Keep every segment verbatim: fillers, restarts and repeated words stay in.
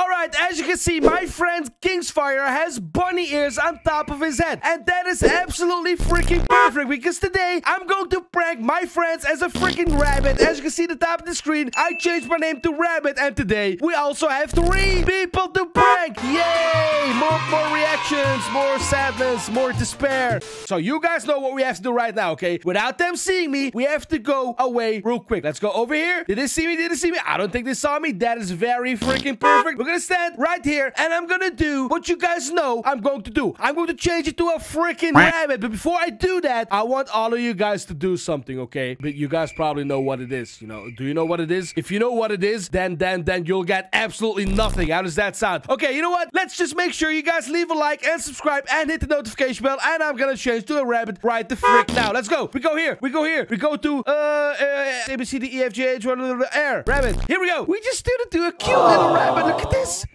Alright, as you can see, my friend Kingsfire has bunny ears on top of his head. And that is absolutely freaking perfect, because today I'm going to prank my friends as a freaking rabbit. As you can see at the top of the screen, I changed my name to Rabbit. And today we also have three people to prank. Yay! More, more reactions, more sadness, more despair. So you guys know what we have to do right now, okay? Without them seeing me, we have to go away real quick. Let's go over here. Did they see me? Did they see me? I don't think they saw me. That is very freaking perfect. We're gonna stand right here, and I'm gonna do what you guys know I'm going to do. I'm going to change it to a freaking rabbit. But before I do that, I want all of you guys to do something, okay? But you guys probably know what it is, you know? Do you know what it is? If you know what it is, then then then you'll get absolutely nothing. How does that sound? Okay, you know what? Let's just make sure you guys leave a like and subscribe and hit the notification bell. And I'm gonna change to a rabbit right the frick now. Let's go. We go here. We go here. We go to uh, uh A B C D E F G H air rabbit. Here we go. We just did it to a cute little rabbit. Look at this.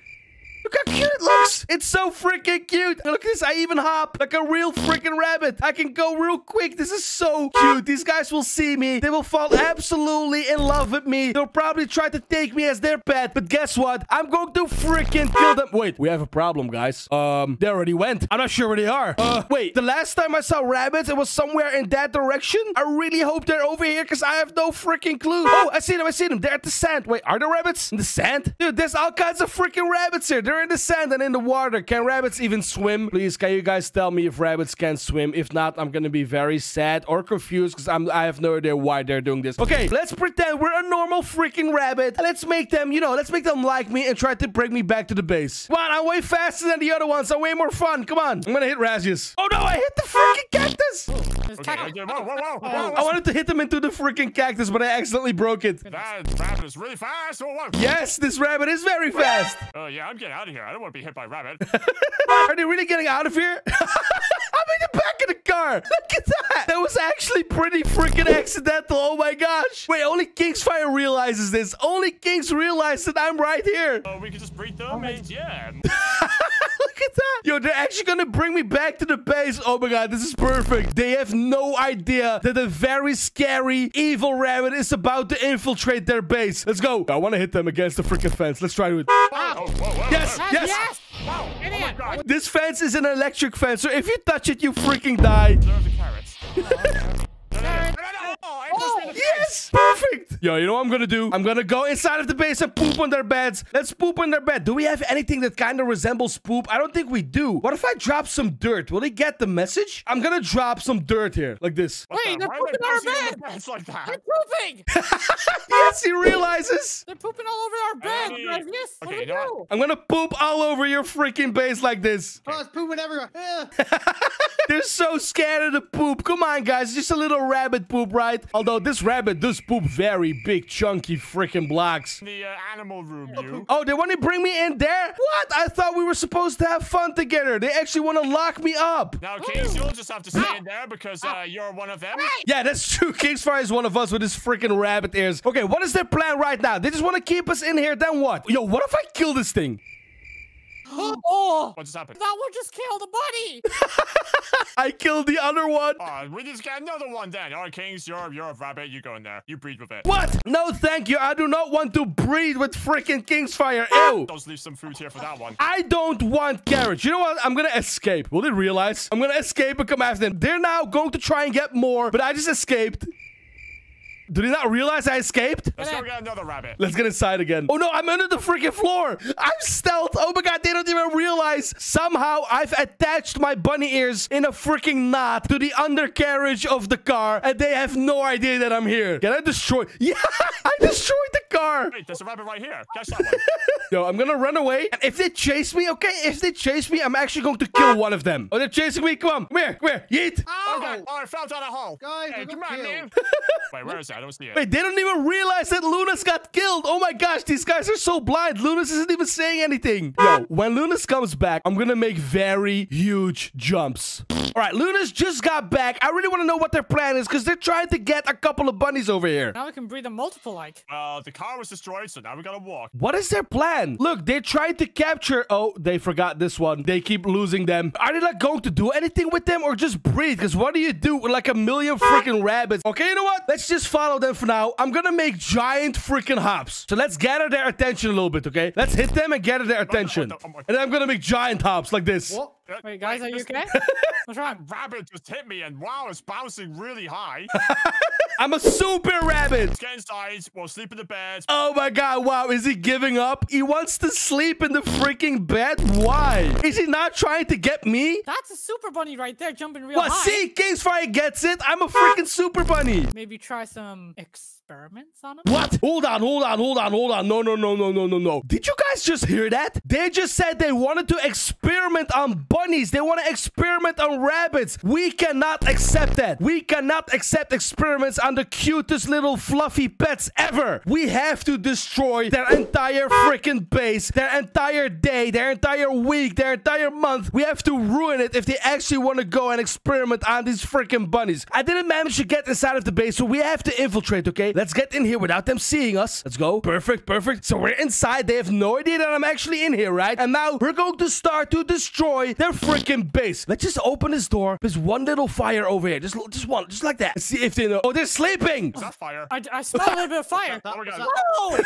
Look how cute it looks. It's so freaking cute. Look at this. I even hop like a real freaking rabbit. I can go real quick. This is so cute. These guys will see me. They will fall absolutely in love with me. They'll probably try to take me as their pet. But guess what? I'm going to freaking kill them. Wait, we have a problem, guys. Um, they already went. I'm not sure where they are. Uh, wait. The last time I saw rabbits, it was somewhere in that direction. I really hope they're over here because I have no freaking clue. Oh, I see them. I see them. They're at the sand. Wait, are there rabbits in the sand? Dude, there's all kinds of freaking rabbits here. They're in the sand and in the water. Can rabbits even swim? Please, can you guys tell me if rabbits can swim? If not, I'm gonna be very sad or confused because I'm I have no idea why they're doing this. Okay, let's pretend we're a normal freaking rabbit. Let's make them, you know, let's make them like me and try to bring me back to the base. Come on, I'm way faster than the other ones. I'm way more fun. Come on. I'm gonna hit Razzius. Oh no, I hit the freaking cactus. Okay. I wanted to hit them into the freaking cactus, but I accidentally broke it. That rabbit is really fast. Yes, this rabbit is very fast. Oh yeah, I'm getting out of here. I don't want to be hit by a rabbit. Are they really getting out of here? I'm in the back of the car. Look at that. That was actually pretty freaking accidental. Oh my gosh. Wait, only Kingsfire realizes this. Only Kings realize that I'm right here. Oh, we could just breathe them, mate. Yeah. Look at that. Yo, they're actually gonna bring me back to the base. Oh my god, this is perfect. They have no idea that a very scary, evil rabbit is about to infiltrate their base. Let's go. I want to hit them against the freaking fence. Let's try it. Oh, whoa, whoa, yes, whoa. yes, yes. Wow, idiot. Oh, this fence is an electric fence, so if you touch it, you freaking die. Oh, yes! Perfect! Yo, you know what I'm gonna do? I'm gonna go inside of the base and poop on their beds. Let's poop on their bed. Do we have anything that kind of resembles poop? I don't think we do. What if I drop some dirt? Will they get the message? I'm gonna drop some dirt here. Like this. What Wait, the? they're Why pooping on our bed! It's like that. They're pooping! Yes, he realizes! They're pooping all over our bed! Hey. Like this. Okay, you know I'm gonna poop all over your freaking base like this. Oh, it's pooping everywhere. They're so scared of the poop. Come on, guys. Just a little rabbit poop, right? Although this rabbit does poop very big, chunky freaking blocks. The uh, animal room, you. Oh, they want to bring me in there? What? I thought we were supposed to have fun together. They actually want to lock me up. Now, Kings, you'll just have to stay in there because uh, you're one of them. Yeah, that's true. Kingsfire is one of us with his freaking rabbit ears. Okay, what is their plan right now? They just want to keep us in here, then what? Yo, what if I kill this thing? Oh! What just happened? That one just killed a buddy! I killed the other one! Oh, we just got another one then. All right, Kings, you're, you're a rabbit. You go in there. You breed with it. What? No, thank you. I do not want to breed with freaking Kingsfire. Ew! Let's leave some food here for that one. I don't want carrots. You know what? I'm gonna escape. Will they realize? I'm gonna escape and come after them. They're now going to try and get more, but I just escaped. Did he not realize I escaped? Let's go get another rabbit. Let's get inside again. Oh, no, I'm under the freaking floor. I'm stealth. Oh, my God, they don't even realize. Somehow, I've attached my bunny ears in a freaking knot to the undercarriage of the car, and they have no idea that I'm here. Can I destroy? Yeah, I destroyed the car. Wait, there's a rabbit right here. Catch that one. Yo, I'm going to run away. And if they chase me, okay, if they chase me, I'm actually going to kill one of them. Oh, they're chasing me. Come on. Come here. Come here. Yeet. Oh, okay. Oh, I fell down a hole. Guys, hey, come on, man. Wait, where is that? I don't see it. Wait, they don't even realize that Lunas got killed. Oh my gosh, these guys are so blind. Lunas isn't even saying anything. Yo, when Lunas comes back, I'm gonna make very huge jumps. right, Lunas just got back. I really want to know what their plan is because they're trying to get a couple of bunnies over here. Now we can breed them multiple like. Well, the car was destroyed, so now we gotta walk. What is their plan? Look, they tried to capture... Oh, they forgot this one. They keep losing them. Are they not going to do anything with them or just breed? Because what do you do with like a million freaking rabbits? Okay, you know what? Let's just follow them for now. I'm gonna make giant freaking hops. So let's gather their attention a little bit, okay? Let's hit them and gather their attention. Oh, no, oh, no, oh, and I'm gonna make giant hops like this. What? Wait, guys, are you okay? What's wrong? Rabbit just hit me, and wow, it's bouncing really high. I'm a super rabbit. Let's get inside. We'll sleep in the bed. Oh my god, wow, is he giving up? He wants to sleep in the freaking bed? Why? Is he not trying to get me? That's a super bunny right there, jumping real well, high. See, Kingsfire gets it. I'm a freaking super bunny. Maybe try some experiments on him? What? Hold on, hold on, hold on, hold on. No, no, no, no, no, no, no. Did you guys just hear that? They just said they wanted to experiment on bunnies. They want to experiment on rabbits. We cannot accept that. We cannot accept experiments on the cutest little fluffy pets ever. We have to destroy their entire freaking base, their entire day, their entire week, their entire month. We have to ruin it if they actually want to go and experiment on these freaking bunnies. I didn't manage to get inside of the base, so we have to infiltrate, okay? Let's get in here without them seeing us. Let's go. Perfect, perfect. So we're inside. They have no idea that I'm actually in here, right? And now we're going to start to destroy their freaking base. Let's just open this door. There's one little fire over here. Just, just one. Just like that. Let's see if they know. Oh, they're sleeping. Is that fire? I, I smell a little bit of fire. That, that, that,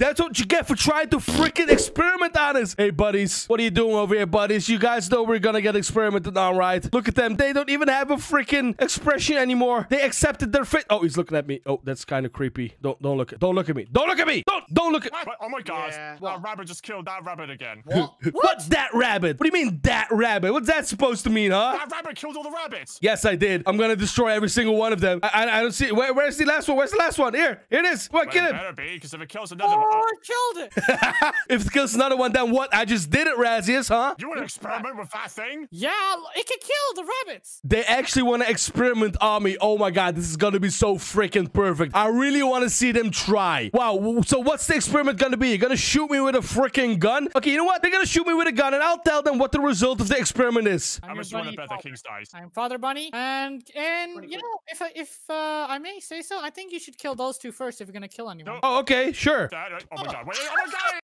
That's what you get for trying to freaking experiment on us. Hey, buddies. What are you doing over here, buddies? You guys know we're gonna get experimented on, right? Look at them. They don't even have a freaking expression anymore. They accepted their fate. Oh, he's looking at me. Oh, that's kind of creepy. Don't, don't look at, don't look at me. Don't look at me. Don't, don't look at. What? Oh my god. Yeah. That rabbit just killed that rabbit again. What? What's that rabbit? What do you mean that rabbit? What's that supposed to mean, huh? That rabbit killed all the rabbits. Yes, I did. I'm gonna destroy every single one of them. I, I, I don't see. Where, where's the last one? Where's the last one? Here, here it is. What? Well, kill it. Better be, because if it kills another oh, one, oh. I killed it. If it kills another one, then what? I just did it, Razzius, huh? You want to experiment with that thing? Yeah, it can kill the rabbits. They actually want to experiment on me. Oh my god, this is gonna be so freaking perfect. I really want to see them try. Wow. So what's the experiment gonna be? You're gonna shoot me with a freaking gun? Okay, you know what? They're gonna shoot me with a gun, and I'll tell them what the result of the experiment is. I'm, I'm just want to bet that King's dies. I'm Father Bunny, and and Bunny, you know, if I, if uh, I may say so, I think you should kill those two first if you're gonna kill anyone. No. Oh, okay, sure. That, uh, oh my god! Wait,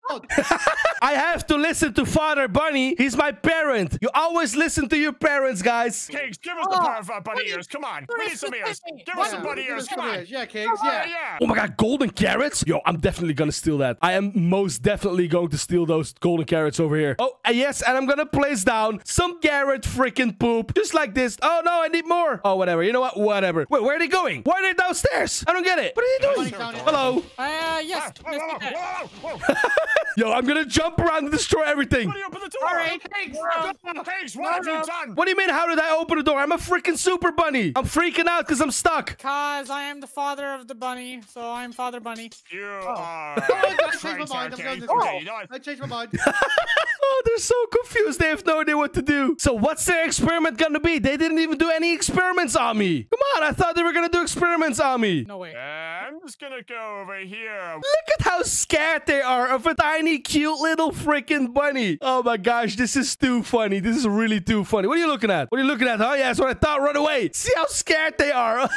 oh my god! I have to listen to Father Bunny. He's my parent. You always listen to your parents, guys. Kings, give us oh, the power of our bunny ears. Come on, we need some ears. Give us some bunny ears. Come on. Yeah, Kings. Yeah, yeah. Oh my god, golden carrots! Yo, I'm definitely gonna steal that. I am most definitely going to steal those golden carrots over here. Oh, yes, and I'm gonna place down some carrot freaking poop, just like this. Oh no, I need more. Oh, whatever. You know what? Whatever. Wait, where are they going? Why are they downstairs? I don't get it. What are they doing? Hello. Uh, yes. Ah, whoa, whoa, whoa. Yo, I'm gonna jump around and destroy everything. What do you open the door? All right, thanks. Thanks. What have you done? What do you mean? How did I open the door? I'm a freaking super bunny. I'm freaking out because I'm stuck. Cause I am the father of the bunny, so I'm Father Bunny. You oh. are. I changed my mind. I'm oh. I changed my mind. Oh, they're so confused. They have no idea what to do. So what's their experiment gonna be? They didn't even do any experiments on me. Come on, I thought they were gonna do experiments on me. No way. Uh, I'm just gonna go over here. Look at how scared they are of a tiny, cute little freaking bunny. Oh my gosh, this is too funny. This is really too funny. What are you looking at? What are you looking at? Oh yeah, that's what I thought. Run away. See how scared they are.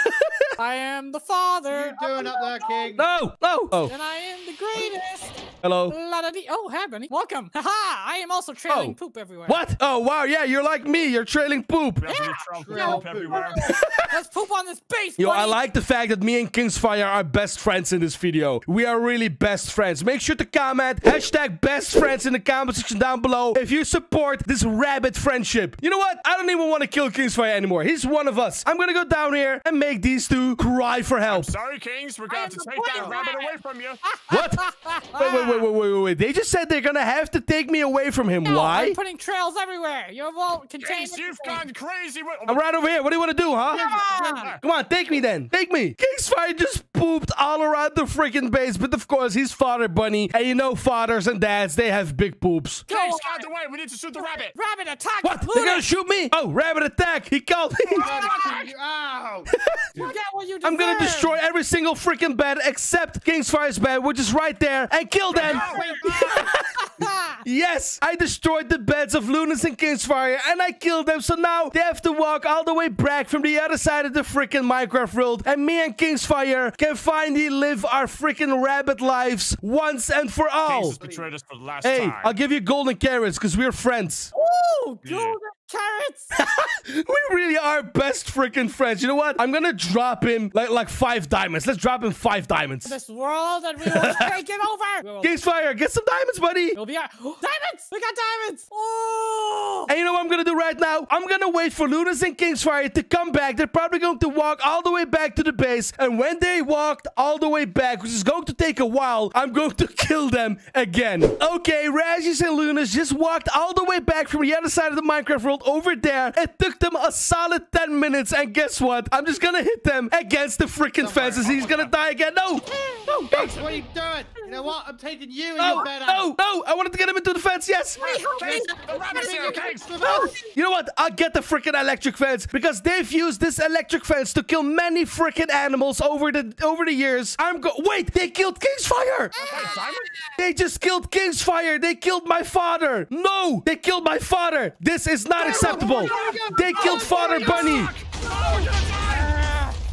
I am the father. What are you doing up there, King? No, no. Oh. And I am the greatest. Hello. Oh, hi, bunny. Welcome. Haha. I am also trailing oh. poop everywhere. What? Oh, wow. Yeah, you're like me. You're trailing poop. Yeah. Trail Trail poop everywhere. Let's poop on this base, Yo, buddy. I like the fact that me and Kingsfire are best friends in this video. We are really best friends. Make sure to comment hashtag best friends in the comment section down below if you support this rabbit friendship. You know what? I don't even want to kill Kingsfire anymore. He's one of us. I'm going to go down here and make these two cry for help. I'm sorry, Kings. We're going to take that rabbit away from you. What? Wait, wait, wait, wait, wait, wait, wait. They just said they're going to have to take me away from him. No, why? I'm putting trails everywhere. You won't contain Kings, you've gone crazy. I'm right over here. What do you want to do, huh? Yeah. Come on, take me then. Take me. Kingsfire just pooped all around the freaking base, but of course he's Father Bunny, and you know fathers and dads, they have big poops. Kings, out the way. We need to shoot the rabbit. Rabbit attack. What? Looted. They're gonna shoot me? Oh, rabbit attack. He called me. Oh, you got what you I'm gonna destroy every single freaking bed except Kingsfire's bed, which is right there, and kill them. No, wait, no. Yes, I destroyed the beds of Lunas and Kingsfire, and I killed them, so now they have to walk all the way back from the other side of the freaking Minecraft world, and me and Kingsfire can finally live our freaking rabbit lives once and for all. Us for the last hey, time. I'll give you golden carrots, because we're friends. Ooh, golden yeah. carrots. We really are best freaking friends. You know what? I'm gonna drop him like like five diamonds. Let's drop him five diamonds. This world that we will take it over. Kingsfire, get some diamonds, buddy. It'll be our diamonds. We got diamonds. Oh. And you know what I'm gonna do right now? I'm gonna wait for Lunas and Kingsfire to come back. They're probably going to walk all the way back to the base. And when they walked all the way back, which is going to take a while, I'm going to kill them again. Okay, Razzius and Lunas just walked all the way back from the other side of the Minecraft world over there. It took them a solid ten minutes, and guess what? I'm just gonna hit them against the freaking fences. He's gonna die again. No! No! Max, what are you doing? You know what? I'm taking you and oh, your bed out. No! No! I wanted to get him into the fence, yes! No. You know what? I'll get the freaking electric fence, because they've used this electric fence to kill many freaking animals over the over the years. I'm go- Wait! They killed Kingsfire! Ah. They just killed Kingsfire! They killed my father! No! They killed my father! This is not acceptable! They killed Father Bunny!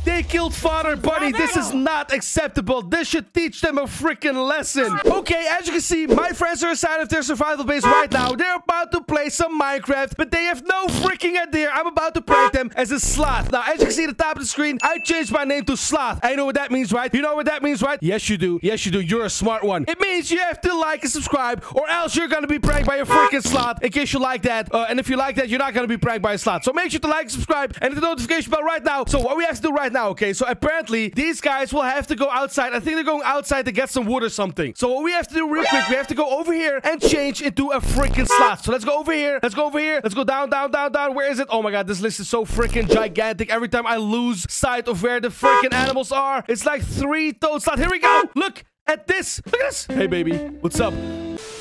They killed Father Bunny. This is not acceptable. This should teach them a freaking lesson. Okay, as you can see, my friends are inside of their survival base right now. They're about to play some Minecraft, but they have no freaking idea. I'm about to prank them as a sloth. Now, as you can see at the top of the screen, I changed my name to Sloth. And you know what that means, right? You know what that means, right? Yes, you do. Yes, you do. You're a smart one. It means you have to like and subscribe, or else you're going to be pranked by a freaking sloth, in case you like that. Uh, and if you like that, you're not going to be pranked by a sloth. So make sure to like and subscribe and hit the notification bell right now. So what we have to do right now. Now, okay, so apparently these guys will have to go outside. I think they're going outside to get some wood or something. So what we have to do real quick, we have to go over here and change into a freaking sloth. So let's go over here. Let's go over here. Let's go down, down, down, down. Where is it? Oh my god, this list is so freaking gigantic. Every time I lose sight of where the freaking animals are, it's like three toad sloth. Here we go. Look at this. Look at this. Hey, baby. What's up?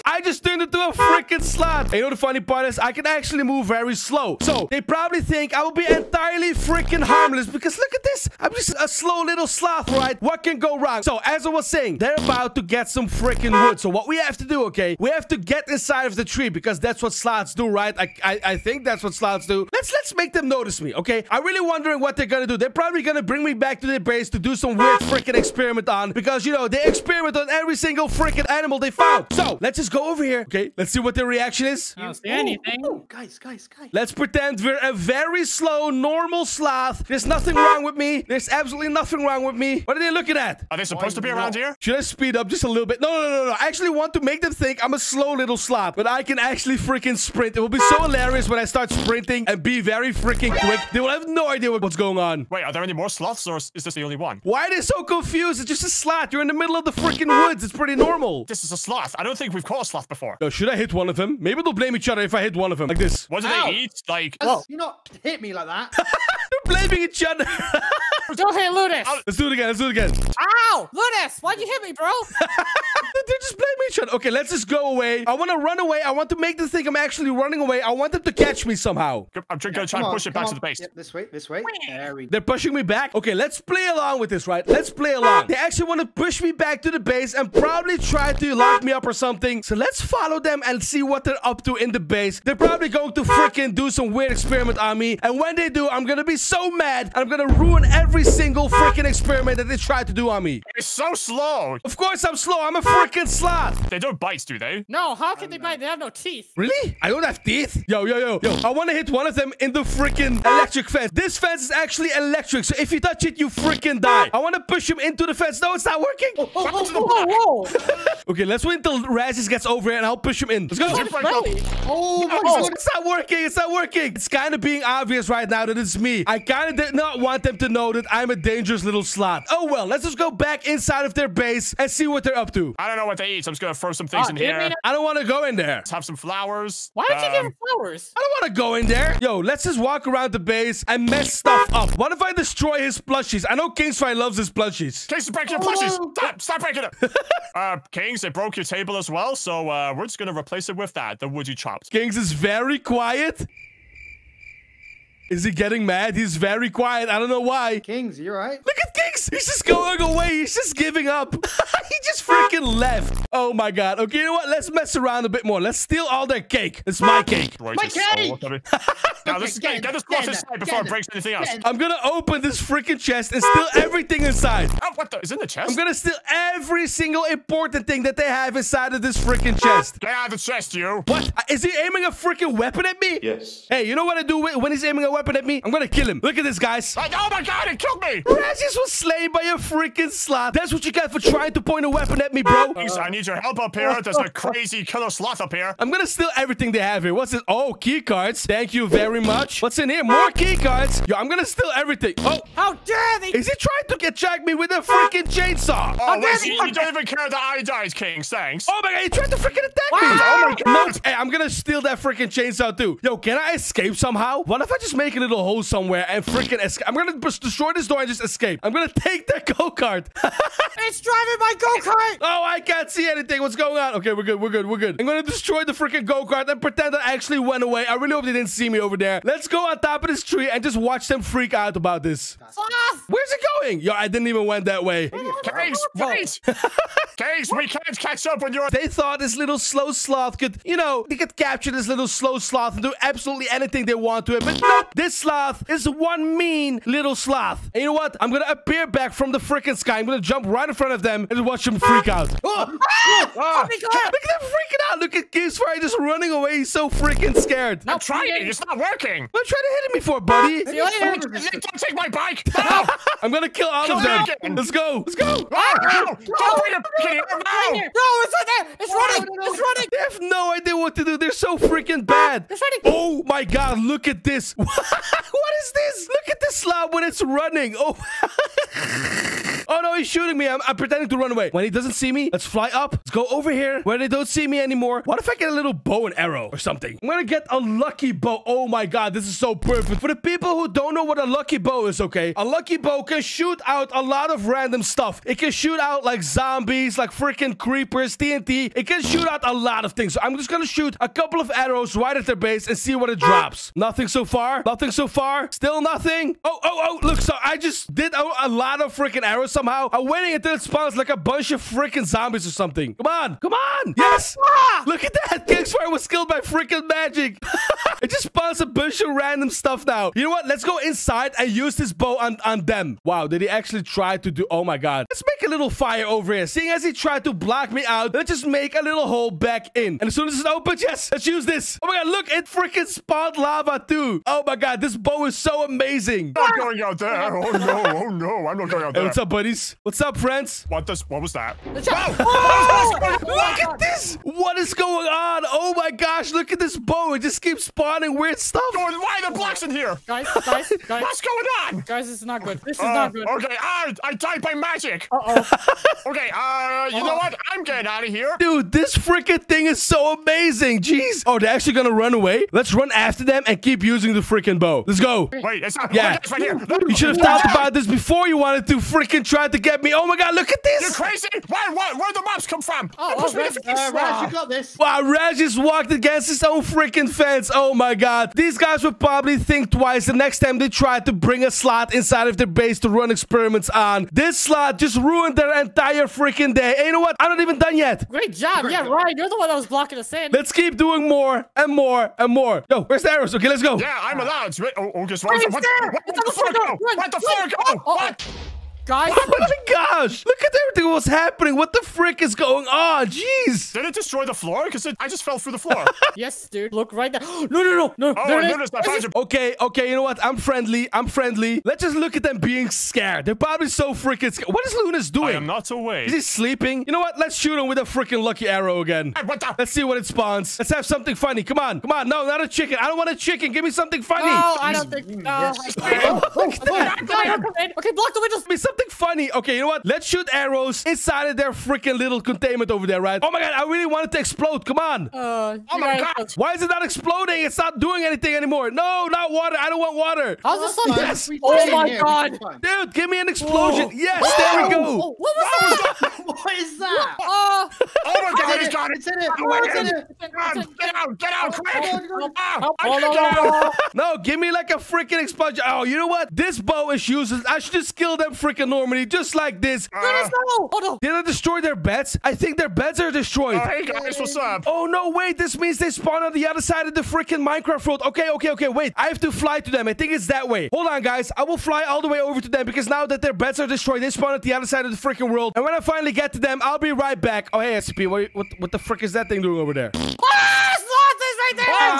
I just turned into a freaking sloth. And you know the funny part is I can actually move very slow. So they probably think I will be entirely freaking harmless, because look at this. I'm just a slow little sloth, right? What can go wrong? So as I was saying, they're about to get some freaking wood. So what we have to do, okay, we have to get inside of the tree, because that's what sloths do, right? I I, I think that's what sloths do. Let's let's make them notice me, okay? I'm really wondering what they're gonna do. They're probably gonna bring me back to their base to do some weird freaking experiment on, because you know they experiment on every single freaking animal they found. So let's just go over here. Okay, let's see what their reaction is. I don't see anything. Ooh, ooh, guys, guys, guys. Let's pretend we're a very slow, normal sloth. There's nothing wrong with me. There's absolutely nothing wrong with me. What are they looking at? Are they supposed oh, to be no. around here? Should I speed up just a little bit? No, no, no, no. I actually want to make them think I'm a slow little sloth, but I can actually freaking sprint. It will be so hilarious when I start sprinting and be very freaking quick. They will have no idea what's going on. Wait, are there any more sloths, or is this the only one? Why are they so confused? It's just a sloth. You're in the middle of the freaking woods. It's pretty normal. This is a sloth. I don't think we've caught a sloth before. Yo, should I hit one of them? Maybe they'll blame each other if I hit one of them. Like this. What do Ow. they eat? Like, well, you not hit me like that. They're blaming each other. Don't hit Lunas. Let's do it again. Let's do it again. Ow! Lunas, why'd you hit me, bro? They're just blaming each other. Okay, let's just go away. I want to run away. I want to make them think I'm actually running away. I want them to catch me somehow. I'm going to try and push it back to the base. Yep, this way, this way. There we go. They're pushing me back. Okay, let's play along with this, right? Let's play along. They actually want to push me back to the base and probably try to lock me up or something. So let's follow them and see what they're up to in the base. They're probably going to freaking do some weird experiment on me. And when they do, I'm going to be so mad. And I'm going to ruin every single freaking experiment that they tried to do on me. It's so slow. Of course I'm slow. I'm a freaking sloth. They don't bite, do they? No, how can they bite? They have no teeth. Really? I don't have teeth? Yo, yo, yo, yo. I want to hit one of them in the freaking electric fence. This fence is actually electric. So if you touch it, you freaking die. I want to push him into the fence. No, it's not working. Oh, oh, oh, oh, oh, oh. Okay, let's wait until Razzius gets over here and I'll push him in. Let's go. Oh my god. It's not working. It's not working. It's kind of being obvious right now that it's me. I kind of did not want them to know that I'm a dangerous little sloth. Oh well, let's just go back inside of their base and see what they're up to. I don't know what they eat, so I'm just gonna throw some things oh, in here. Mean, I don't want to go in there. Let's have some flowers. Why don't um, you give them flowers? I don't want to go in there. Yo, let's just walk around the base and mess stuff up. What if I destroy his plushies? I know Kingsfire loves his plushies. Kings, break your plushies. Stop, stop breaking them. uh, Kings, they broke your table as well, so uh, we're just gonna replace it with that. The wood you chopped. Kings is very quiet. Is he getting mad? He's very quiet. I don't know why. Kings, you all right? Look at Kings. Thanks. He's just going away. He's just giving up. He just freaking left. Oh my god. Okay, you know what? Let's mess around a bit more. Let's steal all their cake. It's my cake. My cake. Now this cake. Get this cross inside before it breaks anything else. I'm gonna open this freaking chest and steal everything inside. Oh, what the? It's in the chest. I'm gonna steal every single important thing that they have inside of this freaking chest. They have a chest, you. What? Is he aiming a freaking weapon at me? Yes. Hey, you know what I do when he's aiming a weapon at me? I'm gonna kill him. Look at this, guys. Like, oh my god, it killed me. Razzius was slain by a freaking sloth. That's what you get for trying to point a weapon at me, bro. Thanks, I need your help up here. There's a crazy killer sloth up here. I'm gonna steal everything they have here. What's this? Oh, key cards. Thank you very much. What's in here? More key cards. Yo, I'm gonna steal everything. Oh, how dare they? Is he trying to get jack me with a freaking chainsaw? Oh, listen, you don't even care that I died, Kings. Thanks. Oh my god, he tried to freaking attack wow. me. Oh my god. No, hey, I'm gonna steal that freaking chainsaw too. Yo, can I escape somehow? What if I just make a little hole somewhere and freaking escape? I'm gonna destroy this door and just escape. I'm gonna take that go-kart. It's driving my go-kart. Oh, I can't see anything. What's going on? Okay, we're good. We're good. We're good. I'm gonna destroy the freaking go-kart and pretend I actually went away. I really hope they didn't see me over there. Let's go on top of this tree and just watch them freak out about this. Where's it going? Yo, I didn't even went that way. Kings, wait. Kings, we can't catch up with your... They thought this little slow sloth could, you know, they could capture this little slow sloth and do absolutely anything they want to it. But nope, this sloth is one mean little sloth. And you know what? I'm gonna appear back from the freaking sky. I'm gonna jump right in front of them and watch them freak out. Oh, oh, oh my god. Look at them freaking out. Look at Kingsfire just running away. He's so freaking scared. I'm trying. It's not working. What are you trying to hit me for, buddy? Don't take my bike. No. I'm gonna kill all kill of them. Again. Let's go. Let's go. Oh, no. Don't bring it here. No. No, it's not there. It's running. No, no, no. It's running. They have no idea what to do. They're so freaking bad. It's running. Oh my god. Look at this. What is this? Look at this slob when it's running. Oh. Oh no, he's shooting me. I'm, I'm pretending to run away. When he doesn't see me, let's fly up. Let's go over here where they don't see me anymore. What if I get a little bow and arrow or something? I'm gonna get a lucky bow. Oh my god, this is so perfect. For the people who don't know what a lucky bow is, okay? A lucky bow can shoot out a lot of random stuff. It can shoot out like zombies, like freaking creepers, T N T. It can shoot out a lot of things. So I'm just gonna shoot a couple of arrows right at their base and see what it drops. Nothing so far. Nothing so far. Still nothing. Oh, oh, oh, look. So I just did a, a lot of freaking arrows. Somehow I'm waiting until it spawns like a bunch of freaking zombies or something. Come on, come on. Yes. Ah! Look at that. Kingsfire was killed by freaking magic. It just spawns a bunch of random stuff now. You know what? Let's go inside and use this bow on, on them. Wow, did he actually try to do... Oh my god. Let's make a little fire over here. Seeing as he tried to block me out, let's just make a little hole back in. And as soon as it opens, yes, let's use this. Oh my god, look, it freaking spawned lava too. Oh my god, this bow is so amazing. I'm not going out there. Oh no, oh no. I'm not going out there. Hey, what's up, buddies? What's up, friends? What does... What was that? Wow. Oh, look at this. What is going on? Oh my gosh, look at this bow. It just keeps spawning weird stuff. Jordan, why are the blocks in here? Guys, guys, guys. What's going on? Guys, this is not good. This is uh, not good. Okay, I, I died by magic. Uh-oh. Okay, uh, you uh-oh. know what? I'm getting out of here. Dude, this freaking thing is so amazing. Jeez. Oh, they're actually gonna run away? Let's run after them and keep using the freaking bow. Let's go. Wait, it's not... Yeah. It's right here. You should have thought about this before you wanted to freaking try to get me. Oh my god, look at this. You're crazy. Why, why, where'd the mobs come from? Oh, oh Raz, uh, Raz, you got this. Wow, Raz just walked against his own freaking fence. Oh my god. These guys would probably think twice the next time they try to bring a slot inside of their base to run experiments on. This slot just ruined their entire freaking day. And you know what? I'm not even done yet. Great job. Yeah, Ryan, you're the one that was blocking us in. Let's keep doing more and more and more. Yo, where's the arrows? Okay, let's go. Yeah, I'm allowed. Oh, oh just one. What, what, what, what the fuck? Oh, what the fuck? Oh, what? Guys. Oh my gosh. Look at everything that was happening. What the frick is going on? Jeez. Did it destroy the floor? Because I just fell through the floor. Yes, dude. Look right there. No, no, no. no. Oh, I noticed that just... Okay, okay. You know what? I'm friendly. I'm friendly. Let's just look at them being scared. They're probably so freaking scared. What is Lunas doing? I am not awake. Is he sleeping? You know what? Let's shoot him with a freaking lucky arrow again. Hey, what the... Let's see what it spawns. Let's have something funny. Come on. Come on. No, not a chicken. I don't want a chicken. Give me something funny. No, I don't think... No. Okay, block the windows. Something funny. Okay, you know what? Let's shoot arrows inside of their freaking little containment over there, right? Oh my god, I really wanted to explode. Come on. Uh, oh my god. Know. Why is it not exploding? It's not doing anything anymore. No, not water. I don't want water. How's this fun? Yes. Oh my here. god. Dude, give me an explosion. Whoa. Yes, whoa. There we go. Oh, what was that? What is that? Oh, oh my god, he's got it. It's in it. Oh, it's in it. Get out. Get out. Get out. Quick. No, give me like a freaking explosion. Oh, you know what? This bow is useless. I should just kill them freaking of Normandy, just like this. Uh, Lunas, no! Oh, no. Did I destroy their beds? I think their beds are destroyed. Uh, hey, guys, what's up? Oh, no, wait. This means they spawn on the other side of the freaking Minecraft world. Okay, okay, okay, wait. I have to fly to them. I think it's that way. Hold on, guys. I will fly all the way over to them because now that their beds are destroyed, they spawn at the other side of the freaking world. And when I finally get to them, I'll be right back. Oh, hey, S C P, what, what, what the frick is that thing doing over there? Ah,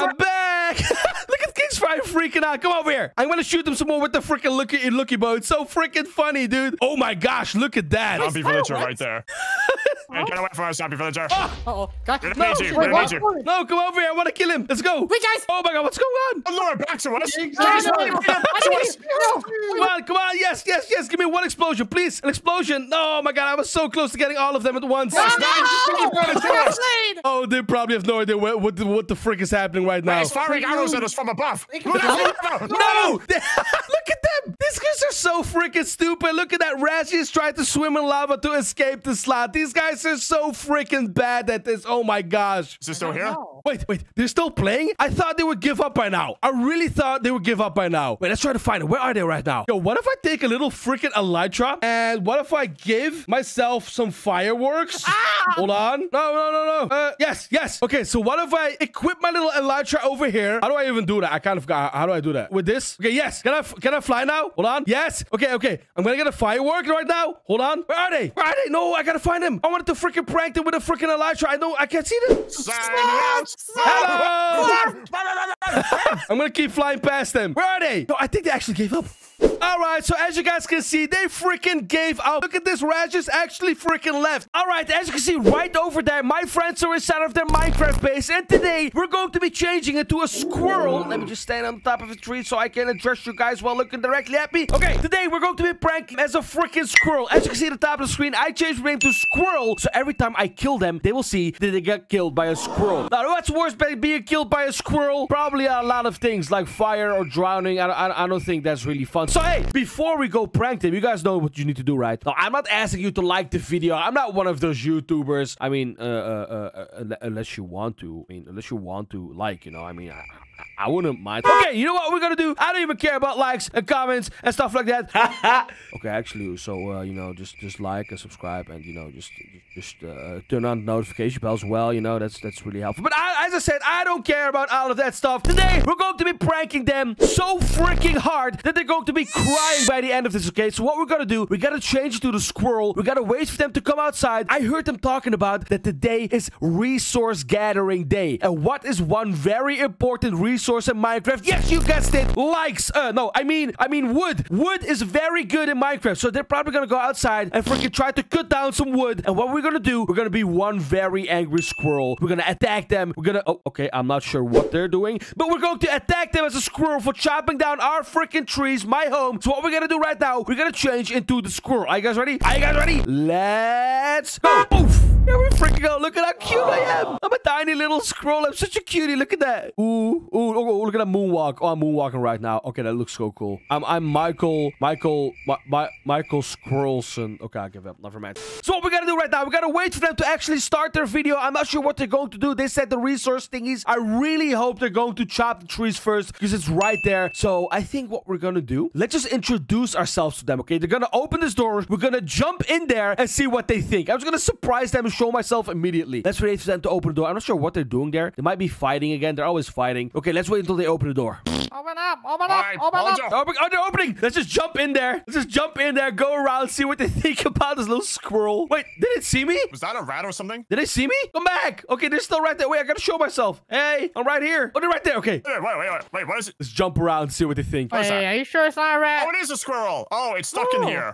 I'm back. Look at Kingsfire freaking out. Come over here. I'm gonna shoot them some more with the freaking looky looky bow. It's so freaking funny, dude. Oh my gosh, look at that. Zombie villager right there. Hey, get away from us, zombie villager. Oh, uh-oh. God. No, need you. Wait, need you. No, come over here. I want to kill him. Let's go. Wait, guys. Oh my god, what's going on? Oh, Laura, back to us. No, no, no. Back to us. Come on, come on. Yes, yes, yes. Give me one explosion, please. An explosion. Oh my god, I was so close to getting all of them at once. No, no. Oh, they probably have no idea what what the, what the frick is happening right now. He's firing arrows at us from above. No! Look at them! These guys are so freaking stupid. Look at that. Razzius tried to swim in lava to escape the slot. These guys are so freaking bad at this. Oh my gosh. Is this still here? Know. Wait, wait. They're still playing? I thought they would give up by now. I really thought they would give up by now. Wait, let's try to find it. Where are they right now? Yo, what if I take a little freaking elytra and what if I give myself some fireworks? Ah! Hold on. No, no, no, no. Uh, yes, yes. Okay, so what if I equip my little elytra over here? How do I even do that? I kind of forgot. How do I do that? With this? Okay, yes. Can I, can I fly now? Hold on. Yes. Okay, okay. I'm gonna get a firework right now. Hold on. Where are they? Where are they? No, I gotta find them. I wanted to freaking prank them with a freaking elytra. I know I can't see them. Hello! I'm gonna keep flying past them. Where are they? No, I think they actually gave up. All right, so as you guys can see, they freaking gave up. Look at this, Razzius actually freaking left. All right, as you can see right over there, my friends are inside of their Minecraft base, and today we're going to be changing it to a squirrel. Let me just stand on top of a tree so I can address you guys while looking directly at me. Okay, today we're going to be pranking as a freaking squirrel. As you can see at the top of the screen, I changed my name to Squirrel, so every time I kill them, they will see that they got killed by a squirrel. Now, what's worse than being killed by a squirrel? Probably a lot of things like fire or drowning. I, I, I don't think that's really fun. So hey, before we go prank them, you guys know what you need to do, right? Now, I'm not asking you to like the video. I'm not one of those YouTubers. I mean, uh, uh, uh, unless you want to. I mean, unless you want to like, you know, I mean, I, I wouldn't mind. Okay, you know what we're gonna do? I don't even care about likes and comments and stuff like that. Okay, actually, so, uh, you know, just just like and subscribe and, you know, just just uh, turn on the notification bell as well. You know, that's that's really helpful. But I, as I said, I don't care about all of that stuff. Today, we're going to be pranking them so freaking hard that they're going to be crying by the end of this. Okay, so what we're gonna do, we gotta change it to the squirrel. We gotta wait for them to come outside. I heard them talking about that today is resource gathering day, and what is one very important resource in Minecraft? Yes, you guessed it, likes. Uh no, i mean i mean wood. Wood is very good in Minecraft, so they're probably gonna go outside and freaking try to cut down some wood. And what we're gonna do, we're gonna be one very angry squirrel. We're gonna attack them. We're gonna, oh, okay, I'm not sure what they're doing, but we're going to attack them as a squirrel for chopping down our freaking trees, my home. So what we're gonna do right now, we're gonna change into the squirrel. Are you guys ready? Are you guys ready? Let's go. Oof. Yeah, we're freaking out. Look at how cute I am. I'm a tiny little squirrel. I'm such a cutie. Look at that. Ooh, ooh, oh, look at that moonwalk. Oh, I'm moonwalking right now. Okay, that looks so cool. I'm, I'm Michael, Michael, my, my, Michael Squirrelson. Okay, I give up. Never mind. So what we gotta do right now, we gotta wait for them to actually start their video. I'm not sure what they're going to do. They said the resource thingies. I really hope they're going to chop the trees first because it's right there. So I think what we're gonna do, let's just introduce ourselves to them, okay? They're gonna open this door. We're gonna jump in there and see what they think. I'm just gonna surprise them and show myself immediately. Let's wait for them to open the door. I'm not sure what they're doing there. They might be fighting again. They're always fighting. Okay, let's wait until they open the door. Open up! Open up! Open up! Open, oh, they're opening! Let's just jump in there. Let's just jump in there, go around, see what they think about this little squirrel. Wait, did it see me? Was that a rat or something? Did they see me? Come back! Okay, they're still right there. Wait, I gotta show myself. Hey, I'm right here. Oh, they're right there. Okay. Wait, wait, wait, wait, what is it? Let's jump around and see what they think. Hey, hey, are you sure it's not a rat? Oh, it is a squirrel. Oh, it's stuck Ooh. in here.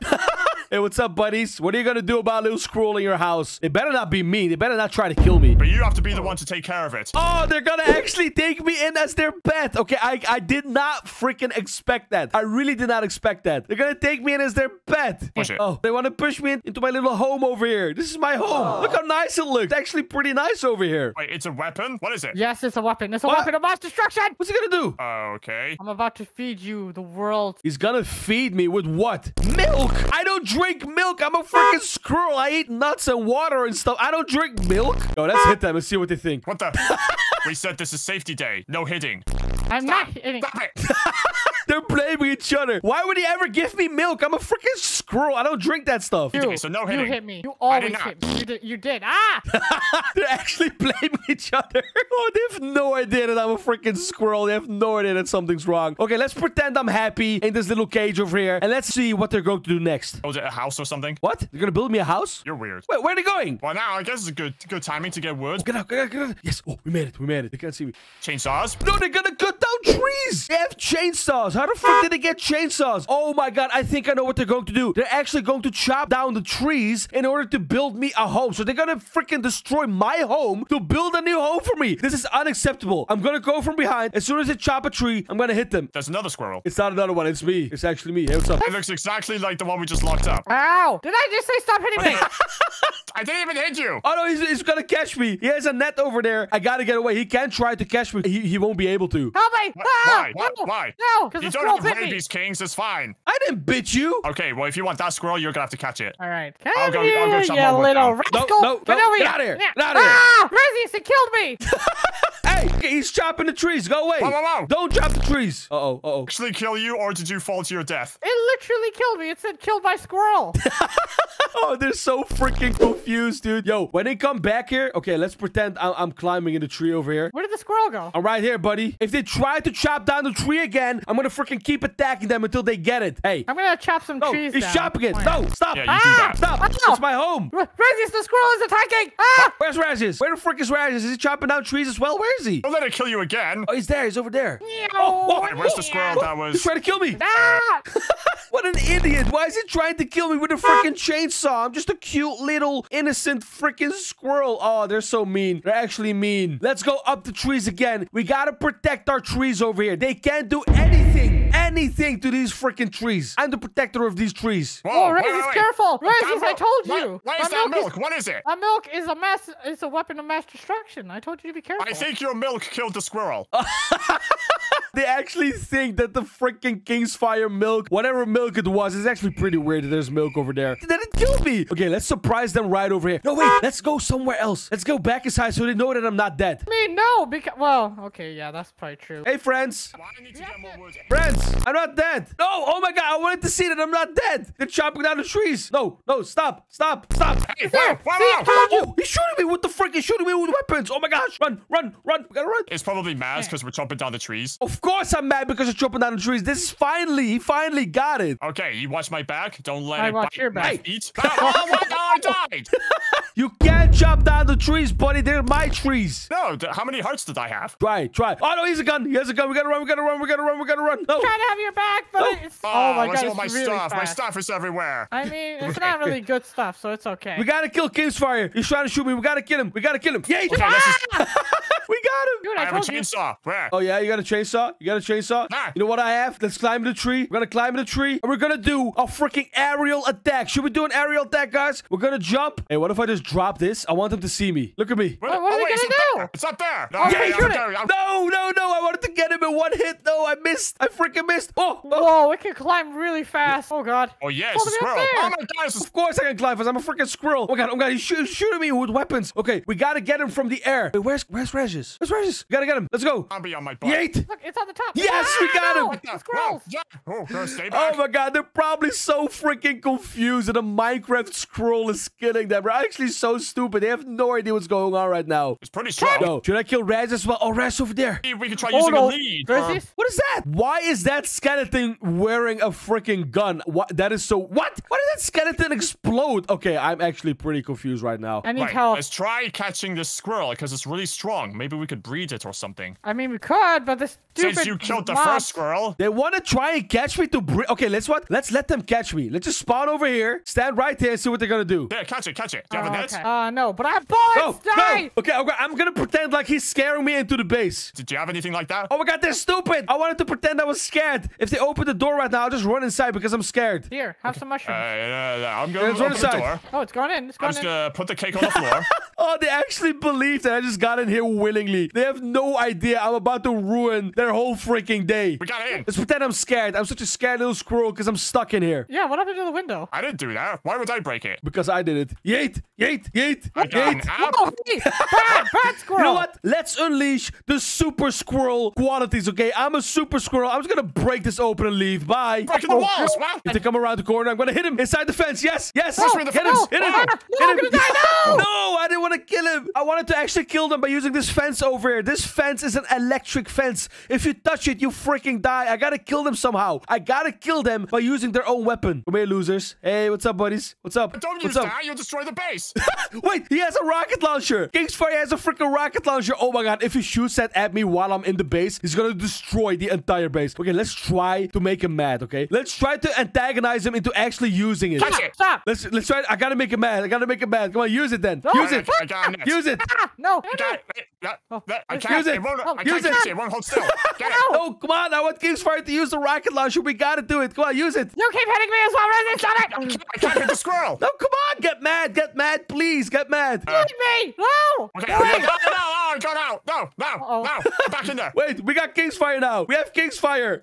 Hey, what's up, buddies? What are you gonna do about a little squirrel in your house? It better not be me. They better not try to kill me. But you have to be the one to take care of it. Oh, they're gonna actually take me in as their pet. Okay, I, I did not freaking expect that. I really did not expect that. They're gonna take me in as their pet. Push it. Oh, they want to push me in, into my little home over here. This is my home. Oh. Look how nice it looks. It's actually pretty nice over here. Wait, it's a weapon? What is it? Yes, it's a weapon. It's a what? weapon of mass destruction. What's he gonna do? Uh, okay. I'm about to feed you the world. He's gonna feed me with what? Milk. I don't drink milk. I'm a freaking squirrel. I eat nuts and water and stuff. I don't drink milk. Yo, let's hit them and see what they think. What the? We said this is safety day. No hitting. I'm Stop. not hitting. Stop it. They're playing with each other. Why would he ever give me milk? I'm a freaking squirrel. I don't drink that stuff. You, okay, so no hitting. You hit me. You always hit me. You did, you did. Ah! They're actually playing with each other. Oh, they have no idea that I'm a freaking squirrel. They have no idea that something's wrong. Okay, let's pretend I'm happy in this little cage over here. And let's see what they're going to do next. Oh, is it a house or something? What? They're going to build me a house? You're weird. Wait, where are they going? Well, now I guess it's a good good timing to get wood. Get out, get out, get out. Yes. Oh, we made it. We made it. They can't see me. Chainsaws? No, they're going to cut down trees. They have chainsaws. How the fuck did they get chainsaws? Oh my god, I think I know what they're going to do. They're actually going to chop down the trees in order to build me a home. So they're going to freaking destroy my home to build a new home for me. This is unacceptable. I'm going to go from behind. As soon as they chop a tree, I'm going to hit them. That's another squirrel. It's not another one. It's me. It's actually me. Hey, what's up? It looks exactly like the one we just locked up. Ow! Did I just say stop hitting me? I didn't even hit you. Oh no, he's, he's going to catch me. He has a net over there. I got to get away. He can try to catch me. He, he won't be able to. Help me! Ah! Why? Why? No. Why? No, because the squirrel bit me. You don't have rabies, Kings. It's fine. I didn't bit you. Okay, well, if you want that squirrel, you're going to have to catch it. All right. Come I'll go, here, I'll go you little now. rascal. No, no, Get no. over here. Get out of here. Yeah. Get out of here. Ah! Razzius, it killed me. Hey, he's chopping the trees. Go away. Whoa, whoa, whoa. Don't chop the trees. Uh-oh, uh-oh. Actually kill you, or did you fall to your death? It literally killed me. It said killed by squirrel. Oh, they're so freaking confused, dude. Yo, when they come back here... Okay, let's pretend I'm, I'm climbing in the tree over here. Where did the squirrel go? I'm right here, buddy. If they try to chop down the tree again, I'm going to freaking keep attacking them until they get it. Hey. I'm going to chop some no, trees he's down. He's chopping it. No, stop. Yeah, ah, stop. Oh. It's my home. Razzius, the squirrel is attacking. Ah! Where's Razzius? Where the frick is Razzius? Is he chopping down trees as well? Where is he? Don't let it kill you again. Oh, he's there. He's over there. Meow. Oh, oh. Wait, where's the squirrel oh, that was? He's trying to kill me. Ah. What an idiot. Why is he trying to kill me with a freaking chainsaw? I'm just a cute little innocent freaking squirrel. Oh, they're so mean. They're actually mean. Let's go up the trees again. We got to protect our trees over here. They can't do anything, anything to these freaking trees. I'm the protector of these trees. Whoa, oh, Razzius, careful. Razzius, I told you. Why is that milk? What is it? A milk is a mass, it's a weapon of mass destruction. I told you to be careful. I think your milk killed the squirrel. They actually think that the freaking Kingsfire milk, whatever milk it was, it's actually pretty weird that there's milk over there. That it killed me. Okay, let's surprise them right over here. No, wait, let's go somewhere else. Let's go back inside so they know that I'm not dead. I mean, no, because, well, okay, yeah, that's probably true. Hey, friends. Well, I need to get more wood. Friends, I'm not dead. No, oh my God, I wanted to see that I'm not dead. They're chopping down the trees. No, no, stop, stop, stop. Hey, wow, wow, wow. Oh, he's shooting me. What the frick? He's shooting me with weapons. Oh my gosh, run, run, run. We gotta run. It's probably mad because we're chopping down the trees. Oh, of course I'm mad because you're chopping down the trees. This is finally, he finally got it. Okay, you watch my back. Don't let I it watch bite your back. Eat. Oh my God, I died. You can't chop down the trees, buddy. They're my trees. No, how many hearts did I have? Try, try. Oh no, he's a gun. He has a gun. We gotta run. We gotta run. We gotta run. We gotta run. No. I'm trying to have your back, but no. it's... Oh, oh my God, it's my really stuff. Fast. My stuff is everywhere. I mean, it's not really good stuff, so it's okay. We gotta kill Kingsfire. He's trying to shoot me. We gotta kill him. We gotta kill him. Yay! Okay, ah! this is... We got him. Dude, I, I have told a chainsaw. You. Where? Oh yeah, you got a chainsaw. You got a chainsaw. Ah. You know what I have? Let's climb the tree. We're gonna climb the tree, and we're gonna do a freaking aerial attack. Should we do an aerial attack, guys? We're gonna jump. Hey, what if I just drop this? I want them to see me. Look at me. What, what are oh, they wait, gonna do? There. It's up there. No, okay, okay, there. no, no, no. I wanted to get him in one hit. No, I missed. I freaking missed. Oh, oh. Whoa, it can climb really fast. Oh God. Oh yeah, it's a squirrel. Oh my God, of course I can climb fast. I'm a freaking squirrel. Oh God, oh God, he's shoot, shooting me with weapons. Okay, we gotta get him from the air. Wait, where's where's Razzius? Where's Razzius? Gotta get him. Let's go. I'll be on my butt. Yeet. Look, it's on the top. Yes, ah, we got no, him. It's squirrels. Oh, oh, stay back. Oh my God, they're probably so freaking confused that a Minecraft squirrel is killing them. They're actually so stupid. They have no idea what's going on right now. It's pretty strong. No, should I kill Razzius as well? Oh, Razzius over there. We can try oh, using no. a lead. Um, what is that? Why is that skeleton wearing a freaking gun? What? That is so... What? Why did that skeleton explode? Okay, I'm actually pretty confused right now. I need right, help. Let's try catching this squirrel because it's really strong. Maybe we could breed it or something. I mean, we could, but this stupid... Since you killed the first squirrel. They want to try and catch me to breed... Okay, let's what? Let's let them catch me. Let's just spawn over here, stand right there, and see what they're going to do. Yeah, catch it, catch it. Do you have a net? Okay. Uh, no, but I have bullets. No, die! No. Okay, okay, I'm going to pretend like he's scaring me into the base. Did you have anything like that? Oh my God, they're stupid. I wanted to pretend I was scared. If they open the door right now, I'll just run inside because I'm scared. Here, have some mushrooms. Uh, uh, I'm going to open inside. the door. Oh, it's gone in. It's gone I'm just going to put the cake on the floor. Oh, they actually believe that I just got in here willingly. They have no idea I'm about to ruin their whole freaking day. We got in. Let's pretend I'm scared. I'm such a scared little squirrel because I'm stuck in here. Yeah, what happened to the window? I didn't do that. Why would I break it? Because I did it. Yeet, yeet, yeet, yeet. Whoa, hey, bad, bad squirrel. You know what? Let's unleash the super squirrel qualities, okay? I'm a super super squirrel. I'm just gonna break this open and leave. Bye. Breaking the walls, man. If they come around the corner, I'm gonna hit him inside the fence. Yes, yes. No, hit him. Hit him. No, hit him. No, I'm gonna die. No. No, I didn't want to kill him. I wanted to actually kill them by using this fence over here. This fence is an electric fence. If you touch it, you freaking die. I gotta kill them somehow. I gotta kill them by using their own weapon. Come here, losers. Hey, what's up, buddies? What's up? Don't use that. You'll destroy the base. Wait, he has a rocket launcher. Kingsfire has a freaking rocket launcher. Oh my god, if he shoots that at me while I'm in the base, he's gonna destroy the entire base. Okay, let's try to make him mad, okay? Let's try to antagonize him into actually using it. Catch it. Stop. Let's, let's try it. I gotta make him mad. I gotta make him mad. Come on, use it then. No. Use it. I got it. Use it. No. I got it. No. Oh. I can't. Use it. It won't, oh. I use can't it. It won't hold still. Get no. It. No, come on. I want Kingsfire to use the rocket launcher. We gotta do it. Come on, use it. You keep hitting me as well, Razzius. Stop it. I can't hit the squirrel. No, come on. Get mad. Get mad, please. Get mad. Uh, Hit me. No. Okay. No, no, no, no. Oh, I got out. No, no, uh-oh. No. Get back in there. Wait, we got Kingsfire now. We have Kingsfire.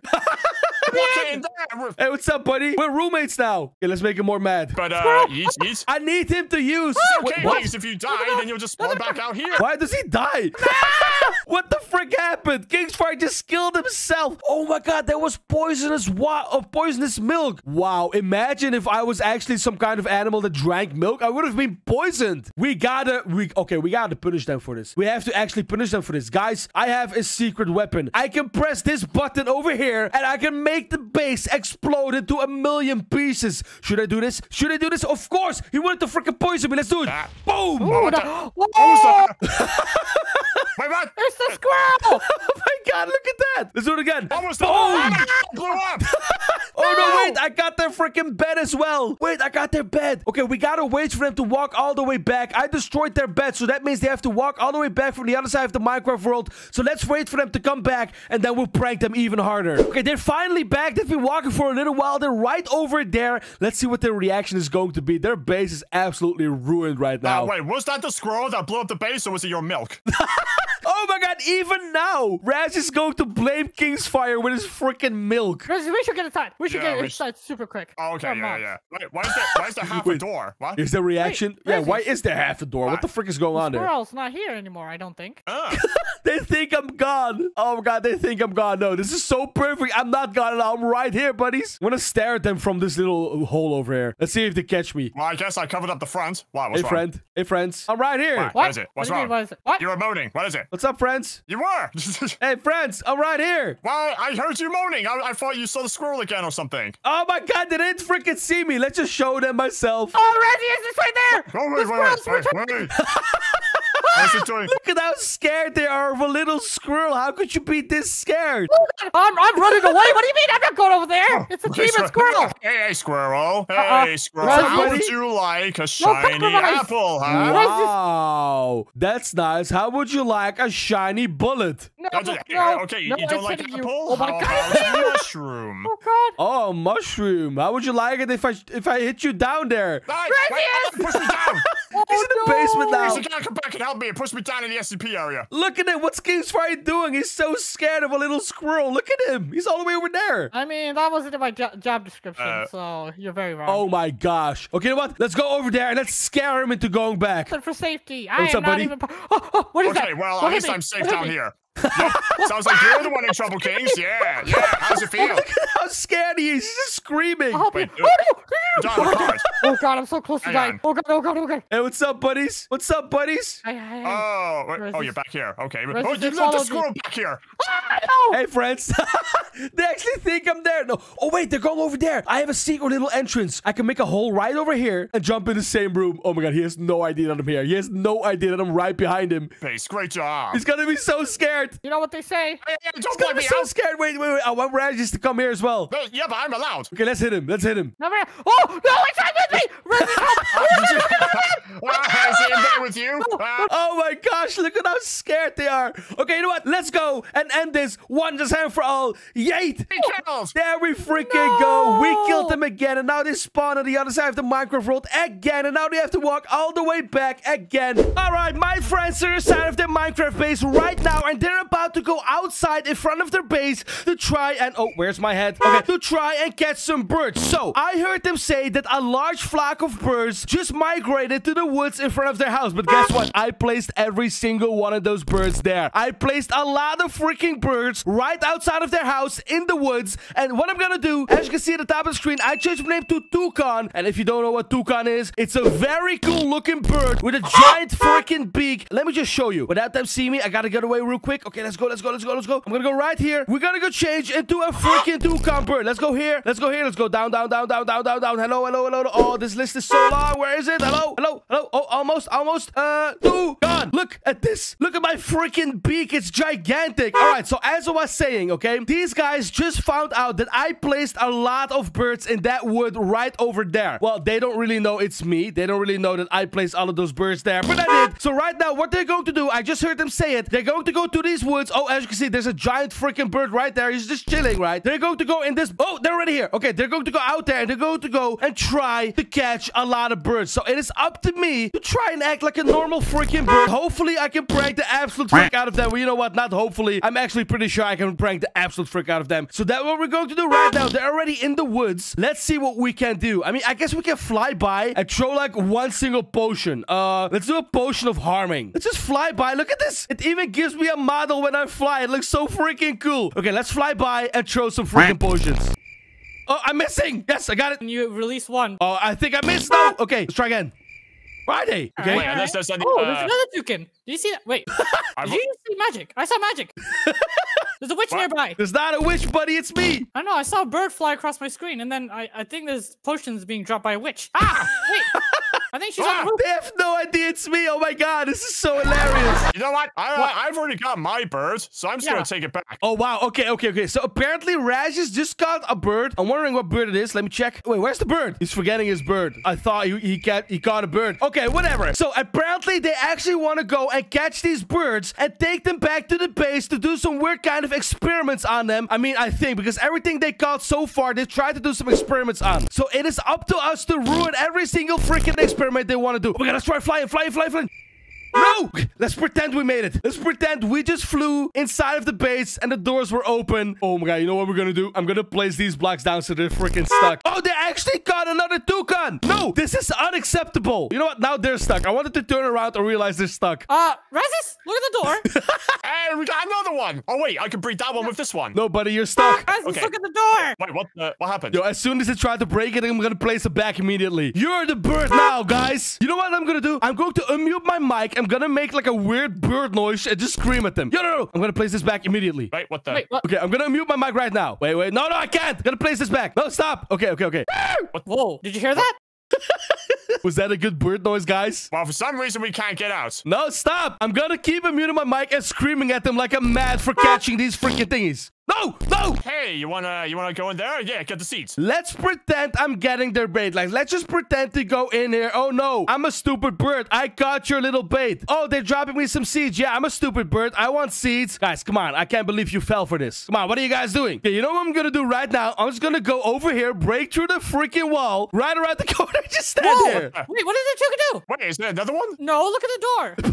Hey, what's up, buddy? We're roommates now. Okay, let's make him more mad. But uh, yeet, yeet. I need him to use. It's okay, what? If you die, then you'll just spawn back out here. Why does he die? What the frick happened? Kingsfire just killed himself. Oh my god, that was poisonous wa- of poisonous milk. Wow, imagine if I was actually some kind of animal that drank milk. I would have been poisoned. We gotta, we okay, we gotta punish them for this. We have to actually punish them for this, guys. I have a secret weapon. I can press this button over here, and I can make the base explode into a million pieces. Should I do this? Should I do this? Of course. He wanted to freaking poison me. Let's do it. Ah. Boom. Ooh, no. Oh. Wait, what? It's the squirrel! Oh my god, look at that! Let's do it again! Almost blew up! Oh no, wait! I got their freaking bed as well! Wait, I got their bed! Okay, we gotta wait for them to walk all the way back. I destroyed their bed, so that means they have to walk all the way back from the other side of the Minecraft world. So let's wait for them to come back, and then we'll prank them even harder. Okay, they're finally back. They've been walking for a little while. They're right over there. Let's see what their reaction is going to be. Their base is absolutely ruined right now. Uh, wait, was that the squirrel that blew up the base, or was it your milk? Oh my god, even now, Razzius is going to blame Kingsfire with his freaking milk. We should get inside. We should yeah, get inside super quick. Oh, okay, Come yeah, on. yeah. Wait, why is there, why is there half Wait, a door? What? Is there reaction? Wait, yeah, Razzius. Why is there half a door? What the frick is going on there? The squirrel's not here anymore, I don't think. Uh. They think I'm gone. Oh my god, they think I'm gone. No, this is so perfect. I'm not gone at all. I'm right here, buddies. I'm gonna stare at them from this little hole over here. Let's see if they catch me. Well, I guess I covered up the front. Wow, what's hey, wrong? friend. Hey, friends. I'm right here. What? What is it? What's what wrong? Mean, what is it? What? You're moaning. What is it? What's up, friends? You were. Hey, friends, I'm right here. Well, I heard you moaning. I, I thought you saw the squirrel again or something. Oh my god, they didn't freaking see me. Let's just show them myself. Oh, Razzius is right there. Oh, wait, wait, wait, wait, wait. Look at how scared they are of a little squirrel. How could you be this scared? I'm, I'm running away. What do you mean? I'm not going over there. Oh, it's a demon okay, squirrel. Hey, hey, squirrel. Uh-uh. Hey, squirrel. Right, how buddy? would you like a shiny no, apple, huh? Wow. That's nice. How would you like a shiny bullet? No, no, no, no, okay, you, no, you don't like apple? You. Oh, my God. Mushroom. Oh, God. Oh, mushroom. How would you like it if I if I hit you down there? Right, wait, push me down. Oh, he's in the no. basement now. He's gonna come back and help me and push me down in the S C P area. Look at him. What's Kingsfire doing? He's so scared of a little squirrel. Look at him. He's all the way over there. I mean, that wasn't in my jo job description, uh, so you're very wrong. Oh my gosh. Okay, you know what? Let's go over there and let's scare him into going back. For safety. I What's am up, not buddy? even. Oh, oh, what is okay, that? Okay, well, at least I'm safe what down here. Yep. Sounds like you're the one in trouble, Kings. Yeah, yeah. How's it feel? Look at how scared he is. He's just screaming. I'll help Wait, you. Oh, no. oh, god. oh god, I'm so close to dying. Oh god, oh god, oh god. Hey, what's up, buddies? What's up, buddies? Hey, hey, hey. Oh, wait. oh, you're back here. Okay. Resist oh, you left the squirrel back here. Oh, no. Hey, friends. They actually think I'm there. No. Oh wait, they're going over there. I have a secret little entrance. I can make a hole right over here and jump in the same room. Oh my god, he has no idea that I'm here. He has no idea that I'm right behind him. Base, great job. He's gonna be so scared. You know what they say? Hey, hey, don't He's me so out. scared. Wait, wait, wait. I want Razzius to come here as well. No, yeah, but I'm allowed. Okay, let's hit him. Let's hit him. No, oh, no, it's not with me. Razzius, help. I there with you. Uh, oh my gosh, look at how scared they are. Okay, you know what? Let's go and end this one just hand for all. Yeet. There we freaking no. go. We killed them again, and now they spawn on the other side of the Minecraft world again, and now they have to walk all the way back again. All right, my friends are inside of the Minecraft base right now, and they're about to go outside in front of their base to try and oh where's my head okay to try and catch some birds. So I heard them say that a large flock of birds just migrated to the woods in front of their house, but guess what? I placed every single one of those birds there. I placed a lot of freaking birds right outside of their house in the woods. And what I'm gonna do, as you can see at the top of the screen, I changed my name to Toucan. And if you don't know what Toucan is, it's a very cool looking bird with a giant freaking beak. Let me just show you. Without them seeing me, I gotta get away real quick. Okay, let's go, let's go, let's go, let's go. I'm gonna go right here. We're gonna go change into a freaking Toucan bird. Let's go here. Let's go here. Let's go down, down, down, down, down, down, down. Hello, hello, hello. Oh, this list is so long. Where is it? Hello, hello, hello. Oh, almost, almost. Uh, Toucan. Look at this. Look at my freaking beak. It's gigantic. All right, so as I was saying, okay, these guys just found out that I placed a lot of birds in that wood right over there. Well, they don't really know it's me. They don't really know that I placed all of those birds there, but I did. So right now, what they're going to do, I just heard them say it. They're going to go to these woods. Oh, as you can see, there's a giant freaking bird right there. He's just chilling, right? They're going to go in this. Oh, they're already here. Okay, they're going to go out there and they're going to go and try to catch a lot of birds. So it is up to me to try and act like a normal freaking bird. Hopefully, I can prank the absolute freak out of them. Well, you know what? Not hopefully. I'm actually pretty sure I can prank the absolute freak out of them. So that's what we're going to do right now. They're already in the woods. Let's see what we can do. I mean, I guess we can fly by and throw like one single potion. Uh, let's do a potion of harming. Let's just fly by. Look at this. It even gives me a model when I fly. It looks so freaking cool. Okay, let's fly by and throw some freaking potions. Oh, I'm missing. Yes, I got it. You released one. Oh, I think I missed though. Okay, let's try again. Friday. Okay. Wait, that's, that's, that's, oh, uh, there's another toucan. Did you see that? Wait. Did you see magic? I saw magic. There's a witch what? nearby. There's not a witch, buddy. It's me. I know. I saw a bird fly across my screen, and then I, I think there's potions being dropped by a witch. Ah! Wait. I think she's ah, on the roof. They have no idea it's me. Oh my god, this is so hilarious. You know what? I, what? I've already got my birds, so I'm just yeah. gonna take it back. Oh wow. Okay, okay, okay. So apparently Razzius just got a bird. I'm wondering what bird it is. Let me check. Wait, where's the bird? He's forgetting his bird. I thought he he, got, he caught a bird. Okay, whatever. So apparently they actually want to go and catch these birds and take them back to the base to do some weird kind of experiments on them. I mean, I think because everything they caught so far, they tried to do some experiments on. So it is up to us to ruin every single freaking experiment experiment they want to do. Oh my god, let's try flying, flying, flying, flying. No! Let's pretend we made it. Let's pretend we just flew inside of the base and the doors were open. Oh my god, you know what we're gonna do? I'm gonna place these blocks down so they're freaking stuck. Oh, they actually got another toucan! No! This is unacceptable! You know what? Now they're stuck. I wanted to turn around and realize they're stuck. Uh, Razzius, look at the door. Hey, we got another one! Oh wait, I can breed that one with this one. No, buddy, you're stuck. Razzius, okay. Look at the door! Wait, what, uh, what happened? Yo, as soon as they tried to break it, I'm gonna place it back immediately. You're the bird now, guys! You know what I'm gonna do? I'm going to unmute my mic. I'm I'm gonna make like a weird bird noise and just scream at them. Yo, no, no, I'm gonna place this back immediately. Wait, what the? Wait, what? Okay, I'm gonna unmute my mic right now. Wait, wait, no, no, I can't. I'm gonna place this back. No, stop. Okay, okay, okay. What? Whoa, did you hear that? Was that a good bird noise, guys? Well, for some reason, we can't get out. No, stop. I'm gonna keep unmuting my mic and screaming at them like I'm mad for catching these freaking thingies. No, no. Hey, you wanna you wanna go in there? Yeah, get the seats. Let's pretend I'm getting their bait. Like, let's just pretend to go in here. Oh no, I'm a stupid bird. I caught your little bait. Oh, they're dropping me some seeds. Yeah, I'm a stupid bird. I want seeds. Guys, come on. I can't believe you fell for this. Come on, what are you guys doing? Okay, you know what I'm gonna do right now? I'm just gonna go over here, break through the freaking wall, right around the corner, just stand Whoa. there. Wait, what did the chicken do? Wait, is there another one? No, look at the door.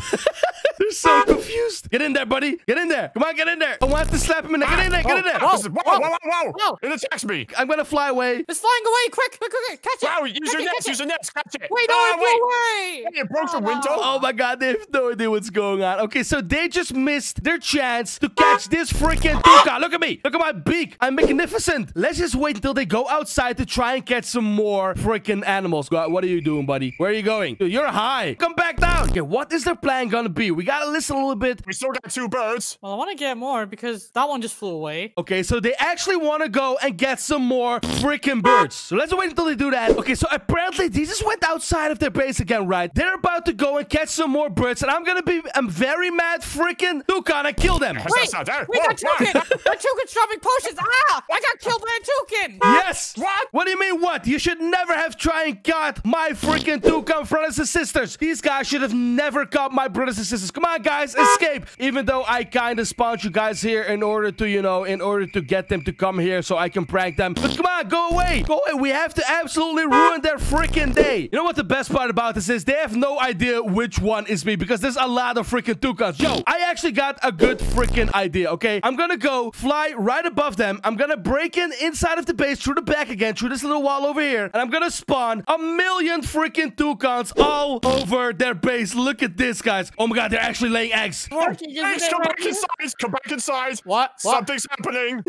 They're so confused. Get in there, buddy. Get in there. Come on, get in there. I want to slap him in there. Get in there. Get in there. Whoa, whoa, whoa, whoa, whoa. It attacks me. I'm going to fly away. It's flying away. Quick, quick, quick. Catch it. Wow, use your nets. Use your nets. Catch it. Wait, no, wait. It broke the window. Oh, my God. They have no idea what's going on. Okay, so they just missed their chance to catch this freaking toucan. Look at me. Look at my beak. I'm magnificent. Let's just wait until they go outside to try and catch some more freaking animals. God, what are you doing, buddy? Where are you going? Dude, you're high. Come back down. Okay, what is their plan going to be? We got to listen a little bit. We still got two birds. Well, I want to get more because that one just flew away. Okay, so they actually want to go and get some more freaking birds. So let's wait until they do that. Okay, so apparently they just went outside of their base again, right? They're about to go and catch some more birds, and I'm gonna be I'm very mad freaking toucan and kill them. Wait, wait, that toucan! That toucan's dropping potions! Ah! I got killed by a toucan! Yes! What? What do you mean what? You should never have tried and caught my freaking toucan brothers and sisters. These guys should have never caught my brothers and sisters. Come on, guys, escape! Even though I kind of spawned you guys here in order to, you know, now in order to get them to come here so I can prank them. But come on, go away. Go away. We have to absolutely ruin their freaking day. You know what the best part about this is? They have no idea which one is me because there's a lot of freaking toucans. Yo, I actually got a good freaking idea, okay? I'm gonna go fly right above them. I'm gonna break in inside of the base through the back again, through this little wall over here. And I'm gonna spawn a million freaking toucans all over their base. Look at this, guys. Oh my god, they're actually laying eggs. Eggs, come back inside. Come back inside. What? Something's happening.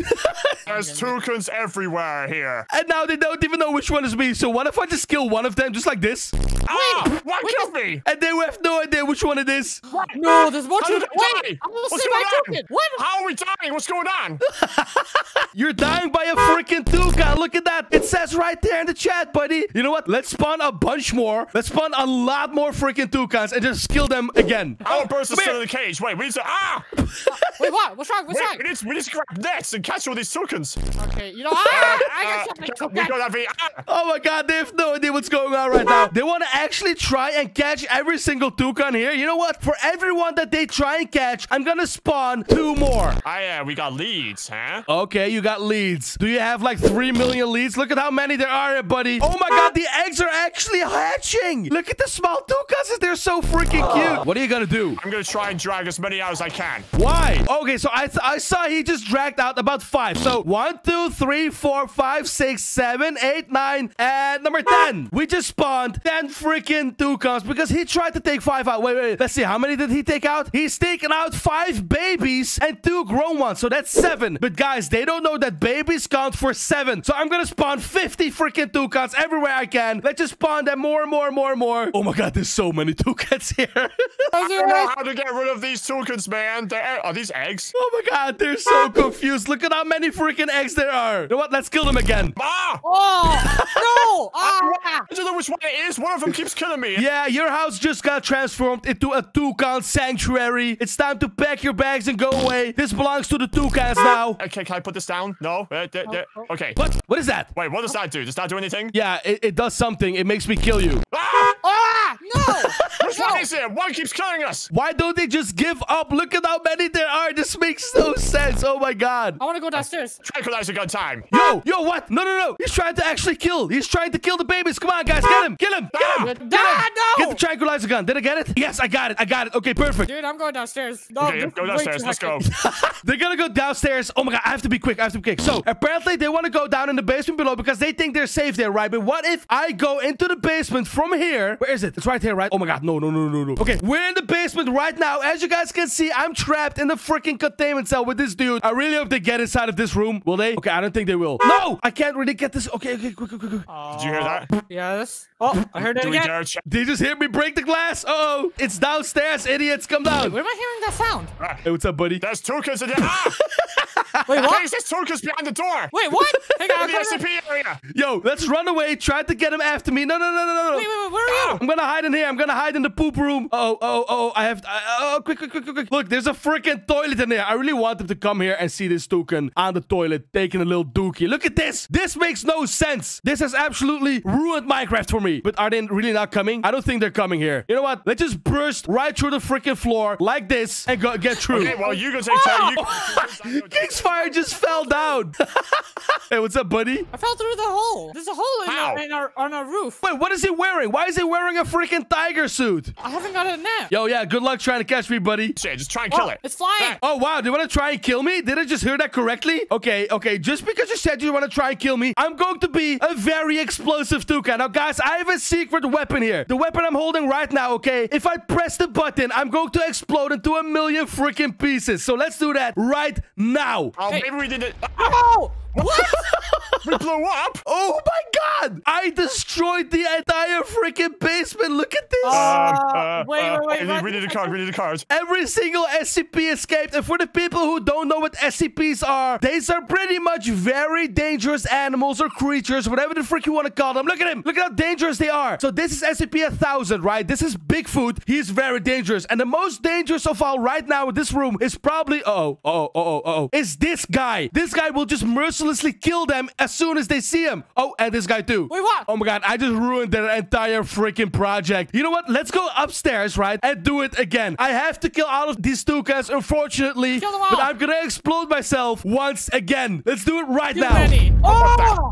There's toucans everywhere here. And now they don't even know which one is me. So what if I just kill one of them just like this? Ah, why kill me? And they have no idea which one it is. What? No, there's more toucans. Wait, I'm gonna see my toucan. What? How are we dying? What's going on? You're dying by a freaking toucan. Look at that. It says right there in the chat, buddy. You know what? Let's spawn a bunch more. Let's spawn a lot more freaking toucans and just kill them again. Our person's still in the cage. Wait, we need to... Ah! Wait, what? What's wrong? What's wrong? We need to, we need to grab nets and catch all these toucans. Okay, you know... Ah! Uh, I got something uh, toucan. We gotta be... Ah. Oh my god, they have no idea what's going on right now. They want to actually try and catch every single toucan here. You know what? For everyone that they try and catch, I'm gonna spawn two more. Ah, yeah, we got leads, huh? Okay, you got leads. Do you have like three million leads? Look at how many there are, buddy. Oh my god, the eggs are actually hatching. Look at the small toucans. They're so freaking cute. What are you gonna do? I'm gonna try and drag as many out as I can. Why? Okay, so I, th I saw he just dragged out about five. So one, two, three, four, five, six, seven, eight, nine, and number ten. We just spawned ten freaking toucans because he tried to take five out. Wait, wait, let's see. How many did he take out? He's taken out five babies and two grown ones. So that's seven. But guys, they don't know that babies count for seven. So I'm gonna spawn fifty freaking toucans everywhere I can. Let's just spawn them more and more and more and more. Oh my god, there's so many toucans here. I don't know how to get rid of these toucans, man. They're, are these eggs? Oh my god, they're so confused. Look at how many freaking eggs there are. You know what? Let's kill them again. Ah! Oh! No! Ah! I don't know which one it is. One of them keeps killing me. Yeah, your house just got transformed into a toucan sanctuary. It's time to pack your bags and go away. This belongs to the toucans now. Okay, can I put this down? No? Uh, there, there. Okay. What? What is that? Wait, what does that do? Does that do anything? Yeah, it, it does something. It makes me kill you. Ah! Ah! No! Which one is it? One keeps killing us. Why don't they just give up? Look at how many there are. This makes no sense. Oh my god. I want to go downstairs. Tranquilizer gun time. Yo, yo, what? No, no, no. He's trying to actually kill. He's trying to kill the babies. Come on, guys. Get him. Get him. Get him. Get him. Get, him. Get the tranquilizer gun. Did I get it? Yes, I got it. I got it. Okay, perfect. Dude, I'm going downstairs. No, okay, go downstairs. Let's go. They're going to go downstairs. Oh my god. I have to be quick. I have to be quick. So apparently they want to go down in the basement below because they think they're safe there, right? But what if I go into the basement from here? Where is it? It's right here, right? Oh my god. No, no, no, no, no. Okay, we're in the basement right now. As you guys can see, I'm trapped in the freaking containment cell with this dude. I really hope they get inside of this room. Will they? Okay, I don't think they will. No, I can't really get this. Okay, okay, quick, quick, quick. Uh, Did you hear that? Yes. Oh, I heard it again. Did you just hear me break the glass? Uh-oh. It's downstairs, idiots. Come down. Wait, where am I hearing that sound? Uh, hey, what's up, buddy? There's toucans in there. Ah! Wait, what? Hey, there's toucans behind the door. Wait, what? Hang on. The S C P area. Yo, let's run away. Try to get him after me. No, no, no, no, no. Wait, wait, wait. Where are you? I'm gonna hide in here. I'm gonna hide in the poop room. Oh, oh, oh. I have... Oh, quick, quick, quick, quick. Look, there's a freaking toilet in there. I really want them to come here and see this toucan on the toilet taking a little dookie. Look at this. This makes no sense. This has absolutely ruined Minecraft for me. But are they really not coming? I don't think they're coming here. You know what? Let's just burst right through the freaking floor like this and go get through. Okay, well, you can take time. Kingsfire just fell down. Hey, what's up, buddy? I fell through the hole. There's a hole in our, in our, on our roof. Wait, what is he wearing? Why is he wearing a freaking tiger suit? I haven't got a net. Yo, yeah, good luck trying to catch me, buddy. Shit, just try and kill oh, it. It's flying. Oh, wow. Do you want to try and kill me? Did I just hear that correctly? Okay, okay. Just because you said you want to try and kill me, I'm going to be a very explosive toucan. Now, guys, I have a secret weapon here. The weapon I'm holding right now, okay? If I press the button, I'm going to explode into a million freaking pieces. So let's do that right now. Oh, hey. Maybe we did it. Oh! What? We blew up. Oh my god. I destroyed the entire freaking basement. Look at this. Uh, uh, wait, uh, wait, wait. We need the cards. We need the cards. Every single S C P escaped. And for the people who don't know what S C Ps are, these are pretty much very dangerous animals or creatures, whatever the frick you want to call them. Look at him. Look at how dangerous they are. So this is S C P one thousand, right? This is Bigfoot. He's very dangerous. And the most dangerous of all right now in this room is probably, uh-oh, uh-oh, uh-oh, uh-oh, is this guy. This guy will just mercilessly kill them as soon as they see him. Oh, and this guy too. Wait, what? Oh my god, I just ruined their entire freaking project. You know what? Let's go upstairs, right? And do it again. I have to kill all of these toucans, unfortunately. Kill them all. But I'm gonna explode myself once again. Let's do it right you now. Ready. Oh!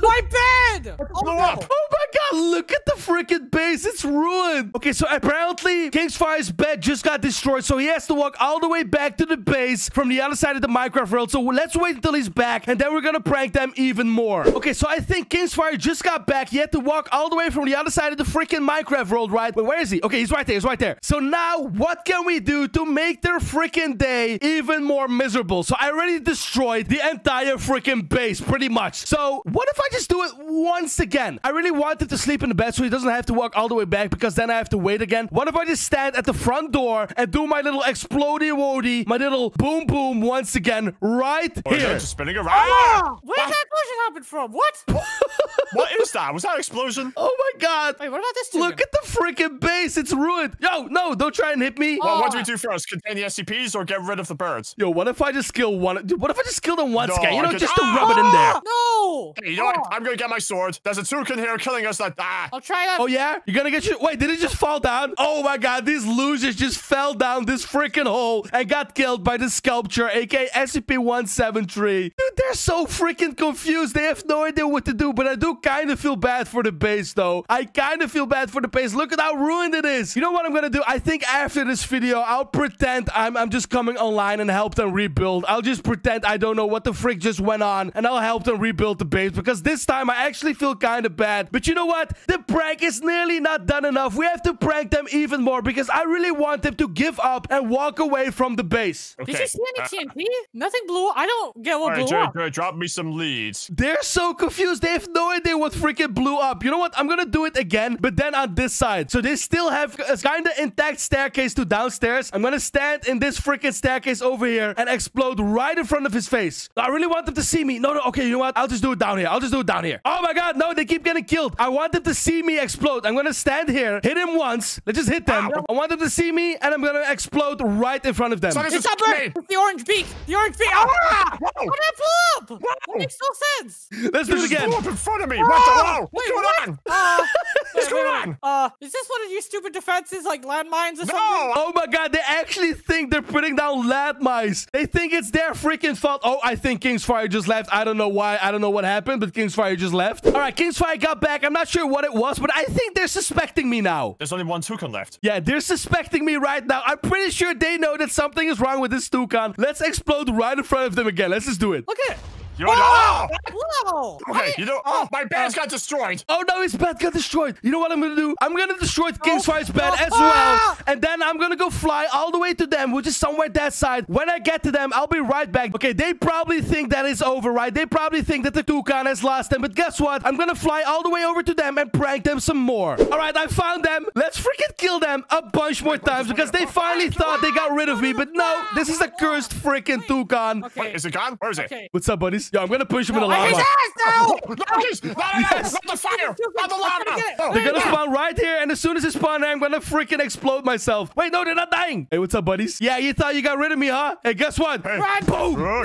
My bed! Oh, no. Oh my god, look at the freaking base. It's ruined. Okay, so apparently Kingsfire's bed just got destroyed, so he has to walk all the way back to the base from the other side of the Minecraft world. So let's wait until he's back, and then we're gonna prank them even more. Okay, so I think Kingsfire just got back. He had to walk all the way from the other side of the freaking Minecraft world, right? Wait, where is he? Okay, he's right there. He's right there. So now, what can we do to make their freaking day even more miserable? So I already destroyed the entire freaking base, pretty much. So what if I just do it once again? I really wanted to sleep in the bed so he doesn't have to walk all the way back, because then I have to wait again. What if I just stand at the front door and do my little explodey-woody, my little boom-boom once again right or here? Just spinning around. Ah! Where did that explosion happen from? What? What is that? Was that an explosion? Oh my god. Wait, what about this chicken? Look at the freaking base. It's ruined. Yo, no, don't try and hit me. Well, oh. What do we do first? Contain the S C Ps or get rid of the birds? Yo, what if I just kill one? Dude, what if I just kill them once no, again? You know, could... just to ah! rub it in there. No. Hey, you know oh. what? I'm going to get my sword. There's a toucan here killing us. Like, ah. I'll try that. Oh, yeah? You're going to get your... Wait, did it just fall down? Oh, my God. These losers just fell down this freaking hole and got killed by the sculpture, a k a. S C P one seven three. Dude, they're so freaking confused. They have no idea what to do, but I do kind of feel bad for the base, though. I kind of feel bad for the base. Look at how ruined it is. You know what I'm going to do? I think after this video, I'll pretend I'm, I'm just coming online and help them rebuild. I'll just pretend I don't know what the frick just went on, and I'll help them rebuild the base, because this time I actually feel kind of bad. But you know what? The prank is nearly not done enough. We have to prank them even more, because I really want them to give up and walk away from the base. Okay. Did you see any T N T? Uh, Nothing blew. I don't get what blew up. All right, drop me some leads. They're so confused. They have no idea what freaking blew up. You know what? I'm gonna do it again, but then on this side. So they still have a kind of intact staircase to downstairs. I'm gonna stand in this freaking staircase over here and explode right in front of his face. I really want them to see me. No, no. Okay, you know what? I'll just do it down here. I'll just do it down here. Oh my god, no. They keep getting killed. I want them to see me explode. I'm gonna stand here, hit him once. Let's just hit them. Ow. I want them to see me, and I'm gonna explode right in front of them. So it's a bird. It's the orange beak. The orange beak. Ah! What did I pull up? Whoa. That makes no sense. Let's do it again. Blew up in front of me. Ah! What the hell? What's going what? on? Uh, What's going on? Uh, is this one of your stupid defenses, like landmines or no. something? Oh my god, they actually think they're putting down landmines. They think it's their freaking fault. Oh, I think Kingsfire just left. I don't know why. I don't know what happened, but Kingsfire just left. All right, Kingsfire got back. I'm not sure what it was, but I think they're suspecting me now. There's only one toucan left. Yeah, they're suspecting me right now. I'm pretty sure they know that something is wrong with this toucan. Let's explode right in front of them again. Let's just do it. Look at it. You don't oh! know. Whoa! Okay, what? you know. Oh, my bed's got destroyed. Oh no, his bed got destroyed. You know what I'm gonna do? I'm gonna destroy Kingsfire's oh. bed oh. as well, ah! and then I'm gonna go fly all the way to them, which is somewhere that side. When I get to them, I'll be right back. Okay, they probably think that it's over, right? They probably think that the toucan has lost them, but guess what? I'm gonna fly all the way over to them and prank them some more. All right, I found them. Let's freaking kill them a bunch more times, because they finally thought they got rid of me, but no, this is a cursed freaking toucan. Okay. Wait, is it gone? Where is it? Okay. What's up, buddies? Yeah, I'm gonna push him no, in the lava. No! No, yes. no, no, no, yes. Not the fire! Not the lava! No. They're gonna spawn right here, and as soon as it spawns, I'm gonna freaking explode myself. Wait, no, they're not dying. Hey, what's up, buddies? Yeah, you thought you got rid of me, huh? Hey, guess what? Hey. Run! Boom! No!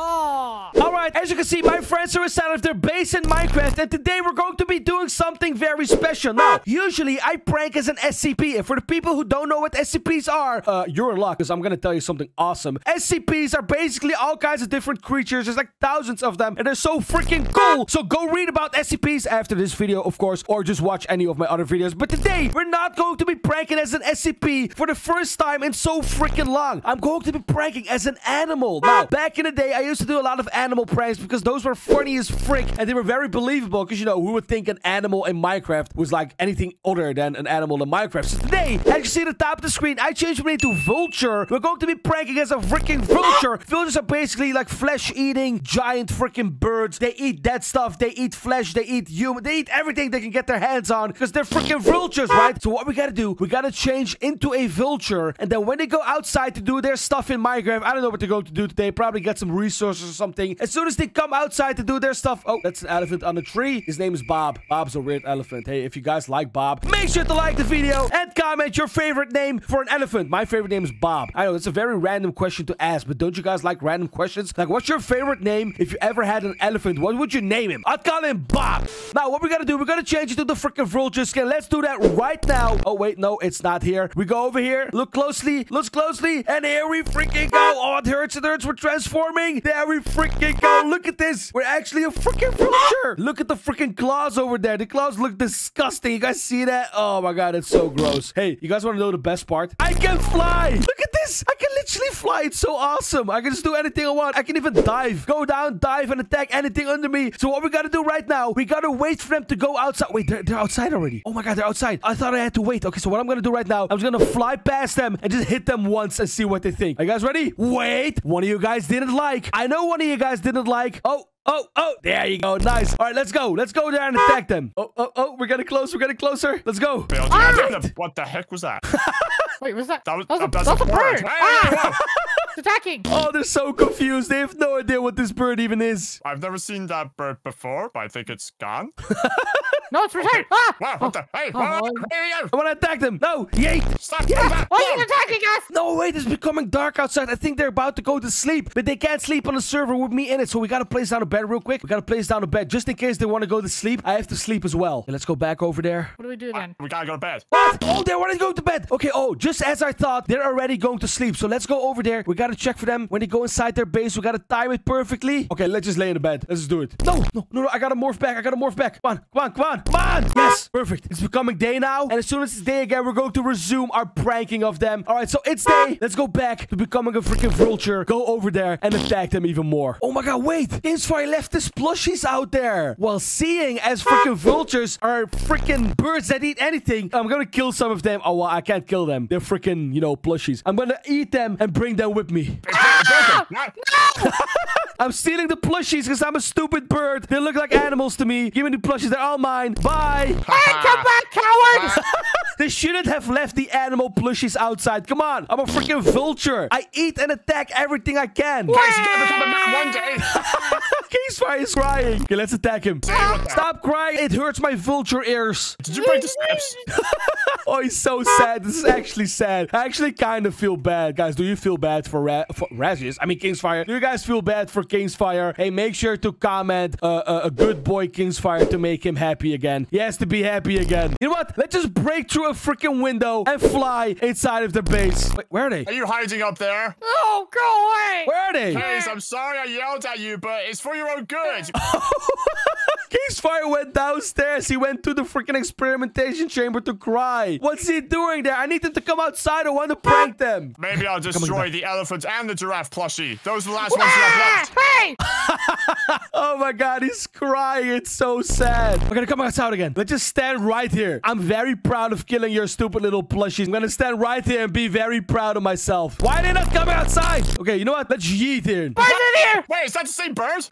Oh. All right, as you can see, my friends are inside of their base in Minecraft, and today we're going to be doing something very special. Now, usually I prank as an S C P, and for the people who don't know what S C Ps are, uh, you're in luck, because I'm gonna tell you something awesome. S C Ps are basically all kinds of different creatures. There's like thousands of them, and they're so freaking cool. So go read about S C Ps after this video, of course, or just watch any of my other videos. But today, we're not going to be pranking as an S C P for the first time in so freaking long. I'm going to be pranking as an animal. Now, back in the day, I used to do a lot of animal pranks because those were funny as frick, and they were very believable because, you know, who would think an animal in Minecraft was like anything other than an animal in Minecraft? So today, as you see at the top of the screen, I changed my name to Vulture. We're going to be pranking as a freaking vulture. Vultures are basically like flesh eating giant freaking birds. They eat dead stuff, they eat flesh, they eat human, they eat everything they can get their hands on, because they're freaking vultures, right? So what we gotta do, we gotta change into a vulture, and then when they go outside to do their stuff in Minecraft, I don't know what they're going to do today, probably get some resources resources or something. As soon as they come outside to do their stuff... Oh, that's an elephant on a tree. His name is Bob. Bob's a weird elephant. Hey, if you guys like Bob, make sure to like the video and comment your favorite name for an elephant. My favorite name is Bob. I know, that's a very random question to ask, but don't you guys like random questions? Like, what's your favorite name? If you ever had an elephant, what would you name him? I'd call him Bob. Now, what we gotta do, we're gonna change it to the freaking vulture skin. Let's do that right now. Oh, wait, no, it's not here. We go over here. Look closely. Look closely. And here we freaking go. Oh, it hurts. It hurts. We're transforming. There we freaking go. Look at this. We're actually a freaking vulture. Look at the freaking claws over there. The claws look disgusting. You guys see that? Oh, my God. It's so gross. Hey, you guys want to know the best part? I can fly. Look at this. I can literally fly. It's so awesome. I can just do anything I want. I can even dive. Go down, dive, and attack anything under me. So what we got to do right now, we got to wait for them to go outside. Wait, they're, they're outside already. Oh, my God. They're outside. I thought I had to wait. Okay, so what I'm going to do right now, I'm just going to fly past them and just hit them once and see what they think. Are you guys ready? Wait. One of you guys didn't like. I know one of you guys didn't like. Oh. Oh, oh, there you go. Nice. All right, let's go. Let's go there and attack them. Oh, oh, oh, we're getting close. We're getting closer. Let's go. Right. What the heck was that? Wait, was that? That was, that was, a, that was a bird. bird. Ah. It's attacking. Oh, they're so confused. They have no idea what this bird even is. I've never seen that bird before, but I think it's gone. No, it's returned. Okay. Ah. Wow, what the? Hey, oh, oh, I want to attack them. No, yay. Stop. Yeah. Why are you attacking us? No, wait, it's becoming dark outside. I think they're about to go to sleep, but they can't sleep on the server with me in it, so we got to place down a bed. Real quick, we gotta place down a bed just in case they want to go to sleep. I have to sleep as well. Okay, let's go back over there. What do we do then? We gotta go to bed. What? Oh, they want to go to bed. Okay. Oh, just as I thought, they're already going to sleep. So let's go over there. We gotta check for them when they go inside their base. We gotta time it perfectly. Okay, let's just lay in the bed. Let's just do it. No, no, no, no. I gotta morph back. I gotta morph back. Come on, come on, come on, come on. Yes, perfect. It's becoming day now, and as soon as it's day again, we're going to resume our pranking of them. All right, so it's day. Let's go back to becoming a freaking vulture. Go over there and attack them even more. Oh my God, wait. Kingsfire left his plushies out there. Well, seeing as freaking vultures are freaking birds that eat anything, I'm gonna kill some of them. Oh, well, I can't kill them. They're freaking, you know, plushies. I'm gonna eat them and bring them with me. Ah! No! I'm stealing the plushies because I'm a stupid bird. They look like animals to me. Give me the plushies. They're all mine. Bye. Hey, come back, cowards! They shouldn't have left the animal plushies outside. Come on. I'm a freaking vulture. I eat and attack everything I can. Guys, you gotta become a man one day. Kingsfire is crying. Okay, let's attack him. Stop crying. It hurts my vulture ears. Did you break the steps? Oh, he's so sad. This is actually sad. I actually kind of feel bad. Guys, do you feel bad for, Ra for Razzius? I mean, Kingsfire. Do you guys feel bad for Kingsfire? Hey, make sure to comment uh, uh, a good boy Kingsfire to make him happy again. He has to be happy again. You know what? Let's just break through a freaking window and fly inside of the base. Wait, where are they? Are you hiding up there? Oh, go away. Where are they? Please, I'm sorry I yelled at you, but it's for your own good. Kingsfire went downstairs. He went to the freaking experimentation chamber to cry. What's he doing there? I need them to come outside. I want to prank them. Maybe I'll destroy the elephant and the giraffe plushie. Those are the last ones left. Hey! Oh my God, he's crying. It's so sad. We're gonna come outside again. Let's just stand right here. I'm very proud of killing your stupid little plushies. I'm gonna stand right here and be very proud of myself. Why are they not coming outside? Okay, you know what? Let's yeet here. Birds in here! Wait, is that the same bird?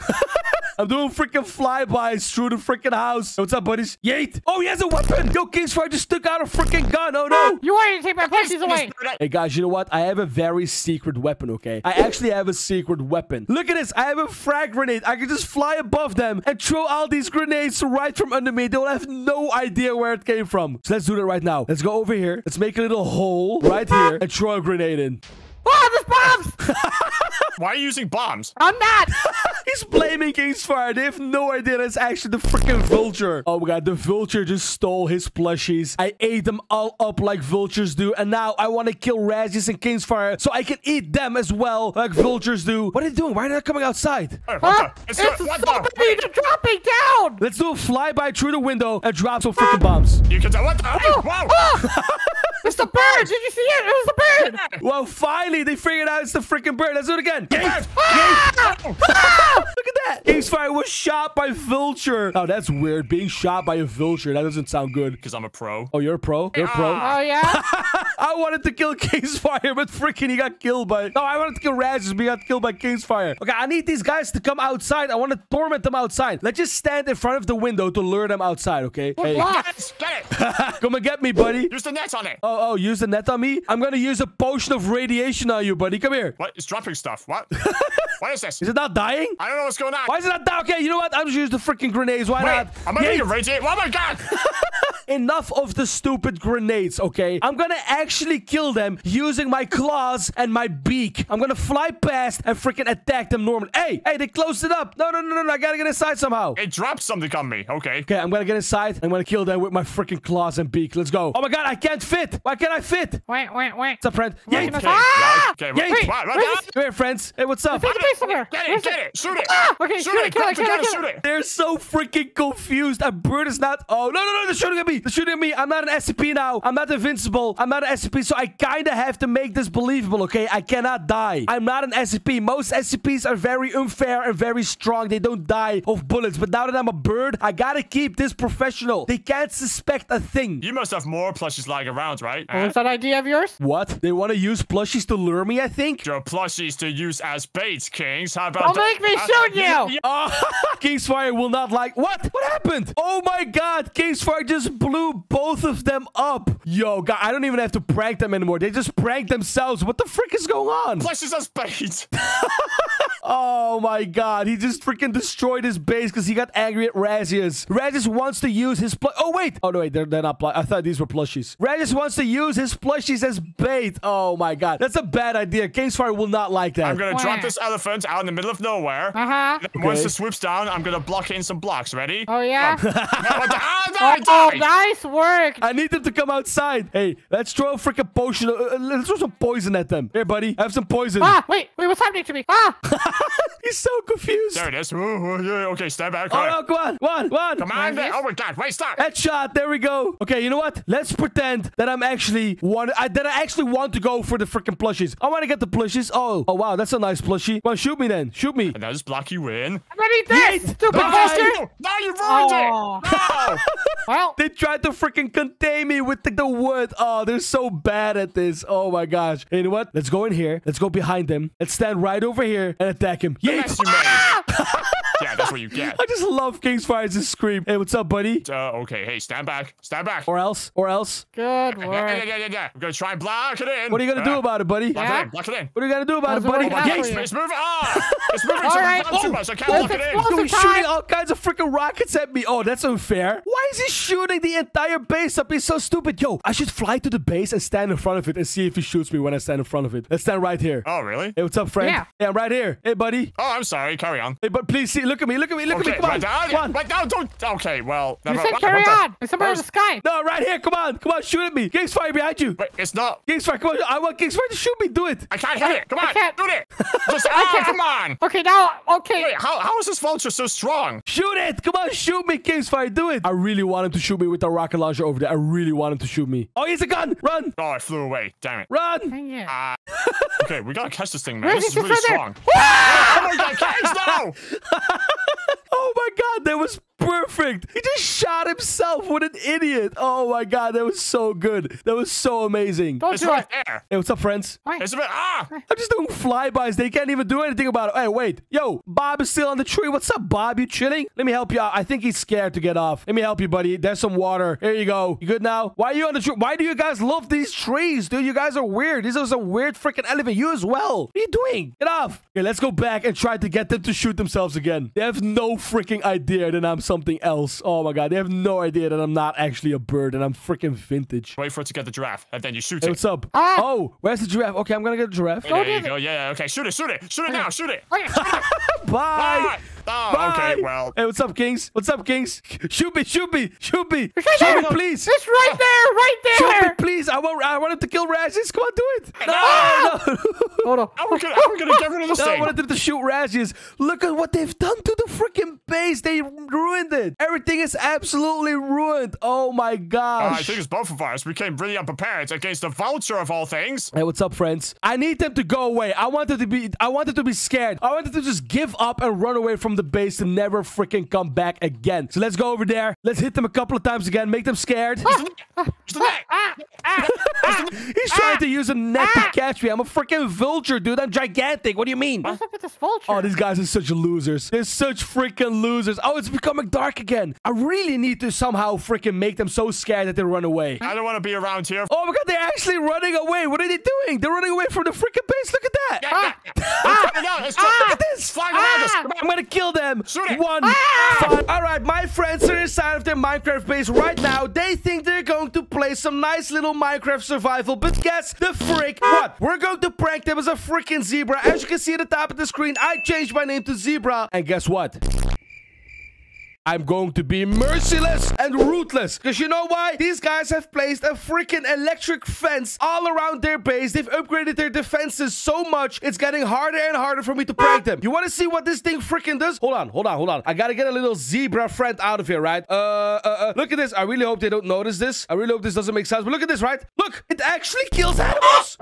I'm doing freaking flybys through the freaking house. What's up, buddies? Yeet. Oh, he has a weapon. Yo, Kingsfire just took out a freaking gun. Oh, no. You wanted to take my plushies away. Hey, guys, you know what? I have a very secret weapon, okay? I actually have a secret weapon. Look at this. I have a frag grenade. I can just fly above them and throw all these grenades right from under me. They'll have no idea where it came from. So let's do that right now. Let's go over here. Let's make a little hole right here and throw a grenade in. Oh, there's bombs! Why are you using bombs? I'm not. He's blaming Kingsfire. They have no idea that's actually the freaking vulture. Oh my God, the vulture just stole his plushies. I ate them all up like vultures do. And now I want to kill Razzius and Kingsfire so I can eat them as well like vultures do. What are they doing? Why are they not coming outside? Hey, huh? It's, it's so big. They're dropping down. Let's do a flyby through the window and drop some freaking bombs. You can tell. What the? Oh, wow. Oh. It's the bird. Did you see it? It was the bird. Well, finally, they figured out it's the freaking bird. Let's do it again. Yes. Ah! Yes. Ah! Look at that. Kingsfire was shot by vulture. Oh, that's weird. Being shot by a vulture. That doesn't sound good. Because I'm a pro. Oh, you're a pro? You're a pro? Oh, yeah? I wanted to kill Kingsfire, but freaking he got killed by... No, I wanted to kill Razzius, but he got killed by Kingsfire. Okay, I need these guys to come outside. I want to torment them outside. Let's just stand in front of the window to lure them outside, okay? Hey. Get it. Come and get me, buddy. Use the net on it. Oh, Oh, use the net on me? I'm gonna use a potion of radiation on you, buddy. Come here. What? It's dropping stuff. What? What is this? Is it not dying? I don't know what's going on. Why is it not dying? Okay, you know what? I'll just use the freaking grenades. Why Wait, not? I'm gonna radiate. Oh my god! Enough of the stupid grenades, okay? I'm gonna actually kill them using my claws and my beak. I'm gonna fly past and freaking attack them normally. Hey, hey, they closed it up. No, no, no, no, no. I gotta get inside somehow. It dropped something on me. Okay. Okay, I'm gonna get inside. I'm gonna kill them with my freaking claws and beak. Let's go. Oh my god, I can't fit. Why can't I fit? Wait, wait, wait. What's up, friend? Wait, okay, ah! okay, wait, wait, wait, wait. Come here, friends. Hey, what's up? Get it, get it, get it. Shoot it. Ah! Okay, shoot, shoot it, it, kill it, kill it, shoot it. They're so freaking confused. A bird is not. Oh, no, no, no. They're shooting at me. They're shooting at me. I'm not an S C P now. I'm not invincible. I'm not an S C P, so I kind of have to make this believable, okay? I cannot die. I'm not an S C P. Most S C Ps are very unfair and very strong. They don't die of bullets, but now that I'm a bird, I gotta keep this professional. They can't suspect a thing. You must have more plushies lying around, right? What's that idea of yours? What? They want to use plushies to lure me, I think? Your plushies to use as bait, Kings. How about... Don't make me shoot you! Oh, Kingsfire will not like... What? What happened? Oh my god, Kingsfire just blew both of them up. Yo, god, I don't even have to prank them anymore. They just prank themselves. What the frick is going on? Plushies as bait. Oh my god, he just freaking destroyed his base because he got angry at Razzius. Razzius wants to use his plush... Oh, wait. Oh, no, wait, they're, they're not plush. I thought these were plushies. Razzius wants to use his plushies as bait. Oh my god, that's a bad idea. Kingsfire will not like that. I'm gonna Where? drop this elephant out in the middle of nowhere. Uh-huh. Okay. Once it swoops down, I'm gonna block in some blocks. Ready? Oh, yeah? Oh, oh, oh, nice work. I need them to come outside. Hey, let's throw a freaking potion. Uh, let's throw some poison at them. Here, buddy, have some poison. Ah, wait, wait, what's happening to me? Ah! He's so confused. There it is. Okay, stand back. Oh, no, come on. One, one. Come on. There. Oh, my God. Wait, stop. Headshot. There we go. Okay, you know what? Let's pretend that I'm actually want, I, that I actually want to go for the freaking plushies. I want to get the plushies. Oh, oh, wow. That's a nice plushie. Come on, shoot me then. Shoot me. And I'll just block you in. Let me this. Yes. Stupid bastard. Now you ruined oh. it. No. Well, they tried to freaking contain me with the, the wood. Oh, they're so bad at this. Oh, my gosh. Hey, you know what? Let's go in here. Let's go behind them. Let's stand right over here and attack him. Yes. Yeah, that's what you get. I just love Kingsfire's scream. Hey, what's up, buddy? Uh, okay, hey, stand back. Stand back. Or else. Or else. Good work. Yeah, yeah, yeah, yeah, yeah. I'm going to try and block it in. What are you going to uh, do about it, buddy? Block yeah. it in. Block it in. What are you going to do about that's it, buddy? Yes, it's moving on. It's moving all right. oh, too much. I can't look it in. He's shooting all kinds of freaking rockets at me. Oh, that's unfair. Why is he shooting the entire base up? He's so stupid. Yo, I should fly to the base and stand in front of it and see if he shoots me when I stand in front of it. Let's stand right here. Oh, really? Hey, what's up, friend? Yeah. Hey, I'm right here. Hey, buddy. Oh, I'm sorry. Carry on. Hey, but please see. Look at me, look at me, look okay, at me, come right on, down, come on. Right now, don't, okay, well. You said carry on, it's somewhere in the sky. No, right here, come on, come on, shoot at me. Kingsfire behind you. Wait, it's not. Kingsfire, come on, I want Kingsfire to shoot me, do it. I can't hit it, come on, do it. Just, I can't. Come on. Okay, now, okay. Wait, how, how is this vulture so strong? Shoot it, come on, shoot me, Kingsfire, do it. I really want him to shoot me with the rocket launcher over there. I really want him to shoot me. Oh, he's a gun, run. Oh, I flew away, damn it. Run. Dang it. Uh, okay, we gotta catch this thing, man. This is really strong. Oh my god, Kings, no! Oh my god, that was perfect. He just shot himself. What an idiot. Oh my god, that was so good. That was so amazing. Don't it's do right it. There. Hey, what's up, friends? What? It's a bit, ah. I'm just doing flybys. They can't even do anything about it. Hey, wait. Yo, Bob is still on the tree. What's up, Bob? You chilling? Let me help you out. I think he's scared to get off. Let me help you, buddy. There's some water. Here you go. You good now? Why are you on the tree? Why do you guys love these trees, dude? You guys are weird. This is a weird freaking elephant. You as well. What are you doing? Get off. Okay, let's go back and try to get them to shoot themselves again. They have no freaking idea that I'm something else. Oh my god, they have no idea that I'm not actually a bird and I'm freaking vintage. Wait for it to get the giraffe and then you shoot hey, it. What's up? Ah. Oh, where's the giraffe? Okay, I'm gonna get the giraffe. Hey, there go you go. It. Yeah, yeah, okay. Shoot it, shoot it, shoot it okay. now, shoot it. Okay. Shoot it. Bye. Bye. Oh, Bye. Okay, well. Hey, what's up, Kings? What's up, Kings? Shoot me, shoot me, shoot me. Okay, shoot no, me, no. please. It's right there, right there. Shoot me, please. I want, I want him to kill Razzius. Come on, do it. No, ah! no. Hold on. I'm gonna, I'm gonna get rid of this no, thing. I wanted them to shoot Razzius. Look at what they've done to the freaking base. They ruined it. Everything is absolutely ruined. Oh, my gosh. Uh, I think it's both of us. We came really unprepared against the vulture of all things. Hey, what's up, friends? I need them to go away. I want them to be, I want them to be scared. I want them to just give up and run away from the base to never freaking come back again. So let's go over there. Let's hit them a couple of times again. Make them scared. He's trying to use a net to catch me. I'm a freaking vulture, dude. I'm gigantic. What do you mean? What's up with this vulture? Oh, these guys are such losers. They're such freaking losers. Oh, it's becoming dark again. I really need to somehow freaking make them so scared that they run away. I don't want to be around here. Oh my god, they're actually running away. What are they doing? They're running away from the freaking base. Look at that. Yeah, ah. yeah, yeah. Ah. Ah. Ah. Look at this. Flying around us. I'm going to kill them. Shoot it. One. Ah. Five. All right, my friends are inside of their Minecraft base right now. They think they're going to play some nice little Minecraft survival, but guess the frick what? We're going to prank them as a freaking zebra. As you can see at the top of the screen, I changed my name to Zebra. And guess what? I'm going to be merciless and ruthless. Because you know why? These guys have placed a freaking electric fence all around their base. They've upgraded their defenses so much, it's getting harder and harder for me to prank them. You want to see what this thing freaking does? Hold on, hold on, hold on. I got to get a little zebra friend out of here, right? Uh, uh, uh, look at this. I really hope they don't notice this. I really hope this doesn't make sense. But look at this, right? Look, it actually kills animals.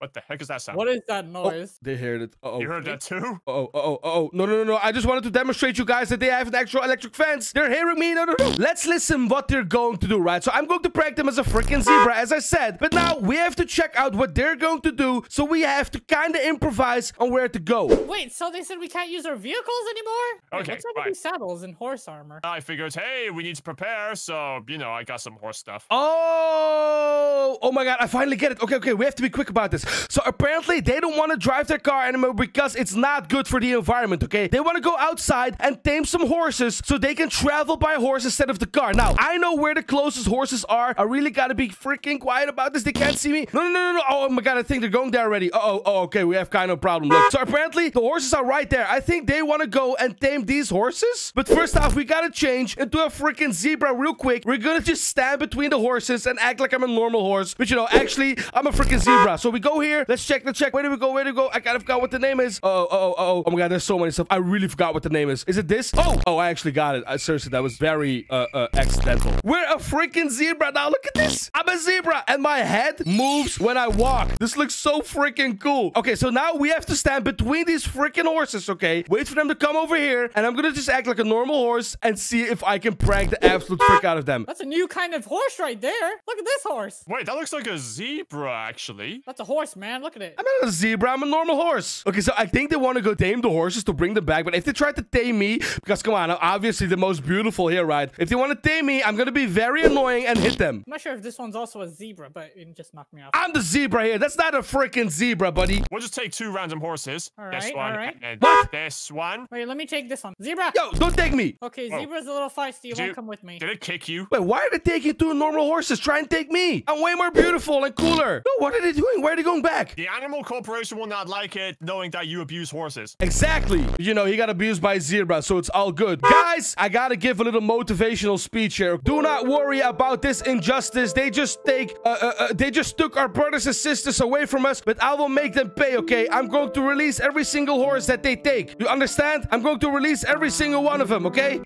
What the heck is that sound? What is that noise? Oh, they heard it. Uh oh. You heard that too? Uh oh, uh oh, uh oh. No, no, no, no. I just wanted to demonstrate you guys that they have an actual electric fence. They're hearing me. No, no, no. Let's listen what they're going to do, right? So I'm going to prank them as a freaking zebra, as I said. But now we have to check out what they're going to do. So we have to kind of improvise on where to go. Wait, so they said we can't use our vehicles anymore? Okay, what's up with these saddles and horse armor? I figured, hey, we need to prepare. So, you know, I got some horse stuff. Oh, oh my God. I finally get it. Okay, okay. We have to be quick about this. So apparently they don't want to drive their car anymore because it's not good for the environment, okay? They want to go outside and tame some horses so they can travel by horse instead of the car. Now, I know where the closest horses are. I really got to be freaking quiet about this. They can't see me. No, no, no, no. Oh my God, I think they're going there already. Uh-oh, oh, okay. We have kind of a problem. Look. So apparently the horses are right there. I think they want to go and tame these horses. But first off, we got to change into a freaking zebra real quick. We're going to just stand between the horses and act like I'm a normal horse. But you know, actually, I'm a freaking zebra. So we go here. Let's check the check. Where do we go? Where do we go? I kind of forgot what the name is. Oh, oh, oh, oh my God. There's so many stuff. I really forgot what the name is. Is it this? Oh, oh, I actually got it. I, seriously, that was very uh, uh, accidental. We're a freaking zebra now. Look at this. I'm a zebra and my head moves when I walk. This looks so freaking cool. Okay, so now we have to stand between these freaking horses, okay? Wait for them to come over here and I'm going to just act like a normal horse and see if I can prank the absolute frick out of them. That's a new kind of horse right there. Look at this horse. Wait, that looks like a zebra, actually. That's a horse, man. Look at it. I'm not a zebra. I'm a normal horse. Okay, so I think they want to go tame the horses to bring them back. But if they try to tame me, because come on, I'm obviously the most beautiful here, right? If they want to tame me, I'm going to be very annoying and hit them. I'm not sure if this one's also a zebra, but it just knocked me off. I'm the zebra here. That's not a freaking zebra, buddy. We'll just take two random horses. All right, this one, all right. And what? This one. Wait, let me take this one. Zebra. Yo, don't take me. Okay, Whoa. Zebra's a little feisty. You did won't you, come with me. Did it kick you? Wait, why are they taking two normal horses? Try and take me. I'm way more beautiful and cooler. Yo, what are they doing? Where are they going back? The Animal Corporation will not like it, knowing that you abuse horses. Exactly. You know, he got abused by zebra, so it's all good. Guys, I gotta give a little motivational speech here. Do not worry about this injustice. They just take, uh, uh, uh, they just took our brothers and sisters away from us, but I will make them pay, okay? I'm going to release every single horse that they take. You understand? I'm going to release every single one of them, okay?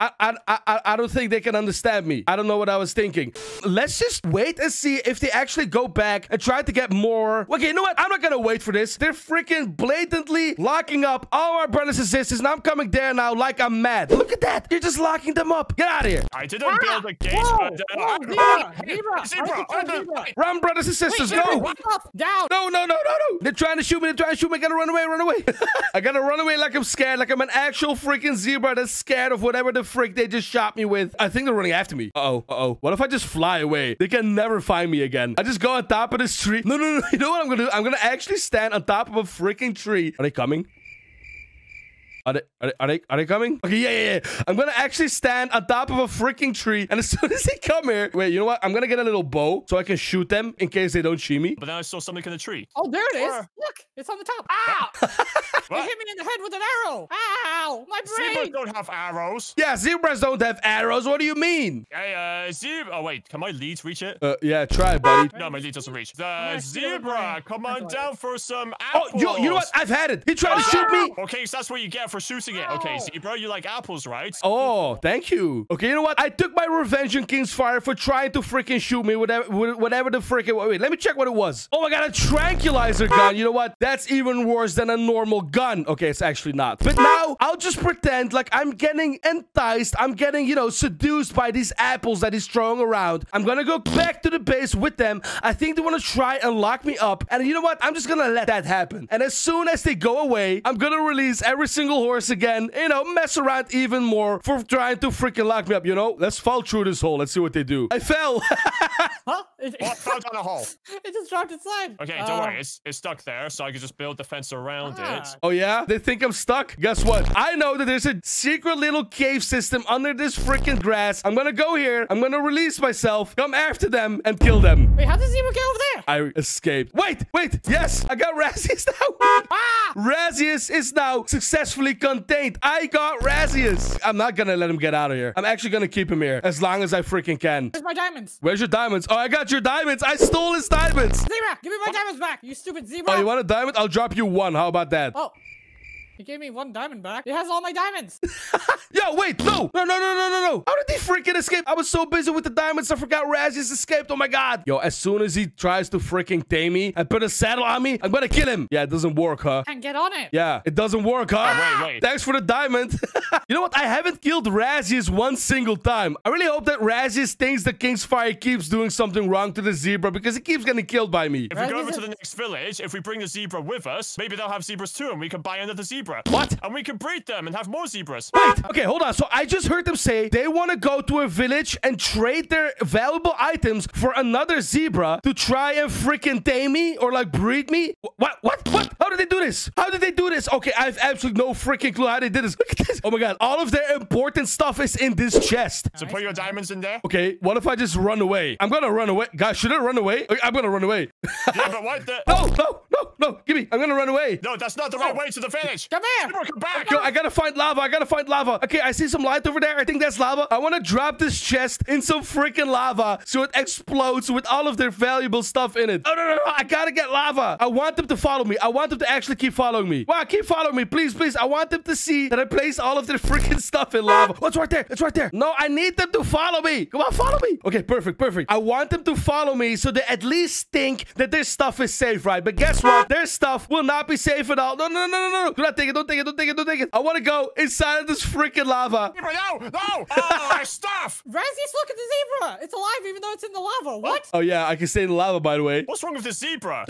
I, I, I, I don't think they can understand me. I don't know what I was thinking. Let's just wait and see if they actually go back and try to get more. Okay, you know what? I'm not gonna wait for this. They're freaking blatantly locking up all our brothers and sisters, and I'm coming there now like I'm mad. Look at that. You're just locking them up. Get out of here. I didn't ah, build a gate. Whoa, whoa, zebra, zebra, zebra, zebra. Run, brothers and sisters. Wait, no. Down. No, no, no, no, no. They're trying to shoot me. They're trying to shoot me. I gotta run away, run away. I gotta run away like I'm scared, like I'm an actual freaking zebra that's scared of whatever the frick they just shot me with. I think they're running after me. Uh-oh, uh-oh. What if I just fly away? They can never find me again. I just go on top of this tree. No, no, no. You know what I'm gonna do? I'm gonna actually stand on top of a freaking tree. Are they coming? Are they, are, they, are, they, are they coming? Okay, yeah, yeah, yeah. I'm going to actually stand on top of a freaking tree. And as soon as they come here... Wait, you know what? I'm going to get a little bow so I can shoot them in case they don't see me. But then I saw something in the tree. Oh, there it is. Or... Look, it's on the top. Ow! They hit me in the head with an arrow. Ow! My brain! Zebras don't have arrows. Yeah, zebras don't have arrows. What do you mean? Hey, uh, zebra... Oh, wait. Can my leads reach it? Uh, yeah, try, buddy. No, my lead doesn't reach. The no, zebra, come on down for some apples. Oh, yo, you know what? I've had it. He tried oh, to shoot me. Okay, so that's what you get for pursuing it. Okay, Zebra, you like apples, right? Oh, thank you. Okay, you know what? I took my revenge on Kingsfire for trying to freaking shoot me with whatever, whatever the freaking... Wait, let me check what it was. Oh my god, a tranquilizer gun. You know what? That's even worse than a normal gun. Okay, it's actually not. But now, I'll just pretend like I'm getting enticed. I'm getting, you know, seduced by these apples that he's throwing around. I'm gonna go back to the base with them. I think they want to try and lock me up. And you know what? I'm just gonna let that happen. And as soon as they go away, I'm gonna release every single horse again. You know, mess around even more for trying to freaking lock me up, you know? Let's fall through this hole. Let's see what they do. I fell. Huh? It, it, what? Fell down a hole. It just dropped inside. Okay, don't uh, worry. It's, it's stuck there, so I can just build the fence around ah. it. Oh, yeah? They think I'm stuck? Guess what? I know that there's a secret little cave system under this freaking grass. I'm gonna go here. I'm gonna release myself, come after them, and kill them. Wait, how does he even get over there? I escaped. Wait, wait. Yes, I got Razzius now. Ah! Razzius is now successfully contained. I got Razzius. I'm not gonna let him get out of here. I'm actually gonna keep him here as long as I freaking can. Where's my diamonds? Where's your diamonds? Oh, I got your diamonds. I stole his diamonds. Zebra, give me my what? diamonds back. You stupid zebra. Oh, you want a diamond? I'll drop you one. How about that? Oh. He gave me one diamond back. It has all my diamonds. Yo, wait. No. No, no, no, no, no, no. How did he freaking escape? I was so busy with the diamonds, I forgot Razzius escaped. Oh, my God. Yo, as soon as he tries to freaking tame me and put a saddle on me, I'm going to kill him. Yeah, it doesn't work, huh? And get on it. Yeah, it doesn't work, huh? Ah! Wait, wait. Thanks for the diamond. You know what? I haven't killed Razzius one single time. I really hope that Razzius thinks that Kingsfire keeps doing something wrong to the zebra because he keeps getting killed by me. If Razzius we go over to the next village, if we bring the zebra with us, maybe they'll have zebras too and we can buy another zebra. What? And we can breed them and have more zebras. Wait. Okay, hold on. So I just heard them say they want to go to a village and trade their valuable items for another zebra to try and freaking tame me or like breed me. What? What? What? How did they do this? How did they do this? Okay, I have absolutely no freaking clue how they did this. Look at this. Oh my god. All of their important stuff is in this chest. So put your diamonds in there. Okay, what if I just run away? I'm gonna run away. Guys, should I run away? I'm gonna run away. Yeah, but what the? No, no, no, no. Give me. I'm gonna run away. No, that's not the right oh. way to the village. Come here! Come back! Yo, I gotta find lava. I gotta find lava. Okay, I see some light over there. I think that's lava. I wanna drop this chest in some freaking lava so it explodes with all of their valuable stuff in it. Oh, no, no, no. I gotta get lava. I want them to follow me. I want them to actually keep following me. Wow, keep following me. Please, please. I want them to see that I placed all of their freaking stuff in lava. What's right there? It's right there. No, I need them to follow me. Come on, follow me. Okay, perfect, perfect. I want them to follow me so they at least think that their stuff is safe, right? But guess what? Their stuff will not be safe at all. No, no, no, no, no, no. Do not take it. Don't take it. Don't take it. Don't take it. I want to go inside of this freaking lava. Zebra, no, no. Oh, my stuff. Razzius, look at the zebra. It's alive even though it's in the lava. What? Oh, yeah. I can stay in the lava, by the way. What's wrong with the zebra?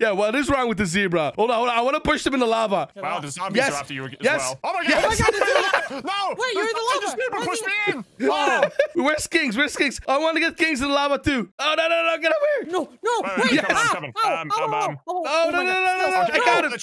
Yeah, what is wrong with the zebra? Hold on. Hold on. I want to push them in the lava. Wow, the zombies yes. are after you as yes. well. Oh, my God. Yes. Oh my God, no. Wait, you're in the lava. The zebra pushed me in. Oh. Where's Kings? Where's Kings? I want to get Kings in the lava, too. Oh, no, no, no. Get over here. No, no. Wait. wait. wait. Yes. I'm coming. I'm coming. Um, um, um. Oh, no, no, no, no. I got it.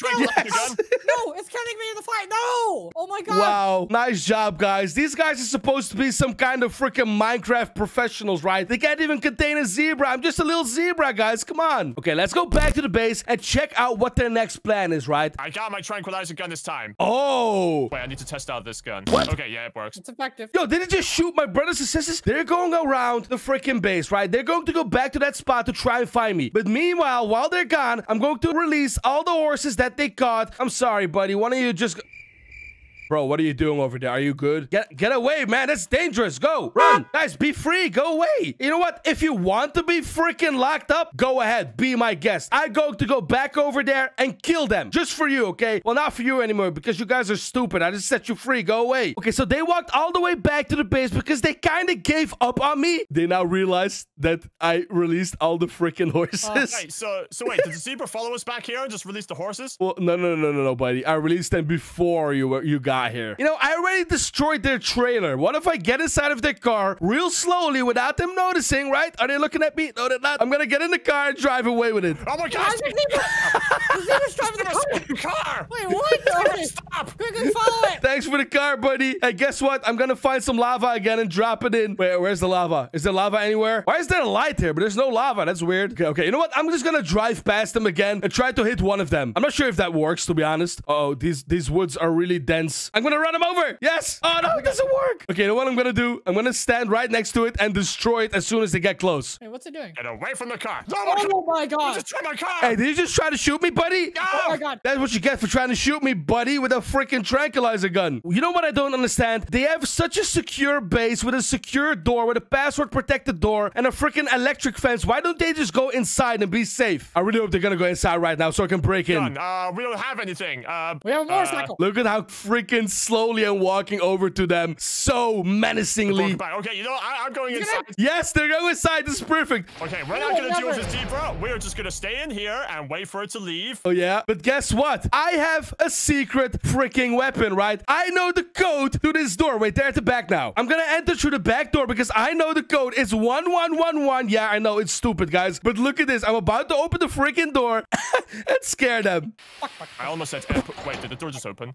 No, it's counting me in the fight. No! Oh my god. Wow. Nice job, guys. These guys are supposed to be some kind of freaking Minecraft professionals, right? They can't even contain a zebra. I'm just a little zebra, guys. Come on. Okay, let's go back to the base and check out what their next plan is, right? I got my tranquilizer gun this time. Oh. Wait, I need to test out this gun. What? Okay, yeah, it works. It's effective. Yo, did it just shoot my brothers and sisters? They're going around the freaking base, right? They're going to go back to that spot to try and find me. But meanwhile, while they're gone, I'm going to release all the horses that they caught. I'm sorry, buddy. Why don't you just go? Bro, what are you doing over there? Are you good? Get get away, man. That's dangerous. Go. Run. Guys, be free. Go away. You know what? If you want to be freaking locked up, go ahead. Be my guest. I go to go back over there and kill them. Just for you, okay? Well, not for you anymore because you guys are stupid. I just set you free. Go away. Okay, so they walked all the way back to the base because they kind of gave up on me. They now realized that I released all the freaking horses. Uh, right, so, so wait, did the zebra follow us back here and just release the horses? Well, no, no, no, no, no, buddy. I released them before you were, you guys. Here. You know, I already destroyed their trailer. What if I get inside of their car real slowly without them noticing, right? Are they looking at me? No, they're not. I'm gonna get in the car and drive away with it. Oh my gosh! Zebra's driving the car. car. Wait, what? Okay. Stop! Quickly follow it. Thanks for the car, buddy. And guess what? I'm gonna find some lava again and drop it in. Wait, where's the lava? Is there lava anywhere? Why is there a light here? But there's no lava. That's weird. Okay, okay. You know what? I'm just gonna drive past them again and try to hit one of them. I'm not sure if that works, to be honest. Uh oh, these these woods are really dense. Yes, I'm gonna run him over. Yes. Oh no, it doesn't work. Okay, you know what I'm gonna do? I'm gonna stand right next to it and destroy it as soon as they get close. Hey, what's it doing? Get away from the car. No, oh no, my God. You just tried my car. Hey, did you just try to shoot me, buddy? No. Oh my God. That's what you get for trying to shoot me, buddy, with a freaking tranquilizer gun. You know what I don't understand? They have such a secure base with a secure door, with a password protected door and a freaking electric fence. Why don't they just go inside and be safe? I really hope they're gonna go inside right now so I can break in. Uh, we don't have anything. Uh, we have a motorcycle. Uh, Look at how freaking slowly I'm walking over to them. So menacingly. Okay, you know, I, I'm going inside. Yes, they're going inside. This is perfect. Okay, we're not going to deal with this deep route. We're just going to stay in here and wait for it to leave. Oh, yeah? But guess what? I have a secret freaking weapon, right? I know the code to this door. Wait, they're at the back now. I'm going to enter through the back door because I know the code. It's one one one one. Yeah, I know. It's stupid, guys. But look at this. I'm about to open the freaking door and scare them. I almost said... Wait, did the door just open?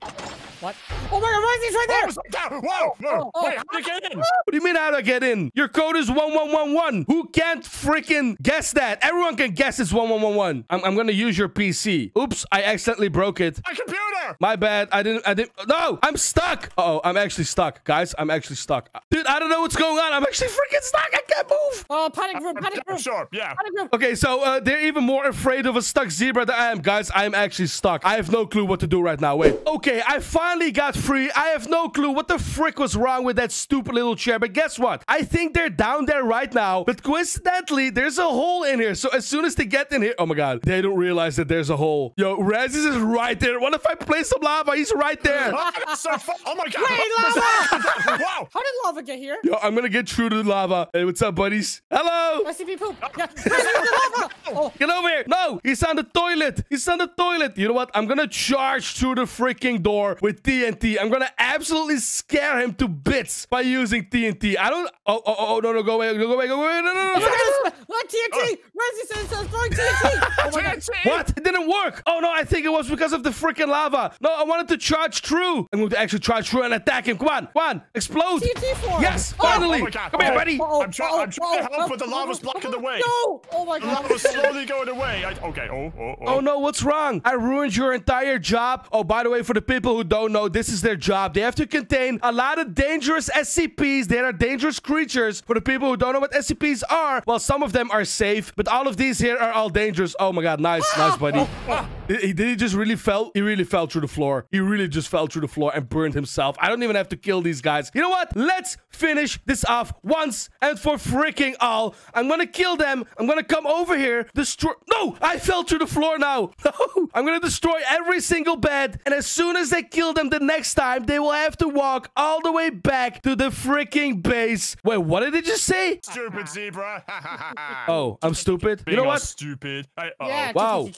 What? Oh, my God. Why is he right there? Oh, whoa, whoa. Oh, wait, how do I get in? What do you mean, how do I get in? Your code is one one one one. Who can't freaking guess that? Everyone can guess it's one one one one. I'm, I'm going to use your P C. Oops, I accidentally broke it. My computer! My bad. I didn't... I didn't... No, I'm stuck. Uh oh, I'm actually stuck. Guys, I'm actually stuck. Dude, I don't know what's going on. I'm actually freaking stuck. I can't move. Oh, panic room, panic room. Sure, yeah. Panic room. Okay, so uh, they're even more afraid of a stuck zebra than I am. Guys, I'm actually stuck. I have no clue what to do right now. Wait. Okay, I finally got free. I have no clue what the frick was wrong with that stupid little chair, but guess what? I think they're down there right now, but coincidentally, there's a hole in here, so as soon as they get in here... Oh my God, they don't realize that there's a hole. Yo, Razzius is right there. What if I place some lava? He's right there. So oh my God. Wait, lava! Wow. How did lava get here? Yo, I'm gonna get through to the lava. Hey, what's up, buddies? Hello! S C P poop. Yeah. Oh. Get over here. No, he's on the toilet. He's on the toilet. You know what? I'm gonna charge through the freaking door with T N T. I'm gonna absolutely scare him to bits by using T N T. I don't... Oh, oh, oh, no, no, go away, go away, go away, no, no, no. Look at this. Look, T N T. Razzius says I was throwing T N T. Oh my God. What? It didn't work. Oh, no, I think it was because of the freaking lava. No, I wanted to charge through. I'm going to actually charge through and attack him. Come on, come on, explode. T N T for him. Yes, finally. Oh my God. Come here, buddy. I'm trying to help, but the lava's blocking the way. No. Oh my God. The lava's slowly going away. Okay, oh, oh, oh. Oh, no, what's wrong? I ruined your entire job. Oh, by the way, for the people who don't know, this is their job. They have to contain a lot of dangerous S C Ps. They are dangerous creatures. For the people who don't know what S C Ps are, well, some of them are safe, but all of these here are all dangerous. Oh my God, nice, ah! nice, buddy. Oh, oh. Did, did he just really fell? He really fell through the floor. He really just fell through the floor and burned himself. I don't even have to kill these guys. You know what? Let's finish this off once and for freaking all. I'm gonna kill them. I'm gonna come over here. Destroy. No, I fell through the floor now. I'm gonna destroy every single bed, and as soon as they kill them the next time, they will have to walk all the way back to the freaking base. Wait, what did it just say? Stupid zebra. Oh, I'm stupid. Being you know what? Stupid. I, uh -oh. Yeah, wow.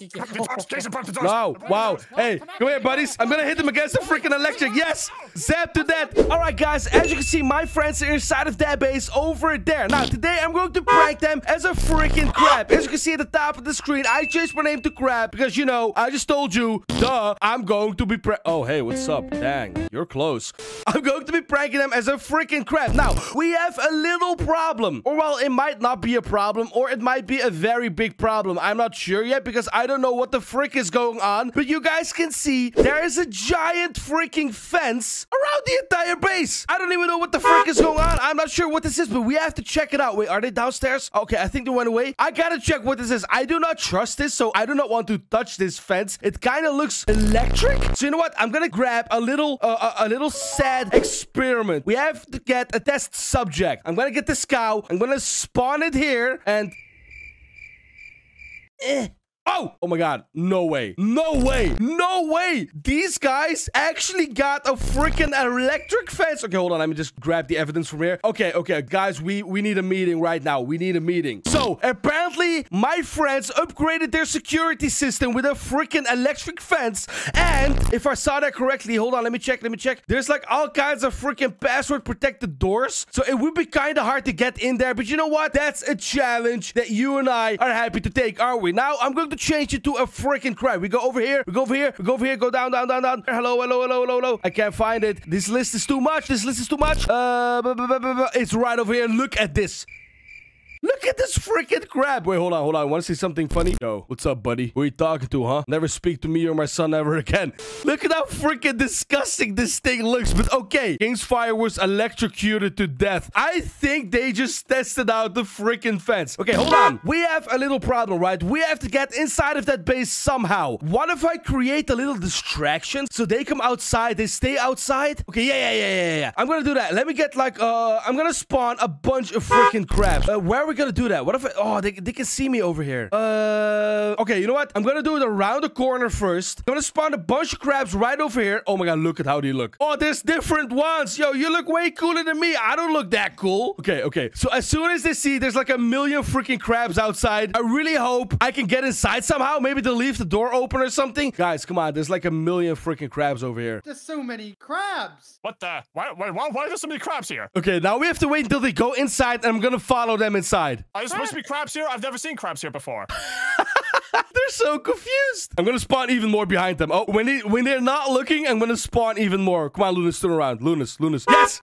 Wow. Wow. Hey, come here, buddies. I'm gonna hit them against the freaking electric. Yes. Zap to that. All right, guys. As you can see, my friends are inside of that base over there. Now, today I'm going to prank them as a freaking crab. As you can see at the top of the screen, I changed my name to Crab because, you know, I just told you, duh, I'm going to be prank. Oh, hey, what's up? Dang, you're close. I'm going to be pranking them as a freaking crab. Now, we have a little problem. Or, well, it might not be a problem, or it might be a very big problem. I'm not sure yet because I don't know what the frick is going on, but you guys can see there is a giant freaking fence around the entire base. I don't even know what the frick is going on. I'm not sure what this is, but we have to check it out. Wait, are they downstairs? Okay, I think they went away. I gotta check what this is. I do not trust this, so I do not want to touch this fence. It kind of looks electric. So you know what? I'm gonna grab a little, uh, a, a little sad experiment. We have to get a test subject. I'm gonna get this cow. I'm gonna spawn it here and... Eh. Oh! Oh my God. No way. No way. No way. These guys actually got a freaking electric fence. Okay, hold on. Let me just grab the evidence from here. Okay, okay. Guys, we, we need a meeting right now. We need a meeting. So, apparently, my friends upgraded their security system with a freaking electric fence. And, if I saw that correctly, hold on. Let me check. Let me check. There's like all kinds of freaking password protected doors. So, it would be kind of hard to get in there. But you know what? That's a challenge that you and I are happy to take, aren't we? Now, I'm going to change it to a freaking crab. We go over here. We go over here. We go over here. Go down, down, down, down. Hello, hello, hello, hello, hello. I can't find it. This list is too much. This list is too much. Uh, it's right over here. Look at this. Look at this freaking crab. Wait, hold on, hold on. Want to see something funny? Yo, what's up, buddy? Who are you talking to, huh? Never speak to me or my son ever again. Look at how freaking disgusting this thing looks. But okay, Kingsfire was electrocuted to death. I think they just tested out the freaking fence. Okay, hold on. We have a little problem, right? We have to get inside of that base somehow. What if I create a little distraction so they come outside, they stay outside? Okay, yeah, yeah, yeah, yeah, yeah. I'm gonna do that. Let me get like, uh, I'm gonna spawn a bunch of freaking crabs. Uh, where are we gonna do that? What if I, oh, they, they can see me over here. Uh, okay, you know what? I'm gonna do it around the corner first. I'm gonna spawn a bunch of crabs right over here. Oh my God, look at how they look. Oh, there's different ones. Yo, you look way cooler than me. I don't look that cool. Okay, okay. So as soon as they see there's like a million freaking crabs outside, I really hope I can get inside somehow. Maybe they'll leave the door open or something. Guys, come on. There's like a million freaking crabs over here. There's so many crabs. What the? Why, why, why, why are there so many crabs here? Okay, now we have to wait until they go inside and I'm gonna follow them inside. Are there supposed to be crabs here? I've never seen crabs here before. They're so confused. I'm gonna spawn even more behind them. Oh, when, they, when they're not looking, I'm gonna spawn even more. Come on, Lunas, turn around. Lunas, Lunas. Yes!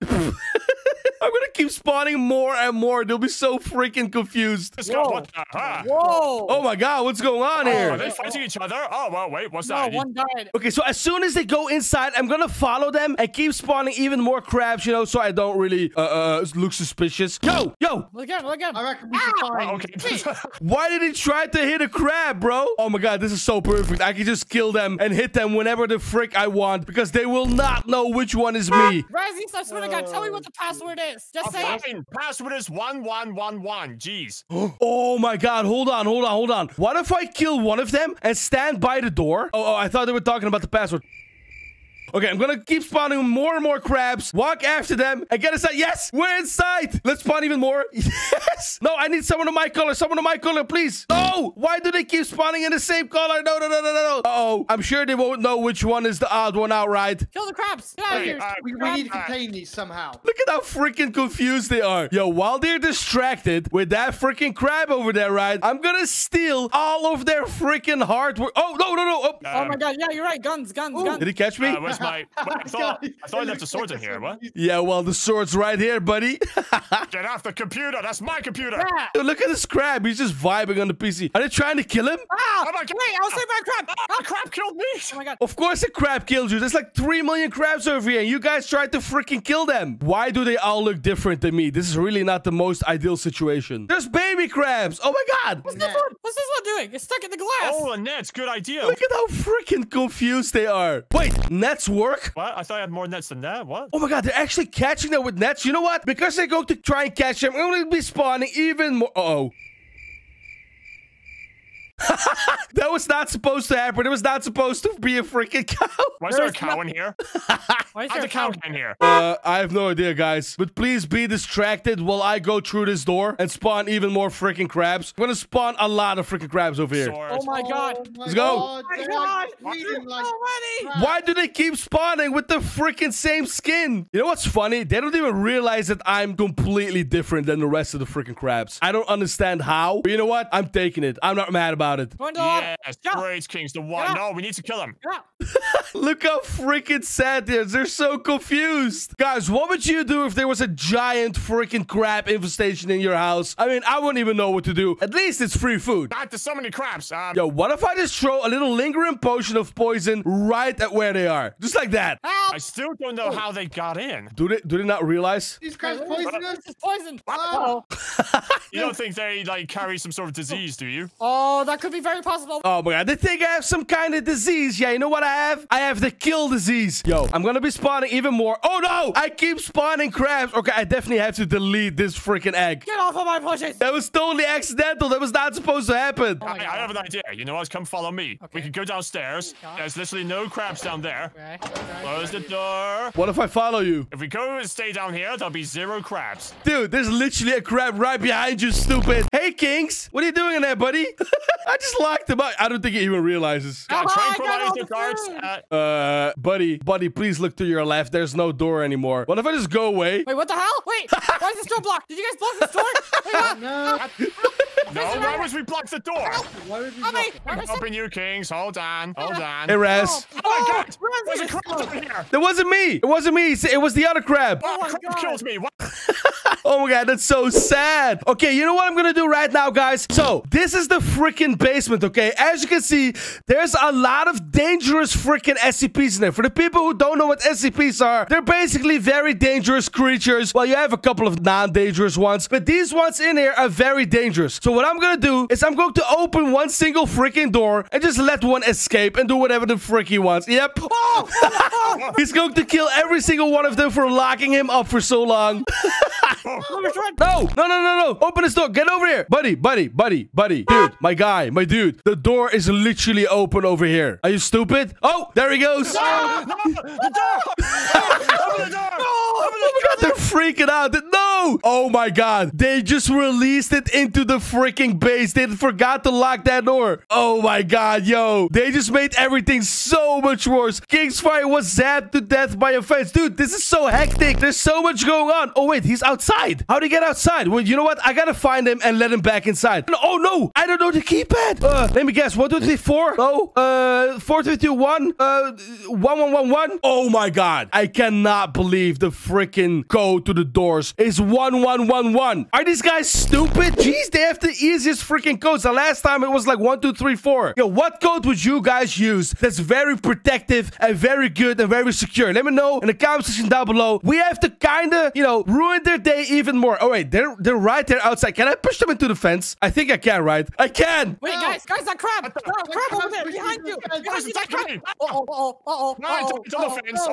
I'm gonna keep spawning more and more. They'll be so freaking confused. Whoa. What the, huh? Whoa. Oh my God, what's going on oh, here? Are they fighting each other? Oh, well, wait, what's no, that? One died. Okay, so as soon as they go inside, I'm gonna follow them and keep spawning even more crabs, you know, so I don't really uh, uh, look suspicious. Yo, yo. Look out, look out. I reckon we should find. Oh, okay. Why did he try to hit a crab, bro? Oh my God, this is so perfect. I can just kill them and hit them whenever the frick I want because they will not know which one is me. Razzius, I swear to God, tell me what the password is. Just say it. Password is one one one one. Jeez. Oh my God. Hold on. Hold on. Hold on. What if I kill one of them and stand by the door? Oh, oh I thought they were talking about the password. Okay, I'm gonna keep spawning more and more crabs, walk after them, and get inside. Yes, we're inside. Let's spawn even more. Yes. No, I need someone of my color. Someone of my color, please. No. Why do they keep spawning in the same color? No, no, no, no, no. Uh-oh. I'm sure they won't know which one is the odd one outright. Kill the crabs. Get out of here. Uh, we, we need to contain these somehow. Look at how freaking confused they are. Yo, while they're distracted with that freaking crab over there, right? I'm gonna steal all of their freaking hardware. Oh, no, no, no. Oh, um, oh my God. Yeah, you're right. Guns, guns, Ooh. guns. Did he catch me? Uh, My, well, I thought I thought I left the swords in here. What? Yeah, well, the sword's right here, buddy. Get off the computer. That's my computer. Yeah. Dude, look at this crab. He's just vibing on the P C. Are they trying to kill him? Ah, oh my God. Wait, I'll save my crab. Ah, a crab killed me. Oh my God. Of course a crab killed you. There's like three million crabs over here, and you guys tried to freaking kill them. Why do they all look different than me? This is really not the most ideal situation. There's baby crabs. Oh my God. What's, this one? What's this one doing? It's stuck in the glass. Oh, Annette's good idea. Look at how freaking confused they are. Wait, Nets work? What? I thought I had more nets than that. What? Oh my God, they're actually catching them with nets. You know what? Because they're going to try and catch them, I'm going to be spawning even more. Uh-oh. That was not supposed to happen. It was not supposed to be a freaking cow. Why is there, there is a cow no in here? Why is there a cow in here? Uh, I have no idea, guys. But please be distracted while I go through this door and spawn even more freaking crabs. I'm gonna spawn a lot of freaking crabs over here. Swords. Oh my God. Oh my Let's go. God. Why do they keep spawning with the freaking same skin? You know what's funny? They don't even realize that I'm completely different than the rest of the freaking crabs. I don't understand how. But you know what? I'm taking it. I'm not mad about it. It. Yes, praise Kings, the one. No, we need to kill him. Look how freaking sad they are. They're so confused. Guys, what would you do if there was a giant freaking crab infestation in your house? I mean, I wouldn't even know what to do. At least it's free food. Not there's so many crabs. Um... Yo, what if I just throw a little lingering potion of poison right at where they are? Just like that. Help. I still don't know oh. how they got in. Do they do they not realize? These crabs poison us. It's poison. Oh. You don't think they like carry some sort of disease, do you? Oh, that could be very possible. Oh my God, they think I have some kind of disease. Yeah, you know what I have? I have the kill disease. Yo, I'm gonna be spawning even more. Oh no, I keep spawning crabs. Okay, I definitely have to delete this freaking egg. Get off of my bushes. That was totally accidental. That was not supposed to happen. Oh I, I have an idea. You know what? Come follow me. Okay. We can go downstairs. There's literally no crabs down there. Okay. Okay. Close the door. What if I follow you? If we go and stay down here, there'll be zero crabs. Dude, there's literally a crab right behind you, stupid. Hey, Kings, what are you doing in there, buddy? I just locked him out. I don't think he even realizes. God, tranquilize the guards. Uh, uh, buddy, buddy, please look to your left. There's no door anymore. What if I just go away? Wait, what the hell? Wait, why is this door blocked? Did you guys block this door? Wait, no. No, why would we block the door? Why would we block it? I'm helping you, Kings. Hold on. Hold on. Hey, Raz. Oh, oh my God. There's a crab over here. That wasn't me. It wasn't me. It was the other crab. Oh, my crab God. Killed me. What? Oh my god, that's so sad. Okay, you know what I'm gonna do right now, guys? So, this is the freaking basement, okay? As you can see, there's a lot of dangerous freaking S C Ps in there. For the people who don't know what S C Ps are, they're basically very dangerous creatures. Well, you have a couple of non-dangerous ones, but these ones in here are very dangerous. So what I'm gonna do is I'm going to open one single freaking door and just let one escape and do whatever the frick he wants. Yep. Oh! He's going to kill every single one of them for locking him up for so long. No, no, no, no, no. Open this door. Get over here. Buddy, buddy, buddy, buddy. Dude, my guy, my dude. The door is literally open over here. Are you stupid? Oh, there he goes. No, no, the door. Open the door. Oh, open the oh my god, they're freaking out. No. Oh my god. They just released it into the freaking base. They forgot to lock that door. Oh my god, yo. They just made everything so much worse. Kingsfire was zapped to death by a fence. Dude, this is so hectic. There's so much going on. Oh wait, he's outside. How'd he get outside? Well, you know what? I gotta find him and let him back inside. Oh no, I don't know the keypad. Uh, let me guess. What do they for? Oh, uh, four, three, two, one, uh, one, one, one, one. Oh my god, I cannot believe the freaking code to the doors is one, one, one, one. Are these guys stupid? Jeez, they have the easiest freaking codes. The last time it was like one, two, three, four. Yo, what code would you guys use that's very protective and very good and very secure? Let me know in the comment section down below. We have to kind of, you know, ruin their day even more. Oh wait, they're they're right there outside. Can I push them into the fence? I think I can, right? I can. Wait, guys, guys, that crab, crab over there behind you.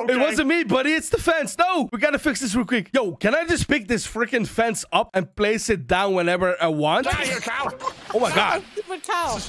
It wasn't me, buddy. It's the fence. No, we gotta fix this real quick. Yo, can I just pick this freaking fence up and place it down whenever I want? Oh my god.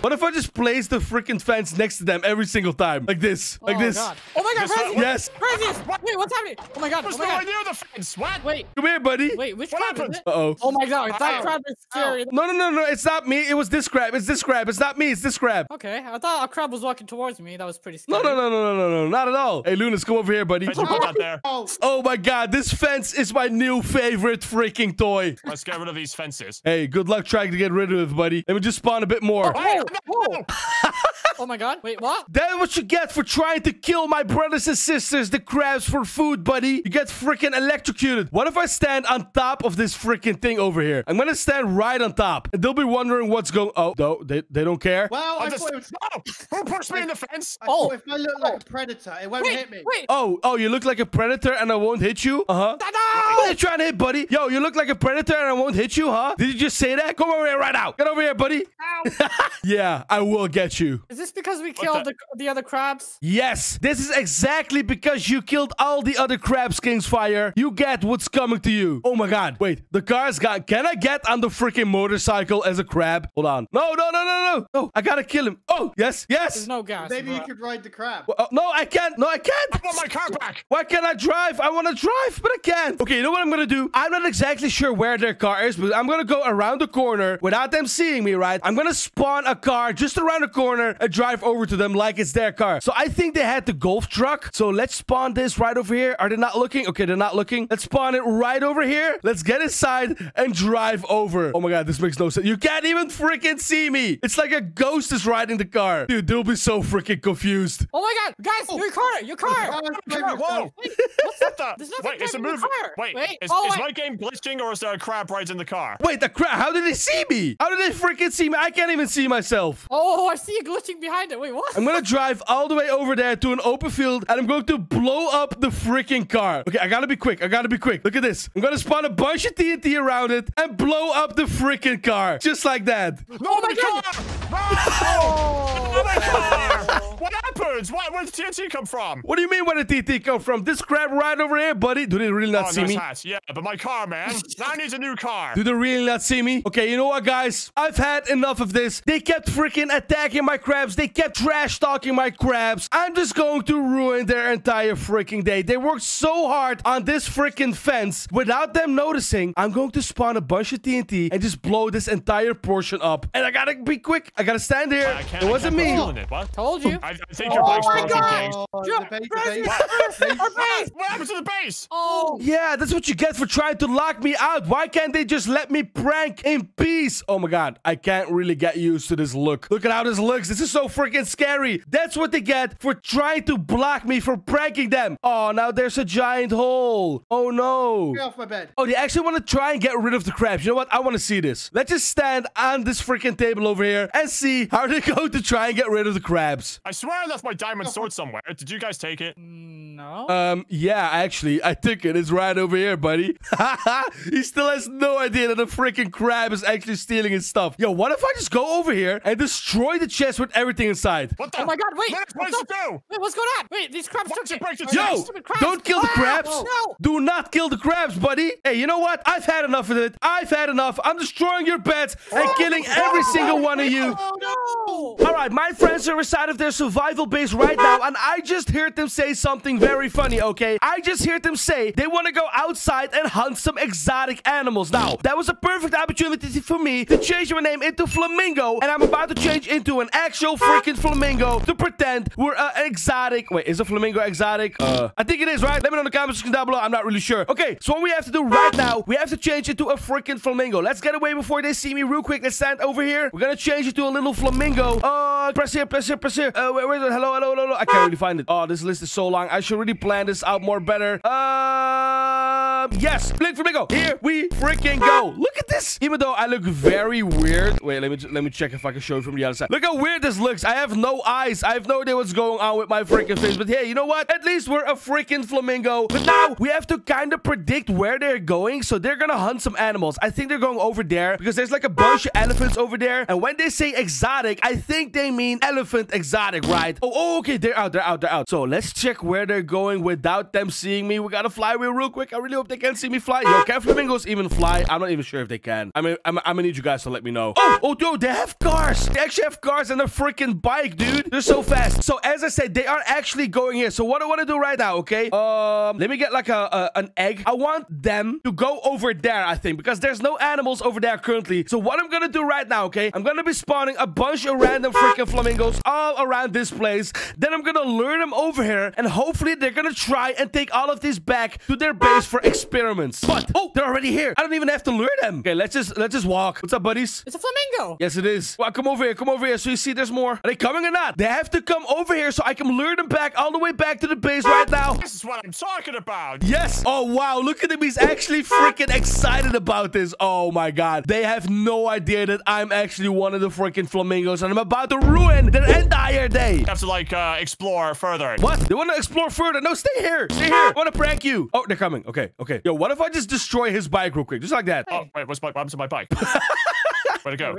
What if I just place the freaking fence next to them every single time, like this, like oh this? God. Oh my god, Razzius! Yes. Razzius! Wait, what's happening? Oh my god! There's oh my no god. idea of the fence. What? Wait. Come here, buddy. Wait, which what crab? Uh oh. Oh my god, it's that oh. crab is scary. No, no, no, no! It's not me. It was this crab. It's this crab. It's not me. It's this crab. Okay, I thought a crab was walking towards me. That was pretty scary. No, no, no, no, no, no, no, not at all. Hey, Lunas, come over here, buddy. Oh my god, this fence is my new favorite freaking toy. Let's get rid of these fences. Hey, good luck trying to get rid of it, buddy. Let me just spawn a bit more. Oh, oh, oh. Oh my god, wait, what? That's what you get for trying to kill my brothers and sisters, the crabs, for food, buddy. You get freaking electrocuted. What if I stand on top of this freaking thing over here? I'm gonna stand right on top. And they'll be wondering what's going... Oh, no, they, they don't care. Well, I just... Was... Oh, who pushed me in the fence? I oh, if I look like a predator, it won't wait, hit me. Wait. Oh, oh, you look like a predator and I won't hit you? Uh-huh. No! What are you trying to hit, buddy? Yo, you look like a predator and I won't hit you, huh? Did you just say that? Come over here right now. Get over here, buddy. Ow. Yeah, I will get you. Is this because we killed the, the other crabs? Yes, this is exactly because you killed all the other crabs, Kingsfire. You get what's coming to you. Oh my god, wait, the car's got... Can I get on the freaking motorcycle as a crab? Hold on. No, no, no, no, no. No, I gotta kill him. Oh, yes, yes. There's no gas. Maybe bro. you could ride the crab. Well, uh, no, I can't. No, I can't. I want my car back. Why can't I drive? I want to drive, but I can't. Okay, you know what I'm gonna do? I'm not exactly sure where their car is, but I'm gonna go around the corner without them seeing me, right? I'm gonna spawn a car just around the corner and drive over to them like it's their car. So I think they had the golf truck. So let's spawn this right over here. Are they not looking? Okay, they're not looking. Let's spawn it right over here. Let's get inside and drive over. Oh my god, this makes no sense. You can't even freaking see me. It's like a ghost is riding the car. Dude, they'll be so freaking confused. Oh my god, guys, oh. your car, your car. Oh, car. Whoa. Wait, what's that? There's nothing wait, it's a movie. Wait, wait. Is, oh, is my game glitching or is there a crab right in the car? Wait, the crab. How did they see me? How did they freaking see me? I can't even see myself. Oh, I see you glitching behind it. Wait, what? I'm gonna drive all the way over there to an open field and I'm going to blow up the freaking car. Okay, I gotta be quick. I gotta be quick. Look at this. I'm gonna spawn a bunch of T N T around it and blow up the freaking car. Just like that. No, oh my god! god. Oh, my car. What happens? Why, where did T N T come from? What do you mean where did T N T come from? This crab right over here, buddy. Do they really not oh, see nice me? Hat. Yeah, but my car, man. Now I need a new car. Do they really not see me? Okay, you know what, guys? I've had enough of this. They kept freaking attacking my crabs. They kept trash talking my crabs. I'm just going to ruin their entire freaking day. They worked so hard on this freaking fence without them noticing. I'm going to spawn a bunch of T N T and just blow this entire portion up. And I gotta be quick. I gotta stand here. I can't, it wasn't me. It. What? Told you. I, I think oh. you're my gosh! What happened to the base? Oh! Yeah, that's what you get for trying to lock me out. Why can't they just let me prank in peace? Oh my god, I can't really get used to this look. Look at how this looks. This is so freaking scary. That's what they get for trying to block me from pranking them. Oh, now there's a giant hole. Oh no. Get off my bed. Oh, they actually want to try and get rid of the crabs. You know what? I want to see this. Let's just stand on this freaking table over here and see how they go to try and get rid of the crabs. I swear I left my diamond sword somewhere. Did you guys take it? No. Um, yeah, actually, I took it. It's right over here, buddy. He still has no idea that a freaking crab is actually stealing his stuff. Yo, what if I just go over here and destroy the chest with everything inside? What the? Oh my god, wait. What what what's, do? Wait, what's going on? Wait, these crabs took it. Yo, crabs. Don't kill the crabs. Ah, no. Do not kill the crabs, buddy. Hey, you know what? I've had enough of it. I've had enough. I'm destroying your beds and oh, killing no. every single one of you. Oh, no. All right, my friends are inside of their survival base right now, and I just heard them say something very funny, okay? I just heard them say they want to go outside and hunt some exotic animals. Now, that was a perfect opportunity for me to change my name into Flamingo, and I'm about to change into an actual freaking flamingo to pretend we're uh, exotic. Wait, is a flamingo exotic? Uh, I think it is, right? Let me know in the comment section down below. I'm not really sure. Okay, so what we have to do right now, we have to change into a freaking flamingo. Let's get away before they see me real quick. Let's stand over here. We're gonna change it to a little flamingo. Oh, uh, press here, press here, press here. Uh, where, where is it? Hello, hello, hello, hello. I can't really find it. Oh, this list is so long. I should really plan this out more better. Uh, yes, Blink Flamingo. Here we freaking go. Look at this. Even though I look very weird. Wait, let me let me check if I can show you from the other side. Look how weird this looks. I have no eyes. I have no idea what's going on with my freaking face. But hey, you know what? At least we're a freaking flamingo. But now we have to kind of predict where they're going. So they're gonna hunt some animals. I think they're going over there because there's like a bunch of elephants over there. And when they say exotic, I think they mean elephant exotic, right? Oh, oh, okay. They're out. They're out. They're out. So let's check where they're going without them seeing me. We gotta fly away real quick. I really hope they can't see me fly. Yo, can flamingos even fly? I'm not even sure if they can. I mean, I'm, I'm gonna need you guys to let me know. Oh, oh, dude, they have cars. They actually have cars and a freaking bike, dude. They're so fast. So as I said, they are actually going here. So what I want to do right now, okay? Um, let me get like a, a an egg. I want them to go over there, I think, because there's no animals over there currently. So what I'm gonna do right now, okay? I'm gonna be spawning a bunch of random freaking flamingos all around this place. Then I'm gonna lure them over here, and hopefully they're gonna try and take all of these back to their base for experiments. But oh, they're already here. I don't even have to lure them. Okay, let's just let's just walk. What's up, buddies? It's a flamingo. Yes, it is. Well, come over here. Come over here. So you see, there's more. Are they coming or not? They have to come over here so I can lure them back all the way back to the base right now. This is what I'm talking about. Yes. Oh wow, look at him. He's actually freaking excited about this. Oh my god, they have no idea that I'm actually one of the freaking flamingos, and I'm about to ruin their entire day. You have to like uh, explore further. What? They want to explore further? No, stay here. Stay here. I want to prank you. Oh, they're coming. Okay, okay. Yo, what if I just destroy his bike real quick, just like that? Hey. Oh wait, what's my, what happened to my bike? Where'd it go?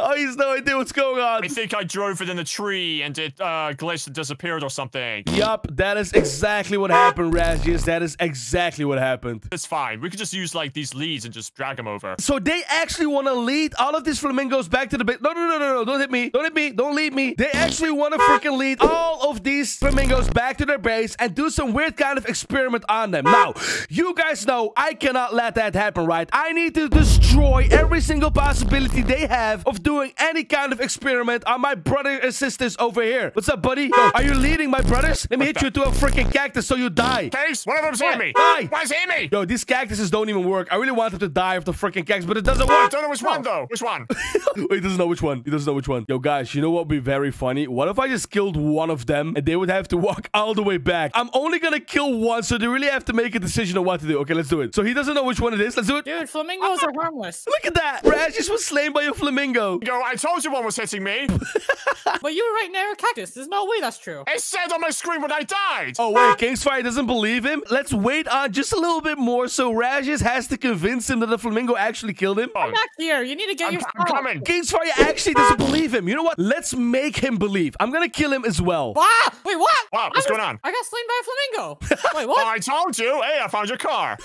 Oh, he has no idea what's going on. I think I drove it in the tree and it uh, glitched and disappeared or something. Yup, that is exactly what happened, Razzius. That is exactly what happened. It's fine. We could just use, like, these leads and just drag them over. So they actually want to lead all of these flamingos back to the base. No, no, no, no, no. Don't hit me. Don't hit me. Don't lead me. They actually want to freaking lead all of these flamingos back to their base and do some weird kind of experiment on them. Now, you guys know I cannot let that happen, right? I need to destroy every single possibility they have of doing any kind of experiment on my brothers and sisters over here. What's up, buddy? Yo, are you leading my brothers? Let me hit you to a freaking cactus so you die. Case, one of them's on me. Die. Why's he me? Yo, these cactuses don't even work. I really want them to die of the freaking cactus, but it doesn't work. I don't know which one, though. Which one? He doesn't know which one. He doesn't know which one. Yo, guys, you know what would be very funny? What if I just killed one of them and they would have to walk all the way back? I'm only gonna kill one, so they really have to make a decision on what to do. Okay, let's do it. So he doesn't know which one it is. Let's do it. Dude, flamingos are harmless. Look at that. Razzius was slain by a flamingo. Yo, I told you one was hitting me. But you were right near a cactus. There's no way that's true. It said on my screen when I died. Oh, wait. Kingsfire doesn't believe him. Let's wait on just a little bit more so Razzius has to convince him that the flamingo actually killed him. Come back here. You need to get I'm, your I'm coming. Kingsfire actually doesn't believe him. You know what? Let's make him believe. I'm gonna kill him as well. Ah! Wait, what? Wow, what's I going was, on? I got slain by a flamingo. Wait, what? Oh, I told you. Hey, I found your car.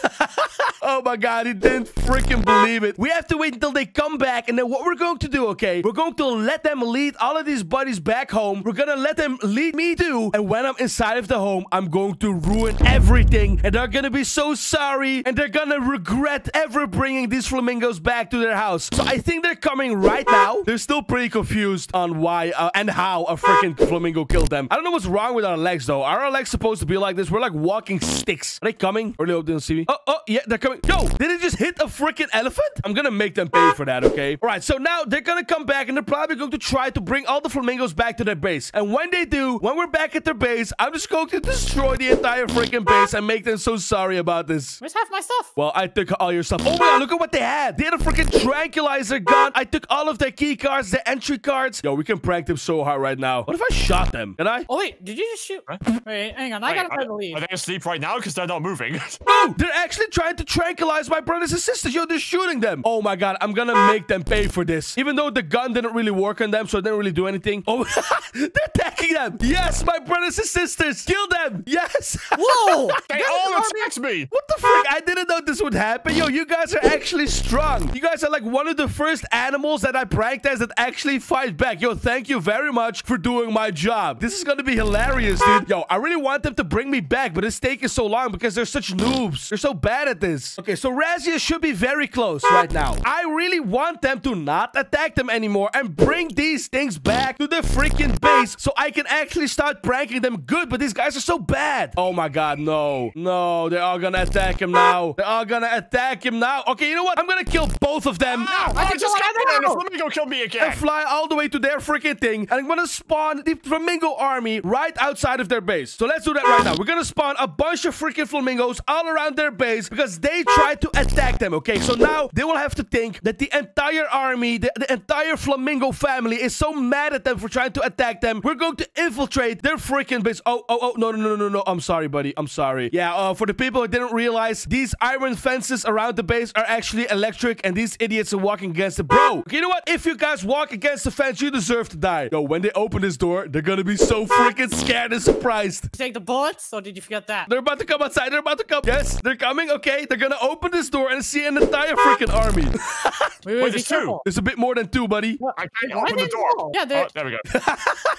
Oh, my God. He didn't freaking believe it. We have to wait until they come back, and then what we're going to do do, okay? We're going to let them lead all of these buddies back home. We're gonna let them lead me too. And when I'm inside of the home, I'm going to ruin everything. And they're gonna be so sorry. And they're gonna regret ever bringing these flamingos back to their house. So I think they're coming right now. They're still pretty confused on why uh, and how a freaking flamingo killed them. I don't know what's wrong with our legs though. Are our legs supposed to be like this? We're like walking sticks. Are they coming? Or they don't see me? Oh, oh, yeah, they're coming. Yo, did they just hit a freaking elephant? I'm gonna make them pay for that, okay? All right, so now they're gonna come back and they're probably going to try to bring all the flamingos back to their base. And when they do, when we're back at their base, I'm just going to destroy the entire freaking base and make them so sorry about this. Where's half my stuff? Well, I took all your stuff. Oh my god, look at what they had. They had a freaking tranquilizer gun. I took all of their key cards, their entry cards. Yo, we can prank them so hard right now. What if I shot them? Can I? Oh wait, did you just shoot? Huh? Wait, hang on. I wait, gotta try to leave. Are they asleep right now? Because they're not moving. No, they're actually trying to tranquilize my brothers and sisters. Yo, they're shooting them. Oh my god, I'm gonna make them pay for this. Even though the gun didn't really work on them, so it didn't really do anything. Oh, they're attacking them. Yes, my brothers and sisters. Kill them. Yes. Whoa. They all attacked me. What the frick? I didn't know this would happen. Yo, you guys are actually strong. You guys are like one of the first animals that I pranked as that actually fight back. Yo, thank you very much for doing my job. This is gonna be hilarious, dude. Yo, I really want them to bring me back, but it's taking so long because they're such noobs. They're so bad at this. Okay, so Razzius should be very close right now. I really want them to not attack them anymore and bring these things back to the freaking base so I can actually start pranking them good, but these guys are so bad. Oh my god, no. No, they're all gonna attack him now. They're all gonna attack him now. Okay, you know what? I'm gonna kill both of them. No, I can just got there. The flamingo killed me again. And fly all the way to their freaking thing, and I'm gonna spawn the flamingo army right outside of their base. So let's do that right now. We're gonna spawn a bunch of freaking flamingos all around their base because they tried to attack them, okay? So now they will have to think that the entire army, the, the entire flamingo family is so mad at them for trying to attack them. We're going to infiltrate their freaking base. Oh, oh, oh, no, no, no, no, no. I'm sorry, buddy. I'm sorry. Yeah, uh, for the people who didn't realize, these iron fences around the base are actually electric, and these idiots are walking against it. Bro, okay, you know what? If you guys walk against the fence, you deserve to die. Yo, when they open this door, they're gonna be so freaking scared and surprised. Did you take the bullets, or did you forget that? They're about to come outside. They're about to come. Yes, they're coming. Okay, they're gonna open this door and see an entire freaking army. Wait, wait, wait there's two. There's a bit more than two, buddy. What? I can't Why open the door. Know? Yeah, oh, there we go.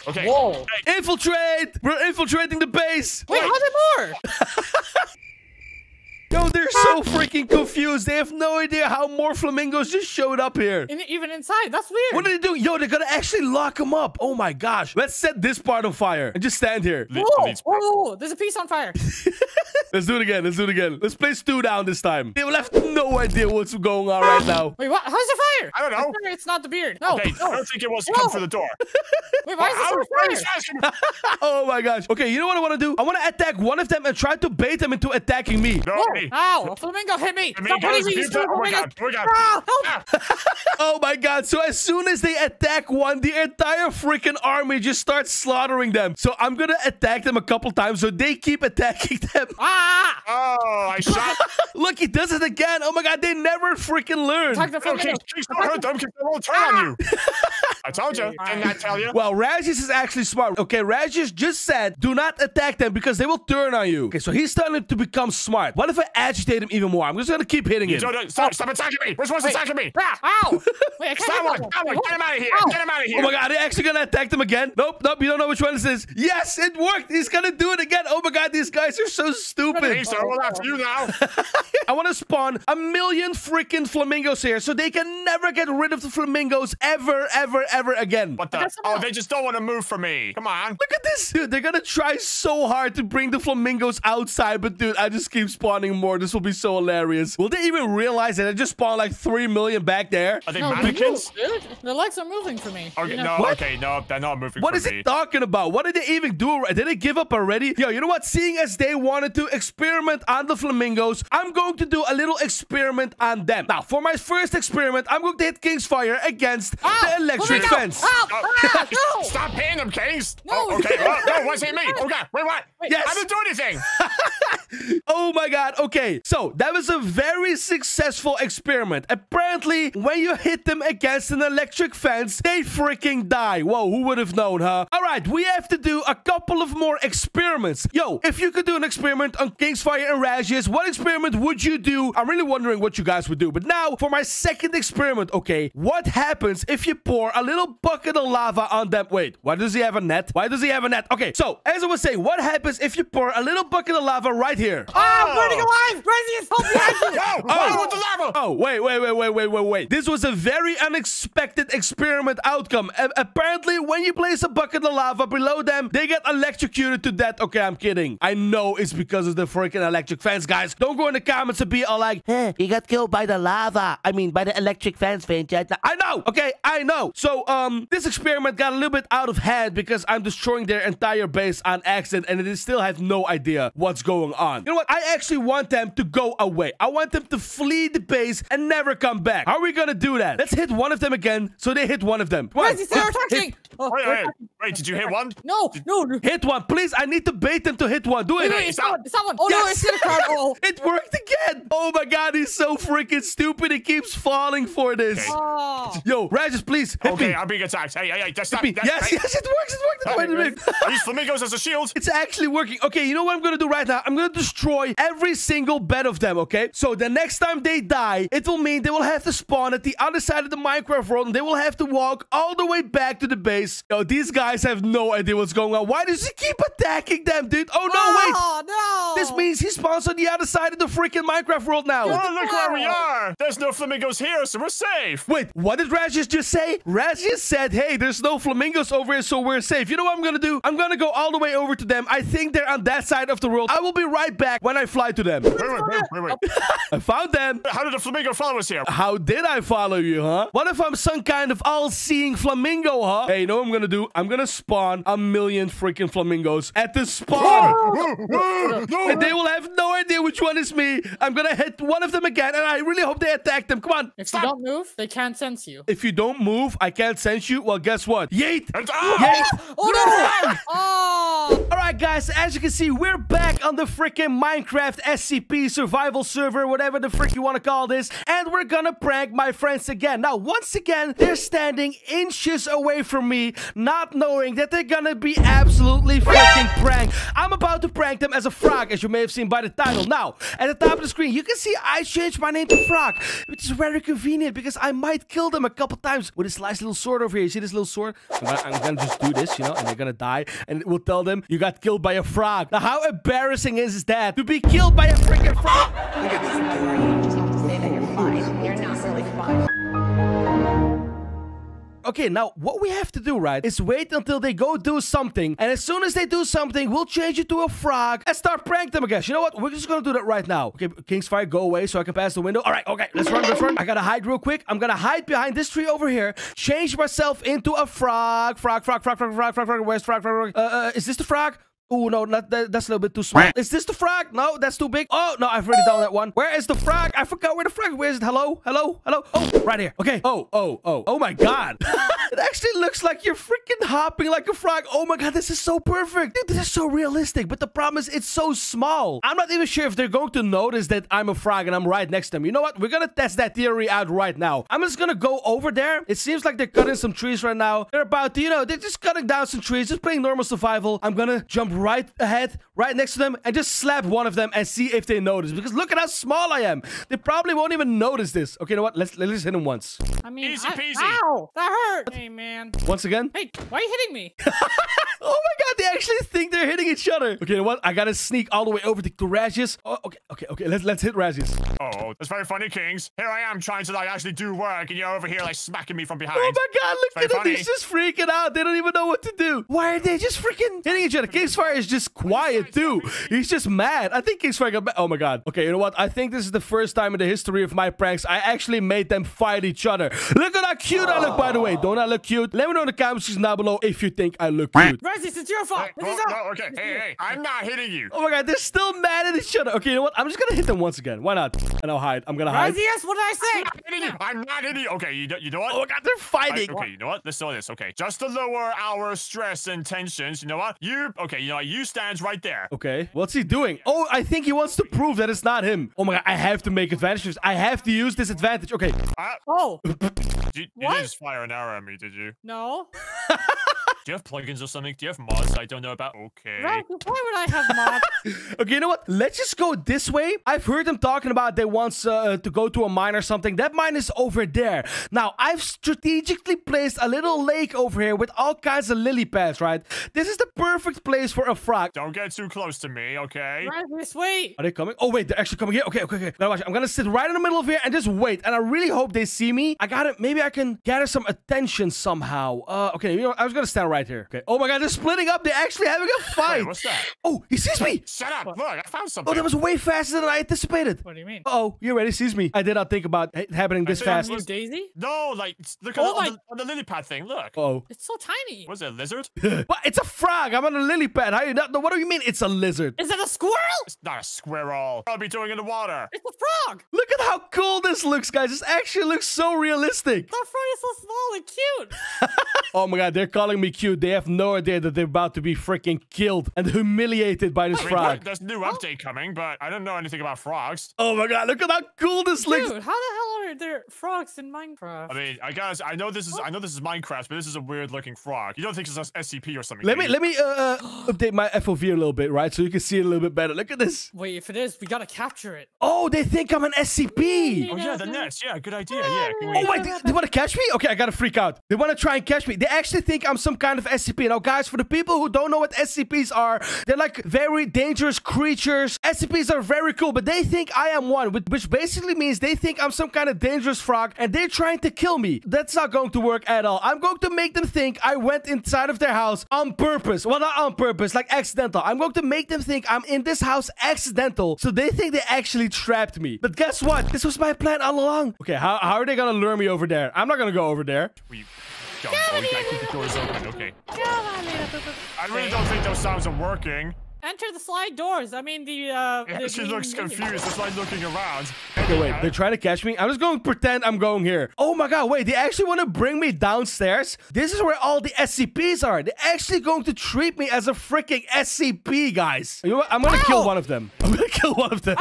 Okay. Whoa. Hey. Infiltrate! We're infiltrating the base! Wait, how's it more? Yo, they're so freaking confused. They have no idea how more flamingos just showed up here. In, even inside. That's weird. What did they do? Yo, they're going to actually lock them up. Oh, my gosh. Let's set this part on fire and just stand here. Whoa. Whoa. There's a piece on fire. Let's do it again. Let's do it again. Let's place two down this time. They will have no idea what's going on right now. Wait, what? How's the fire? I don't know. It's not the beard. No. Okay, no. I don't think it wants to Whoa. Come for the door. Wait, why is this on fire? Oh, my gosh. Okay, you know what I want to do? I want to attack one of them and try to bait them into attacking me. No. Whoa. Ow! A flamingo hit me! Oh my god, so as soon as they attack one, the entire freaking army just starts slaughtering them. So I'm gonna attack them a couple times so they keep attacking them. Ah! Oh, I shot. Look, he does it again. Oh my god, they never freaking learn. Attack the flamingo. She's not hurt them because they won't turn ah. on you. I told you. Didn't I tell you? Well, Razzius is actually smart. Okay, Razzius just said, do not attack them because they will turn on you. Okay, so he's starting to become smart. What if I agitate him even more? I'm just gonna keep hitting him. Don't, don't, stop, oh. stop attacking me! Which one's attacking me? Ah, ow! Wait, I can't someone, someone, get him out of here! Ow. Get him out of here! Oh my god, are they actually gonna attack them again? Nope, nope, you don't know which one this is. Yes, it worked! He's gonna do it again! Oh my god, these guys are so stupid! Hey, sir, we'll after you now! I wanna spawn a million freaking flamingos here so they can never get rid of the flamingos ever, ever, ever again. What the? Oh, they just don't wanna move from me. Come on. Look at this! Dude, they're gonna try so hard to bring the flamingos outside, but dude, I just keep spawning more. This will be so hilarious. Will they even realize that I just spawned like three million back there? Are they no, mannequins? Dude, their legs are moving for me. Okay, you know? No, what? Okay, no, they're not moving. What for is me. It talking about? What did they even do? Did they give up already? Yo, you know what? Seeing as they wanted to experiment on the flamingos, I'm going to do a little experiment on them. Now, for my first experiment, I'm going to hit Kingsfire against oh, the electric fence. Oh, oh, ah, no. Stop hitting them, Kings. No. Oh, okay. Oh, no, what's hitting me? Oh god, wait, what? Wait, yes. I didn't do anything. Oh my god. Okay, so that was a very successful experiment. Apparently when you hit them against an electric fence, they freaking die. Whoa, who would have known, huh? All right, we have to do a couple of more experiments. Yo, if you could do an experiment on Kingsfire and Razzius, what experiment would you do? I'm really wondering what you guys would do. But now for my second experiment. Okay, what happens if you pour a little bucket of lava on them? Wait, why does he have a net? Why does he have a net? Okay, so as I was saying, what happens if you pour a little bucket of lava right here? Oh, I'm oh. burning alive! Razzius, help me! No, oh. with the lava! Oh, wait, wait, wait, wait, wait, wait, wait. This was a very unexpected experiment outcome. A apparently, when you place a bucket of lava below them, they get electrocuted to death. Okay, I'm kidding. I know it's because of the freaking electric fence, guys. Don't go in the comments and be all like, eh, he got killed by the lava. I mean, by the electric fence, Vintage. I know, okay, I know. So, um, this experiment got a little bit out of hand because I'm destroying their entire base on accident, and they still have no idea what's going on. You know what? I actually want them to go away. I want them to flee the base and never come back. How are we gonna do that? Let's hit one of them again, so they hit one of them. What? Wait, wait, wait, wait, did you hit one? No, did no, no. Hit one, please. I need to bait them to hit one. Do it. Wait, wait, it's someone. It's someone. Oh yes. No, it's in the crowd. Oh. It worked again. Oh my god, he's so freaking stupid. He keeps falling for this. Okay. Oh. Yo, Razzius, please hit okay, me. I'm being attacked. Hey, hey, hey, that's not. That's, yes, hey. yes, it works. It works. Wait a minute. I use flamingos as a shield. It's actually working. Okay, you know what I'm gonna do right now? I'm gonna destroy every single bed of them. Okay, so the next time they die, it will mean they will have to spawn at the other side of the Minecraft world, and they will have to walk all the way back to the base. Yo, these guys have no idea what's going on. Why does he keep attacking them, dude? Oh no, oh, wait! No. This means he spawns on the other side of the freaking Minecraft world now. Oh, look where we are! There's no flamingos here, so we're safe. Wait, what did Razzius just say? Razzius said, "Hey, there's no flamingos over here, so we're safe." You know what I'm gonna do? I'm gonna go all the way over to them. I think they're on that side of the world. I will be right back when I fly to them. Wait, wait, wait, wait, wait. I found them. How did the flamingo follow us here? How did I follow you, huh? What if I'm some kind of all-seeing flamingo, huh? Hey, you know what I'm gonna do? I'm gonna spawn a million freaking flamingos at the spawn. And they will have no idea which one is me. I'm gonna hit one of them again, and I really hope they attack them. Come on. If Stop. you don't move, they can't sense you. If you don't move, I can't sense you. Well, guess what? Yeet! And oh, Yeet. Oh, no. Oh. All right, guys. As you can see, we're back on the freaking Minecraft S C P survival server, whatever the frick you want to call this, and we're gonna prank my friends again. Now, once again, they're standing inches away from me, not knowing that they're gonna be absolutely freaking pranked. I'm about to prank them as a frog, as you may have seen by the title. Now, at the top of the screen, you can see I changed my name to Frog, which is very convenient because I might kill them a couple times with this nice little sword over here. You see this little sword? I'm gonna, I'm gonna just do this, you know, and they're gonna die, and it will tell them you got killed by a frog. Now, how embarrassing is that? To be killed by a freaking frog? Look at this. You just have to say that you're fine. You're not really fine. Okay, now what we have to do, right, is wait until they go do something, and as soon as they do something, we'll change it to a frog and start pranking them again. You know what? We're just gonna do that right now. Okay, Kingsfire, go away so I can pass the window. All right, okay, let's run, let's run. I gotta hide real quick. I'm gonna hide behind this tree over here, change myself into a frog. Frog, frog, frog, frog, frog, frog, frog. Where's frog, frog, frog? Uh, uh, is this the frog? Oh, no, not that, that's a little bit too small. Is this the frog? No, that's too big. Oh, no, I've already done that one. Where is the frog? I forgot where the frog is. Where is it? Hello? Hello? Hello? Oh, right here. Okay. Oh, oh, oh. Oh, my God. It actually looks like you're freaking hopping like a frog. Oh, my God. This is so perfect. Dude, this is so realistic. But the problem is it's so small. I'm not even sure if they're going to notice that I'm a frog and I'm right next to them. You know what? We're going to test that theory out right now. I'm just going to go over there. It seems like they're cutting some trees right now. They're about to, you know, they're just cutting down some trees, just playing normal survival. I'm going to jump right right ahead, right next to them, and just slap one of them and see if they notice, because look at how small I am. They probably won't even notice this. Okay, you know what? Let's, let's just hit him once. I mean, easy peasy. I, ow, that hurt. Hey, man. Once again. Hey, why are you hitting me? Oh my God, they actually think they're hitting each other. Okay, you know what? I gotta sneak all the way over to Razzius. Oh, okay, okay, okay. Let's let's hit Razzius. Oh, that's very funny, Kings. Here I am trying to like actually do work, and you're over here like smacking me from behind. Oh my God, look at them. He's just freaking out. They don't even know what to do. Why are they just freaking hitting each other? Kingsfire is just quiet too. He's just mad. I think Kingsfire got mad. Oh my God. Okay, you know what? I think this is the first time in the history of my pranks I actually made them fight each other. Look at how cute I look, by the way. Don't I look cute? Let me know in the comments down below if you think I look cute. Razzius, it's your fault. Hey, oh, no, okay. Hey, hey, I'm not hitting you. Oh my God, they're still mad at each other. Okay, you know what? I'm just gonna hit them once again. Why not? And I'll hide. I'm gonna hide. Razzius, what did I say? I'm not hitting you. I'm not hitting you. Okay, you know, you know what? Oh my God, they're fighting. I, okay, you know what? Let's do this. Okay, just to lower our stress and tensions. You know what? You okay? You know what? You stand right there. Okay. What's he doing? Oh, I think he wants to prove that it's not him. Oh my God, I have to make advantages. I have to use this advantage. Okay. Uh, oh. You, you didn't just fire an arrow at me, did you? No. Do you have plugins or something? Do you have mods? I don't know about. Okay. Right, why would I have mods? Okay, you know what? Let's just go this way. I've heard them talking about they want uh, to go to a mine or something. That mine is over there. Now, I've strategically placed a little lake over here with all kinds of lily pads, right? This is the perfect place for a frog. Don't get too close to me, okay? Right this way. Are they coming? Oh, wait. They're actually coming here. Okay, okay, okay. Now, watch. I'm going to sit right in the middle of here and just wait. And I really hope they see me. I got it. Maybe I can gather some attention somehow. Uh, okay, you know, I was going to stand right right here. Okay. Oh my God, they're splitting up. They're actually having a fight. Wait, what's that? Oh, he sees me. Shut up. Look, I found something. Oh, that was way faster than I anticipated. What do you mean? Uh oh, he already sees me. I did not think about it happening this fast. Was Daisy? No, like, look oh, at the, the, the lily pad thing. Look. Uh oh. It's so tiny. Was it a lizard? But it's a frog. I'm on a lily pad. How you not, what do you mean it's a lizard? Is it a squirrel? It's not a squirrel. I'll be doing in the water. It's a frog. Look at how cool this looks, guys. This actually looks so realistic. The frog is so small and cute. Oh my God, they're calling me cute. They have no idea that they're about to be freaking killed and humiliated by this Wait, frog. Look, there's a new update coming, but I don't know anything about frogs. Oh my God, look at how cool this Dude, looks. Dude, how the hell are there frogs in Minecraft? I mean, I guess I know this is what? I know this is Minecraft, but this is a weird looking frog. You don't think it's an S C P or something? Let me you? let me uh, update my F O V a little bit, right? So you can see it a little bit better. Look at this. Wait, if it is, we gotta capture it. Oh, they think I'm an S C P. Oh yeah, the nest. Yeah, good idea. Yeah. yeah. Oh wait, they, they want to catch me? Okay, I gotta freak out. They want to try and catch me. They actually think I'm some kind of S C P. Now guys, for the people who don't know what S C Ps are, they're like very dangerous creatures. S C Ps are very cool, but they think I am one, which basically means they think I'm some kind of dangerous frog and they're trying to kill me. That's not going to work at all. I'm going to make them think I went inside of their house on purpose. Well, not on purpose, like accidental. I'm going to make them think I'm in this house accidental, so they think they actually trapped me. But guess what? This was my plan all along. Okay, how, how are they gonna lure me over there? I'm not gonna go over there. We Jump, oh, you gotta keep the doors open, okay. I really don't think those sounds are working. Enter the slide doors. I mean, the, uh... Yeah, the she looks confused. Videos. It's like looking around. Okay, wait. They're trying to catch me. I'm just going to pretend I'm going here. Oh, my God. Wait, they actually want to bring me downstairs? This is where all the S C Ps are. They're actually going to treat me as a freaking S C P, guys. You know what? I'm going to kill one of them. I'm going to kill one of them.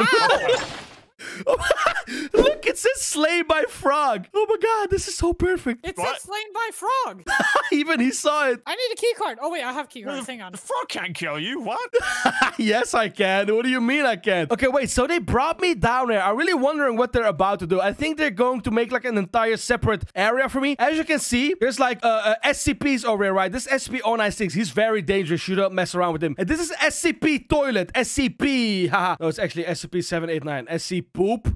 Look, it says slain by frog. Oh my God, this is so perfect. It says slain by frog. Even he saw it. I need a key card. Oh wait, I have key cards. Hang on. The frog can't kill you. What? Yes, I can. What do you mean I can? Okay, wait. So they brought me down there. I'm really wondering what they're about to do. I think they're going to make like an entire separate area for me. As you can see, there's like uh, uh, S C Ps over here, right? This S C P zero nine six. He's very dangerous. You don't mess around with him. And this is S C P toilet. S C P. Haha. No, it's actually S C P seven eight nine. S C P. Poop.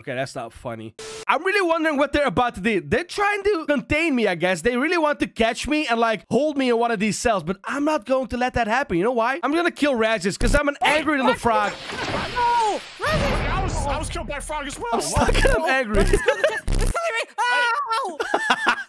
Okay, that's not funny. I'm really wondering what they're about to do. They're trying to contain me, I guess. They really want to catch me and, like, hold me in one of these cells. But I'm not going to let that happen. You know why? I'm gonna kill Razzius because I'm an Wait, angry little frog. No! Razzius! I was, I was killed by a frog as well. I'm stuck and I'm angry.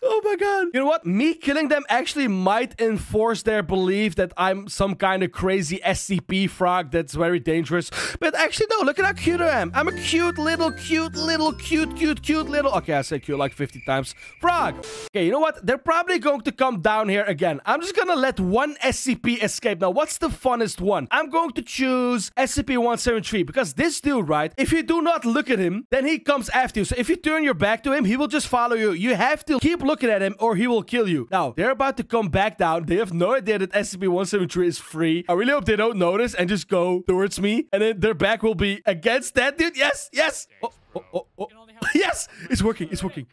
Oh my God. You know what? Me killing them actually might enforce their belief that I'm some kind of crazy S C P frog that's very dangerous. But actually, no. Look at how cute I am. I'm a cute little, cute little, cute, cute, cute little... Okay, I said cute like fifty times. Frog. Okay, you know what? They're probably going to come down here again. I'm just gonna let one S C P escape. Now, what's the funnest one? I'm going to choose S C P one seven three because this dude, right? If you do not look at him, then he comes after you. So if you turn your back to him, he will just follow you. You have to keep looking at him or he will kill you. Now, they're about to come back down. They have no idea that S C P one seven three is free. I really hope they don't notice and just go towards me. And then their back will be against that dude. Yes, yes. Oh, oh, oh, oh. Yes, it's working. It's working.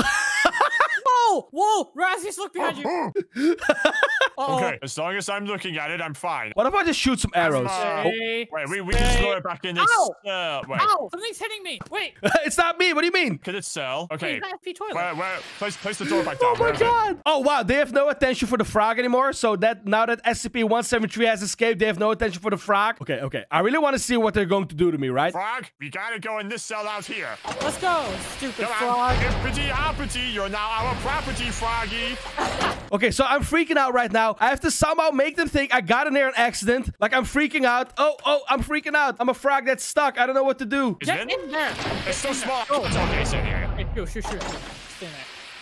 Whoa, whoa, Razzius, look behind you. Uh-oh. Okay, as long as I'm looking at it, I'm fine. What if I just shoot some arrows? Stay, oh. Wait, we, we just throw it back in this. Ow! Uh, wait. Ow! Something's hitting me. Wait. It's not me. What do you mean? Could it sell? Okay. Wait, wait, wait. Place, place the door back down. Oh my God. Oh, wow. They have no attention for the frog anymore. So that now that S C P one seven three has escaped, they have no attention for the frog. Okay, okay. I really want to see what they're going to do to me, right? Frog, we gotta go in this cell out here. Let's go, stupid Come frog. Uppity, uppity. You're now our property, froggy. Okay, so I'm freaking out right now. now. I have to somehow make them think I got in there on accident. Like, I'm freaking out. Oh, oh, I'm freaking out. I'm a frog that's stuck. I don't know what to do. Is Get in there. It's so small. Oh. It's okay, sit here. Hey, sure, sure, sure. Stay there.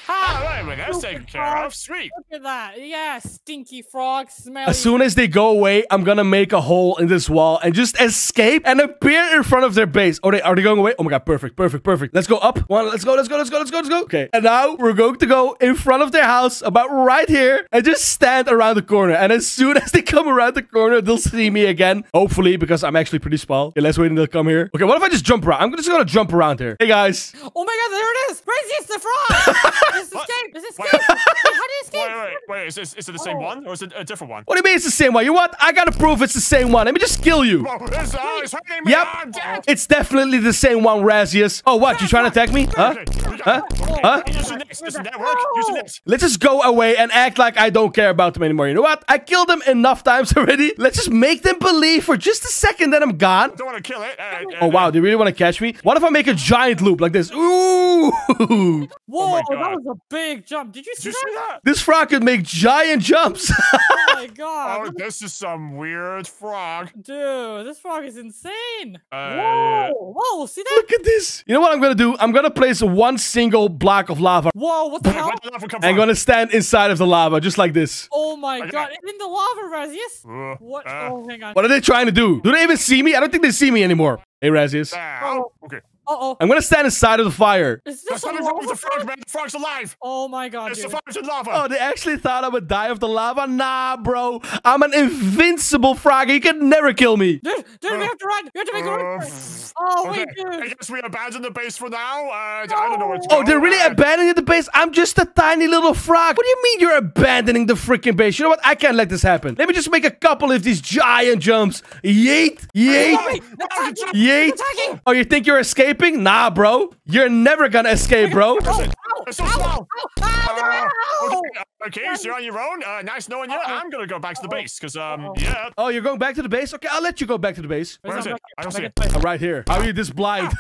All right, well, that's taken care of. Sweet. Look at that. Yeah, stinky frog, smelly. As soon as they go away, I'm gonna make a hole in this wall and just escape and appear in front of their base. Oh, they are they going away? Oh my god, perfect, perfect, perfect. Let's go up. One, let's go, let's go, let's go, let's go, let's go. Okay, and now we're going to go in front of their house, about right here, and just stand around the corner. And as soon as they come around the corner, they'll see me again. Hopefully, because I'm actually pretty small. Okay, let's wait until they come here. Okay, what if I just jump around? I'm just gonna jump around here. Hey guys. Oh my god, there it is! Razzius the frog! This escape! This escape! Wait, how do you escape? Wait, wait, wait. Is, this, is it the same oh. one or is it a different one? What do you mean it's the same one? You want? I gotta prove it's the same one. Let me just kill you. Whoa, his eyes hurting me. Yep. I'm dead. It's definitely the same one, Razzius. Oh, what? You trying to attack me? Huh? Huh? Huh? Let's just go away and act like I don't care about them anymore. You know what? I killed them enough times already. Let's just make them believe for just a second that I'm gone. Don't want to kill it. Uh, oh, uh, wow. They really want to catch me? What if I make a giant loop like this? Ooh. Whoa, oh that was a big jump. Did you see, Did you that? see that? This frog could make giant jumps. Oh, my God. Oh, this is some weird frog. Dude, this frog is insane. Uh, Whoa. Whoa, see that? Look at this. You know what I'm going to do? I'm going to place one single block of lava. Whoa, what the hell? I'm gonna stand inside of the lava, just like this. Oh my okay. god, it's in the lava, Razzius. Uh, what? Uh, oh, hang on. What are they trying to do? Do they even see me? I don't think they see me anymore. Hey, Razzius. Oh, okay. Uh-oh. I'm gonna stand inside of the fire. Is this something wrong with the frog, man? The frog's alive. Oh my god, dude. The frog's in lava. Oh, they actually thought I would die of the lava? Nah, bro. I'm an invincible frog. You can never kill me. Dude, dude, uh, we have to run. We have to make a run. Uh, oh, okay. wait, dude. I guess we abandon the base for now. Uh, no. I don't know what's going on. Oh, they're really uh, abandoning the base? I'm just a tiny little frog. What do you mean you're abandoning the freaking base? You know what? I can't let this happen. Let me just make a couple of these giant jumps. Yeet. Yeet. Oh, wait, Yeet. Yeet. Yeet. Oh, you think you're escaping? Nah, bro. You're never gonna escape, bro. Oh, ow, ow, ow, ow. Uh, okay, so you're on your own. Uh, nice knowing you. I'm gonna go back to the base, because, um, yeah. Oh, you're going back to the base? Okay, I'll let you go back to the base. Where is it? I don't see it. I'm right here. How are you this blind?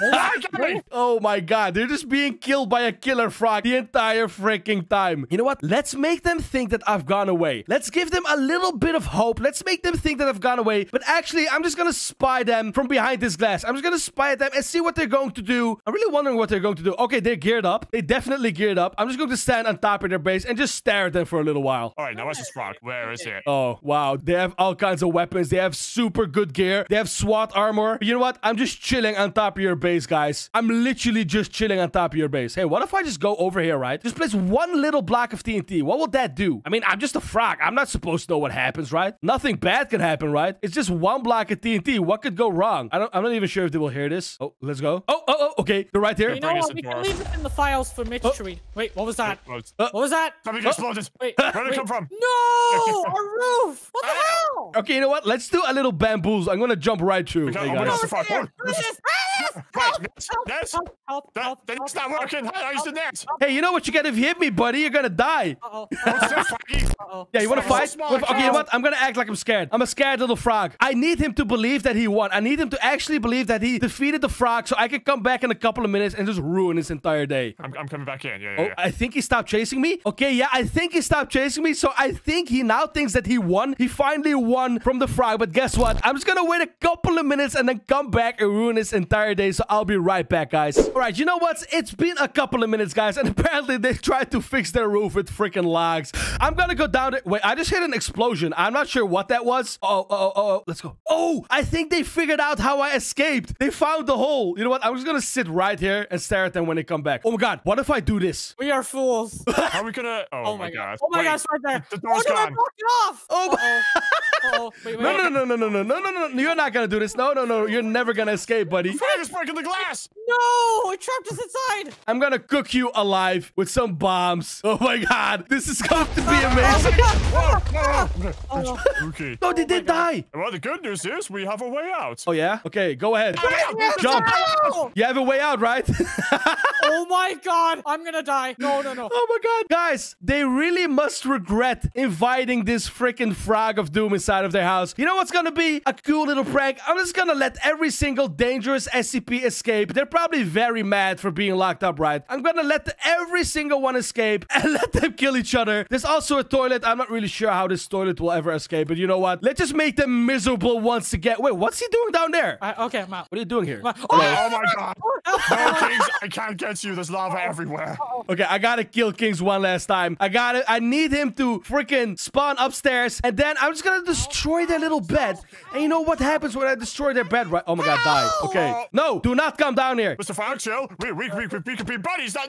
Oh my god, they're just being killed by a killer frog the entire freaking time. You know what? Let's make them think that I've gone away. Let's give them a little bit of hope. Let's make them think that I've gone away. But actually, I'm just gonna spy them from behind this glass. I'm just gonna spy at them and see what they're going to do. I'm really wondering what they're going to do. Okay, they're geared up. They definitely geared up. I'm just going to stand on top of their base and just stare at them for a little while. All right, now where's this frog? Where is it? Oh, wow. They have all kinds of weapons. They have super good gear. They have SWAT armor. But you know what? I'm just chilling on top of your base, guys. I'm literally just chilling on top of your base. Hey, what if I just go over here, right? Just place one little block of T N T. What will that do? I mean, I'm just a frog. I'm not supposed to know what happens, right? Nothing bad can happen, right? It's just one block of T N T. What could go wrong? I don't, I'm not even sure if they will hear this. Oh, let's go. Oh, oh, oh, okay. They're right there. You know what? We can leave it in the files for Mitch to read. Wait, what was that? Uh, what was that? Something exploded. Wait, where did it come from? No! Our roof! What the hell? Okay, you know what? Let's do a little bamboozle. I'm gonna jump right through. Hey, guys. That's not working. I used the net. Hey, you know what you get if you hit me, buddy? You're gonna die. Uh-oh. Yeah, you wanna fight? Okay, you know what? I'm gonna act like I'm scared. I'm a scared little frog. I need him to believe that he won. I need him to actually believe that he defeated the frog so I can come back in a couple of minutes and just ruin his entire day. I'm, I'm coming back in. Yeah, yeah, oh, yeah. I think he stopped chasing me. Okay, yeah, I think he stopped chasing me. So I think he now thinks that he won. He finally won from the frog. But guess what? I'm just gonna wait a couple of minutes and then come back and ruin his entire day. So I'll be right back, guys. All right, you know what? It's been a couple of minutes, guys. And apparently they tried to fix their roof with freaking logs. I'm gonna go down there. Wait, I just hit an explosion. I'm not sure what that was. Oh, oh, oh, oh. Let's go. Oh, I think they figured out how I escaped. They found the hole. You know what? I'm just gonna sit right here and stare at them when they come back. Oh my god, what if I do this? We are fools. Are we gonna? Oh, oh my god. god. Oh my wait. gosh, right there. The door's oh, gone. No, I off. Oh my. Uh-oh. Wait, wait. No, no, no, no, no, no, no, no, no. You're not gonna do this. No, no, no. You're never gonna escape, buddy. Fire is breaking the glass. No, it trapped us inside. I'm gonna cook you alive with some bombs. Oh my god, this is going to be amazing. Oh, oh, oh. Oh, no. Okay. No, they oh did die. Well, the good news is we have a way out. Oh yeah. Okay, go ahead. Jump. You have a way out, right? Oh my god, I'm gonna die. No, no, no. Oh my god. Guys, they really must regret inviting this freaking frog of doom inside of their house. You know what's gonna be a cool little prank? I'm just gonna let every single dangerous S C P escape. They're probably very mad for being locked up, right? I'm gonna let the, every single one escape and let them kill each other. There's also a toilet. I'm not really sure how this toilet will ever escape, but you know what? Let's just make them miserable once again. Wait, what's he doing down there? Uh, okay, I'm out. What are you doing here? Oh, oh my god. No, Kings, I can't get you. There's lava everywhere. Okay, I gotta kill Kings one last time. I gotta, I need him to freaking spawn upstairs, and then I'm just gonna destroy their little bed. And you know what happens when I destroy their bed, right? Oh my god, die. Okay. No, do not come down here. Mister Fox, yo. We, we, we, we, we can be buddies now.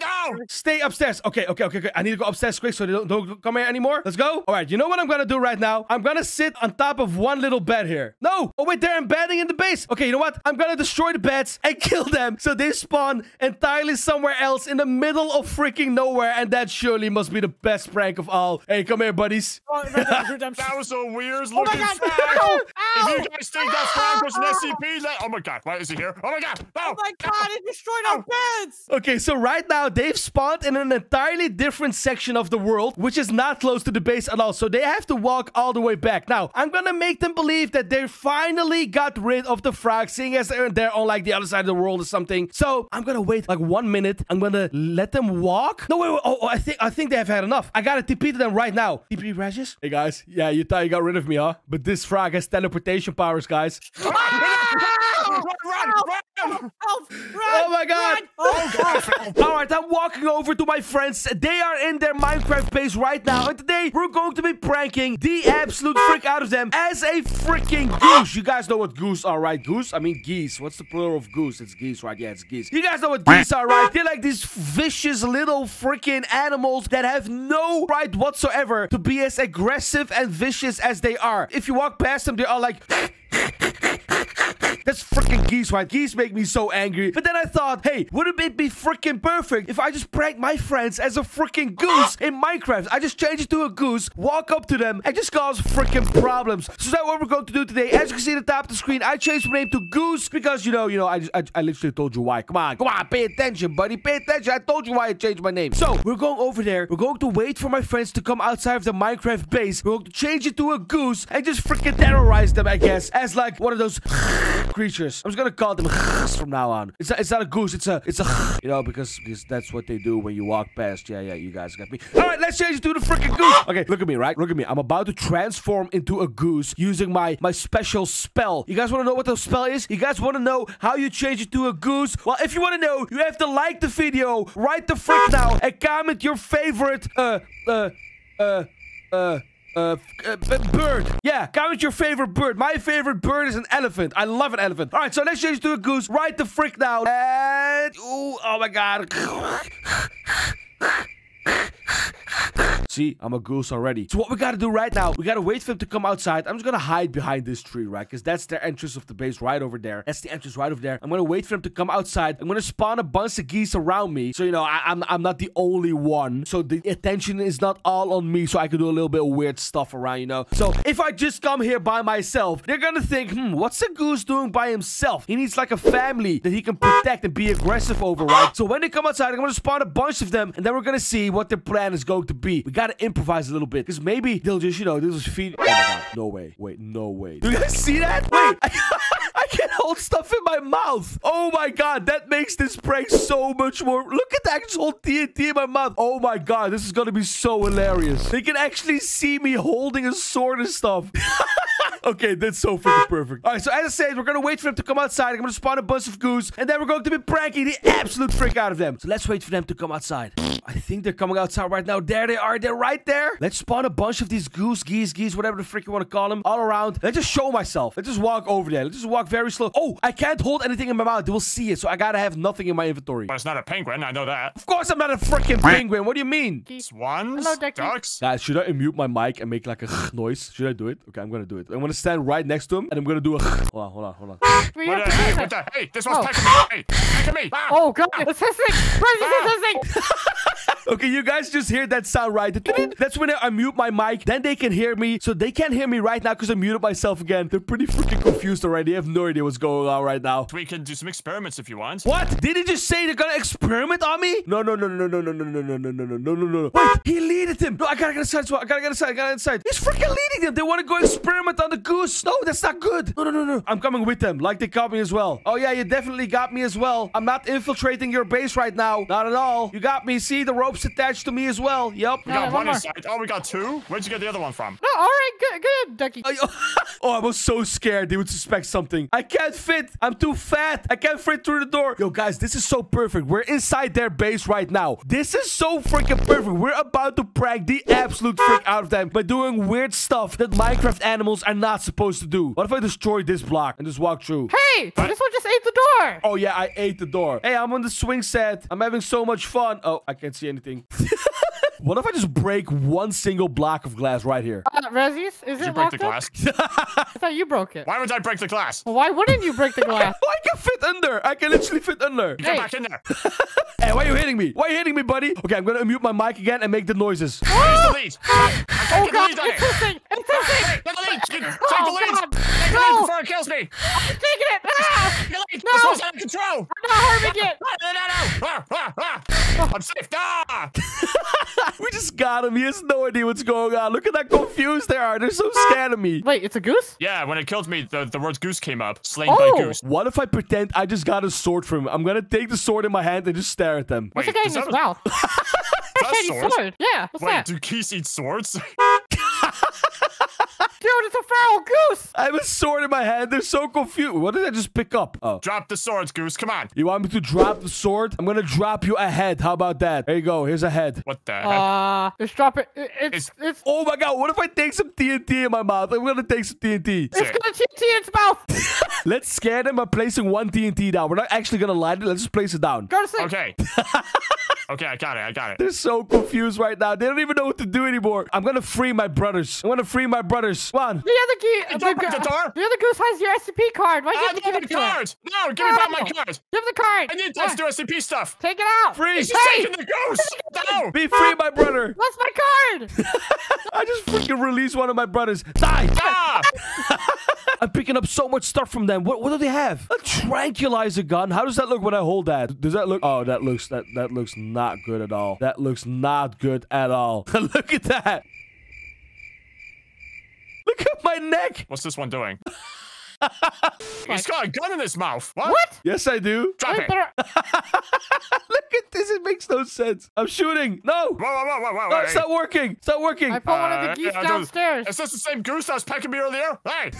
Stay upstairs. Okay, okay, okay, okay. I need to go upstairs quick so they don't, don't come here anymore. Let's go. All right, you know what I'm gonna do right now? I'm gonna sit on top of one little bed here. No. Oh, wait, they're embedding in the base. Okay, you know what? I'm gonna destroy the beds and kill them so they spawn entirely somewhere else in the middle of freaking nowhere, and that surely must be the best prank of all. Hey, come here, buddies. Oh, that was so weird looking. Oh my god. Ow. Ow. If you guys think that prank was an S C P, let... Oh my god, why is he here? Oh my god. Ow. Oh my god, it destroyed Ow. Our beds. Okay, so right now they've spawned in an entirely different section of the world, which is not close to the base at all, so they have to walk all the way back. Now, I'm gonna make them believe that they finally got rid of the frog, seeing as they're, they're on like the other side of the world or something. So I'm gonna wait like one minute. I'm gonna let them walk. No, wait, wait. Oh, oh, I think I think they have had enough. I gotta T P to them right now. T P Razzius? Hey guys, yeah, you thought you got rid of me, huh? But this frog has teleportation powers, guys. Run, run, run. Help, help, run, oh my god. Run. Oh god. All right, I'm walking over to my friends. They are in their Minecraft base right now, and today we're going to be pranking the absolute freak out of them as a freaking goose. You guys know what goose are, right? Goose? I mean geese. What's the plural of goose? It's geese, right? Yeah, it's geese. You guys know what geese are, right? They're like these vicious little freaking animals that have no right whatsoever to be as aggressive and vicious as they are. If you walk past them, they are like... That's freaking geese, right? Geese make me so angry. But then I thought, hey, wouldn't it be freaking perfect if I just prank my friends as a freaking goose in Minecraft? I just change it to a goose, walk up to them, and just cause freaking problems. So that's what we're going to do today. As you can see at the top of the screen, I changed my name to Goose because, you know, you know, I, just, I, I literally told you why. Come on, come on, pay attention, buddy. Pay attention. I told you why I changed my name. So we're going over there. We're going to wait for my friends to come outside of the Minecraft base. We're going to change it to a goose and just freaking terrorize them, I guess, as like one of those... creatures. I'm just gonna call them from now on. It's, a, it's not a goose. It's a, it's a, you know, because, because that's what they do when you walk past. Yeah, yeah, you guys got me. All right, let's change it to the freaking goose. Okay, look at me, right? Look at me. I'm about to transform into a goose using my, my special spell. You guys want to know what the spell is? You guys want to know how you change it to a goose? Well, if you want to know, you have to like the video, right the frick now, and comment your favorite, uh, uh, uh, uh, Uh, uh, bird. Yeah, comment your favorite bird. My favorite bird is an elephant. I love an elephant. All right, so let's change to a goose right the frick now. And... Ooh, oh my god. See, I'm a goose already. So what we gotta do right now, we gotta wait for them to come outside. I'm just gonna hide behind this tree, right? Because that's their entrance of the base right over there. That's the entrance right over there. I'm gonna wait for them to come outside. I'm gonna spawn a bunch of geese around me. So, you know, I, I'm, I'm not the only one. So the attention is not all on me. So I can do a little bit of weird stuff around, you know? So if I just come here by myself, they're gonna think, hmm, what's a goose doing by himself? He needs like a family that he can protect and be aggressive over, right? So when they come outside, I'm gonna spawn a bunch of them. And then we're gonna see what their plan is going to be. We gotta improvise a little bit, because maybe they'll just, you know, they'll just feed... Oh my god, no way. Wait, no way. Do you guys see that? Wait, I, I can't hold stuff in my mouth. Oh my god, that makes this prank so much more... Look at that, I can just hold T N T in my mouth. Oh my god, this is gonna be so hilarious. They can actually see me holding a sword and stuff. Okay, that's so freaking perfect. All right, so as I said, we're gonna wait for them to come outside. I'm gonna spawn a bunch of goose, and then we're going to be pranking the absolute freak out of them. So let's wait for them to come outside. I think they're coming outside right now. There they are. They're right there. Let's spawn a bunch of these goose, geese, geese, whatever the freak you want to call them, all around. Let's just show myself. Let's just walk over there. Let's just walk very slow. Oh, I can't hold anything in my mouth. They will see it, so I gotta have nothing in my inventory. But it's not a penguin. I know that. Of course I'm not a freaking penguin. What do you mean? Swans? Hello, ducks? Guys, should I unmute my mic and make like a noise? Should I do it? Okay, I'm gonna do it. I'm gonna stand right next to him, and I'm gonna do a... Hold on, hold on, hold on. What the, hey, what the, hey, this one's oh. Attacking me. Hey, attacking me. Ah. Oh, God. It's hissing. It's hissing. Okay, you guys just hear that sound, right? That's when I mute my mic. Then they can hear me. So they can't hear me right now because I muted myself again. They're pretty freaking confused already. I have no idea what's going on right now. We can do some experiments if you want. What? Did he just say they're gonna experiment on me? No, no, no, no, no, no, no, no, no, no, no, no, no, no, no. Wait, he leaded him. No, I gotta get inside. I gotta get inside. I gotta get inside. He's freaking leading them. They want to go experiment on the goose. No, that's not good. No, no, no, no. I'm coming with them. Like they got me as well. Oh yeah, you definitely got me as well. I'm not infiltrating your base right now. Not at all. You got me. See, the rope's attached to me as well. Yep. We got one inside. Oh, we got two. Where'd you get the other one from? No, all right, good, good, Ducky. Oh, I was so scared they would suspect something. I can't fit. I'm too fat. I can't fit through the door. Yo, guys, this is so perfect. We're inside their base right now. This is so freaking perfect. We're about to prank the absolute freak out of them by doing weird stuff that Minecraft animals are not supposed to do. What if I destroy this block and just walk through? Hey, what? This one just ate the door. Oh yeah, I ate the door. Hey, I'm on the swing set. I'm having so much fun. Oh, I can't see anything. What if I just break one single block of glass right here? Uh, Razzius, is Did it you break the glass? I thought you broke it. Why would I break the glass? Well, why wouldn't you break the glass? Oh, I can fit under. I can literally fit under. You hey. Get back in there. Hey, why are you hitting me? Why are you hitting me, buddy? Okay, I'm gonna mute my mic again and make the noises. Oh, the lead. I, I oh God, lead it's hissing. It's hissing. Hey, take the lead. Take oh, the lead. God. Take the lead no. before it kills me. I'm taking it. Ah. No. This one's out of control. I'm not harming it. No, no, no. Ah, ah, ah. Oh. I'm safe. Ah. We just got him. He has no idea what's going on. Look at how confused they are. They're so scared of me. Wait, it's a goose? Yeah, when it killed me, the, the word goose came up. Slain oh. by goose. What if I pretend I just got a sword from him? I'm going to take the sword in my hand and just stare at them. Wait, what's the guy in his mouth? That's a sword? Yeah, what's Wait, that? Wait, do geese eat swords? Dude, it's a feral goose. I have a sword in my hand. They're so confused. What did I just pick up? Oh. Drop the swords, goose. Come on. You want me to drop the sword? I'm going to drop you a head. How about that? There you go. Here's a head. What the heck? Uh, it's dropping. It, it's, it's, it's... Oh, my God. What if I take some T N T in my mouth? I'm going to take some T N T. It's going to T N T in its mouth. Let's scare them by placing one T N T down. We're not actually going to light it. Let's just place it down. Go to sleep. Okay. Okay, I got it. I got it. They're so confused right now. They don't even know what to do anymore. I'm going to free my brothers. I'm going to free my brothers. Come on. The other goose. Hey, don't break the door. The other goose has your S C P card. Why do you have to give it to it? No, give me back my card. Give the card. I need us to do S C P stuff. Take it out. Freeze. She's taking the goose. No. Be free, my brother. What's my card? I just freaking released one of my brothers. Die. Ah. I'm picking up so much stuff from them. What, what do they have? A tranquilizer gun. How does that look when I hold that? Does that look? Oh, that looks that that looks not good at all. That looks not good at all. Look at that. Look at my neck. What's this one doing? He's got a gun in his mouth. What? What? Yes, I do. Drop Wait, it. Look at this. It makes no sense. I'm shooting. No. Whoa, whoa, whoa, whoa, whoa. No, hey. It's not working. It's not working. I pulled uh, one of the geese yeah, downstairs. Is this the same goose that was pecking me earlier? Hey.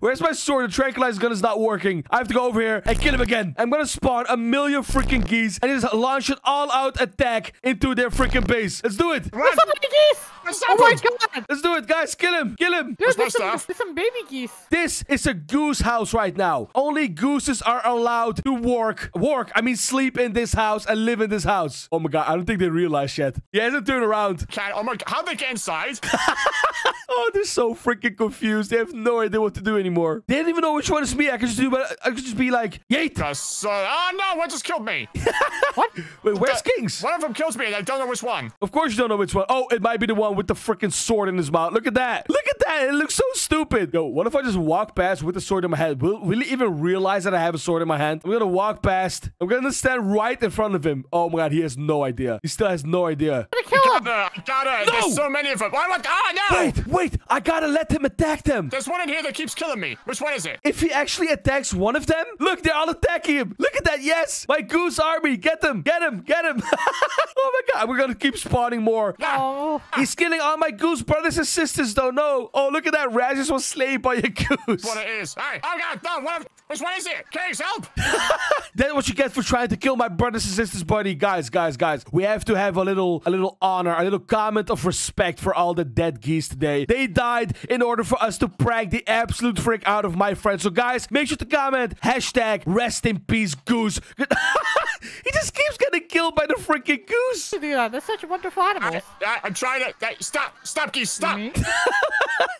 Where's my sword? The tranquilizer gun is not working. I have to go over here and kill him again. I'm going to spawn a million freaking geese and just launch an all-out attack into their freaking base. Let's do it. There's so many geese. There's oh, my God. Let's do it, guys. Kill him. Kill him. Dude, there's, some, there's some baby geese. This is a goose. Goose house right now. Only gooses are allowed to work. Work. I mean, sleep in this house and live in this house. Oh my God. I don't think they realize yet. He hasn't turned around. Can, oh my God. How'd they get inside? Oh, they're so freaking confused. They have no idea what to do anymore. They don't even know which one is me. I could just do, but I could just be like, Yate. Yes, uh, oh no, one just killed me. What? Wait, where's the, Kings? One of them kills me and I don't know which one. Of course you don't know which one. Oh, it might be the one with the freaking sword in his mouth. Look at that. Look at that. It looks so stupid. Yo, what if I just walk past with the sword in my hand? Will, will he even realize that I have a sword in my hand? I'm gonna walk past. I'm gonna stand right in front of him. Oh my God, he has no idea. He still has no idea. I'm gonna kill him. I gotta, I gotta, no! There's so many of them. Why am I, oh, no! Wait, wait, I gotta let him attack them. There's one in here that keeps killing me. Which one is it? If he actually attacks one of them, look, they're all attacking him. Look at that, yes. My goose army, get them, get him, get him. Oh my God, we're gonna keep spawning more. Oh. He's killing all my goose brothers and sisters though, no. Oh, look at that, Razzius was slain by a goose. What it is. Hey, oh God, no, what, which one is it? Kings, help! That's what you get for trying to kill my brothers and sisters, buddy. Guys, guys, guys, we have to have a little, a little honor, a little comment of respect for all the dead geese today. They died in order for us to prank the absolute freak out of my friend. So guys, make sure to comment, hashtag rest in peace goose. He just keeps getting killed by the freaking goose. Yeah, they're such wonderful animals. I, I, I'm trying to... I, stop. Stop, geese. Stop. Mm-hmm.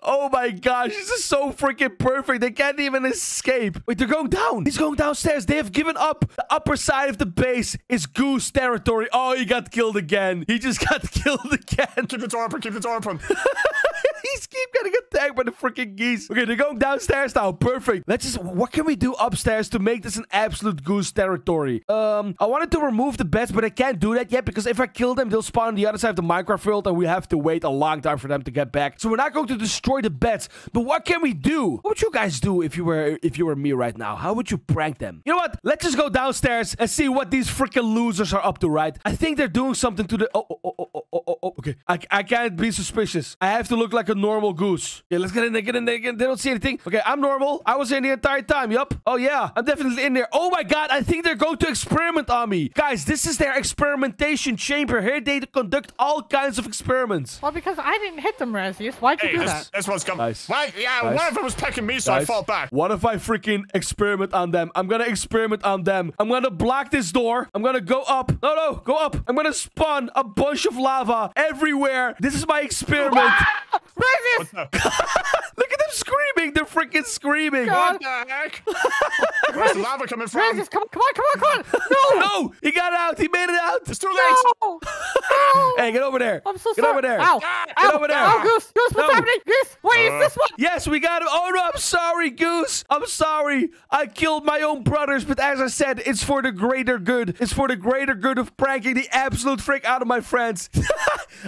Oh, my gosh. This is so freaking perfect. They can't even escape. Wait, they're going down. He's going downstairs. They have given up. The upper side of the base is goose territory. Oh, he got killed again. He just got killed again. Keep the door open. Keep the door open. He's keep getting attacked by the freaking geese. Okay, they're going downstairs now. Perfect. Let's just... What can we do upstairs to make this an absolute goose territory? Um, I wanted to remove the beds, but I can't do that yet because if I kill them, they'll spawn on the other side of the Minecraft world and we have to wait a long time for them to get back. So we're not going to destroy the beds. But what can we do? What would you guys do if you were if you were me right now? How would you prank them? You know what? Let's just go downstairs and see what these freaking losers are up to, right? I think they're doing something to the... Oh, oh, oh, oh, oh, oh, oh. Okay. I, I can't be suspicious. I have to look like a normal goose. Yeah, let's get in there, get in there, get in there. They don't see anything. Okay, I'm normal. I was in the entire time. Yup. Oh, yeah. I'm definitely in there. Oh, my God. I think they're going to experiment on me. Guys, this is their experimentation chamber. Here they conduct all kinds of experiments. Well, because I didn't hit them, Razzius. Why'd you hey, do this, that? This one's coming. Nice. Why? Yeah, nice. One of them was pecking me, so nice. I fought back. What if I freaking experiment on them? I'm gonna experiment on them. I'm gonna block this door. I'm gonna go up. No, no. Go up. I'm gonna spawn a bunch of lava everywhere. This is my experiment. Razzius! Look at them screaming. They're freaking screaming. God. What the heck? Where's the lava coming from? Razzius, come on, come on, come on, come on. No! No! He got out. He made it out. It's too late. No. No. Hey, get over there. I'm so sorry. Get over there. Ow. Ah, get ow, over there. Ow, Goose. Goose, what's no. happening? Goose, wait, uh. is this one? Yes, we got him. Oh, no, I'm sorry, Goose. I'm sorry. I killed my own brothers, but as I said, it's for the greater good. It's for the greater good of pranking the absolute freak out of my friends.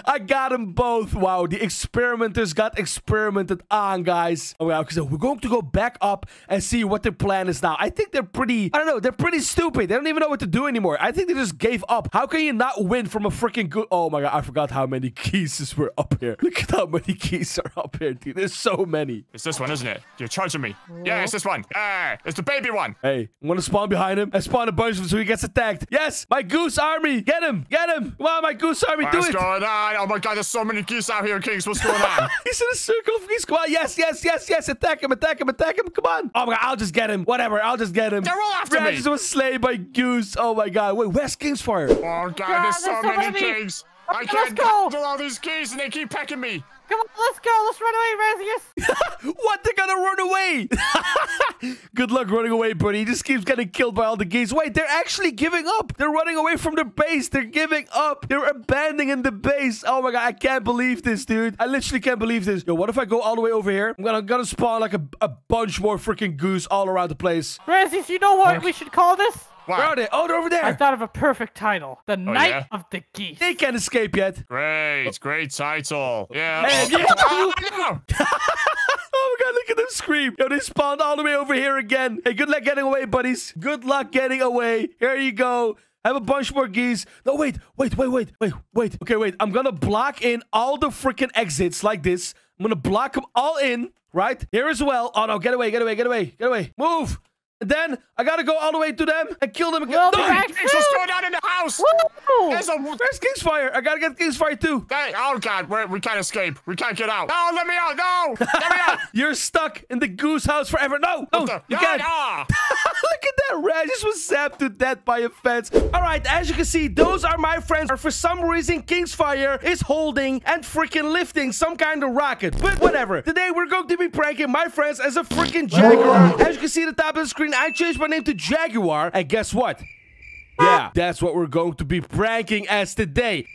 I got them both. Wow, the experimenters got experimented on, guys. Oh, wow, because we're going to go back up and see what their plan is now. I think they're pretty, I don't know, they're pretty stupid. They don't even know what to do anymore. I think they just gave up. How can you not win from a freaking goose? Oh, my God, I forgot how many geese were up here. Look at how many geese are up here, dude. There's so many. It's this one, isn't it? You're charging me. What? Yeah, it's this one. Ah, it's the baby one. Hey, I'm going to spawn behind him. I spawn a bunch of him so he gets attacked. Yes, my goose army. Get him. Get him. Wow, my goose army. What's do it. What's going on? Oh, my God, there's so many geese out here, Kings. What's going on? He's in a circle of geese. Come on. Yes, yes, yes, yes. Attack him. Attack him. Attack him. Come on. Oh, my God, I'll just get him. Whatever. I'll just get him. They're all after Razzius me. Razzius was slain by goose. Oh, my God. Wait, where's Kingsfire? Oh, God, God there's, there's so, so many, many Kings. Okay, I can't go through all these keys and they keep pecking me. Come on, let's go. Let's run away, Razzius. What? They're gonna run away. Good luck running away, buddy. He just keeps getting killed by all the geese. Wait, they're actually giving up. They're running away from their base. They're giving up. They're abandoning the base. Oh, my God. I can't believe this, dude. I literally can't believe this. Yo, what if I go all the way over here? I'm gonna, I'm gonna spawn like a, a bunch more freaking goose all around the place. Razzius, you know what we should call this? Wow. Where are they? Oh, they're over there. I thought of a perfect title. The oh, Night yeah? of the Geese. They can't escape yet. Great. Great title. Yeah. Man, yeah. Oh, no. Oh, my God. Look at them scream. Yo, they spawned all the way over here again. Hey, good luck getting away, buddies. Good luck getting away. Here you go. I have a bunch more geese. No, wait. Wait, wait, wait, wait, wait. Okay, wait. I'm going to block in all the freaking exits like this. I'm going to block them all in, right? Here as well. Oh, no. Get away. Get away. Get away. Get away. Move. And then I gotta go all the way to them and kill them again. We'll no, what's going on in the house? Woo! There's a... Where's Kingsfire? I gotta get Kingsfire too. Hey, oh God, We're, we can't escape. We can't get out. No, let me out. No, let me out. You're stuck in the goose house forever. No, no, the... you no, can't. No. Look at that. Razzius was zapped to death by a fence. All right, as you can see, those are my friends. For some reason, Kingsfire is holding and freaking lifting some kind of rocket. But whatever. Today we're going to be pranking my friends as a freaking jaguar. As you can see at the top of the screen, I changed my name to Jaguar, and guess what? Yeah, that's what we're going to be pranking as today.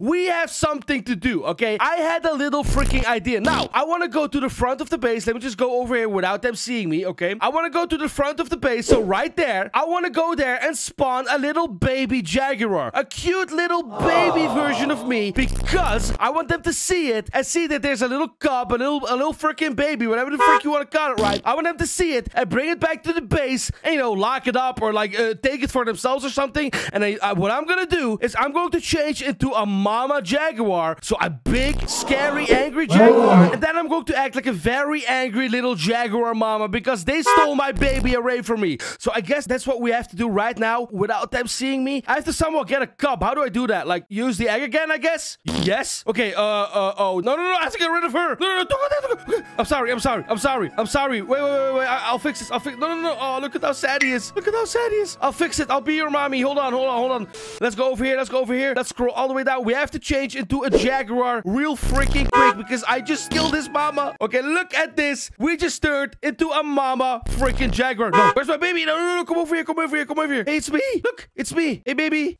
We have something to do, okay? I had a little freaking idea. Now, I want to go to the front of the base. Let me just go over here without them seeing me, okay? I want to go to the front of the base, so right there. I want to go there and spawn a little baby jaguar. A cute little baby oh. version of me because I want them to see it and see that there's a little cub, a little a little freaking baby, whatever the freak you want to call it, right? I want them to see it and bring it back to the base and, you know, lock it up or, like, uh, take it for themselves or something. And I, I, what I'm going to do is I'm going to change into a a mama jaguar, so a big, scary, angry jaguar, and then I'm going to act like a very angry little jaguar mama because they stole my baby away from me. So I guess that's what we have to do right now without them seeing me. I have to somehow get a cub. How do I do that? Like, use the egg again, I guess? Yes. Okay, uh, uh, oh. No, no, no, I have to get rid of her. No, no, no, don't, don't, don't. I'm sorry, I'm sorry, I'm sorry, I'm sorry. Wait, wait, wait, wait, I'll fix this, I'll fix, no, no, no. Oh, look at how sad he is. Look at how sad he is. I'll fix it. I'll be your mommy. Hold on, hold on, hold on. Let's go over here, let's go over here. Let's scroll all the way down. We have to change into a jaguar real freaking quick because I just killed his mama. Okay, look at this. We just turned into a mama freaking jaguar. No, where's my baby? No, no, no, come over here, come over here, come over here. Hey, it's me. Look, it's me. Hey, baby.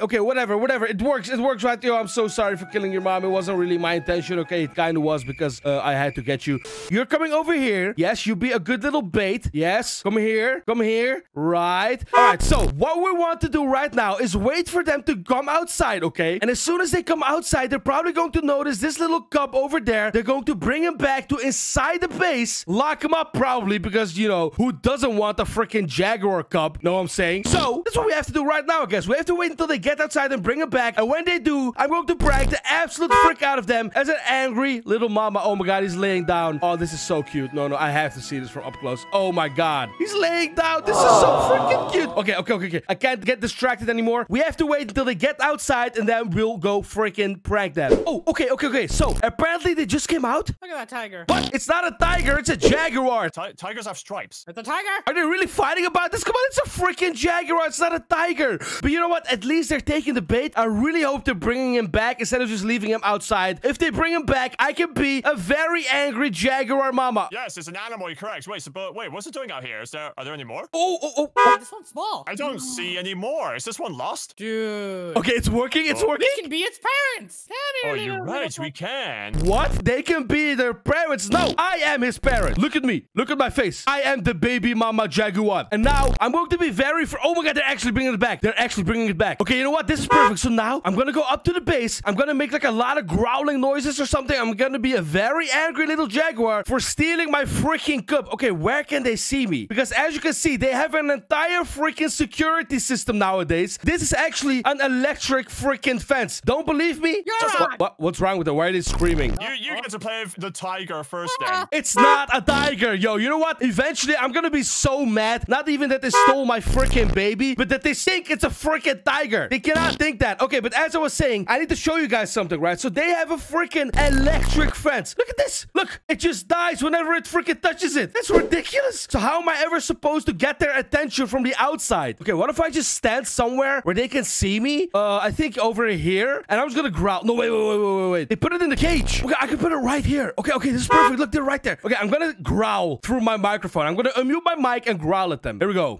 Okay, whatever, whatever. It works. It works right there. I'm so sorry for killing your mom. It wasn't really my intention. Okay, it kind of was because uh, I had to get you. You're coming over here. Yes, you be a good little bait. Yes, come here. Come here. Right. All right, so what we want to do right now is wait for them to come outside, okay? And as soon as they come outside, they're probably going to notice this little cub over there. They're going to bring him back to inside the base. Lock him up probably because, you know, who doesn't want a freaking jaguar cub? Know what I'm saying? So that's what we have to do right now, I guess. We have to wait until they get outside and bring it back, and when they do, I'm going to brag the absolute frick out of them as an angry little mama. Oh my god, he's laying down. Oh, this is so cute. No, no, I have to see this from up close. Oh my god, he's laying down. This is so freaking cute. Okay, okay, okay, okay. I can't get distracted anymore. We have to wait until they get outside, and then we'll go freaking prank them. Oh, okay, okay, okay. So apparently they just came out. Look at that tiger. But it's not a tiger, it's a jaguar. T tigers have stripes. It's a tiger. Are they really fighting about this? Come on, it's a freaking jaguar. It's not a tiger. But you know what? At least they're taking the bait. I really hope they're bringing him back instead of just leaving him outside. If they bring him back, I can be a very angry jaguar mama. Yes, it's an animal. You're correct. Wait, so, but wait, what's it doing out here? Is there? Are there any more? Oh, oh, oh, oh. This one's small. I don't see any more. Is this one lost? Dude. Okay, it's working. It's oh. working. We can be its parents. Oh, you're right. We can. What? They can be their parents? No, I am his parent. Look at me. Look at my face. I am the baby mama jaguar. And now I'm going to be very... Fr oh my god, they're actually bringing it back. They're actually bringing it back. Okay, you know what? This is perfect. So now I'm gonna go up to the base. I'm gonna make like a lot of growling noises or something. I'm gonna be a very angry little jaguar for stealing my freaking cup. Okay, where can they see me? Because as you can see, they have an entire freaking security system nowadays. This is actually an electric freaking fence. Don't believe me? Just what, what, what's wrong with it? Why are they screaming? You, you get to play the tiger first then. It's not a tiger, yo. You know what? Eventually, I'm gonna be so mad. Not even that they stole my freaking baby, but that they think it's a freaking tiger. They cannot think that. Okay, but as I was saying, I need to show you guys something, right? So they have a freaking electric fence. Look at this. Look, it just dies whenever it freaking touches it. That's ridiculous. So how am I ever supposed to get their attention from the outside? Okay, what if I just stand somewhere where they can see me? Uh, I think over here, and I'm just gonna growl. No, wait, wait, wait, wait, wait, wait. They put it in the cage. Okay, I can put it right here. Okay, okay, this is perfect. Look, they're right there. Okay, I'm gonna growl through my microphone. I'm gonna unmute my mic and growl at them. Here we go.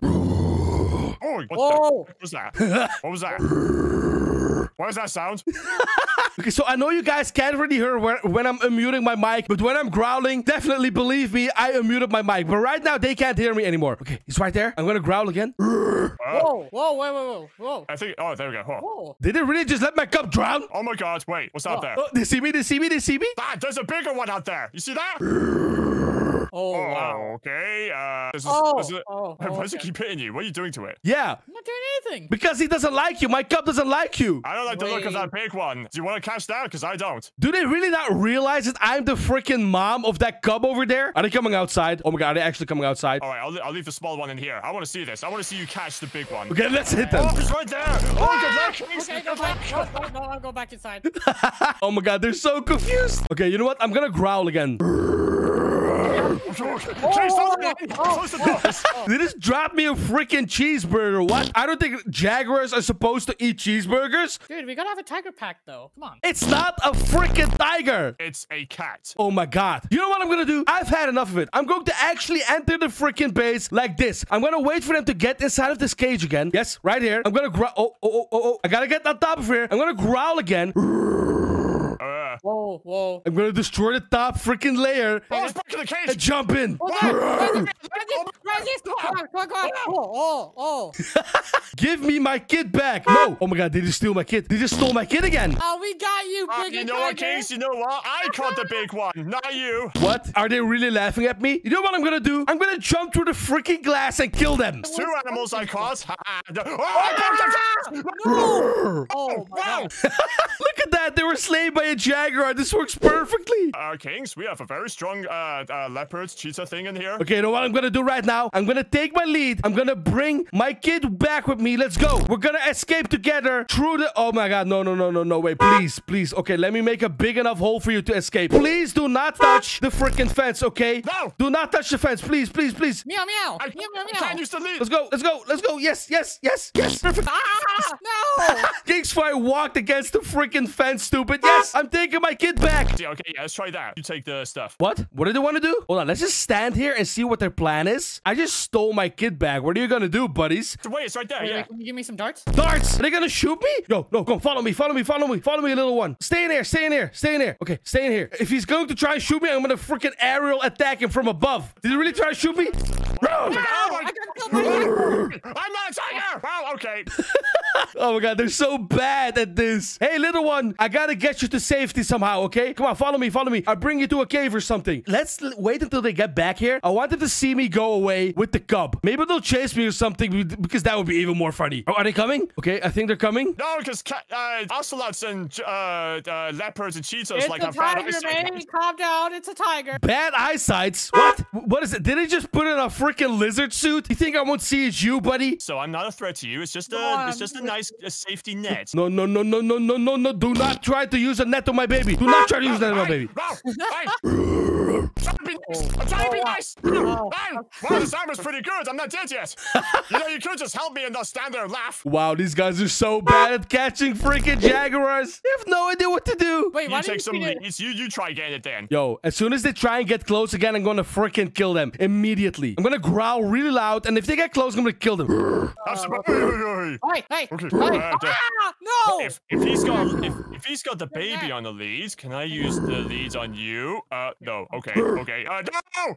Oh, what Whoa. the heck was that? What was that? What was that sound? Okay, so I know you guys can't really hear where, when I'm unmuting my mic, but when I'm growling, definitely believe me, I unmuted my mic. But right now, they can't hear me anymore. Okay, he's right there. I'm gonna growl again. Whoa, whoa, whoa, whoa, whoa. I think, oh, there we go. Whoa. Whoa. Did they really just let my cup drown? Oh my god, wait, what's out there? Oh, they see me, they see me, they see me? Ah, there's a bigger one out there. You see that? Oh, oh, wow. Okay. Uh, this is, oh, this is, oh, why does okay. it keep hitting you? What are you doing to it? Yeah. I'm not doing anything. Because he doesn't like you. My cup doesn't like you. I don't like Wait. the look of that big one. Do you want to catch that? Because I don't. Do they really not realize that I'm the freaking mom of that cub over there? Are they coming outside? Oh my god, are they actually coming outside? All right, I'll, I'll leave the small one in here. I want to see this. I want to see you catch the big one. Okay, let's hit them. Oh, he's right there. Oh, good luck. Okay, go back. No, no, no, I'll go back inside. Oh my god, they're so confused. Okay, you know what? I'm going to growl again. They just dropped me a freaking cheeseburger. What? I don't think jaguars are supposed to eat cheeseburgers. Dude, we gotta have a tiger pack though. Come on. It's not a freaking tiger. It's a cat. Oh my god. You know what I'm gonna do? I've had enough of it. I'm going to actually enter the freaking base like this. I'm gonna wait for them to get inside of this cage again. Yes, right here. I'm gonna growl. Oh, oh, oh, oh. I gotta get on top of here. I'm gonna growl again. Whoa, whoa. I'm gonna destroy the top freaking layer. Oh, it's back in the cage. And jump in. Oh, Come on, come on, come on. Oh, oh, oh. Give me my kid back. No. Oh my God, they just steal my kid. They just stole my kid again. Oh, we got you, uh, big You know what, Kings? You know what? I caught the big one, not you. What? Are they really laughing at me? You know what I'm going to do? I'm going to jump through the freaking glass and kill them. There's two animals I caught. Oh, oh wow. Look at that. They were slain by a jaguar. This works perfectly. Uh, Kings, we have a very strong uh, uh, leopard cheetah thing in here. Okay, you know what I'm going to do right now? I'm going to take my lead. I'm going to bring my kid back with me. Let's go. We're going to escape together through the... Oh my God. No, no, no, no, no. Wait, please, please. Okay, let me make a big enough hole for you to escape. Please do not touch the freaking fence, okay? No. Do not touch the fence. Please, please, please. Meow, meow. I, meow, meow, meow. Can't use the lead. Let's go. Let's go. Let's go. Yes, yes, yes, yes. Perfect. Ah, no. Kingsfire walked against the freaking fence, stupid. Yes, I'm taking my kid back. Yeah, okay, yeah, let's try that. You take the stuff. What? What do they want to do? Hold on. Let's just stand here and see what their plan is. I just stole my kid back. What are you going to do, buddies? Wait, it's right there. Wait, yeah. Wait, can you give me some darts? Darts? Are they going to shoot me? No, no, go. Follow me. Follow me. Follow me. Follow me, little one. Stay in here. Stay in here. Stay in here. Okay, stay in here. If he's going to try and shoot me, I'm going to freaking aerial attack him from above. Did he really try to shoot me? No! No! I got killed by you! I'm not a tiger! Wow, okay. Oh my God, they're so bad at this. Hey, little one, I gotta get you to safety somehow, okay? Come on, follow me, follow me. I'll bring you to a cave or something. Let's wait until they get back here. I want them to see me go away with the cub. Maybe they'll chase me or something because that would be even more funny. Oh, are they coming? Okay, I think they're coming. No, because uh, ocelots and uh, uh, leopards and cheetahs it's like a have tiger, bad eyesight. Man. Calm down, it's a tiger. Bad eyesights? What? What is it? Did they just put in a freaking lizard suit? You think I won't see it's you, buddy? So I'm not a threat to you. It's just a, it's just a nice a safety net. No, no, no, no, no, no, no, no. Do not try to use a net on my baby. Do not try to use a net on my baby. I'm trying to be nice. I'm trying to be nice. Wow, this armor's pretty good. I'm not dead yet. You know, you could just help me and they'll stand there and laugh. Wow, these guys are so bad at catching freaking jaguars. They have no idea what to do. Wait, why you take some leads. You, you try again, then. Yo, as soon as they try and get close again, I'm going to freaking kill them immediately. I'm going to growl really loud, and if they get close, I'm going to kill them. Uh, hey, hey, okay. Hey. Uh, ah, no! If, if he's got if, if he's got the baby on the leads, can I use the leads on you? Uh, no. Okay, okay. Uh, no!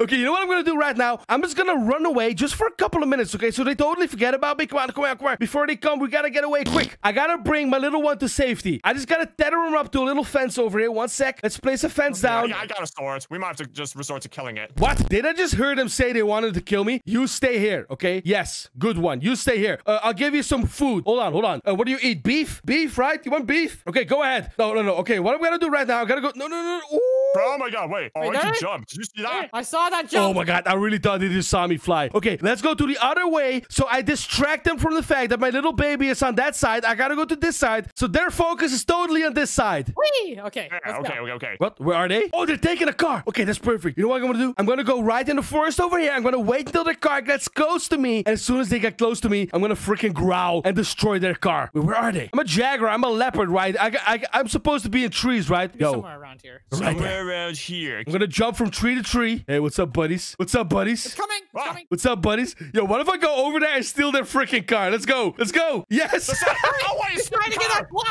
Okay, you know what I'm going to do right now? I'm just going to run away just for a couple of minutes, okay? So they totally forget about me. Come on, come on, come on. Before they come, we got to get away quick. I got to bring my little one to safety. I just got to tether him up to a little fence over here. One sec. Let's place a fence okay, down. I, I got a sword. We might have to just resort to killing it. What? Did I just hear them say they wanted to kill me? You stay here, okay? Yes, good one. You stay here. Uh, I'll give you some food. Hold on, hold on. Uh, what do you eat? Beef? Beef, right? You want beef? Okay, go ahead. No, no, no. Okay, what I'm gonna do right now, I gotta go. No, no, no, no. Ooh. Oh my God, wait. Oh, wait, I can jump. Did you see that? I saw that jump. Oh my God, I really thought they just saw me fly. Okay, let's go to the other way so I distract them from the fact that my little baby is on that side. I gotta go to this side. So their focus is totally on this side. Whee! Okay, yeah, okay, go. okay, okay. What? Where are they? Oh, they're taking a car. Okay, that's perfect. You know what I'm gonna do? I'm gonna go right in the forest over here. I'm gonna wait until the car gets close to me. And as soon as they get close to me, I'm gonna freaking growl and destroy their car. Wait, where are they? I'm a jaguar. I'm a leopard, right? I, I, I'm supposed to be in trees, right? Yo. Somewhere around here. Right somewhere. Around here. I'm gonna jump from tree to tree. Hey, what's up, buddies? What's up, buddies? It's coming. It's coming. What's up, buddies? Yo, what if I go over there and steal their freaking car? Let's go. Let's go. Yes. Oh, wait, he's trying to get up. What?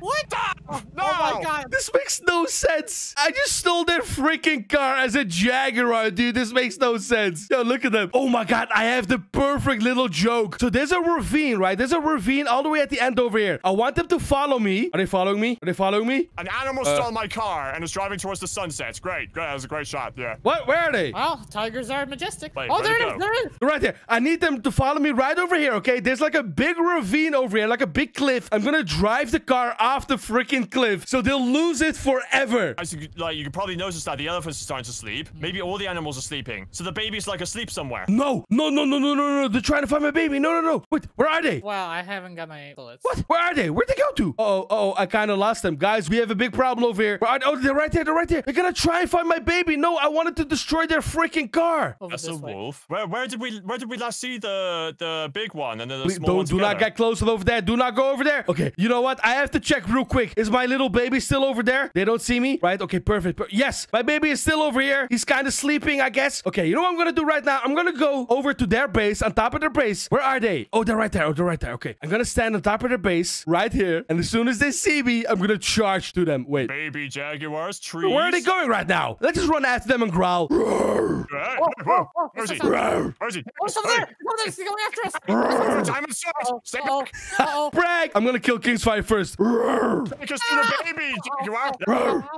What the? Oh, no. Oh my God. This makes no sense. I just stole their freaking car as a jaguar, dude. This makes no sense. Yo, look at them. Oh my God. I have the perfect little joke. So there's a ravine, right? There's a ravine all the way at the end over here. I want them to follow me. Are they following me? Are they following me? An animal uh, stole my car and is driving towards the sunset. Great. Great. That was a great shot. Yeah. What? Where are they? Well, tigers are majestic. Wait, oh, there it is. There it is. Right there. I need them to follow me right over here, okay? There's like a big ravine over here, like a big cliff. I'm going to drive the car off the freaking cliff so they'll lose it forever. As you, like, you can probably notice that the elephants are starting to sleep. Maybe all the animals are sleeping. So the baby's like asleep somewhere. No. No, no, no, no, no, no. They're trying to find my baby. No, no, no. Wait, where are they? Well, I haven't got my bullets. What? Where are they? Where'd they go to? Oh, oh, I kind of lost them. Guys, we have a big problem over here. Where are they? Oh, they're right there. They're right there. They're gonna try and find my baby. No, I wanted to destroy their freaking car. Over That's a way. wolf. Where, where did we where did we last see the the big one and then the small one? Do not get close over there. Do not go over there. Okay, you know what? I have to check real quick. Is my little baby still over there? They don't see me, right? Okay, perfect. Yes, my baby is still over here. He's kind of sleeping, I guess. Okay, you know what I'm gonna do right now? I'm gonna go over to their base, on top of their base. Where are they? Oh, they're right there. Oh, they're right there. Okay, I'm gonna stand on top of their base right here, and as soon as they see me, I'm gonna charge to them. Wait, baby jaguars. Trees. Where are they going right now? Let's just run after them and growl. Right. whoa, whoa. Where is he? Where is he? Oh, someone's there! Someone's going after us! I'm in service! Stay back! Uh-oh. Brag! I'm gonna kill Kingsfire first. Take us to the baby! You are?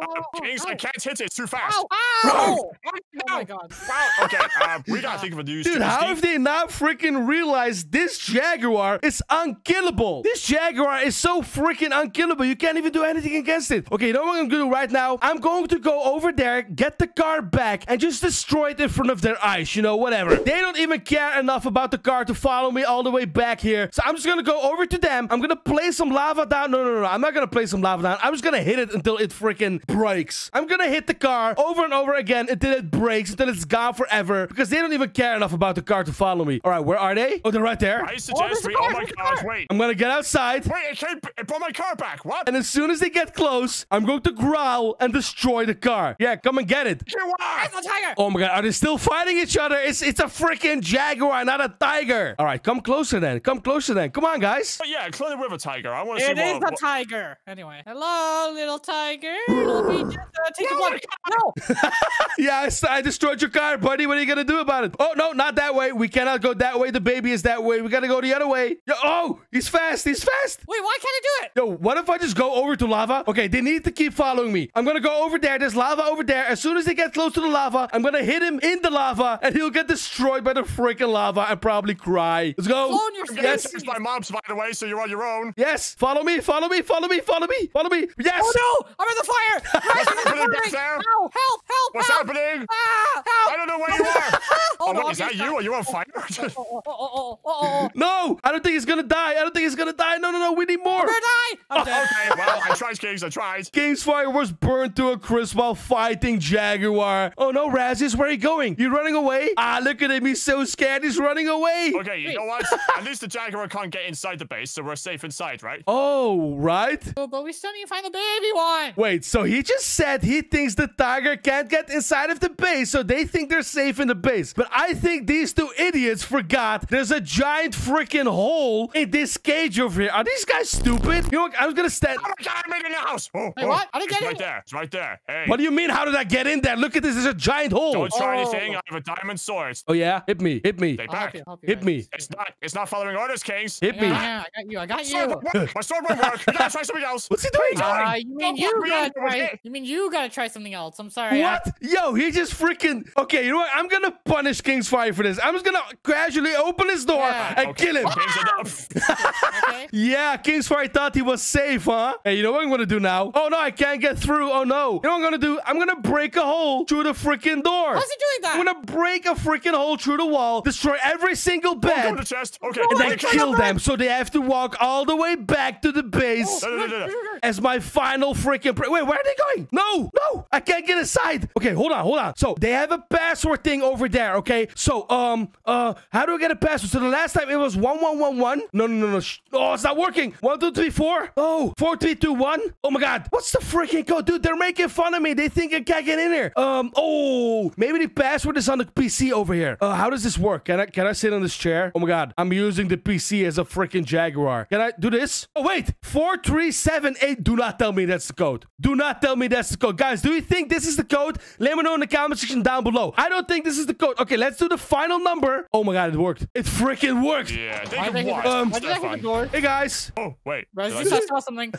Kings, I can't hit it. It's too fast. Oh my god. Wow, okay. We gotta think of a new dude, how have they not freaking realized this Jaguar is unkillable? This Jaguar is so freaking unkillable. You can't even do anything against it. Okay, you know what I'm gonna do right now? I'm going to go over there, get the car back, and just destroy it in front of their eyes. You know, whatever. They don't even care enough about the car to follow me all the way back here. So I'm just gonna go over to them. I'm gonna play some lava down. No, no, no, no. I'm not gonna play some lava down. I'm just gonna hit it until it freaking breaks. I'm gonna hit the car over and over again until it breaks, until it's gone forever, because they don't even care enough about the car to follow me. All right, where are they? Oh, they're right there. I suggest we. Oh my gosh, wait. I'm gonna get outside. Wait, I can't put my car back. What? And as soon as they get close, I'm going to growl and destroy the car. Yeah, come and get it. Oh my god, are they still fighting each other? It's it's a freaking Jaguar, not a tiger. All right, come closer then. Come closer then. Come on, guys. Oh yeah, clearly with a tiger. I want to see. It is a tiger. Anyway, hello, little tiger. Let me just, uh, take yeah, the no. Yeah, I, I destroyed your car, buddy. What are you gonna do about it? Oh no, not that way. We cannot go that way. The baby is that way. We gotta go the other way. Yo, oh, he's fast. He's fast. Wait, why can't I do it? Yo, what if I just go over to lava? Okay, they need to keep following me. I'm gonna go over there. There's lava over there. As soon as they get close to the lava, I'm gonna hit him in the lava, and he'll get destroyed by the freaking lava and probably cry. Let's go. Clone your yes, it's my mom's, by the way, so you're on your own. Yes, follow me, follow me, follow me, follow me, follow me. Yes. Oh no, I'm in the fire. What's happening? Help, help, help. What's happening? Ah, help. I don't know where you are. Oh, no, is that you? Are you on fire? No, I don't think he's gonna die. I don't think he's gonna die. No, no, no, we need more. I'm gonna die. I'm oh. dead. Okay, well, I tried, Kings. I tried. Kingsfire was burned to a crisp while fighting Jaguar. Oh no, Razzius, where are you going? You running away? Ah, look at him. He's so scared. He's running away. Okay, you Wait. know what? At least the Jaguar can't get inside the base, so we're safe inside, right? Oh, right. Oh, but we still need to find the baby one. Wait, so he just said he thinks the tiger can't get inside of the base, so they think they're safe in the base. But I think these two idiots forgot there's a giant freaking hole in this cage over here. Are these guys stupid? You know what? I was gonna stand. Oh my god, I made it in the house. Oh, Wait, oh. what? I didn't get it. Right there. It's right there. Hey. What do you mean? How did I get in there? Look at this. There's a giant hole. Don't try oh. anything. I have a diamond sword. Oh yeah? Hit me. Hit me. Stay back. Help you, help you, hit guys. me. It's not. It's not following orders, Kings. Hit me. Yeah, I got you. I got you. My sword won't work. You gotta try something else. What's he doing? Uh, you mean you gotta try? You mean you gotta try something else? I'm sorry. What? Yo, he just freaking. Okay, you know what? I'm gonna punish Kingsfire for this. I'm just gonna casually open his door yeah. and okay. kill him. okay. Yeah, Kingsfire thought he was safe, huh? Hey, you know what I'm gonna do now? Oh no, I can't get through. Oh no. You know what I'm gonna do? I'm gonna break a hole through the freaking door. How's he doing that? I'm gonna break a freaking hole through the wall, destroy every single bed, oh, go to the chest. Okay. and then kill them, so they have to walk all the way back to the base no, no, no, no, no. as my final freaking. Wait, where are they going? No, no, I can't get inside. Okay, hold on, hold on. So they have a password thing over there. Okay, so um uh, how do I get a password? So the last time it was one one one one. No, no, no, no. Oh, it's not working. One two three four. Oh, four three two one. Oh my god, what's the freaking code, dude? They're making fun of me. They think I can't get in here. Um, oh, maybe the password is on the P C over here. Uh, how does this work? Can I can I sit on this chair? Oh my god, I'm using the P C as a freaking Jaguar. Can I do this? Oh wait, four three seven eight. Do not tell me that's the code. Do not tell me that's the code, guys. Do you think this is the code? Let me know in the comment section down below. I don't think this is the code. Okay, let's do the final number. Oh my god, it worked. It freaking worked. Yeah, I think it worked. Um, hey guys. Oh wait, Razzius, I saw something.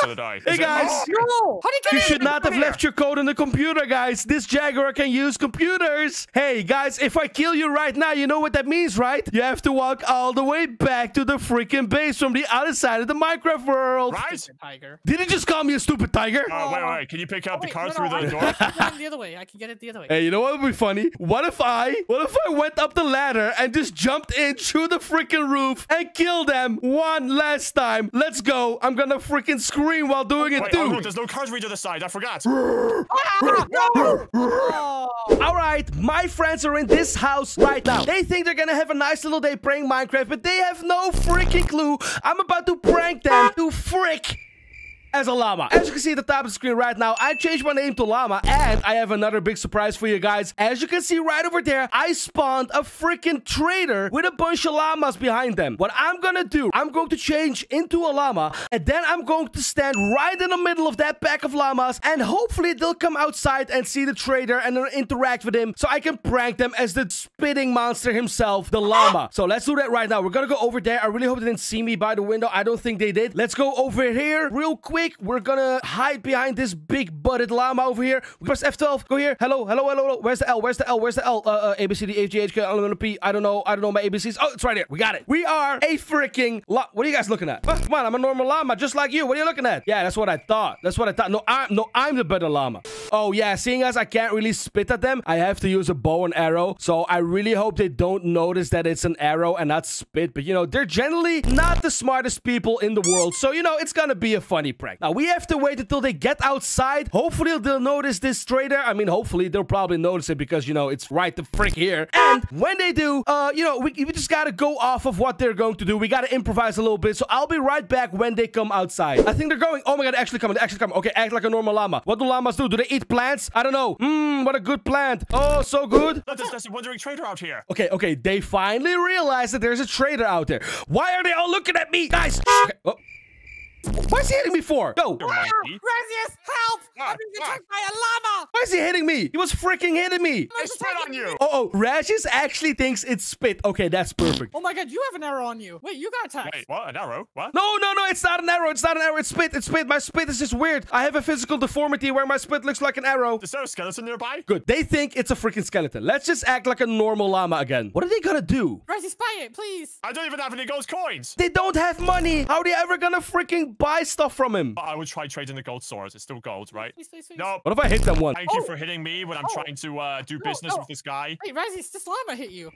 So did I. Hey guys. Oh, no. How did you get in? You should not have left your code in the computer, guys. This Jaguar can use computers. Hey guys, if I kill you right now, you know what that means, right? You have to walk all the way back to the freaking base from the other side of the Minecraft world. Right? Tiger. Did he just call me a stupid tiger? Oh, uh, wait, wait. Can you pick up oh, wait, the car no, through no, the I, door? I can get it the other way. I can get it the other way. Hey, you know what would be funny? What if I, what if I went up the ladder and just jumped in through the freaking roof and killed them one last time? Let's go. I'm gonna freaking scream while doing oh, it, wait, dude. Oh, no, there's no cars reach the other side. I forgot. All right, my friends are in this house right now. They think they're gonna have a nice little day playing Minecraft, but they have no freaking clue. I'm about to prank them to frick. as a llama. As you can see at the top of the screen right now, I changed my name to Llama, and I have another big surprise for you guys. As you can see right over there, I spawned a freaking trader with a bunch of llamas behind them. What I'm gonna do, I'm going to change into a llama, and then I'm going to stand right in the middle of that pack of llamas, and hopefully they'll come outside and see the trader and interact with him so I can prank them as the spitting monster himself, the llama. So let's do that right now. We're gonna go over there. I really hope they didn't see me by the window. I don't think they did. Let's go over here real quick. We're gonna hide behind this big butted llama over here. We press F twelve. Go here. Hello, hello, hello, hello. Where's the L? Where's the L? Where's the L? Uh, uh, A, B, C, D, F, G, H, K, L, N, P. I don't know. I don't know my A B Cs. Oh, it's right here. We got it. We are a freaking llama. What are you guys looking at? Oh, come on, I'm a normal llama just like you. What are you looking at? Yeah, that's what I thought. That's what I thought. No, I'm no, I'm the better llama. Oh yeah, seeing as I can't really spit at them, I have to use a bow and arrow. So I really hope they don't notice that it's an arrow and not spit. But you know, they're generally not the smartest people in the world. So you know, it's gonna be a funny prank. Now we have to wait until they get outside. Hopefully they'll notice this trader. I mean, hopefully they'll probably notice it because you know it's right the frick here. And when they do, uh, you know, we, we just gotta go off of what they're going to do. We gotta improvise a little bit. So I'll be right back when they come outside. I think they're going. Oh my god, actually coming, actually coming. Okay, act like a normal llama. What do llamas do? Do they eat plants? I don't know. Mmm, what a good plant. Oh, so good. That's, that's a wandering trader out here. Okay, okay. They finally realized that there's a trader out there. Why are they all looking at me? Guys. Okay. Oh. Why is he hitting me for? Go. No. Razzius, help! I'm being attacked by a llama! Why is he hitting me? He was freaking hitting me! I spit on you! Oh, oh, Razzius actually thinks it's spit. Okay, that's perfect. Oh my god, you have an arrow on you. Wait, you got attacked. Wait, what? An arrow? What? No, no, no, it's not an arrow. It's not an arrow. It's spit. It's spit. My spit is just weird. I have a physical deformity where my spit looks like an arrow. Is there a skeleton nearby? Good. They think it's a freaking skeleton. Let's just act like a normal llama again. What are they gonna do? Razzius, buy it, please. I don't even have any gold coins. They don't have money. How are they ever gonna freaking buy stuff from him? I would try trading the gold swords. It's still gold, right? Please, please, please. No. What if I hit them one? Thank oh. you for hitting me when I'm oh. trying to uh, do no, business no. with this guy. Hey, Razzius, this llama hit you.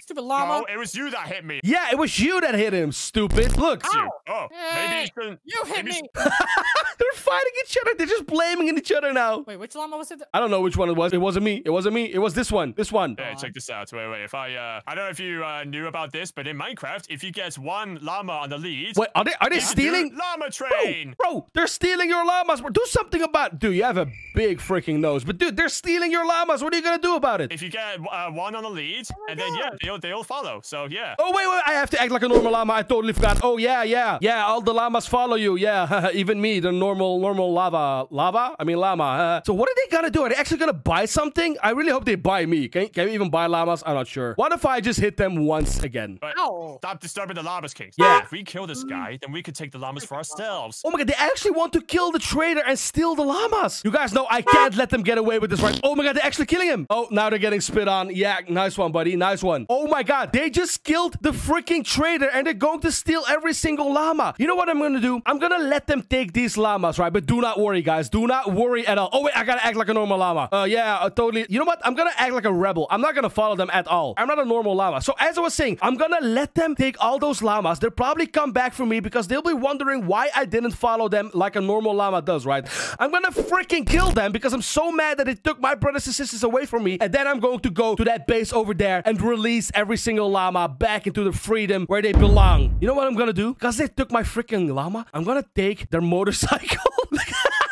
Stupid llama. No, it was you that hit me. Yeah, it was you that hit him, stupid. Look. You. Oh, hey. Maybe you, you hit maybe me. They're fighting each other. They're just blaming each other now. Wait, which llama was it? I don't know which one it was. It wasn't me. It wasn't me. It was this one. This one. Hey, check this out. Wait, wait. If I, uh, I don't know if you uh, knew about this, but in Minecraft, if you get one llama on the lead. Wait, are they, are they stealing? Llama train. Bro, bro, they're stealing your llamas. Do something about it. Dude, you have a big freaking nose. But dude, they're stealing your llamas. What are you going to do about it? If you get uh, one on the lead, oh and God. then, yeah, they They all follow, so yeah. Oh, wait, wait, I have to act like a normal llama. I totally forgot. Oh, yeah, yeah. Yeah, all the llamas follow you. Yeah, even me, the normal, normal lava. Lava? I mean, llama. Uh, so what are they gonna do? Are they actually gonna buy something? I really hope they buy me. Can, can we even buy llamas? I'm not sure. What if I just hit them once again? But stop disturbing the llamas, King. Yeah. If we kill this guy, then we could take the llamas for ourselves. Oh my god, they actually want to kill the trader and steal the llamas. You guys know I can't let them get away with this, right? Oh my god, they're actually killing him. Oh, now they're getting spit on. Yeah, nice one, buddy. Nice one. Oh, Oh my god, they just killed the freaking trader and they're going to steal every single llama. You know what I'm gonna do? I'm gonna let them take these llamas, right? But do not worry, guys. Do not worry at all. Oh wait, I gotta act like a normal llama. Uh, yeah, uh, totally. You know what? I'm gonna act like a rebel. I'm not gonna follow them at all. I'm not a normal llama. So as I was saying, I'm gonna let them take all those llamas. They'll probably come back for me because they'll be wondering why I didn't follow them like a normal llama does, right? I'm gonna freaking kill them because I'm so mad that it took my brothers and sisters away from me. And then I'm going to go to that base over there and release every single llama back into the freedom where they belong. You know what I'm gonna do? Because they took my freaking llama, I'm gonna take their motorcycle.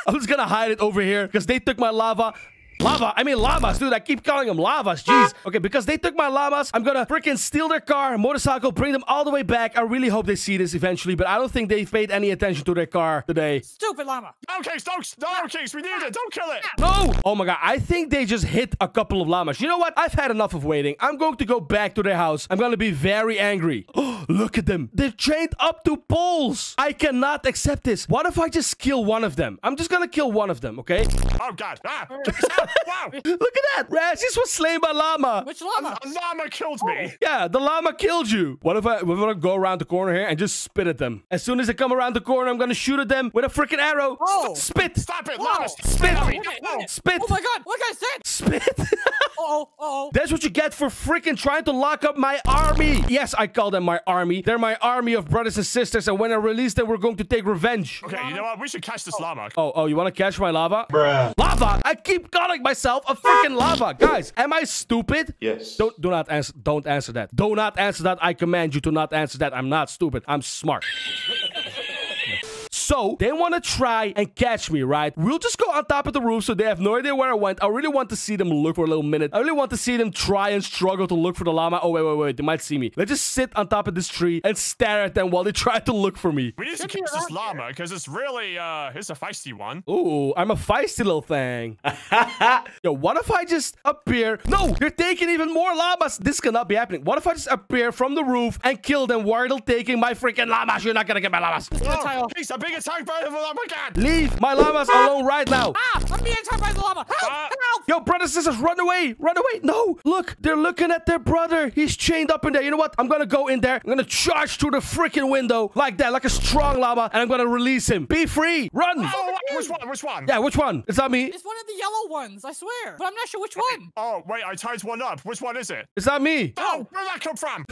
I'm just gonna hide it over here because they took my lava. Lava, I mean llamas, dude. I keep calling them llamas. Jeez. Okay, because they took my llamas, I'm gonna freaking steal their car, motorcycle, bring them all the way back. I really hope they see this eventually, but I don't think they paid any attention to their car today. Stupid llama. Okay, don't, no, Kings, we need it. Don't kill it. No. Oh my god, I think they just hit a couple of llamas. You know what? I've had enough of waiting. I'm going to go back to their house. I'm gonna be very angry. Oh, look at them. They're chained up to poles. I cannot accept this. What if I just kill one of them? I'm just gonna kill one of them, okay? Oh god. Ah. Wow. Look at that. Razzius was slain by llama. Which llama? A, a llama killed me. Yeah, the llama killed you. What if I, we're gonna go around the corner here and just spit at them? As soon as they come around the corner, I'm gonna shoot at them with a freaking arrow. Oh. Spit. Stop it, llama. Spit. Oh, spit. Oh my god, what guys said? Spit. Oh, oh. That's what you get for freaking trying to lock up my army. Yes, I call them my army. They're my army of brothers and sisters, and when I release them, we're going to take revenge. Okay, you know what? We should catch this oh. llama. Oh, oh, you wanna catch my lava? Bruh. Lava? I keep calling myself a freaking lava. Guys, am I stupid? Yes. Don't do not answer don't answer that. Do not answer that. I command you to not answer that. I'm not stupid. I'm smart. So they want to try and catch me, right? We'll just go on top of the roof so they have no idea where I went. I really want to see them look for a little minute. I really want to see them try and struggle to look for the llama. Oh, wait, wait, wait. They might see me. Let's just sit on top of this tree and stare at them while they try to look for me. We need to catch this llama because it's really, uh, it's a feisty one. Ooh, I'm a feisty little thing. Yo, what if I just appear? No, they're taking even more llamas. This cannot be happening. What if I just appear from the roof and kill them while taking my freaking llamas? You're not gonna get my llamas. Oh, please, I'm being attacked by the llama again. Leave my llamas alone right now. Ah, I'm being attacked by the llama. Help, uh, help. Yo, brothers, sisters, run away, run away. No, look, they're looking at their brother. He's chained up in there. You know what? I'm gonna go in there. I'm gonna charge through the freaking window like that, like a strong llama, and I'm gonna release him. Be free, run. Oh, which one? Which one? Yeah, which one? It's not me. It's one of the yellow ones, I swear. But I'm not sure which one. Oh, wait, I tied one up. Which one is it? It's not me. Oh, where did that come from?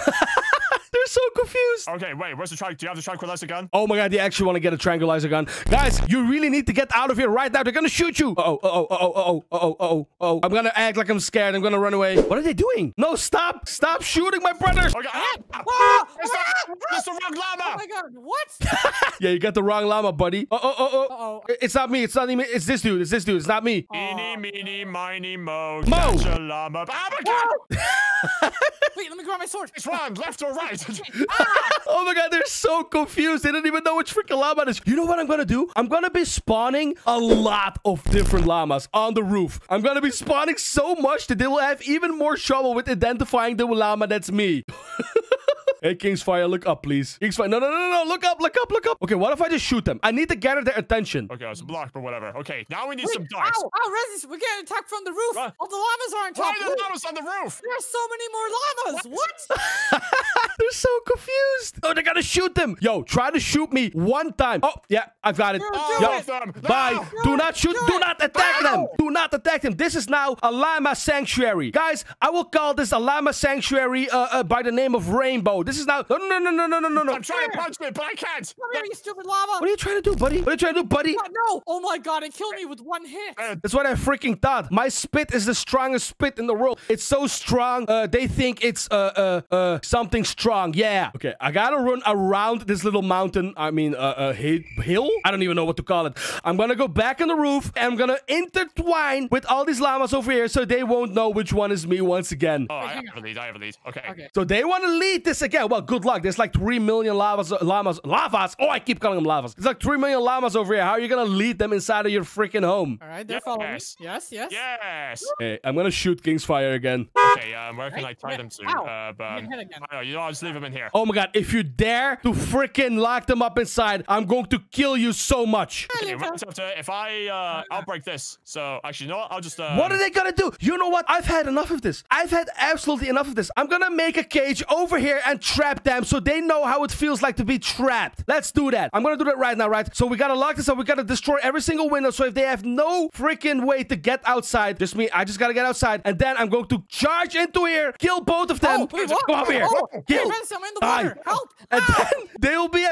They're so confused. Okay, wait, where's the tri- do you have the tranquilizer gun? Oh my god, they actually want to get a tranquilizer gun. Guys, you really need to get out of here right now. They're gonna shoot you. Uh-oh, uh-oh, uh-oh, uh-oh, uh-oh, uh-oh. I'm gonna act like I'm scared. I'm gonna run away. What are they doing? No, stop. Stop shooting my brother. Okay. Ah, ah, ah, it's, ah, the, ah, it's the wrong llama. Oh my god, what? Yeah, you got the wrong llama, buddy. Uh-oh, uh-oh. Uh-oh. It's not me. It's not me. It's this dude. It's this dude. It's not me. Eeny, meeny, miny, mo. Mo. Llama. Oh my god. Wait, let me grab my sword. Which one? Left or right? Ah! Oh my god, they're so confused. They didn't even know which freaking llama it is. You know what I'm gonna do? I'm gonna be spawning a lot of different llamas on the roof. I'm gonna be spawning so much that they will have even more trouble with identifying the llama that's me. Hey, Kingsfire, look up, please. Kingsfire, no, no, no, no, no, look up, look up, look up. Okay, what if I just shoot them? I need to gather their attention. Okay, it's blocked or whatever. Okay, now we need Wait, some dice. Ow, ow, Razzius, we're getting attacked from the roof. What? All the llamas are on top. Why are the llamas on the roof? There are so many more llamas. What? What? They're so confused. Oh, they gotta shoot them. Yo, try to shoot me one time. Oh, yeah, I've got it. Yo, Yo, it. Bye. No. Do, do not shoot. Do, do not attack no. them. Do not attack them. This is now a llama sanctuary. Guys, I will call this a llama sanctuary uh, uh, by the name of Rainbow. This is now. No, no, no, no, no, no, no, no. I'm trying to punch me, but I can't. Come here, you stupid llama. What are you trying to do, buddy? What are you trying to do, buddy? God, no. Oh my god, it killed me with one hit. Uh, That's what I freaking thought. My spit is the strongest spit in the world. It's so strong. Uh, they think it's uh uh uh something strong. Yeah. Okay, I gotta run around this little mountain. I mean, uh, uh hill. I don't even know what to call it. I'm gonna go back on the roof and I'm gonna intertwine with all these llamas over here so they won't know which one is me once again. Oh, I have a lead. I have a lead. Okay. Okay. So they want to lead this again. Yeah, well, good luck. There's like three million llamas, llamas, lavas. Oh, I keep calling them lavas. There's like three million llamas over here. How are you going to lead them inside of your freaking home? All right, they're yes. following me. Yes, yes. Yes. Hey, I'm going to shoot Kingsfire again. Okay, um, where can right. I tie them to? Ow. Uh, but, um, I know, you know, I'll just leave them in here. Oh my god, if you dare to freaking lock them up inside, I'm going to kill you so much. Okay, if I, uh, I'll break this. So, actually, you know what? I'll just, uh... Um... What are they going to do? You know what? I've had enough of this. I've had absolutely enough of this. I'm going to make a cage over here and trap them so they know how it feels like to be trapped. Let's do that. I'm gonna do that right now, right? So we gotta lock this up. We gotta destroy every single window. So if they have no freaking way to get outside, just me, I just gotta get outside. And then I'm going to charge into here, kill both of them. Oh, wait, what? Come over here. Oh, kill. I'm in the water. Help. And ah. then they will be,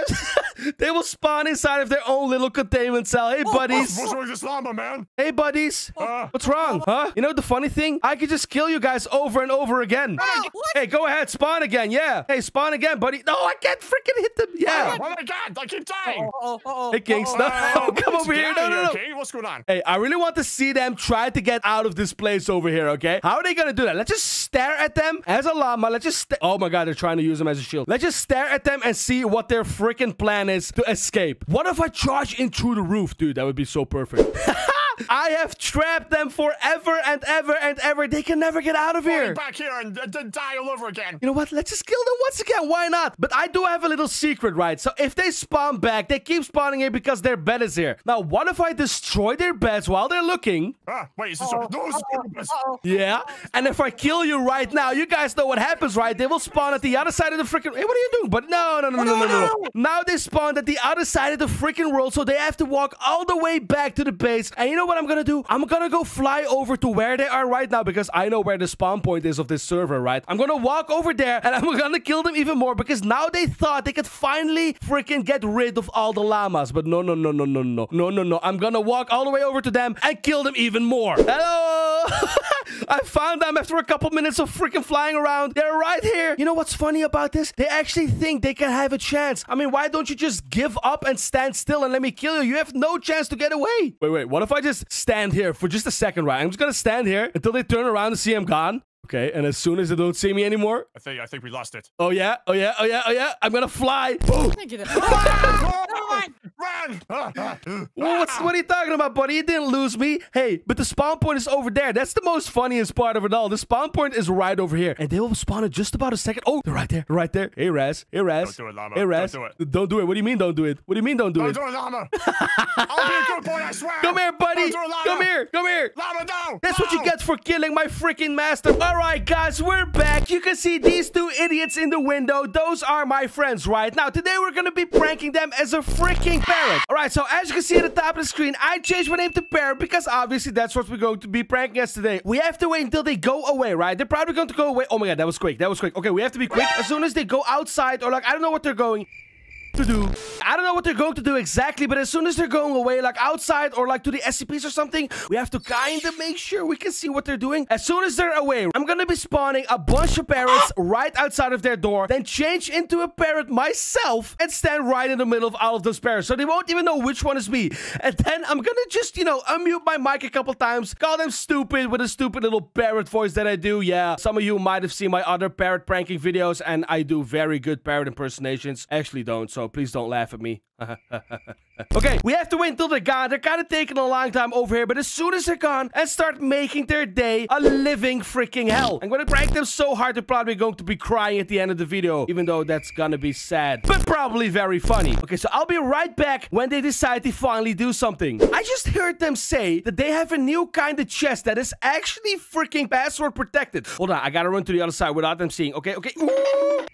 they will spawn inside of their own little containment cell. Hey, oh, buddies. What's wrong with this llama, man? Hey, buddies. Uh, what's wrong? Huh? You know the funny thing? I could just kill you guys over and over again. Oh, hey, go ahead, spawn again. Yeah. Hey, spawn again, buddy. No, I can't freaking hit them. Yeah. Oh my god, I keep dying. Uh-oh, uh-oh, hey, Kings, uh-oh, no, uh-oh. come over here. No, no, no. Okay, what's going on? Hey, I really want to see them try to get out of this place over here, okay? How are they gonna do that? Let's just stare at them as a llama. Let's just... Oh my god, they're trying to use them as a shield. Let's just stare at them and see what their freaking plan is to escape. What if I charge in through the roof? Dude, that would be so perfect. I have trapped them forever and ever and ever. They can never get out of here. Back here and uh, die all over again. You know what? Let's just kill them once again. Why not? But I do have a little secret, right? So if they spawn back, they keep spawning here because their bed is here. Now, what if I destroy their beds while they're looking? Ah, wait, is this uh-oh. No, it's uh-oh. Yeah. And if I kill you right now, you guys know what happens, right? They will spawn at the other side of the freaking... Hey, what are you doing? But no, no, no, no, no, no, no. Now they spawned at the other side of the freaking world, so they have to walk all the way back to the base. And you know what I'm gonna do? I'm gonna go fly over to where they are right now because I know where the spawn point is of this server, right? I'm gonna walk over there and I'm gonna kill them even more because now they thought they could finally freaking get rid of all the llamas. But no, no, no, no, no, no, no, no, no. I'm gonna walk all the way over to them and kill them even more. Hello! I found them after a couple minutes of freaking flying around. They're right here. You know what's funny about this? They actually think they can have a chance. I mean, why don't you just give up and stand still and let me kill you? You have no chance to get away. Wait, wait. What if I just stand here for just a second, right? I'm just going to stand here until they turn around and see I'm gone. Okay, and as soon as they don't see me anymore... I think, I think we lost it. Oh, yeah? Oh, yeah? Oh, yeah? Oh, yeah? I'm gonna fly. Boom! Run! Run! What's, what are you talking about, buddy? You didn't lose me. Hey, but the spawn point is over there. That's the most funniest part of it all. The spawn point is right over here. And they will spawn in just about a second. Oh, they're right there. They're right there. Hey, Raz. Hey, Raz. Don't do it, Llama. Hey, Raz. Don't do it. Don't do it. What do you mean, don't do it? What do you mean, don't do don't it? Don't do it, Llama. I'll be a good boy, I swear. Come here, buddy. Don't do it, Come here. Come here. Llama, no. That's no. What you get for killing my freaking master. All right, guys, we're back. You can see these two idiots in the window. Those are my friends right now. Today, we're going to be pranking them as a freaking parrot. All right, so as you can see at the top of the screen, I changed my name to Parrot because obviously that's what we're going to be pranking us today. We have to wait until they go away, right? They're probably going to go away. Oh, my God, that was quick. That was quick. Okay, we have to be quick. As soon as they go outside or, like, I don't know what they're going to do. I don't know what they're going to do exactly, but as soon as they're going away, like outside or like to the S C Ps or something, we have to kind of make sure we can see what they're doing. As soon as they're away, I'm going to be spawning a bunch of parrots right outside of their door, then change into a parrot myself and stand right in the middle of all of those parrots. So they won't even know which one is me. And then I'm going to just, you know, unmute my mic a couple times, call them stupid with a stupid little parrot voice that I do. Yeah, some of you might have seen my other parrot pranking videos and I do very good parrot impersonations. Actually don't, so please don't laugh at me. Okay, we have to wait until they're gone. They're kind of taking a long time over here, but as soon as they're gone and start making their day a living freaking hell. I'm gonna prank them so hard they're probably going to be crying at the end of the video, even though that's gonna be sad, but probably very funny. Okay, so I'll be right back when they decide to finally do something. I just heard them say that they have a new kind of chest that is actually freaking password protected. Hold on, I gotta run to the other side without them seeing. Okay, okay. Ooh.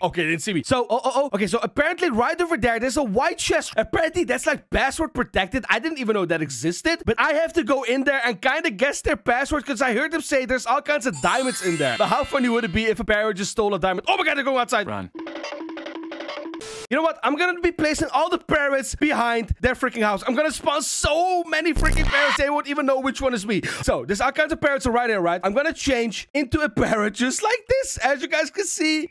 Okay, they didn't see me. So, oh, oh, oh. Okay, so apparently right over there, there's a white chest. Apparently, that's like password protected. I didn't even know that existed. But I have to go in there and kind of guess their password because I heard them say there's all kinds of diamonds in there. But how funny would it be if a parrot just stole a diamond? Oh my God, they're going outside. Run. You know what? I'm going to be placing all the parrots behind their freaking house. I'm going to spawn so many freaking parrots, they won't even know which one is me. So, there's all kinds of parrots right here, right? I'm going to change into a parrot just like this, as you guys can see.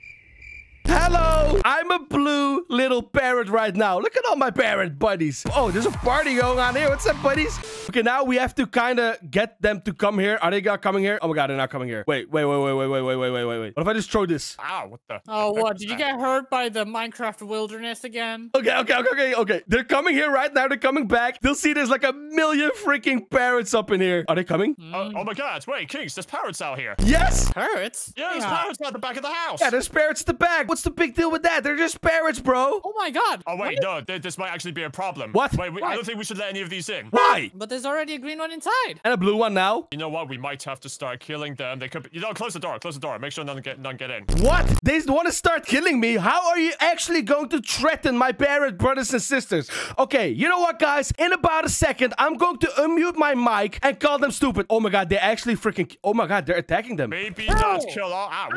Hello, I'm a blue little parrot right now. Look at all my parrot buddies. Oh, there's a party going on here. What's up, buddies? Okay, now we have to kind of get them to come here. Are they not coming here? Oh my God, they're not coming here. Wait, wait, wait, wait, wait, wait, wait, wait, wait, wait. What if I just throw this? Ow, what the? Oh, what? Did you get hurt by the Minecraft wilderness again? Okay, okay, okay, okay, okay. They're coming here right now. They're coming back. They'll see there's like a million freaking parrots up in here. Are they coming? Mm. Oh, oh my God. Wait, Kings, there's parrots out here. Yes. Parrots? Yeah, there's yeah. parrots at the back of the house. Yeah, there's parrots at the back. What's What's the big deal with that? They're just parrots, bro. Oh my God. Oh wait, no, th this might actually be a problem. What? Wait, we, I don't think we should let any of these in. Why? But there's already a green one inside. And a blue one now. You know what? We might have to start killing them. They could be, you know, close the door, close the door. Make sure none get, none get in. What? They want to start killing me? How are you actually going to threaten my parrot brothers and sisters? Okay, you know what, guys? In about a second, I'm going to unmute my mic and call them stupid. Oh my God, they actually freaking, oh my God, they're attacking them. Maybe not kill all out.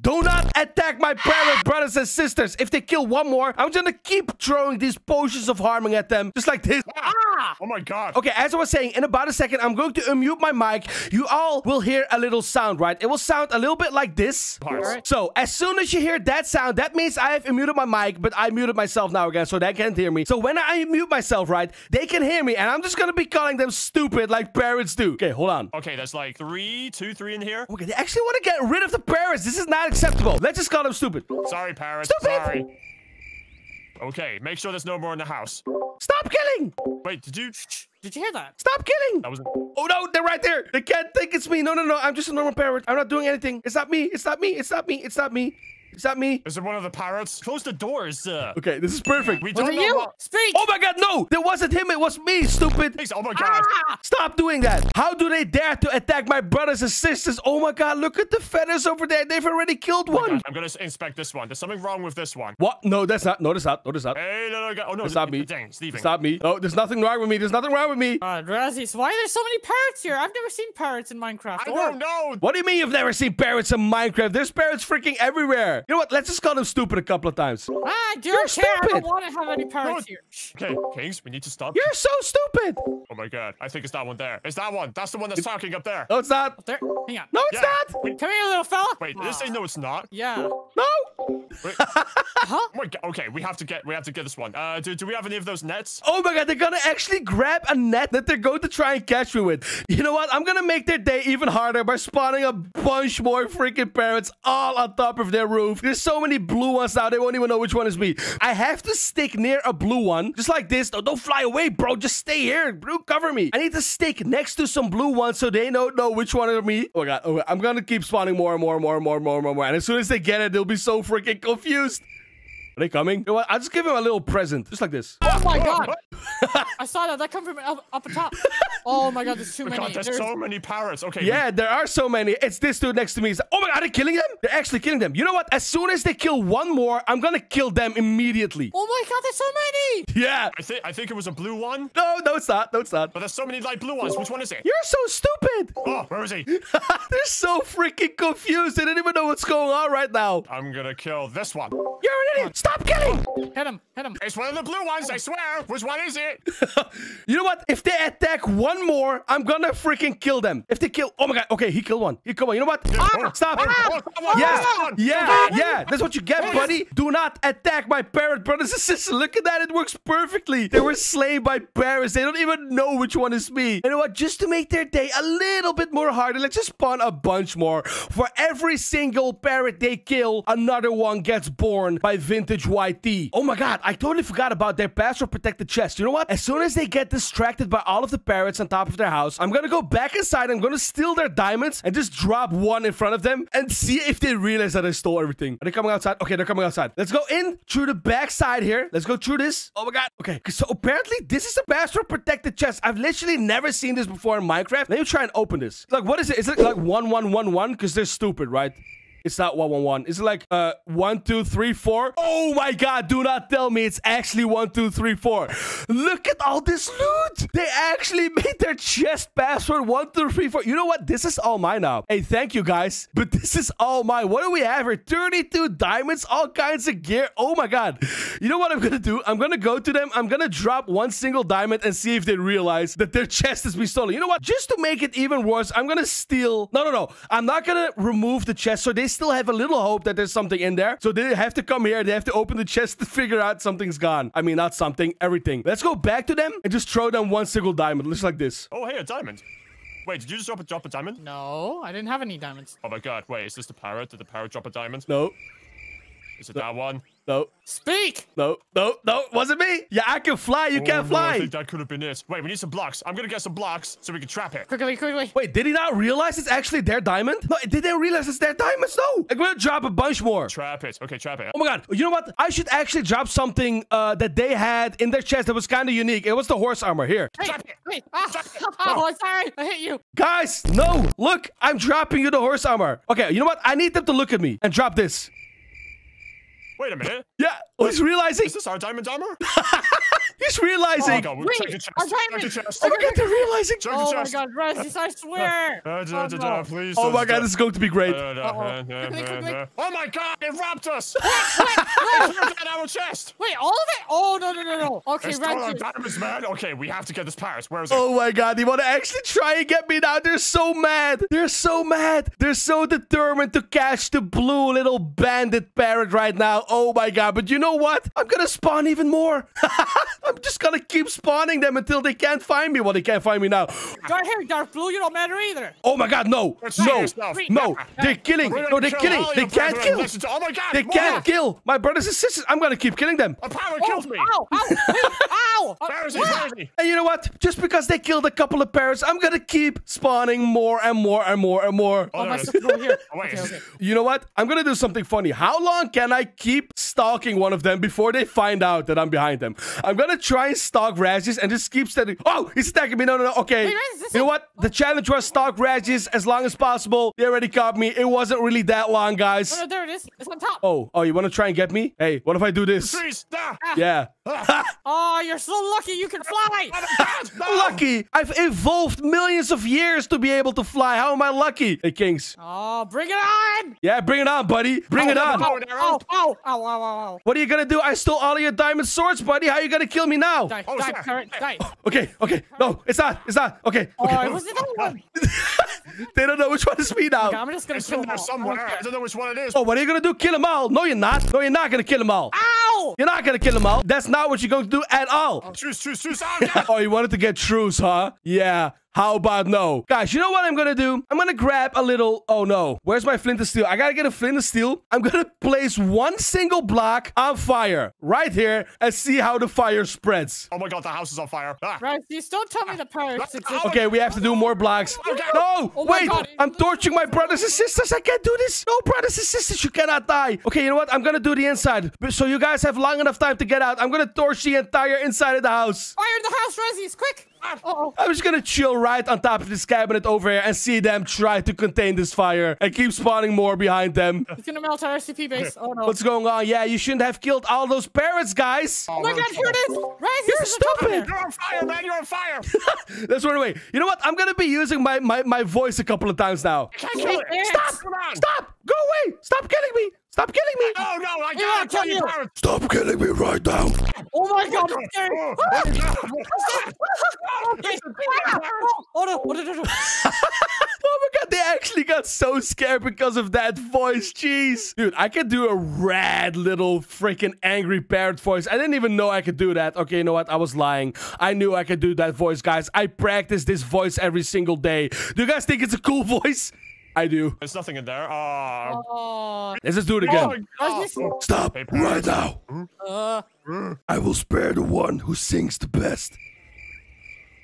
Do not attack my parrot brothers and sisters. If they kill one more, I'm gonna keep throwing these potions of harming at them, just like this. Ah! Oh my God. Okay, as I was saying, in about a second, I'm going to unmute my mic. You all will hear a little sound, right? It will sound a little bit like this. Right. So as soon as you hear that sound, that means I have unmuted my mic, but I muted myself now again, so they can't hear me. So when I mute myself, right, they can hear me, and I'm just gonna be calling them stupid like parrots do. Okay, hold on. Okay, that's like three, two, three in here. Okay, they actually want to get rid of the parrots. This is not acceptable. Let's just call them stupid. Sorry, parrot. Sorry. Okay, make sure there's no more in the house. Stop killing! Wait, did you... Did you hear that? Stop killing! That was... Oh, no, they're right there. They can't think it's me. No, no, no, I'm just a normal parrot. I'm not doing anything. It's not me. It's not me. It's not me. It's not me. Is that me? Is it one of the parrots? Close the doors. Uh. Okay, this is perfect. We don't what are know you? What... Speak! Oh my God, no! That wasn't him, it was me, stupid! Oh my God! Ah! Stop doing that! How do they dare to attack my brothers and sisters? Oh my God, look at the feathers over there! They've already killed oh one! God. I'm gonna inspect this one. There's something wrong with this one. What? No, that's not. No, that's not. No, that's not. Hey, no, no, God. Oh no, it's not me. Dang, stop me. No, there's nothing wrong with me. There's nothing wrong with me. Uh, Razzius, why are there so many parrots here? I've never seen parrots in Minecraft. I or... don't know! What do you mean you've never seen parrots in Minecraft? There's parrots freaking everywhere! care. You know what? Let's just call him stupid a couple of times. I don't You're care. Stupid. I don't want to have any parents here. Okay, Kings, we need to stop. You're so stupid. Oh my god. I think it's that one there. It's that one. That's the one that's talking up there. No, it's not. Up there? Hang on. No, it's yeah. not. Wait. Come here, little fella. Wait, did uh, this say no, it's not? Yeah. No. Wait. Huh? Oh my god. Okay, we have to get we have to get this one. Uh do, do we have any of those nets? Oh my god, they're gonna actually grab a net that they're going to try and catch me with. You know what? I'm gonna make their day even harder by spawning a bunch more freaking parrots all on top of their roof. There's so many blue ones now, they won't even know which one is me. I have to stick near a blue one, just like this. Oh, don't fly away, bro. Just stay here. Blue, cover me. I need to stick next to some blue ones so they don't know which one is me. Oh my god, okay. I'm gonna keep spawning more and more and more and more and more and more, more. And as soon as they get it, they'll be so freaking confused. Are they coming? You know what? I'll just give him a little present. Just like this. Oh my god. I saw that. That come from up, up top. Oh my god, there's too oh many. God, there's, there's so many parrots. Okay. Yeah, we... there are so many. It's this dude next to me. He's like, oh my god, are they killing them? They're actually killing them. You know what? As soon as they kill one more, I'm gonna kill them immediately. Oh my god, there's so many. Yeah. I think I think it was a blue one. No, no, it's not. No, it's not. But there's so many light blue ones. Which one is it? You're so stupid. Oh, where is he? They're so freaking confused. They don't even know what's going on right now. I'm gonna kill this one. You're an idiot. Stop killing! Hit him, hit him. It's one of the blue ones, I swear. Which one is it? You know what? If they attack one more, I'm gonna freaking kill them. If they kill... Oh my god. Okay, he killed one. He killed one. You know what? Yeah, ah, stop. Ah, ah, yeah, yeah, yeah. That's what you get, buddy. Do not attack my parrot brothers and sisters. Look at that. It works perfectly. They were slain by parrots. They don't even know which one is me. You know what? Just to make their day a little bit more harder, let's just spawn a bunch more. For every single parrot they kill, another one gets born by Vintage. Y T. Oh my god, I totally forgot about their password protected chest. You know what? As soon as they get distracted by all of the parrots on top of their house, I'm gonna go back inside. I'm gonna steal their diamonds and just drop one in front of them and see if they realize that I stole everything. Are they coming outside? Okay, they're coming outside. Let's go in through the back side here. Let's go through this. Oh my god. Okay, so apparently this is a password protected chest. I've literally never seen this before in Minecraft. Let me try and open this. Like, what is it? Is it like one one one one? Because they're stupid, right? It's not one one one. It's like uh one two three four. Oh my god! Do not tell me it's actually one two three four. Look at all this loot. They actually made their chest password one two three four. You know what? This is all mine now. Hey, thank you guys, but this is all mine. What do we have here? thirty-two diamonds, all kinds of gear. Oh my god! You know what I'm gonna do? I'm gonna go to them. I'm gonna drop one single diamond and see if they realize that their chest has been stolen. You know what? Just to make it even worse, I'm gonna steal. No, no, no. I'm not gonna remove the chest so they still have a little hope that there's something in there. So they have to come here. They have to open the chest to figure out something's gone. I mean, not something, everything. Let's go back to them and just throw them one single diamond. Looks like this. Oh, hey, a diamond. Wait, did you just drop a, drop a diamond? No, I didn't have any diamonds. Oh my god, wait, is this the parrot? Did the parrot drop a diamond? No. Is it no. that one? No. Speak! No, no, no, wasn't me. Yeah, I can fly. You oh, can't fly. No, I think that could have been this. Wait, we need some blocks. I'm gonna get some blocks so we can trap it. Quickly, quickly. Wait, did he not realize it's actually their diamond? No, did they realize it's their diamonds? No. I'm gonna drop a bunch more. Trap it. Okay, trap it. Oh my god. You know what? I should actually drop something uh, that they had in their chest that was kind of unique. It was the horse armor. Here. Hey, trap it. Wait. Oh, trap it. Oh, oh, sorry. I hit you. Guys, no. Look, I'm dropping you the horse armor. Okay, you know what? I need them to look at me and drop this. Wait a minute. Yeah, oh, he's realizing. Is this our diamond armor? He's realizing. Oh, god, we'll wait, chest, our diamond. Chest. Oh, my god, they're realizing. Oh, my god, Razzius, I swear. Uh, uh, oh, no. Please, oh, my god, this is going to be great. Uh, uh, uh, uh, uh, oh, my god, it robbed us. Wait, wait, wait. Our chest. Wait, all of it? Oh, no, no, no, no. Okay, Razzius. Diamonds, man. Okay, we have to get this Paris. Where is it? Oh, my god, they want to actually try and get me now. They're so mad. They're so mad. They're so determined to catch the blue little bandit parrot right now. Oh my god, but you know what? I'm gonna spawn even more. I'm just gonna keep spawning them until they can't find me. Well, they can't find me now. Dark hair, dark blue, you don't matter either. Oh my god, no. No, no, they're killing. No, they're killing. They can't kill. Oh my god. They can't kill. My brothers and sisters, I'm gonna keep killing them. A pirate killed me. Ow, ow, ow. And you know what? Just because they killed a couple of parrots, I'm gonna keep spawning more and more and more and more. You know what? I'm gonna do something funny. How long can I keep spawning? stalking one of them before they find out that I'm behind them. I'm gonna try and stalk Razzius and just keep standing. Oh, he's attacking me. No, no, no. Okay. Wait, you know what? The challenge was stalk Razzius as long as possible. They already caught me. It wasn't really that long, guys. Oh, no, there it is. It's on top. Oh, oh, you wanna try and get me? Hey, what if I do this? Ah. Yeah. Ah. Oh, you're so lucky you can fly. Lucky? I've evolved millions of years to be able to fly. How am I lucky? Hey, Kings. Oh, bring it on. Yeah, bring it on, buddy. Bring oh, it on. Oh, oh, oh, oh, oh, oh. What are you gonna do? I stole all of your diamond swords, buddy. How are you gonna kill me now? Die, oh, die, current, die. Oh, okay, okay. No, it's not. It's not. Okay. okay. Oh, it was the other one. They don't know which one is me now. Okay, I'm just gonna kill them all. Somewhere. I don't know which one it is. Oh, what are you gonna do? Kill them all? No, you're not. No, you're not gonna kill them all. Ow! You're not gonna kill them all. That's not what you're gonna do at all. Oh, truce, truce, truce. Oh, yeah. Oh, you wanted to get truce, huh? Yeah. How about no? Guys, you know what I'm gonna do? I'm gonna grab a little... Oh, no. Where's my flint and steel? I gotta get a flint and steel. I'm gonna place one single block on fire right here and see how the fire spreads. Oh, my God. The house is on fire. Ah. Right, please don't tell me the pirates. Ah. Okay, we have to do more blocks. Okay. No! Oh wait! God. I'm torching my brothers and sisters. I can't do this. No, brothers and sisters, you cannot die. Okay, you know what? I'm gonna do the inside. So you guys have long enough time to get out. I'm gonna torch the entire inside of the house. Fire in the house, Razzius. Quick! Uh-oh. I'm just gonna chill right on top of this cabinet over here and see them try to contain this fire and keep spawning more behind them. It's gonna melt our R C P base. Oh no. What's going on? Yeah, you shouldn't have killed all those parrots, guys. Oh my God, here it is. Razzius, you're stupid. You're on fire, man. You're on fire. Let's run away. You know what? I'm gonna be using my, my, my voice a couple of times now. Can't kill it. Stop. Stop. Go away. Stop killing me. Stop killing me! Oh no, I gotta kill you! Parents. Stop killing me right now! Oh my God! Oh my God, they actually got so scared because of that voice. Jeez. Dude, I could do a rad little freaking angry parrot voice. I didn't even know I could do that. Okay, you know what? I was lying. I knew I could do that voice, guys. I practice this voice every single day. Do you guys think it's a cool voice? I do. There's nothing in there. Oh. Oh. Let's just do it again. Oh, oh. Stop right now. Uh. I will spare the one who sings the best.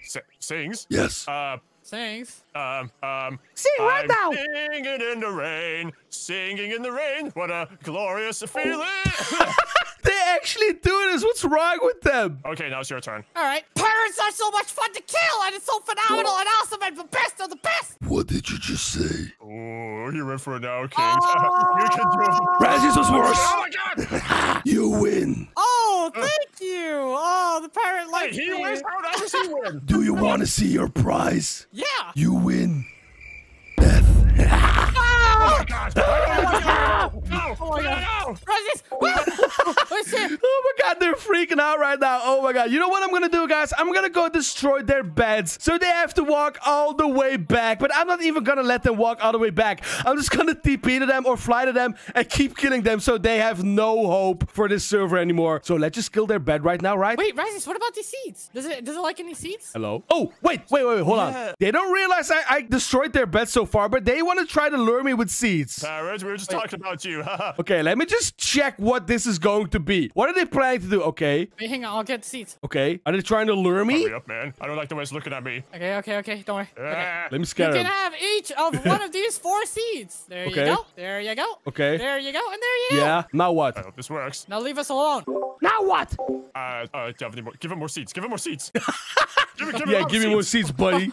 S sings? Yes. Uh, sings? Um, um, Sing right I'm now. Singing in the rain. Singing in the rain. What a glorious feeling. They actually do this. What's wrong with them? Okay, now it's your turn. All right. Pirates are so much fun to kill, and it's so phenomenal and awesome, and the best of the best. What did you just say? Oh, you're in for it now, Kings. Oh. You can do it. Razzius was worse. Oh, my God. You win. Oh, thank you. Oh, the pirate likes hey, he me. Wins. How does he win? Do you want to see your prize? Yeah. You win. Oh my God! Oh my God! Oh my God! Oh my God! They're freaking out right now. Oh my God! You know what I'm gonna do, guys? I'm gonna go destroy their beds, so they have to walk all the way back. But I'm not even gonna let them walk all the way back. I'm just gonna T P to them or fly to them and keep killing them, so they have no hope for this server anymore. So let's just kill their bed right now, right? Wait, Razzius, what about these seeds? Does it does it like any seeds? Hello? Oh wait, wait, wait, wait hold yeah. on. They don't realize I, I destroyed their bed so far, but they want to try to lure me with seeds. Parrot, we were just Wait. talking about you. Okay, let me just check what this is going to be. What are they planning to do? Okay. Wait, hang on. I'll get seeds. Okay. Are they trying to lure me? Hurry up, man. I don't like the way it's looking at me. Okay, okay, okay. Don't worry. Yeah. Okay. Let me scatter them. You can have each of one of these four seeds. There okay. you go. There you go. Okay. There you go. And there you yeah. go. Yeah. Now what? I hope this works. Now leave us alone. Now what? Uh, uh give him more, give him more seeds. Give him more seeds. give, give yeah, give seeds. me more seeds, buddy.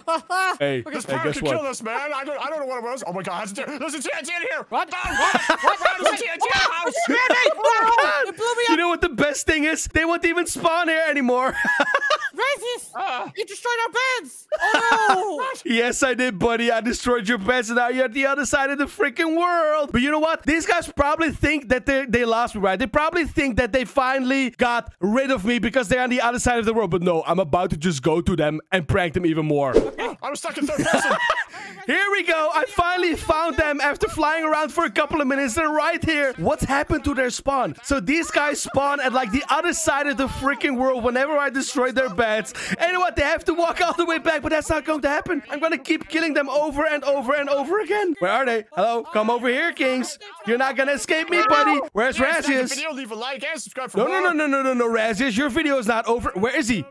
hey, okay. This hey, guess can what? kill us, man. I don't, I don't know what it was. Oh my God, there's a chance in here. What? No, what? what? There's a chance in the house. Oh, it blew me up. You know what the best thing is? They won't even spawn here anymore. Razzius, uh. you destroyed our beds. Oh no. Yes, I did, buddy. I destroyed your beds, and now you're at the other side of the freaking world. But you know what? These guys probably think that they they lost me, right? They probably think that they finally got rid of me because they're on the other side of the world. But no, I'm about to just go to them and prank them even more. Okay. I'm stuck in third person. Here we go. I finally found them after flying around for a couple of minutes. They're right here. What's happened to their spawn? So these guys spawn at like the other side of the freaking world whenever I destroy their beds. And you know what? They have to walk all the way back, but that's not going to happen. I'm going to keep killing them over and over and over again. Where are they? Hello? Come over here, Kings. You're not going to escape me, buddy. Where's Razzius? No, no, no, no, no, no, no, Razzius. Your video is not over. Where is he?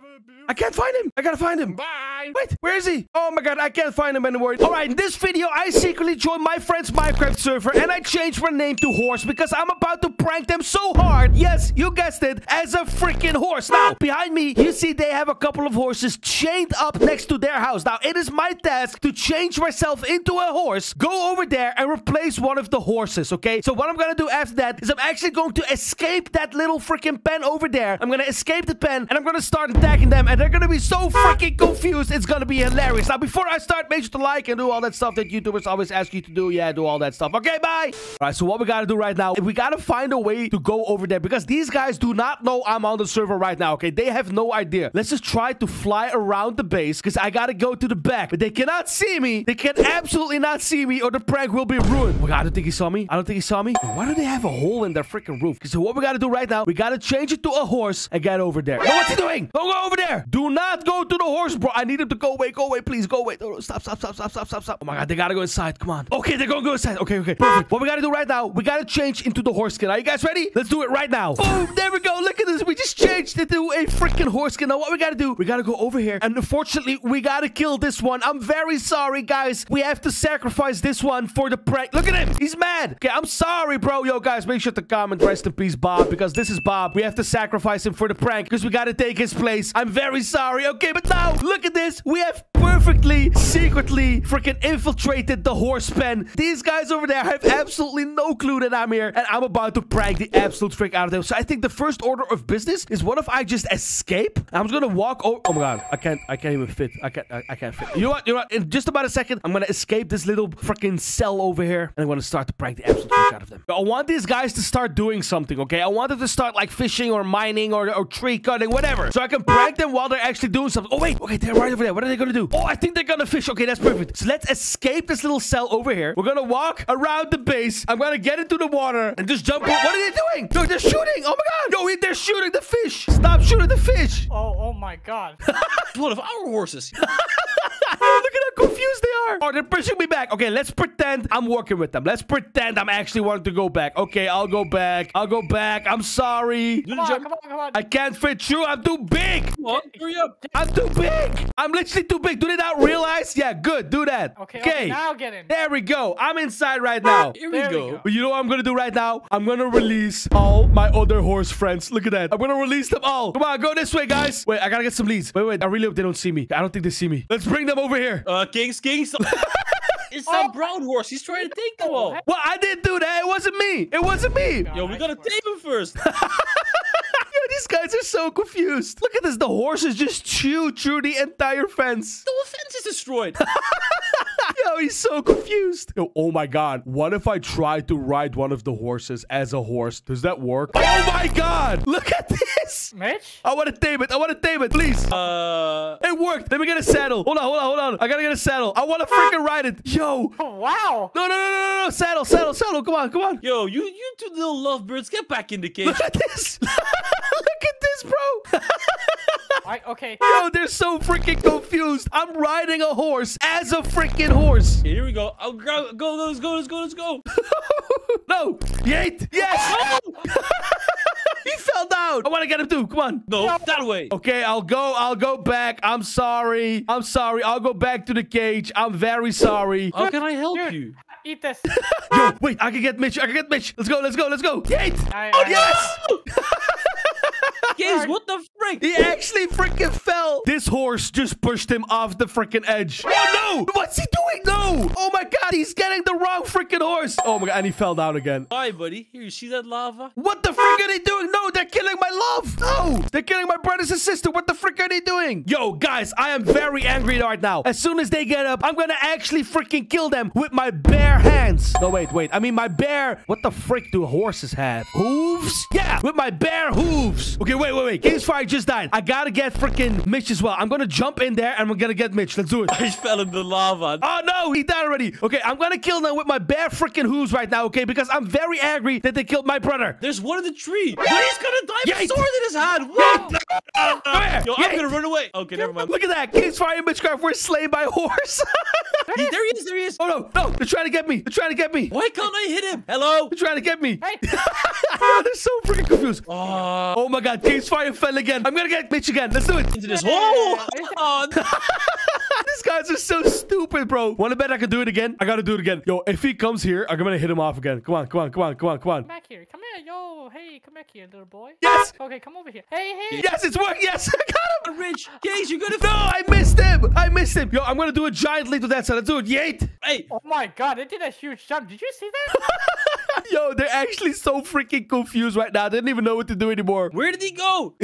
I can't find him. I gotta find him. Bye. Wait, where is he? Oh my god, I can't find him anymore. All right, in this video, I secretly joined my friend's Minecraft server and I changed my name to Horse because I'm about to prank them so hard. Yes, you guessed it, as a freaking horse. Now, behind me, you see they have a couple of horses chained up next to their house. Now, it is my task to change myself into a horse, go over there and replace one of the horses, okay? So what I'm gonna do after that is I'm actually going to escape that little freaking pen over there. I'm gonna escape the pen and I'm gonna start attacking them and they're gonna be so freaking confused. It's gonna be hilarious. Now, before I start, make sure to like and do all that stuff that YouTubers always ask you to do. Yeah, do all that stuff. Okay, bye. All right, so what we gotta do right now, we gotta find a way to go over there because these guys do not know I'm on the server right now, okay? They have no idea. Let's just try to fly around the base because I gotta go to the back, but they cannot see me. They can absolutely not see me or the prank will be ruined. Oh my god, I don't think he saw me. I don't think he saw me. Why do they have a hole in their freaking roof? So what we gotta do right now, we gotta change it to a horse and get over there. No, what's he doing? Don't go over there. Do not go to the horse, bro. I need him to go away. Go away, please. Go away. No, no, stop, stop, stop, stop, stop, stop, stop. Oh my god, they gotta go inside. Come on. Okay, they're gonna go inside. Okay, okay. Perfect. What we gotta do right now, we gotta change into the horse skin. Are you guys ready? Let's do it right now. Boom, there we go. Look at this. We just changed it to a freaking horse skin. Now what we gotta do, we gotta go over here and unfortunately we gotta kill this one. I'm very sorry, guys. We have to sacrifice this one for the prank. Look at him. He's mad. Okay, I'm sorry, bro. Yo, guys, make sure to comment rest in peace, Bob, because this is Bob. We have to sacrifice him for the prank because we gotta take his place. I'm very sorry. Okay, but now look at this. We have perfectly, secretly freaking infiltrated the horse pen. These guys over there have absolutely no clue that I'm here and I'm about to prank the absolute freak out of them. So I think the first order of business is, what if I just escape? I'm just gonna walk over. Oh my god, I can't, I can't even fit. I can't, I, I can't fit. You know what, you know what? In just about a second, I'm gonna escape this little freaking cell over here and I'm gonna start to prank the absolute freak out of them. I want these guys to start doing something, okay? I want them to start like fishing or mining or, or tree cutting, whatever. So I can prank them while they're actually doing something. Oh wait, okay, they're right over there. What are they gonna do? Oh, I think they're gonna fish. Okay, that's perfect. So let's escape this little cell over here. We're gonna walk around the base. I'm gonna get into the water and just jump in. What are they doing? Yo, they're shooting. Oh my god. Yo, they're shooting the fish. Stop shooting the fish. Oh, oh my god. One of our horses. Look at how confused they are. Oh, they're pushing me back. Okay, let's pretend I'm working with them. Let's pretend I'm actually wanting to go back. Okay, I'll go back. I'll go back. I'm sorry. Come on, come on, come on. I can't fit through. I'm too big. What? Hurry up. I'm too big. I'm literally too big. Do they not realize? Yeah, good. Do that. Okay, okay. Now get in. There we go. I'm inside right now. Here we there go. But you know what I'm going to do right now? I'm going to release all my other horse friends. Look at that. I'm going to release them all. Come on, go this way, guys. Wait, I got to get some leads. Wait, wait. I really hope they don't see me. I don't think they see me. Let's bring them over here. Uh, Kings, Kings. It's some oh. brown horse. He's trying to take them all. Well, I didn't do that. It wasn't me. It wasn't me. No, yo, we got to tape him first. These guys are so confused. Look at this. The horses just chewed through the entire fence. The whole fence is destroyed. Yo, he's so confused. Yo, oh my god. What if I try to ride one of the horses as a horse? Does that work? Oh my god. Look at this. Mitch? I want to tame it. I want to tame it. Please. Uh, It worked. Let me get a saddle. Hold on, hold on, hold on. I gotta get a saddle. I want to freaking ride it. Yo. Oh, wow. No, no, no, no, no, no. Saddle, saddle, saddle. Come on, come on. Yo, you, you two little lovebirds. Get back in the cage. Look at this. Look at this, bro. I, okay. Yo, they're so freaking confused. I'm riding a horse as a freaking horse. Okay, here we go. I'll grab, go, let's go, let's go, let's go. No. Yeet. Yes. No. He fell down. I want to get him too. Come on. No, no, that way. Okay, I'll go. I'll go back. I'm sorry. I'm sorry. I'll go back to the cage. I'm very sorry. How can I help Dude. you? Eat this. Yo, wait. I can get Mitch. I can get Mitch. Let's go. Let's go. Let's go. Yeet. I, oh, I, yes. I, Kids, what the frick? He actually freaking fell. This horse just pushed him off the freaking edge. Oh, no. What's he doing? No. Oh, my God. He's getting the wrong freaking horse. Oh, my God. And he fell down again. All right, buddy. Here, you see that lava? What the frick are they doing? No, they're killing my love. No. They're killing my brothers and sister. What the frick are they doing? Yo, guys, I am very angry right now. As soon as they get up, I'm going to actually freaking kill them with my bare hands. No, wait, wait. I mean, my bare... What the frick do horses have? Hooves? Yeah, with my bare hooves. Okay, wait, wait, wait. Kingsfire just died. I gotta get freaking Mitch as well. I'm gonna jump in there and we're gonna get Mitch. Let's do it. He fell in the lava. Oh, no. He died already. Okay, I'm gonna kill them with my bare freaking hooves right now, okay? Because I'm very angry that they killed my brother. There's one in the tree. But he's gonna die with a sword in his hand. What? Yo, I'm gonna run away. Okay, never mind. Look at that. Kingsfire and Mitchcraft were slain by a horse. He, there he is. There he is. Oh, no. No. They're trying to get me. They're trying to get me. Why can't I hit him? Hello? They're trying to get me. Hey. Ah, they're so freaking confused. Uh, oh my god, Kingsfire fell again. I'm gonna get Mitch again. Let's do it. Into this hole. Oh, these guys are so stupid, bro. Wanna bet I can do it again? I gotta do it again. Yo, if he comes here, I'm gonna hit him off again. Come on, come on, come on, come on, come on. Come back here. Come here, yo. Hey, come back here, little boy. Yes. Okay, come over here. Hey, hey. Yes, it's working. Yes, I got him. Rich, Gaze, you're gonna. No, I missed him. I missed him. Yo, I'm gonna do a giant leap to that side. Let's do it. Yeet. Hey. Oh my god, it did a huge jump. Did you see that? Yo, they're actually so freaking confused right now. They didn't even know what to do anymore. Where did he go?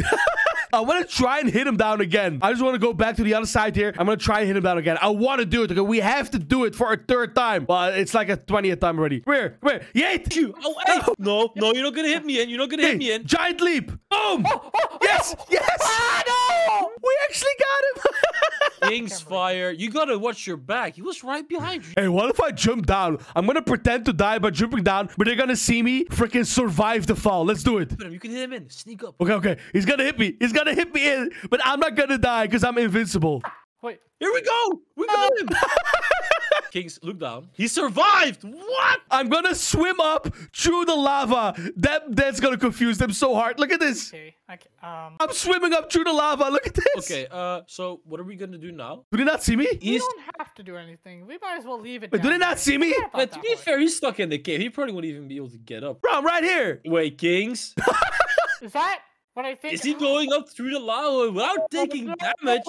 I want to try and hit him down again. I just want to go back to the other side here. I'm going to try and hit him down again. I want to do it. Okay, we have to do it for a third time. Well, it's like a twentieth time already. Where? Where? Yeet! You. Oh, hey. oh. No, no, you're not going to hit me in. You're not going to hey. hit me in. Giant leap. Boom! Oh, oh, yes! Oh. Yes! Ah, no! We actually got him. Kingsfire, you got to watch your back. He was right behind you. Hey, what if I jump down? I'm going to pretend to die by jumping down, but they're going to see me freaking survive the fall. Let's do it. You can hit him in. Sneak up. Okay, okay. He's going to hit me. He's going to hit me in, but I'm not going to die because I'm invincible. Wait. Here we go. We got him. Kings, look down. He survived. What? I'm going to swim up through the lava. That That's going to confuse them so hard. Look at this. Okay. Okay, um... I'm swimming up through the lava. Look at this. Okay, uh, so what are we going to do now? Do they not see me? We don't have to do anything. We might as well leave it. Wait, do they not see me? But to be fair, he's stuck in the cave. He probably wouldn't even be able to get up. Bro, I'm right here. Wait, Kings? Is that what I think? Is he going up through the lava without taking damage?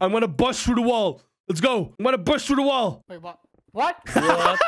I'm going to bust through the wall. Let's go. I'm gonna bust through the wall. Wait, what? What? What?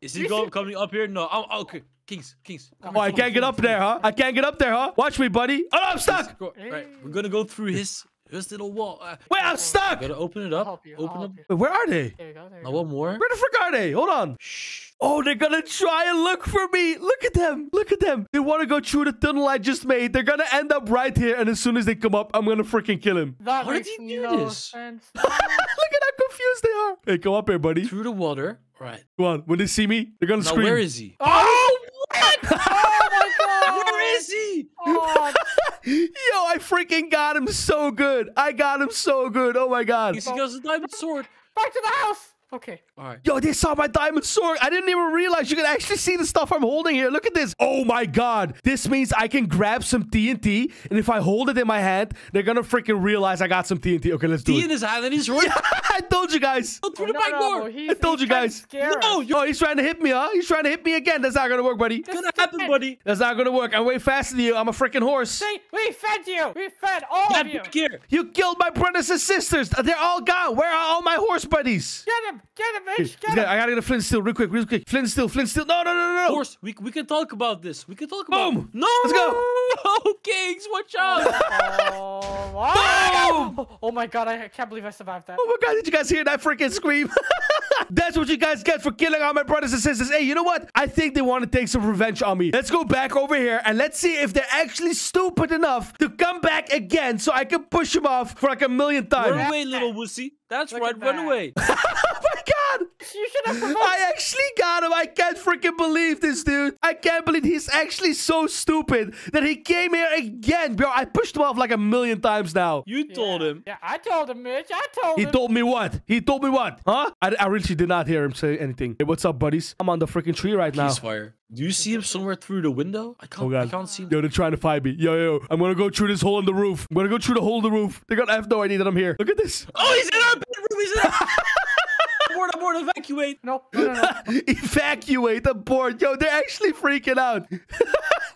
Is he going coming up here? No. I'm, okay. Kings, Kings. Oh, I can't get up there, huh? I can't get up there, huh? Watch me, buddy. Oh, no, I'm stuck. All right, we're gonna go through his his little wall. Uh, Wait, I'm stuck. Gotta open it up. Open up. Wait, where are they? There you go. There you go. One more. Where the frick are they? Hold on. Shh. Oh, they're gonna try and look for me. Look at them. Look at them. They want to go through the tunnel I just made. They're gonna end up right here, and as soon as they come up, I'm gonna freaking kill him. That makes no sense. Look at how confused they are. Hey, come up here, buddy. Through the water. All right. Come on. When they see me, they're gonna now, scream. Where is he? Oh, what? Oh my god. Where is he? Oh. Yo, I freaking got him so good. I got him so good. Oh my god. He goes a diamond sword. Back to the house. Okay. All right. Yo, they saw my diamond sword. I didn't even realize you can actually see the stuff I'm holding here. Look at this. Oh my god. This means I can grab some T N T, and if I hold it in my hand, they're gonna freaking realize I got some T N T. Okay, let's do T it. T in his hand, and he's running. I told you guys. Go through oh, the no, back door. No, he's, I told you guys. No, yo, he's trying to hit me, huh? He's trying to hit me again. That's not gonna work, buddy. It's gonna happen, it. buddy. That's not gonna work. I'm way faster than you. I'm a freaking horse. Hey, we fed you. We fed all Get of you. Here. You killed my brothers and sisters. They're all gone. Where are all my horse buddies? Get him. Get him, bitch! Get him! I gotta get a flint steel real quick, real quick. Flint steel, flint steel. No, no, no, no, no! Of course, we, we can talk about this. We can talk about Boom! It. No! Let's go! No, Kings, watch out! Oh, wow. Boom! Oh my god, I can't believe I survived that. Oh my god, did you guys hear that freaking scream? That's what you guys get for killing all my brothers and sisters. Hey, you know what? I think they want to take some revenge on me. Let's go back over here and let's see if they're actually stupid enough to come back again so I can push them off for like a million times. Run away, little wussy. That's Look right, run that. away. You should have proposed. I actually got him. I can't freaking believe this, dude. I can't believe he's actually so stupid that he came here again, bro. I pushed him off like a million times now. You yeah. told him. Yeah, I told him, Mitch. I told he him. He told me what? He told me what? Huh? I, I really did not hear him say anything. Hey, what's up, buddies? I'm on the freaking tree right now. Kingsfire. Do you see him somewhere through the window? I can't, oh God. I can't see him. Yo, they're trying to find me. Yo, yo, I'm gonna go through this hole in the roof. I'm gonna go through the hole in the roof. They're gonna have no idea that I'm here. Look at this. Oh, he's in our bedroom. He's in our Abort, abort, evacuate. Nope. No, no, no. Evacuate, abort. Yo, they're actually freaking out.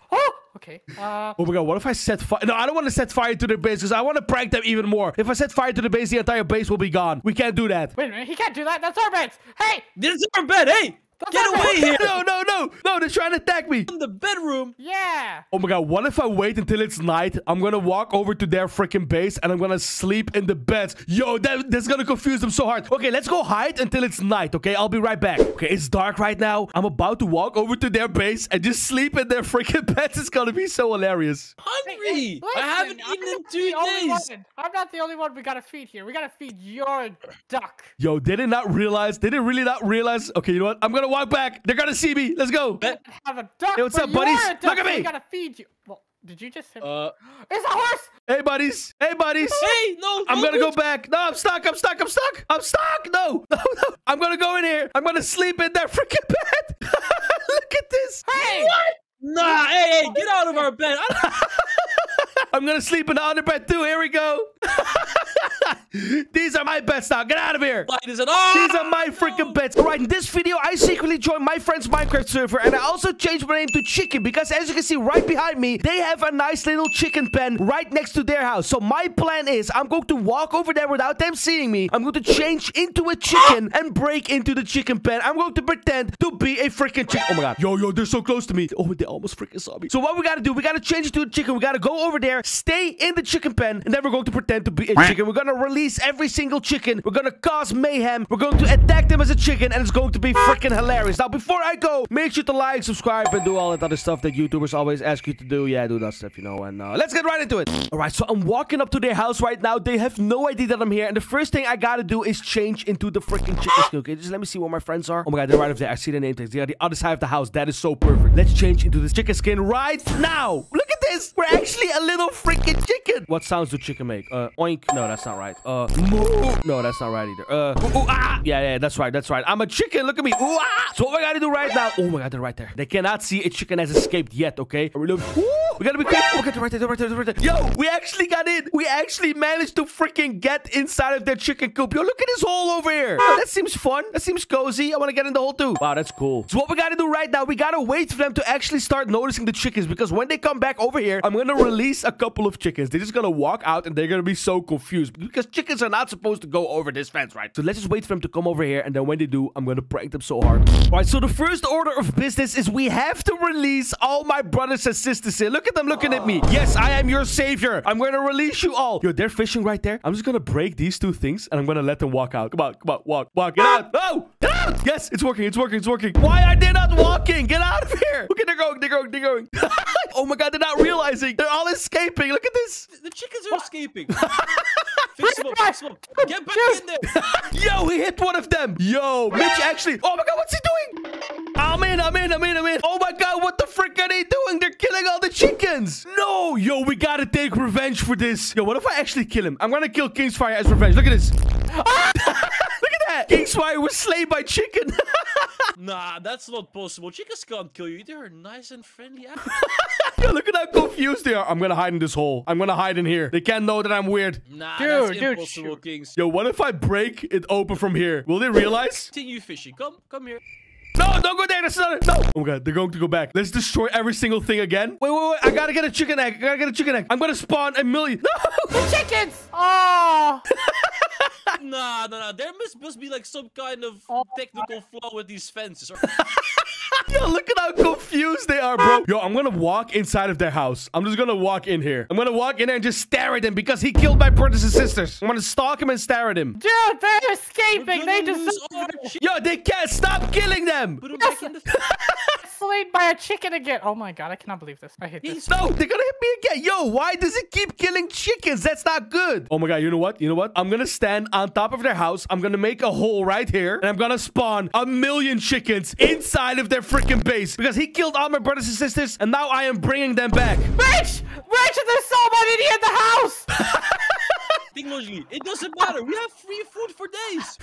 Oh, okay. Uh, oh my god, what if I set fire? No, I don't want to set fire to the base because I want to prank them even more. If I set fire to the base, the entire base will be gone. We can't do that. Wait a minute, he can't do that. That's our bed. Hey! This is our bed, hey! That's Get away here! No, no, no! No, they're trying to attack me! In the bedroom! Yeah! Oh my god, what if I wait until it's night? I'm gonna walk over to their freaking base and I'm gonna sleep in the beds. Yo, that, that's gonna confuse them so hard. Okay, let's go hide until it's night, okay? I'll be right back. Okay, it's dark right now. I'm about to walk over to their base and just sleep in their freaking beds. It's gonna be so hilarious. Hungry! Hey, hey, listen, I haven't I'm eaten in two days! One. I'm not the only one we gotta feed here. We gotta feed your duck. Yo, they did not realize. They didn't really not realize. Okay, you know what? I'm gonna walk back. They're gonna see me. Let's go. Bet. Have a duck, hey, what's up, buddies? Look at me. We gotta feed you. Well, did you just hit me? Uh, it's a horse. Hey, buddies. Hey, buddies. Hey, no. I'm gonna go back. No, I'm stuck. I'm stuck. I'm stuck. I'm stuck. No. No, no. I'm gonna go in here. I'm gonna sleep in that freaking bed. Look at this. Hey. What? Nah, hey, hey, get out of our bed. I'm gonna sleep in the other bed too. Here we go. These are my beds now. Get out of here. Light is an- oh, These are my freaking no. beds. All right, in this video, I secretly joined my friend's Minecraft server, and I also changed my name to Chicken because, as you can see right behind me, they have a nice little chicken pen right next to their house. So my plan is, I'm going to walk over there without them seeing me. I'm going to change into a chicken and break into the chicken pen. I'm going to pretend to be a freaking chicken. Oh my god. Yo, yo, they're so close to me. Oh, they almost freaking saw me. So what we gotta do? We gotta change into a chicken. We gotta go over there, stay in the chicken pen, and then we're going to pretend to be a chicken. We're gonna release every single chicken. We're gonna cause mayhem. We're going to attack them as a chicken, and it's going to be freaking hilarious. Now, before I go, make sure to like, subscribe, and do all that other stuff that YouTubers always ask you to do. Yeah, do that stuff, you know. And uh, let's get right into it. All right, so I'm walking up to their house right now. They have no idea that I'm here, and the first thing I gotta do is change into the freaking chicken. Okay, just let me see where my friends are. Oh my god, they're right up there. I see their name tags. They are the other side of the house. That is so perfect. Let's change into this chicken skin right now. Look at this. We're actually a little freaking chicken. What sounds do chicken make? Uh, oink. No, that's not right. Uh, moo. No, that's not right either. Uh, ooh, ooh, ah. Yeah, yeah, that's right. That's right. I'm a chicken. Look at me. Ooh, ah. So what we gotta do right now? Oh my god, they're right there. They cannot see a chicken has escaped yet. Okay. Ooh, we gotta be careful. Okay, they're right there. They're right there. They're right there. Yo, we actually got in. We actually managed to freaking get inside of their chicken coop. Yo, look at this hole over here. Oh, that seems fun. That seems cozy. I wanna get in the hole too. Wow, that's cool. So what we gotta do right now? We gotta wait for them to actually start noticing the chickens, because when they come back over here, I'm gonna release a couple of chickens. They're just gonna walk out and they're gonna be so confused because chickens are not supposed to go over this fence, right? So let's just wait for them to come over here, and then when they do, I'm gonna prank them so hard. All right, so the first order of business is we have to release all my brothers and sisters here. Look at them looking at me. Yes, I am your savior. I'm gonna release you all. Yo, they're fishing right there. I'm just gonna break these two things, and I'm gonna let them walk out. Come on, come on, walk, walk. Get out. No, get out. Yes, it's working, it's working, it's working. Why are they not walking? Get out of here. Okay, they're going, they're going, they're going. Oh my god, they're not realizing. They're all escaping. Look at this. The chickens are what? escaping. Fix them up, fix them up. Get back in there. Yo, he hit one of them. Yo, Mitch actually. Oh my god, what's he doing? I'm in, I'm in, I'm in, I'm in. Oh my god, what the frick are they doing? They're killing all the chickens. No, yo, we gotta take revenge for this. Yo, what if I actually kill him? I'm gonna kill Kingsfire as revenge. Look at this. Ah! Look at that. Kingsfire was slain by chicken. Nah, that's not possible. Chickens can't kill you. They're nice and friendly. Yo, look at how confused they are. I'm gonna hide in this hole. I'm gonna hide in here. They can't know that I'm weird. Nah, dude, that's impossible, dude. Kings. Yo, what if I break it open from here? Will they realize? Continue fishing. Come, come here. No, don't go there. That's not it. No. Oh, my God. They're going to go back. Let's destroy every single thing again. Wait, wait, wait. I got to get a chicken egg. I got to get a chicken egg. I'm going to spawn a million. No. The chickens. Oh. Nah, nah, nah. There must, must be like some kind of oh, technical flaw with these fences. Yo, look at how confused they are, bro. Yo, I'm gonna walk inside of their house. I'm just gonna walk in here. I'm gonna walk in there and just stare at him because he killed my brothers and sisters. I'm gonna stalk him and stare at him. Dude, they're escaping. They just... Yo, they can't. Stop killing them. Slain by a chicken again. Oh my god, I cannot believe this. I hate this. No, they're gonna hit me again. Yo, why does it keep killing chickens? That's not good. Oh my god, you know what? You know what? I'm gonna stand on top of their house. I'm gonna make a hole right here, and I'm gonna spawn a million chickens inside of their freaking base because he killed all my brothers and sisters, and now I am bringing them back. Rich! Rich, there's somebody in the house! Technology, it doesn't matter. We have free food for days.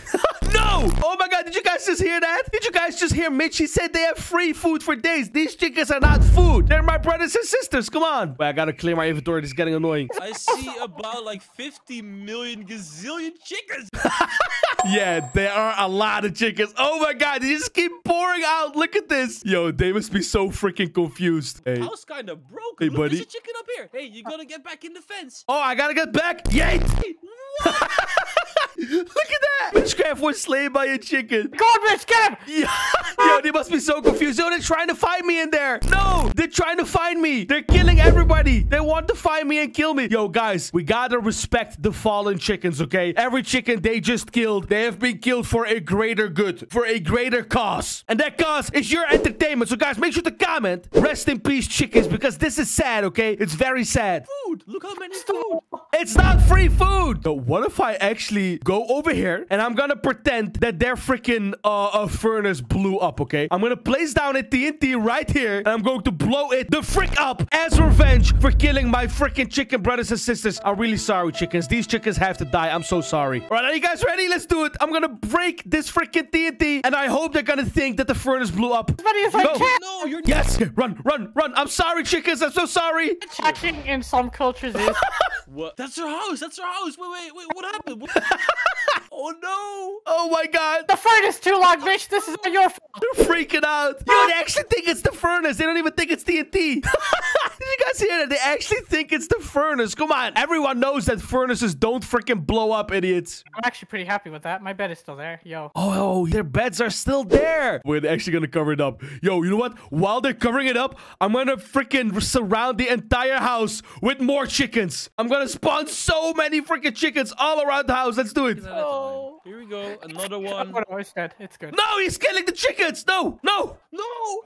No! Oh my god, did you guys just hear that? Did you guys just hear Mitch? He said they have free food for days. These chickens are not food. They're my brothers and sisters. Come on. Wait, I gotta clear my inventory. This is getting annoying. I see about like fifty million gazillion chickens. Yeah, there are a lot of chickens. Oh my god, they just keep pouring out. Look at this. Yo, they must be so freaking confused. Hey. House kind of broken. Hey, Look, buddy. There's a chicken up here. Hey, you gotta get back in the fence. Oh, I gotta get back. Yay! What? Look at that! Minecraft was slain by a chicken. Go on, Mitch, get him! Yeah. Yo, they must be so confused. Yo, they're trying to find me in there. No, they're trying to find me. They're killing everybody. They want to find me and kill me. Yo, guys, we gotta respect the fallen chickens, okay? Every chicken they just killed, they have been killed for a greater good, for a greater cause. And that cause is your entertainment. So, guys, make sure to comment, rest in peace, chickens, because this is sad, okay? It's very sad. Dude, look how many... It's not free food. But what if I actually go over here and I'm gonna pretend that their freaking uh, uh, furnace blew up, okay? I'm gonna place down a T N T right here and I'm going to blow it the frick up as revenge for killing my freaking chicken brothers and sisters. I'm really sorry, chickens. These chickens have to die. I'm so sorry. All right, are you guys ready? Let's do it. I'm gonna break this freaking T N T and I hope they're gonna think that the furnace blew up. But if I no. Can. No, you're yes, run, run, run. I'm sorry, chickens. I'm so sorry. Attacking in some cultures is... What? That's her house. That's her house. Wait, wait, wait. What happened? What... Oh, no. Oh, my God. The furnace too long, bitch. This is not your fault. They're freaking out. Yo, they actually think it's the furnace. They don't even think it's T N T. Did you guys hear that? They actually think it's the furnace. Come on. Everyone knows that furnaces don't freaking blow up, idiots. I'm actually pretty happy with that. My bed is still there. Yo. Oh, their beds are still there. We're actually going to cover it up. Yo, you know what? While they're covering it up, I'm going to freaking surround the entire house with more chickens. I'm going to spawn so many freaking chickens all around the house. Let's do it. Oh. Here we go. Another one. It's good. No, he's killing the chickens. No, no, no.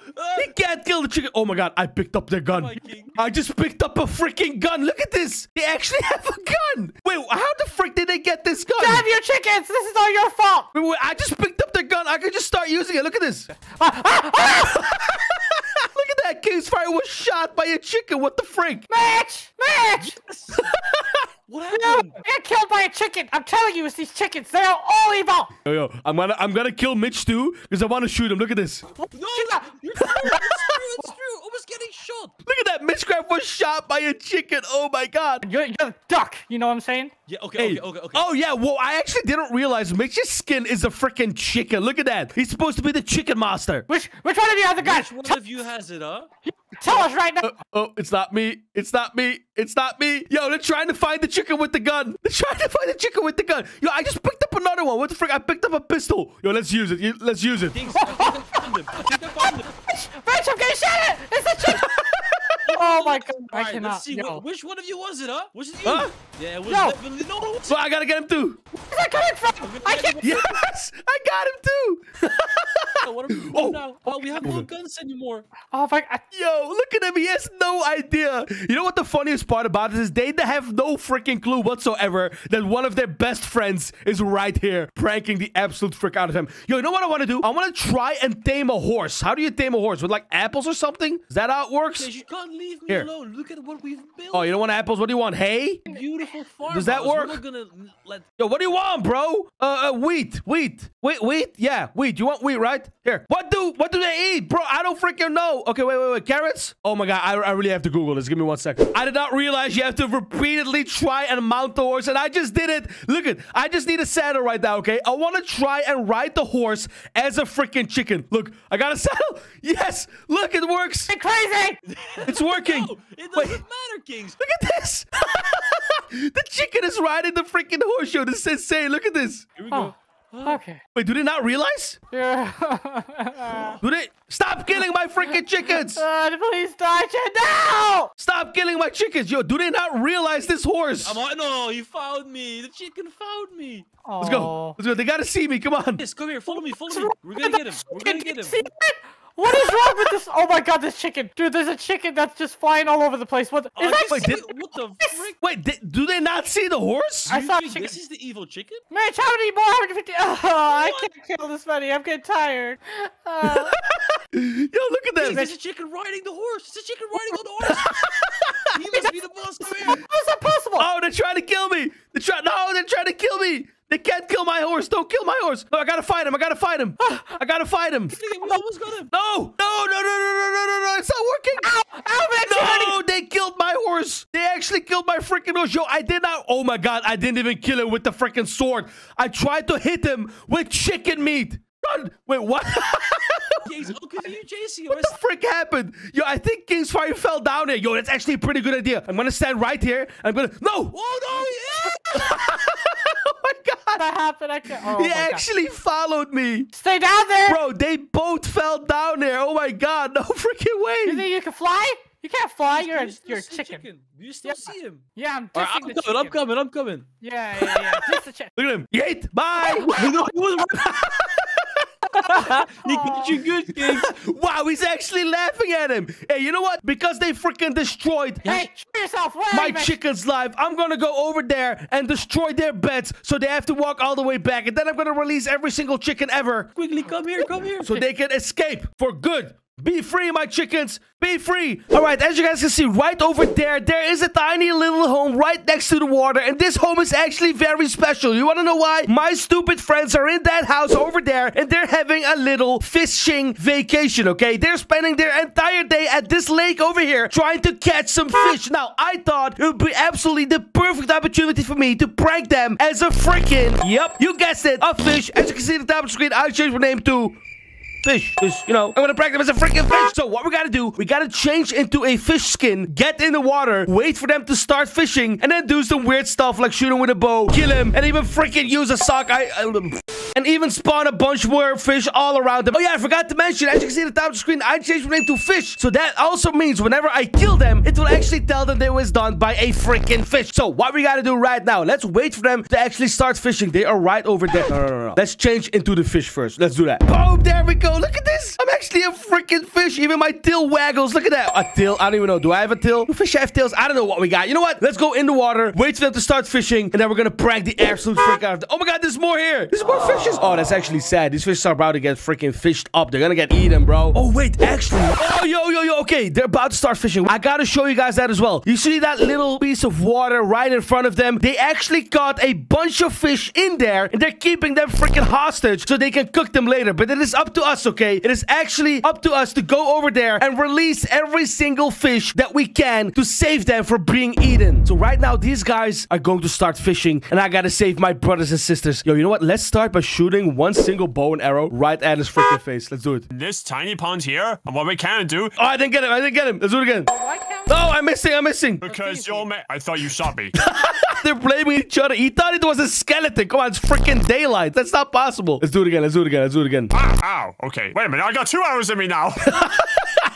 Uh, he can't kill the chicken. Oh, my God. I picked up their gun. I just picked up a freaking gun. Look at this. They actually have a gun. Wait, how the frick did they get this gun? Damn your chickens. This is all your fault. Wait, wait, I just picked up their gun. I could just start using it. Look at this. Ah, ah, ah! Look at that. Kingsfire was shot by a chicken. What the frick? Match! Match! Yes. What happened? No, get killed by a chicken. I'm telling you, it's these chickens. They're all evil. Yo, yo, I'm gonna, I'm gonna kill Mitch too, because I want to shoot him. Look at this. No, you're, you're true. It's true. I was getting shot. Look at that. Mitchcraft was shot by a chicken. Oh my God. You're, you're a duck. You know what I'm saying? Yeah. Okay. Hey. Okay. Okay. Okay. Oh yeah. Well, I actually didn't realize Mitch's skin is a freaking chicken. Look at that. He's supposed to be the chicken master. Which, which one of you has the gun? Which one of you has it, huh? Tell us right now. Uh, oh, it's not me. It's not me. It's not me. Yo, they're trying to find the chicken with the gun. They're trying to find the chicken with the gun. Yo, I just picked up another one. What the frick? I picked up a pistol. Yo, let's use it. Let's use it. Bitch, I'm getting shot at. It's the chicken. Oh my God. All right, I cannot. Let's see. Yo. Which one of you was it, huh? Was it you? Huh? Yeah, it was no. definitely no one. Well, I gotta get him too. Where's that coming from? I can't. Yes! I got him too! So what are we oh. now? Oh, we have no guns anymore. Oh my God. Yo, look at him. He has no idea. You know what the funniest part about this is? They have no freaking clue whatsoever that one of their best friends is right here pranking the absolute frick out of him. Yo, you know what I want to do? I want to try and tame a horse. How do you tame a horse? With like apples or something? Is that how it works? Okay, you can't leave me here. Alone. Look at what we've built. Oh, you don't want apples? What do you want? Hay? Beautiful farm. Does that work? We're gonna let... Yo, what do you want, bro? Uh, uh, wheat. Wheat. Wait, wheat? Yeah, wheat. You want wheat, right? Here. What do what do they eat? Bro, I don't freaking know. Okay, wait, wait, wait. Carrots? Oh my God, I, I really have to Google this. Give me one second. I did not realize you have to repeatedly try and mount the horse, and I just did it. Look at, I just need a saddle right now, okay? I want to try and ride the horse as a freaking chicken. Look, I got a saddle. Yes! Look, it works. It's crazy! It's working. No, it doesn't wait. Matter, Kings. Look at this. The chicken is riding the freaking horse, yo. This is insane. Look at this. Here we go. Oh. Okay. Wait, do they not realize? Yeah. Do they? Stop killing my freaking chickens! Uh, please die, chicken! No! Stop killing my chickens, yo! Do they not realize this horse? I'm on, no, you found me. The chicken found me. Aww. Let's go. Let's go. They gotta see me. Come on. Yes, come here. Follow me. Follow me. We're gonna get him. We're gonna get him. What is wrong with this? Oh my God, this chicken. Dude, there's a chicken that's just flying all over the place. What? Is oh, that wait, did, what the frick? Wait, did, do they not see the horse? I saw chicken. This is the evil chicken? Mitch, how many more? How many, oh, what? I can't kill this many. I'm getting tired. Uh... Yo, look at this. There's a chicken riding the horse. It's a chicken riding on the horse. He must be the boss. How is that possible? Oh, they're trying to kill me. They're trying. No, they're trying to kill me. They can't kill my horse. Don't kill my horse. No, I gotta fight him. I gotta fight him. I gotta fight him. We almost got him. No, no, no, no, no, no, no, no, no. It's not working. Ow, ow, no, they killed my horse. They actually killed my freaking horse. Yo, I did not. Oh my God, I didn't even kill him with the freaking sword. I tried to hit him with chicken meat. Run. Wait, what? What the frick happened? Yo, I think Kingsfire fell down here. Yo, that's actually a pretty good idea. I'm gonna stand right here. I'm gonna... No! Oh, no! Yeah! Oh, my God. That happened. I can't... Oh, he actually God. Followed me. Stay down there. Bro, they both fell down there. Oh, my God. No freaking way. You think you can fly? You can't fly. You're, you you're a chicken. chicken. You still yeah. see him. Yeah, I'm dissing right, I'm, the coming, I'm coming. I'm coming. Yeah, yeah, yeah. Diss the chicken. Look at him. Yeet. Bye. No, he wasn't... You get your good kicks. Wow, he's actually laughing at him. Hey, you know what? Because they freaking destroyed hey, yourself, my chicken's life, I'm going to go over there and destroy their beds so they have to walk all the way back. And then I'm going to release every single chicken ever. Quickly, come here, come here. So they can escape for good. Be free, my chickens. Be free. All right, as you guys can see right over there, there is a tiny little home right next to the water. And this home is actually very special. You want to know why? My stupid friends are in that house over there, and they're having a little fishing vacation, okay? They're spending their entire day at this lake over here trying to catch some fish. Now, I thought it would be absolutely the perfect opportunity for me to prank them as a freaking, yep, you guessed it, a fish. As you can see at the top of the screen, I changed my name to... Fish, fish, you know, I'm gonna practice as a freaking fish. So what we gotta do, we gotta change into a fish skin, get in the water, wait for them to start fishing, and then do some weird stuff like shoot him with a bow, kill him, and even freaking use a sock. I, I and even spawn a bunch more fish all around them. Oh yeah, I forgot to mention, as you can see at the top of the screen, I changed my name to Fish. So that also means whenever I kill them, it will actually tell them they was done by a freaking fish. So what we gotta do right now, let's wait for them to actually start fishing. They are right over there. No, no, no, no. Let's change into the fish first. Let's do that. Boom, there we go. Look at this. I'm actually a freaking fish. Even my tail waggles. Look at that. A tail? I don't even know. Do I have a tail? Do fish have tails? I don't know what we got. You know what? Let's go in the water, wait for them to start fishing, and then we're gonna prank the absolute freak out of them. Oh my god, there's more here. There's more fishes. Oh, that's actually sad. These fish are about to get freaking fished up. They're gonna get eaten, bro. Oh, wait, actually. Oh, yo, yo, yo. Okay, they're about to start fishing. I gotta show you guys that as well. You see that little piece of water right in front of them? They actually caught a bunch of fish in there, and they're keeping them freaking hostage so they can cook them later. But it is up to us. Okay, it is actually up to us to go over there and release every single fish that we can to save them from being eaten. So right now, these guys are going to start fishing, and I gotta save my brothers and sisters. Yo, you know what? Let's start by shooting one single bow and arrow right at his freaking face. Let's do it. This tiny pond here, and what we can do... Oh, I didn't get him. I didn't get him. Let's do it again. No, I'm missing. I'm missing. Because you're ma- I thought you shot me. They're blaming each other. He thought it was a skeleton. Come on, it's freaking daylight. That's not possible. Let's do it again. Let's do it again. Let's do it again. Ah, ow. Okay. Wait a minute. I got two arrows in me now.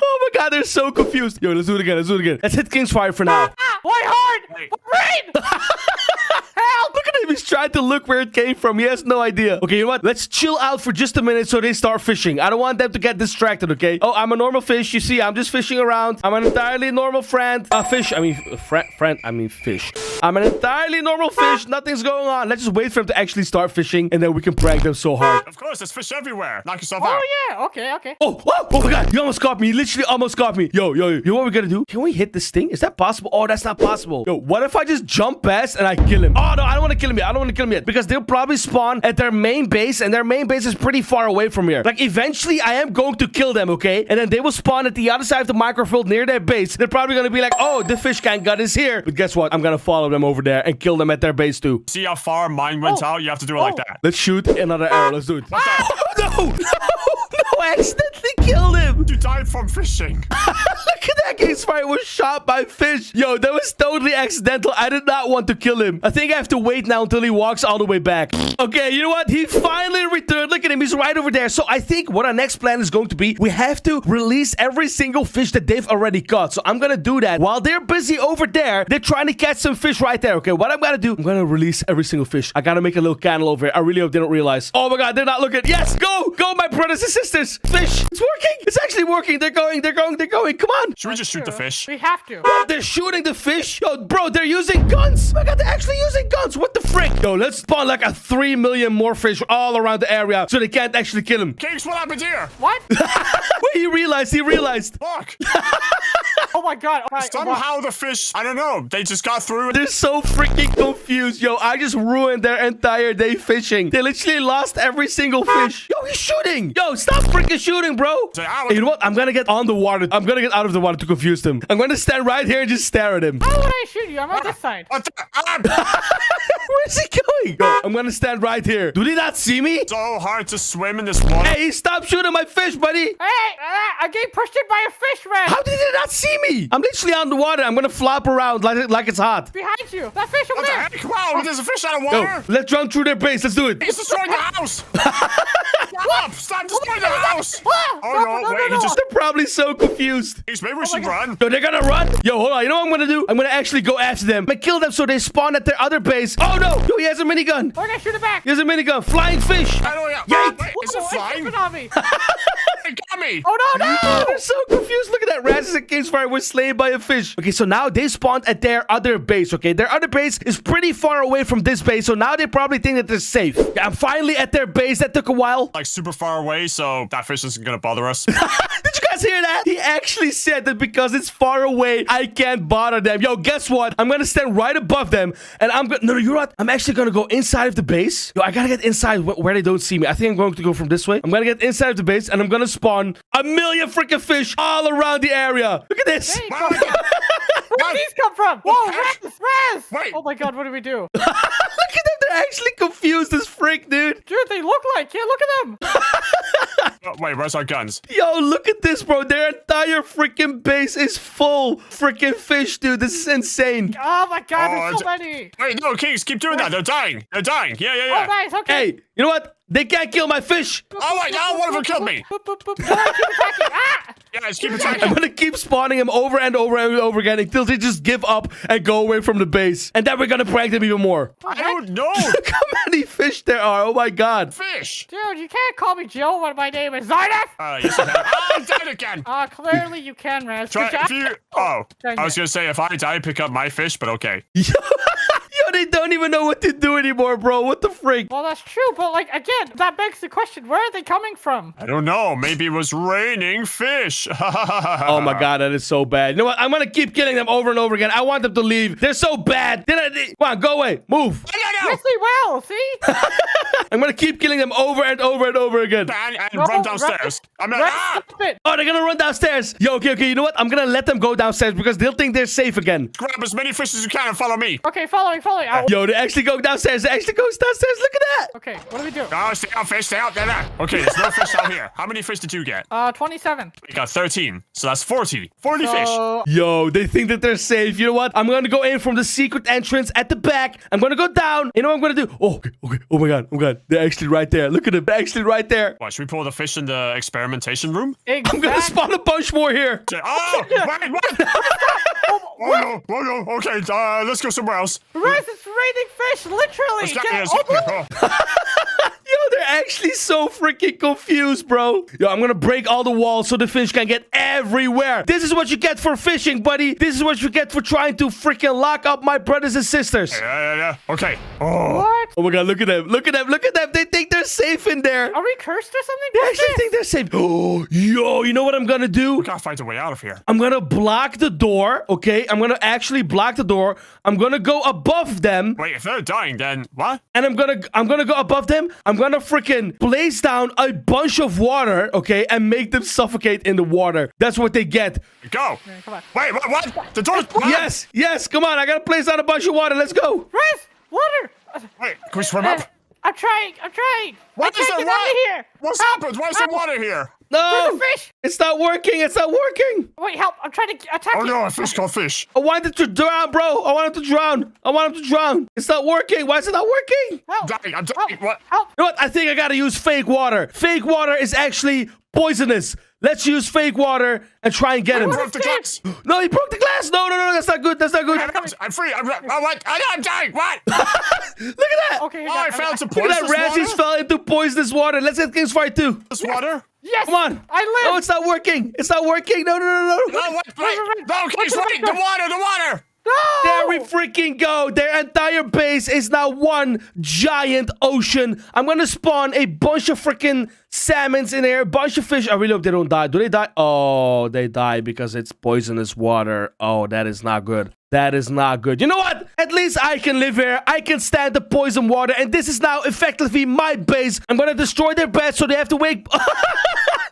Oh my god, they're so confused. Yo, let's do it again. Let's do it again. Let's hit Kingsfire for now. Why hard? Wait. Rain! Help! Look at him. He's trying to look where it came from. He has no idea. Okay, you know what? Let's chill out for just a minute so they start fishing. I don't want them to get distracted, okay? Oh, I'm a normal fish. You see, I'm just fishing around. I'm an entirely normal friend. A uh, fish. I mean, friend. Friend. I mean, fish. I'm an entirely normal fish. Nothing's going on. Let's just wait for them to actually start fishing, and then we can prank them so hard. Of course, there's fish everywhere. Knock yourself oh, out. Oh, yeah. Okay, okay. Oh, oh, oh my god. You almost caught me. You literally almost caught me. Yo, yo, yo. You know what we're gonna do? Can we hit this thing? Is that possible? Oh, that's not possible. Yo, what if I just jump past and I kill him? Oh, no. I don't want to kill him yet. I don't want to kill him yet. Because they'll probably spawn at their main base, and their main base is pretty far away from here. Like, eventually, I am going to kill them, okay? And then they will spawn at the other side of the Minecraft world near their base. They're probably gonna be like, oh, the fish can gun is here. But guess what? I'm gonna follow them over there and kill them at their base too. See how far mine went oh. out? You have to do it oh. like that. Let's shoot another arrow. Let's do it. Ah! No! No! No! I accidentally killed him! You died from fishing. Look at that. Kingsfire was shot by fish. Yo, that was totally accidental. I did not want to kill him. I think I have to wait now until he walks all the way back. Okay, you know what? He finally returned. Look at him. He's right over there. So I think what our next plan is going to be, we have to release every single fish that they've already caught. So I'm gonna do that. While they're busy over there, they're trying to catch some fish right there. Okay, what I'm gonna do, I'm gonna release every single fish. I gotta make a little candle over here. I really hope they don't realize. Oh my god, they're not looking. Yes, go! Go, my brothers and sisters! Fish! It's working! It's actually working! They're going, they're going, they're going. Come on! Should we just shoot the fish? We have to. What? They're shooting the fish? Yo, bro, they're using guns! Oh my god, they're actually using guns! What the frick? Yo, let's spawn like a three million more fish all around the area so they can't actually kill him. Kings, what happened here? What? Wait, he realized, he realized. Fuck! Oh my god. All right, somehow the fish, I don't know, they just got through. They're so freaking confused. Yo, I just ruined their entire day fishing. They literally lost every single fish. Yo, he's shooting. Yo, stop freaking shooting, bro. Hey, you know what? I'm gonna get on the water. I'm gonna get out of the water to confuse them. I'm gonna stand right here and just stare at him. How would I shoot you? I'm on this side. Where is he going? Yo, I'm gonna stand right here. Do they not see me? So hard to swim in this water. Hey, stop shooting my fish, buddy. Hey, uh, I get pushed in by a fish, man. How did they not see me? me. I'm literally underwater. I'm going to flop around like, like it's hot. Behind you. That fish over there. Come on. There's a fish out of water. Yo, let's run through their base. Let's do it. He's destroying the house. Stop. Stop destroying the house. Oh, no. no, no wait. No, no. Just... They're probably so confused. Maybe we should oh run. Yo, they're going to run. Yo, hold on. You know what I'm going to do? I'm going to actually go after them. I'm going to kill them so they spawn at their other base. Oh, no. Yo, he has a minigun. We're going to shoot it back. He has a minigun. Flying fish. I don't know. Wait, is it flying? It got me. Oh, no, no. Oh, they're so confused. Look at that. Razzius and Kingsfire were slain by a fish. Okay, so now they spawned at their other base, okay? Their other base is pretty far away from this base, so now they probably think that they're safe. Okay, I'm finally at their base. That took a while. Like, super far away, so that fish isn't gonna bother us. Did you guys hear that? He actually said that because it's far away, I can't bother them. Yo, guess what? I'm gonna stand right above them, and I'm gonna... No, no, you're right. I'm actually gonna go inside of the base. Yo, I gotta get inside where they don't see me. I think I'm going to go from this way. I'm gonna get inside of the base, and I'm gonna spawn a million freaking fish all around the area. Look at this. Where did these come from? Whoa, Raz, Raz. Wait. Oh my god, what do we do? Look at them. They're actually confused as frick, dude. Dude, they look like. Yeah, look at them. Oh, wait, where's our guns? Yo, look at this, bro. Their entire freaking base is full freaking fish, dude. This is insane. Oh my god, oh, there's so many. Wait, no, Kings, keep doing that. They're dying. They're dying. Yeah, yeah, yeah. Oh, nice. Okay. Hey, you know what? They can't kill my fish. Oh, wait, now one of them killed me. Yeah, just keep attacking. I'm going to keep spawning him over and over and over again until they just give up and go away from the base. And then we're going to prank them even more. I don't know. Look how many fish there are. Oh, my God. Fish. Dude, you can't call me Joe when my name is Zarnef. Uh, yes, I have. Oh, I'm dead again. Uh, clearly, you can, Raz. Try, if you, oh, I was going to say, if I die, pick up my fish, but okay. Yo, they don't even know what to do anymore, bro. What the freak? Well, that's true, but like, again, that begs the question, where are they coming from? I don't know. Maybe it was raining fish. Oh my god, that is so bad. You know what? I'm gonna keep killing them over and over again. I want them to leave. They're so bad. They're not, they... Come on, go away. Move. No, no, no. Well, see? I'm gonna keep killing them over and over and over again. And, and no, run downstairs. Run, I'm not. Run, ah! Oh, they're gonna run downstairs. Yo, okay, okay. You know what? I'm gonna let them go downstairs because they'll think they're safe again. Grab as many fish as you can and follow me. Okay, following. Yo, they actually go downstairs. They actually go downstairs. Look at that. Okay, what do we do? Oh, stay out, fish. Stay out. There, there. Okay, there's no fish out here. How many fish did you get? Uh, twenty-seven. We got thirteen. So that's forty. forty so... fish. Yo, they think that they're safe. You know what? I'm going to go in from the secret entrance at the back. I'm going to go down. You know what I'm going to do? Oh, okay, okay. Oh, my God. Oh, my God. They're actually right there. Look at them. They're actually right there. What, should we pull the fish in the experimentation room? Exactly. I'm going to spawn a bunch more here. Oh, wait, what? Oh, no, oh, no. Okay, uh, let's go somewhere else. Raz, it's raining fish, literally. Get it over. Yo, they're actually so freaking confused, bro. Yo, I'm gonna break all the walls so the fish can get everywhere. This is what you get for fishing, buddy. This is what you get for trying to freaking lock up my brothers and sisters. Yeah, yeah, yeah. Okay. Oh. What? Oh my God, look at them. Look at them. Look at them. They think they're safe in there. Are we cursed or something? They What's actually this? think they're safe. Oh, yo, you know what I'm gonna do? We gotta find a way out of here. I'm gonna block the door, okay? I'm gonna actually block the door. I'm gonna go above them. Wait, if they're dying, then what? And I'm gonna, I'm gonna go above them. I'm gonna freaking place down a bunch of water, okay, and make them suffocate in the water. That's what they get. Go. Yeah, come on. Wait, what? what? The door's blocked. Yes, yes. Come on, I gotta place down a bunch of water. Let's go. Raz, water. Wait, can we swim uh, up? I'm trying. I'm trying. What is there water here? What's happened? Why is there water here? No, fish. It's not working. It's not working. Wait, help. I'm trying to attack. Oh, no, a fish caught fish. I want it to drown, bro. I want him to drown. I want him to drown. It's not working. Why is it not working? Help. I'm dying. I'm dying. Help. What? Help. You know what? I think I got to use fake water. Fake water is actually poisonous. Let's use fake water and try and get I him. Broke the glass. No, he broke the glass. No, no, no, that's not good. That's not good. I'm, I'm free. I'm, I'm, like, I know I'm dying. What? Look at that. Okay, oh, I found some poisonous water. Look at that. Razzius fell into poisonous water. Let's get Kingsfire too. This water? Yes. Come on. I live. No, it's not working. It's not working. No, no, no, no. No, wait, wait. No, King's right. The water, the water. No! There we freaking go. Their entire base is now one giant ocean. I'm going to spawn a bunch of freaking salmons in here. A bunch of fish. I really hope they don't die. Do they die? Oh, they die because it's poisonous water. Oh, that is not good. That is not good. You know what? At least I can live here. I can stand the poison water. And this is now effectively my base. I'm going to destroy their bed so they have to wake...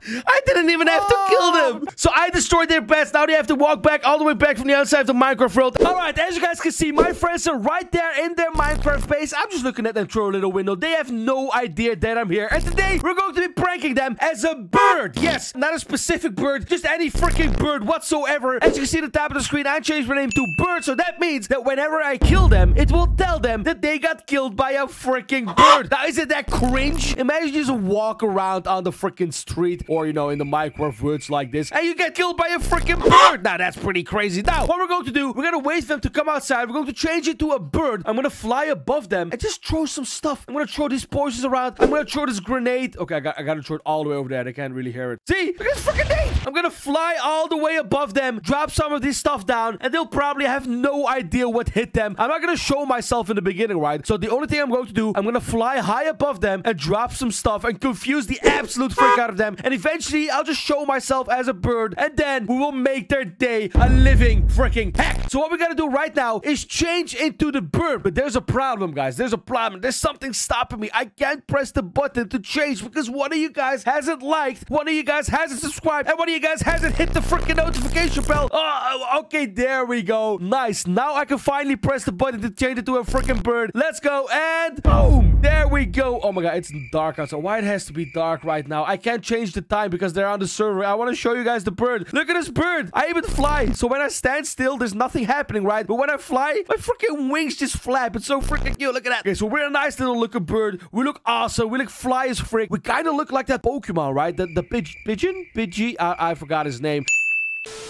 I didn't even have oh. to kill them. So I destroyed their beds. Now they have to walk back all the way back from the outside of the Minecraft world. All right, as you guys can see, my friends are right there in their Minecraft base. I'm just looking at them through a little window. They have no idea that I'm here. And today, we're going to be I'm pranking them as a bird. Yes, not a specific bird, just any freaking bird whatsoever. As you can see at the top of the screen, I changed my name to Bird, so that means that whenever I kill them, it will tell them that they got killed by a freaking bird. Now, isn't that cringe? Imagine you just walk around on the freaking street or, you know, in the Minecraft woods like this, and you get killed by a freaking bird. Now, that's pretty crazy. Now, what we're going to do, we're going to wait for them to come outside. We're going to change it to a bird. I'm going to fly above them and just throw some stuff. I'm going to throw these poisons around. I'm going to throw this grenade. Okay, I got, I got to throw it all the way over there. I can't really hear it. See? Look at this freaking thing. I'm going to fly all the way above them, drop some of this stuff down, and they'll probably have no idea what hit them. I'm not going to show myself in the beginning, right? So the only thing I'm going to do, I'm going to fly high above them and drop some stuff and confuse the absolute freak out of them. And eventually, I'll just show myself as a bird, and then we will make their day a living freaking heck. So what we got to do right now is change into the bird. But there's a problem, guys. There's a problem. There's something stopping me. I can't press the button to change because one of you guys hasn't liked, one of you guys hasn't subscribed, and one of you guys hasn't hit the freaking notification bell. Oh, okay, there we go. Nice. Now I can finally press the button to change it to a freaking bird. Let's go, and boom. There we go. Oh my god, it's dark outside. Why it has to be dark right now? I can't change the time because they're on the server. I want to show you guys the bird. Look at this bird. I even fly. So when I stand still, there's nothing happening, right? But when I fly, my freaking wings just flap. It's so freaking cute. Look at that. Okay, so we're a nice little looking bird. We look awesome. We look fly as frick. We kind of look like that Pokemon, right? The, the pig pigeon? Pidgey? I, I forgot his name.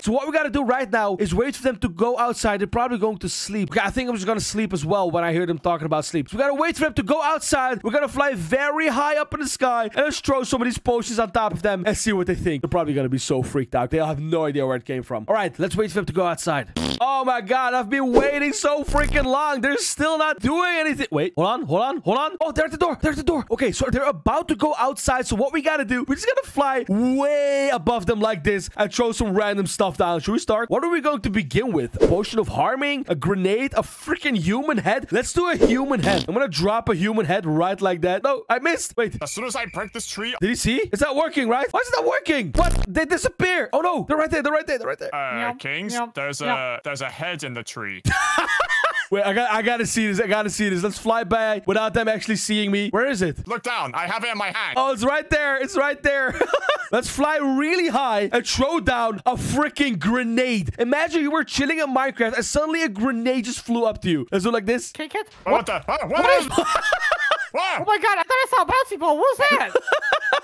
So what we gotta do right now is wait for them to go outside. They're probably going to sleep. Okay, I think I'm just gonna sleep as well when I hear them talking about sleep. So we gotta wait for them to go outside. We're gonna fly very high up in the sky and just throw some of these potions on top of them and see what they think. They're probably gonna be so freaked out. They'll have no idea where it came from. All right, let's wait for them to go outside. Oh my god, I've been waiting so freaking long. They're still not doing anything. Wait, hold on, hold on, hold on. Oh, they're at the door. They're at the door. Okay, so they're about to go outside. So what we gotta do, we're just gonna fly way above them like this and throw some random stuff down. Should we start? What are we going to begin with? A potion of harming, a grenade, a freaking human head. Let's do a human head. I'm gonna drop a human head right like that. No, I missed. Wait. As soon as I break this tree. Did you see? It's not working, right? Why is it not working? What? They disappear. Oh no, they're right there. They're right there. They're right there. Uh, yeah. Kings, yeah. There's a yeah. There's a head in the tree. Wait, I got I gotta see this. I gotta see this. Let's fly by without them actually seeing me. Where is it? Look down. I have it in my hand. Oh, it's right there. It's right there. Let's fly really high and throw down a freaking grenade. Imagine you were chilling in Minecraft and suddenly a grenade just flew up to you. Let's do it like this. Kick it. What, what the? Huh? What, what is? Oh my god! I thought I saw a bouncy ball. What was that?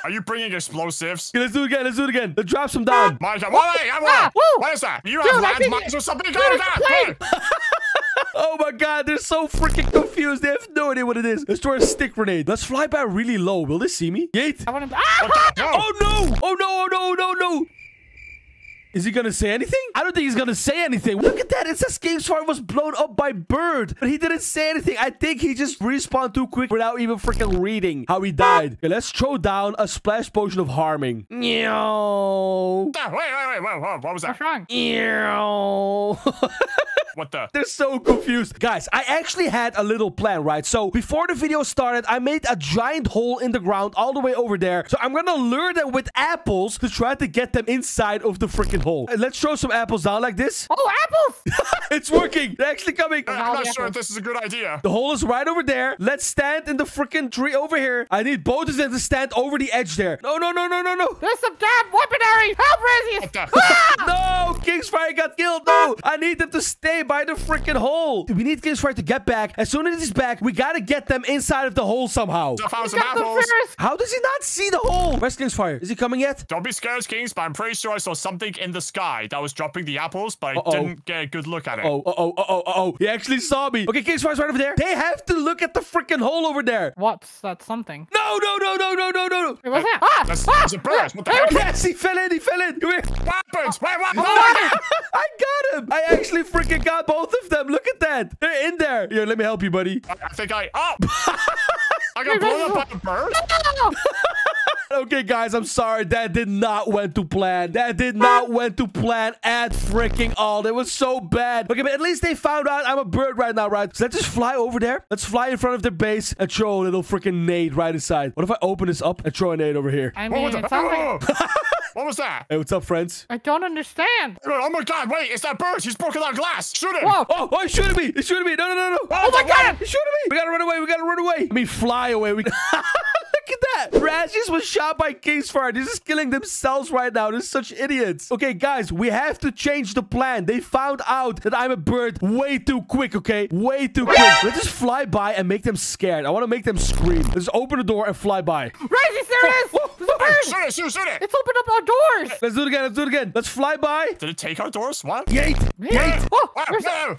Are you bringing explosives? Okay, let's do it again. Let's do it again. Let's drop some down. My god! What? Hey, ah, what is that? You dude, have landmines or something? Oh my god, they're so freaking confused. They have no idea what it is. Let's throw a stick grenade. Let's fly by really low. Will they see me? Gate. I want to. Ah! No. Oh no! Oh no! Oh no! No! No! Is he gonna say anything? I don't think he's gonna say anything. Look at that. It says Kingsfire was blown up by bird, but he didn't say anything. I think he just respawned too quick without even freaking reading how he died. Okay, let's throw down a splash potion of harming. Ew. Wait, wait, wait, wait. What was that? What's wrong? Ew. What the? They're so confused. Guys, I actually had a little plan, right? So before the video started, I made a giant hole in the ground all the way over there. So I'm gonna lure them with apples to try to get them inside of the freaking hole. And let's throw some apples down like this. Oh, apples! It's working. They're actually coming. Uh, I'm not sure if this is a good idea. The hole is right over there. Let's stand in the freaking tree over here. I need both of them to stand over the edge there. No, no, no, no, no, no. There's some damn weaponry. Help, Razzius. Ah! No, Kingsfire got killed. No, I need them to stay by the freaking hole. We need Kingsfire to get back. As soon as he's back, we gotta get them inside of the hole somehow. How does he not see the hole? Where's Kingsfire? Is he coming yet? Don't be scared, Kings, but I'm pretty sure I saw something in the sky that was dropping the apples, but uh-oh. I didn't get a good look at it. Oh, uh oh, uh oh, uh oh. He actually saw me. Okay, Kingsfire's right over there. They have to look at the freaking hole over there. What's that something? No, no, no, no, no, no, no. Wait, what's that? Ah! That's, that's ah! a bird. What the hell? Yes, he fell in. He fell in. Come here. What happens? Wait, what? I got him. I actually freaking got both of them. Look at that. They're in there. Here, let me help you, buddy. I, I think I... Oh! I got blown up by a bird? No! Okay, guys, I'm sorry. That did not went to plan. That did not went to plan at freaking all. That was so bad. Okay, but at least they found out I'm a bird right now, right? So let's just fly over there. Let's fly in front of their base and throw a little freaking nade right inside. What if I open this up and throw a nade over here? I mean, it sounds like... What was that? Hey, what's up, friends? I don't understand. Oh my god, wait, it's that bird. He's broken our glass. Shoot him. Whoa. Oh, oh, he's shooting me. He's shooting me. No, no, no, no. Oh, oh my god. He's shooting me. We gotta run away. We gotta run away. I mean, fly away. We... Look at that. that? Razzius was shot by Kingsfire. This is killing themselves right now. This is such idiots. Okay, guys, we have to change the plan. They found out that I'm a bird way too quick, okay? Way too quick. Let's just fly by and make them scared. I want to make them scream. Let's open the door and fly by. Razzius, there it is! Whoa, whoa, whoa. Shoot it, shoot it, shoot it. It's opened up our doors. Let's do it again, let's do it again. Let's fly by. Did it take our doors? What? Gate! Gate! Yeah. Oh, wow, no.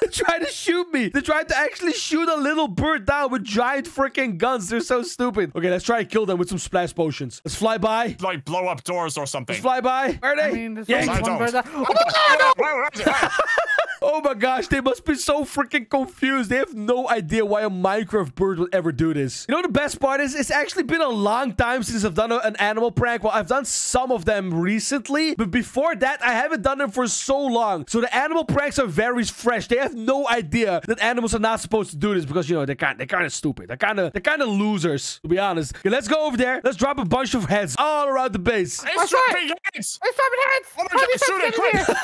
They tried to shoot me. They tried to actually shoot a little bird down with giant freaking guns. They're so stupid. Okay, let's try and kill them with some splash potions. Let's fly by. Like, blow up doors or something. Let's fly by. Where are they? I mean, this yeah. one bird that... Oh, my God, no! Oh my gosh, they must be so freaking confused. They have no idea why a Minecraft bird would ever do this. You know, the best part is it's actually been a long time since I've done a, an animal prank. Well, I've done some of them recently, but before that, I haven't done them for so long. So the animal pranks are very fresh. They have no idea that animals are not supposed to do this because, you know, they're kind, they're kind of stupid. They're kind of, they're kind of losers, to be honest. Okay, let's go over there. Let's drop a bunch of heads all around the base. It's dropping heads. It's dropping heads. Oh my God, shoot it quick.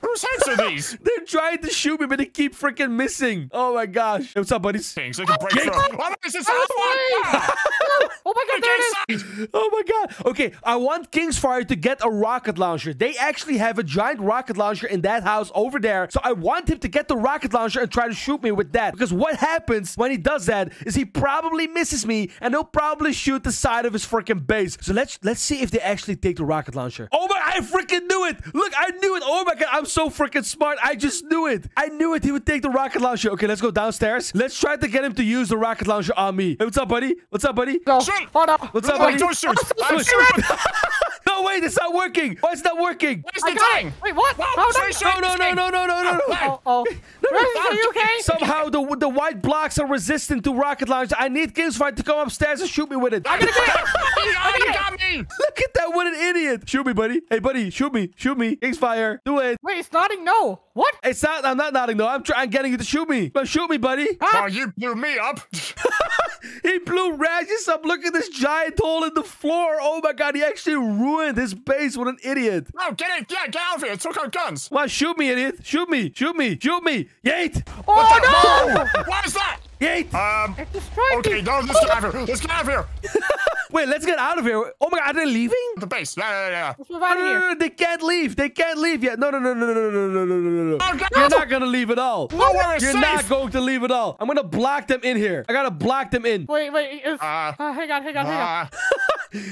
Whose heads are these? They're trying to shoot me, but they keep freaking missing. Oh my gosh. Hey, what's up, buddies? Things I can break through. Oh, this is oh my God, there it is. Oh my God. Okay, I want Kingsfire to get a rocket launcher. They actually have a giant rocket launcher in that house over there. So I want him to get the rocket launcher and try to shoot me with that. Because what happens when he does that is he probably misses me and he'll probably shoot the side of his freaking base. So let's let's see if they actually take the rocket launcher. Oh my, I freaking knew it. Look, I knew it. Oh my God, I'm so freaking smart. I just knew it. I knew it. He would take the rocket launcher. Okay, let's go downstairs. Let's try to get him to use the rocket launcher on me. Hey, what's up, buddy? What's up, buddy? No. Shoot. Oh, no. What's up, buddy? Don't shoot. I'm shooting. No, wait, it's not working. Why is it not working? Where's the thing? Wait, what? No, no, no, no, no, no, no, no, no. Uh oh. No, no, no. Are you okay? Somehow the the white blocks are resistant to rocket launcher. I need Kingsfire to come upstairs and shoot me with it. I'm gonna get it. You got me. Look at that. What an idiot. Shoot me, buddy. Hey, buddy. Shoot me. Shoot me. Kingsfire. Do it. Wait, it's nodding no. What? It's not. I'm not nodding no. I'm trying getting you to shoot me. But shoot me, buddy. Oh, you blew me up. He blew Razzius up. Look at this giant hole in the floor. Oh my God, he actually ruined his base. What an idiot. No, get it. Yeah, get out of here. It took our guns. Why, shoot me, idiot. Shoot me. Shoot me. Shoot me. Yeet. Oh, no. no. What is that? Yeet. Um, okay, no, let's get out of here. Let's get out of here. Wait, let's get out of here. Oh my God, are they leaving? The base. Yeah, yeah, yeah. Let's move out of here. They can't leave. They can't leave yet. No, no, no, no, no, no, no, no, no, no. You're not going to leave at all. You're not going to leave at all. I'm going to block them in here. I got to block them in. Wait, wait. Hang on, hang on, hang on.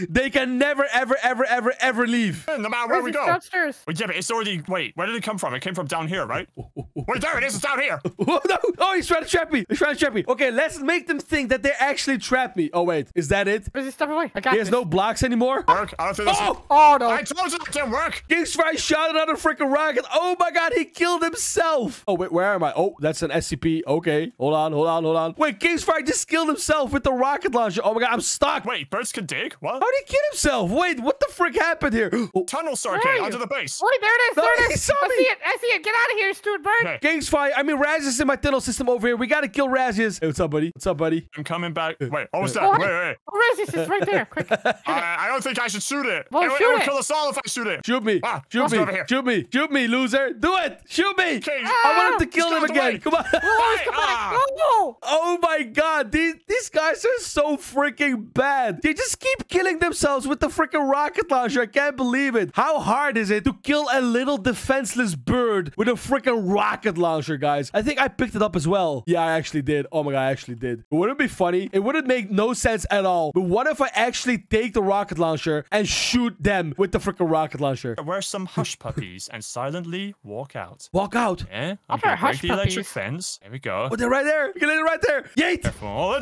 They can never, ever, ever, ever, ever leave. No matter where we go. Downstairs. Yeah, but it's already... Wait, where did it come from? It came from down here, right? Wait, there it is. It's down here. Oh, no. Oh, he's trying to trap me. He's trying to trap me. Okay, let's make them think that they actually trapped me. Oh, wait. Is that it? Is it stuff? Away. I got There's this. no blocks anymore. Work. I don't think oh! oh, no. I told you it didn't work. Kingsfire shot another freaking rocket. Oh, my God. He killed himself. Oh, wait. Where am I? Oh, that's an S C P. Okay. Hold on. Hold on. Hold on. Wait, Kingsfire just killed himself with the rocket launcher. Oh, my God. I'm stuck. Wait, birds can dig? What? How did he kill himself? Wait, what the frick happened here? Oh. Tunnel circuit under the base. Wait, there it is. No, there it is. I see it. I see it. Get out of here, stupid bird. Okay. Kingsfire. I mean, Razzius is in my tunnel system over here. We got to kill Razzius. Hey, what's up, buddy? What's up, buddy? I'm coming back. Wait. Oh, what's that? Oh, wait, wait. Oh, Razzius is right there, quick. Uh, I don't think I should shoot it. Well, it, shoot it. It would kill us all if I shoot it. Shoot me. Ah, shoot me. Shoot me. Shoot me, loser. Do it. Shoot me. King. I want him to kill him again. Come on. Hey, come uh, on. Oh, my God. These, these guys are so freaking bad. They just keep killing themselves with the freaking rocket launcher. I can't believe it. How hard is it to kill a little defenseless bird with a freaking rocket launcher, guys? I think I picked it up as well. Yeah, I actually did. Oh, my God. I actually did. It wouldn't be funny. It wouldn't make no sense at all. But what if I actually take the rocket launcher and shoot them with the freaking rocket launcher? Wear some hush puppies and silently walk out. Walk out? Yeah, I'm gonna break the electric fence. There we go. Oh, they're right there. Get it right there. Yeet! Careful.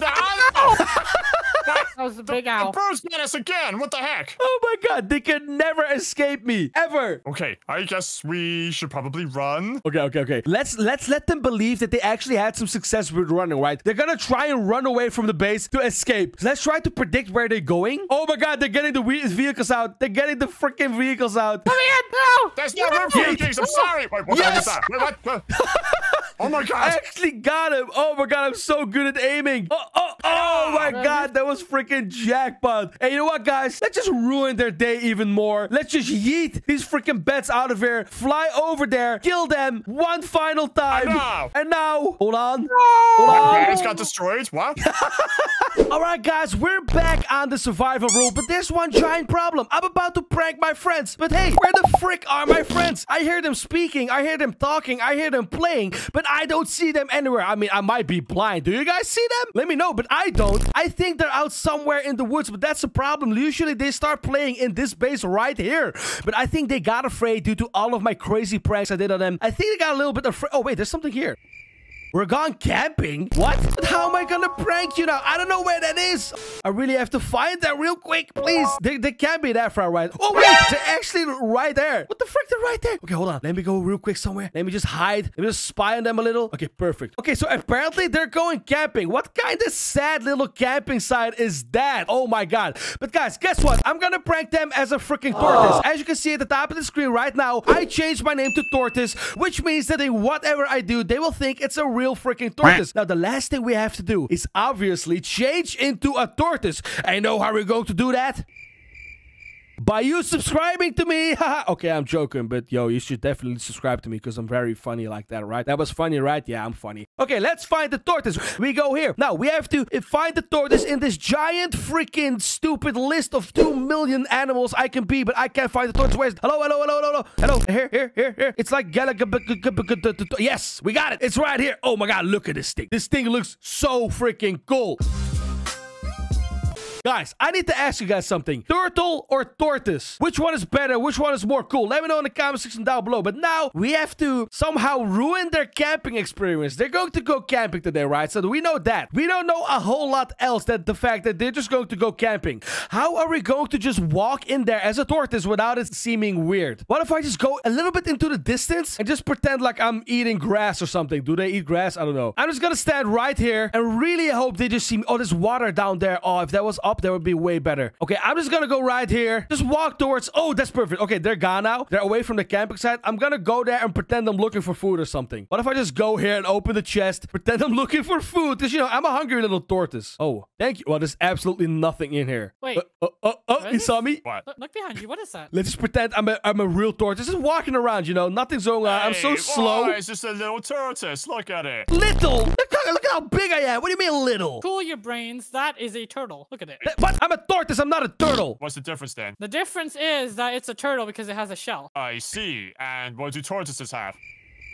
That was a big owl. The birds got us again. What the heck? Oh my God, they can never escape me ever. Okay, I guess we should probably run. Okay, okay, okay. Let's let's let them believe that they actually had some success with running. Right? They're gonna try and run away from the base to escape. So let's try to predict where they're going. Oh my God, they're getting the vehicles out. They're getting the freaking vehicles out. Come in, no. There's no room for you, Kings. I'm sorry. Wait, what? Yes. Wait, what? Oh my god! I actually got him! Oh my god, I'm so good at aiming! Oh, oh, oh my god, that was freaking jackpot! And you know what, guys? That just ruined their day even more. Let's just yeet these freaking bats out of here, fly over there, kill them one final time. Enough. And now, hold on. No. Hold on. My parents got destroyed. What? All right, guys, we're back on the survival rule, but there's one giant problem. I'm about to prank my friends, but hey, where the frick are my friends? I hear them speaking, I hear them talking, I hear them playing, but I don't see them anywhere. I mean, I might be blind. Do you guys see them? Let me know, but I don't. I think they're out somewhere in the woods, but that's a problem. Usually they start playing in this base right here, but I think they got afraid due to all of my crazy pranks I did on them. I think they got a little bit afraid. Oh, wait, there's something here. We're gone camping? What? But how am I gonna prank you now? I don't know where that is. I really have to find that real quick, please. They, they can't be that far, right? Oh, wait. They're actually right there. What the frick? They're right there. Okay, hold on. Let me go real quick somewhere. Let me just hide. Let me just spy on them a little. Okay, perfect. Okay, so apparently they're going camping. What kind of sad little camping site is that? Oh, my God. But, guys, guess what? I'm gonna prank them as a freaking tortoise. As you can see at the top of the screen right now, I changed my name to Tortoise, which means that in whatever I do, they will think it's a real... real freaking tortoise. Now, the last thing we have to do is obviously change into a tortoise. I know how we're going to do that. By you subscribing to me. Okay, I'm joking, but yo, you should definitely subscribe to me because I'm very funny like that, right? That was funny, right? Yeah, I'm funny. Okay, let's find the tortoise. We go here. Now, we have to find the tortoise in this giant freaking stupid list of two million animals I can be, but I can't find the tortoise. Where's... Hello, hello, hello, hello, hello. Hello, here, here, here, here. It's like... Yes, we got it. It's right here. Oh my God, look at this thing. This thing looks so freaking cool. Guys, I need to ask you guys something. Turtle or tortoise? Which one is better? Which one is more cool? Let me know in the comment section down below. But now we have to somehow ruin their camping experience. They're going to go camping today, right? So we know that. We don't know a whole lot else than the fact that they're just going to go camping. How are we going to just walk in there as a tortoise without it seeming weird? What if I just go a little bit into the distance and just pretend like I'm eating grass or something? Do they eat grass? I don't know. I'm just gonna stand right here and really hope they just see me. Oh, there's water down there. Oh, if that was up there would be way better. Okay, I'm just gonna go right here, just walk towards... Oh, that's perfect. Okay, they're gone now. They're away from the camping site. I'm gonna go there and pretend I'm looking for food or something. What if I just go here and open the chest, pretend I'm looking for food? Because, you know, I'm a hungry little tortoise. Oh, thank you. Well, there's absolutely nothing in here. Wait. Uh, oh, oh, oh, you saw me? What? Look, look behind you. What is that? Let's just pretend I'm a, I'm a real tortoise. Just walking around, you know, nothing's going on. Hey, I'm so slow. It's just a little tortoise. Look at it. Little? Look, look at how big I am. What do you mean little? Cool your brains. That is a turtle. Look at it. What? I'm a tortoise. I'm not a turtle. What's the difference then? The difference is that it's a turtle because it has a shell. I see. And what do tortoises have?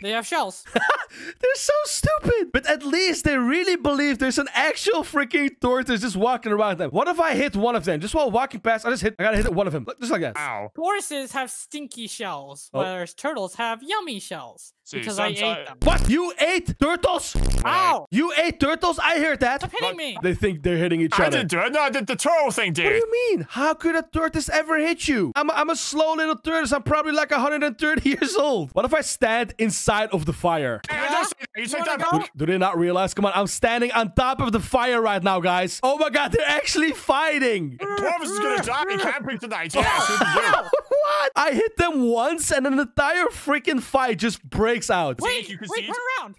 They have shells. They're so stupid. But at least they really believe there's an actual freaking tortoise just walking around them. What if I hit one of them? Just while walking past, I just hit... I gotta hit one of them. Just like that. Ow. Tortoises have stinky shells, oh. Whereas turtles have yummy shells. See, because I ate them. What? You ate turtles? Ow. You ate turtles? I heard that. Stop hitting me. They think they're hitting each other. I didn't do it. No, the, the turtle thing did. What do you mean? How could a tortoise ever hit you? I'm a, I'm a slow little tortoise. I'm probably like one hundred thirty years old. What if I stand inside of the fire? Yeah. You you do, do they not realize? Come on, I'm standing on top of the fire right now, guys. Oh my God, they're actually fighting. Tortoise is gonna die in camping tonight. Yeah, what? I hit them once and an entire freaking fight just breaks out. Wait, you can wait, see turn around.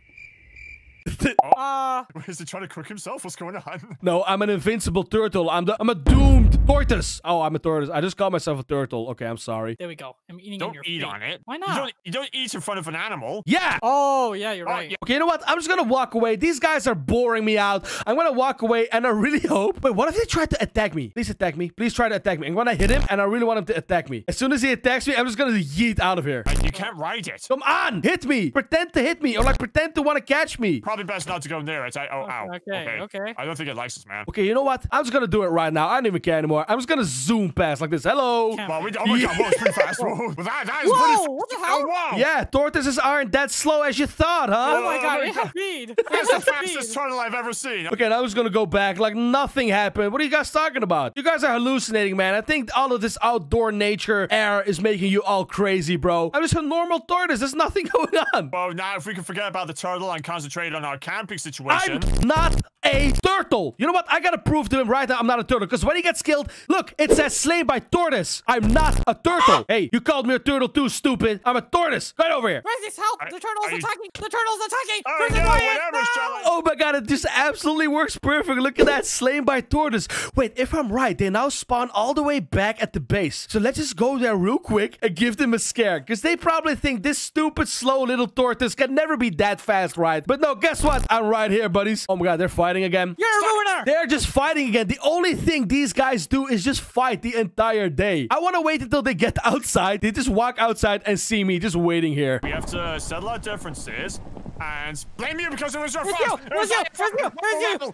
uh, Is he trying to cook himself? What's going on? No, I'm an invincible turtle. I'm the, I'm a doomed tortoise. Oh, I'm a tortoise. I just called myself a turtle. Okay, I'm sorry. There we go. I'm eating don't in your eat feet. On it. Why not? You don't, you don't eat in front of an animal. Yeah. Oh, yeah, you're oh, right. Yeah. Okay, you know what? I'm just going to walk away. These guys are boring me out. I'm going to walk away and I really hope... Wait, what if they try to attack me? Please attack me. Please try to attack me. And when I hit him and I really want him to attack me. As soon as he attacks me, I'm just going to yeet out of here. And you can't ride it. Come on. Hit me. Pretend to hit me or like pretend to want to catch me. Probably best not to go near it. I, oh, okay, ow. Okay, okay, okay. I don't think it likes us, man. Okay, you know what? I'm just gonna do it right now. I don't even care anymore. I'm just gonna zoom past like this. Hello. Wow, we, oh my God, whoa, it's pretty fast. Whoa, that, that is whoa pretty what the hell? Oh, wow. Yeah, tortoises aren't that slow as you thought, huh? Oh, oh my God, we have speed. That's the fastest turtle I've ever seen. Okay, now I'm just gonna go back like nothing happened. What are you guys talking about? You guys are hallucinating, man. I think all of this outdoor nature air is making you all crazy, bro. I'm just a normal tortoise. There's nothing going on. Well, now if we can forget about the turtle and concentrate on our camping situation. I'm not a turtle. You know what? I gotta prove to him right now I'm not a turtle. Because when he gets killed, look, it says slain by tortoise. I'm not a turtle. Hey, you called me a turtle too, stupid. I'm a tortoise. Right over here. Razzius, help. The turtle's I, attacking. I, the turtle's attacking. I, no, whatever, no. Oh my god, it just absolutely works perfect. Look at that. Slain by tortoise. Wait, if I'm right, they now spawn all the way back at the base. So let's just go there real quick and give them a scare. Because they probably think this stupid, slow little tortoise can never be that fast, right? But no, guess what? I'm right here, buddies. Oh my god, they're fighting again. You're a ruiner. They're just fighting again. The only thing these guys do is just fight the entire day. I want to wait until they get outside. They just walk outside and see me just waiting here. We have to settle our differences and blame you because it was your fault. Where's you? Where's you? Where's you?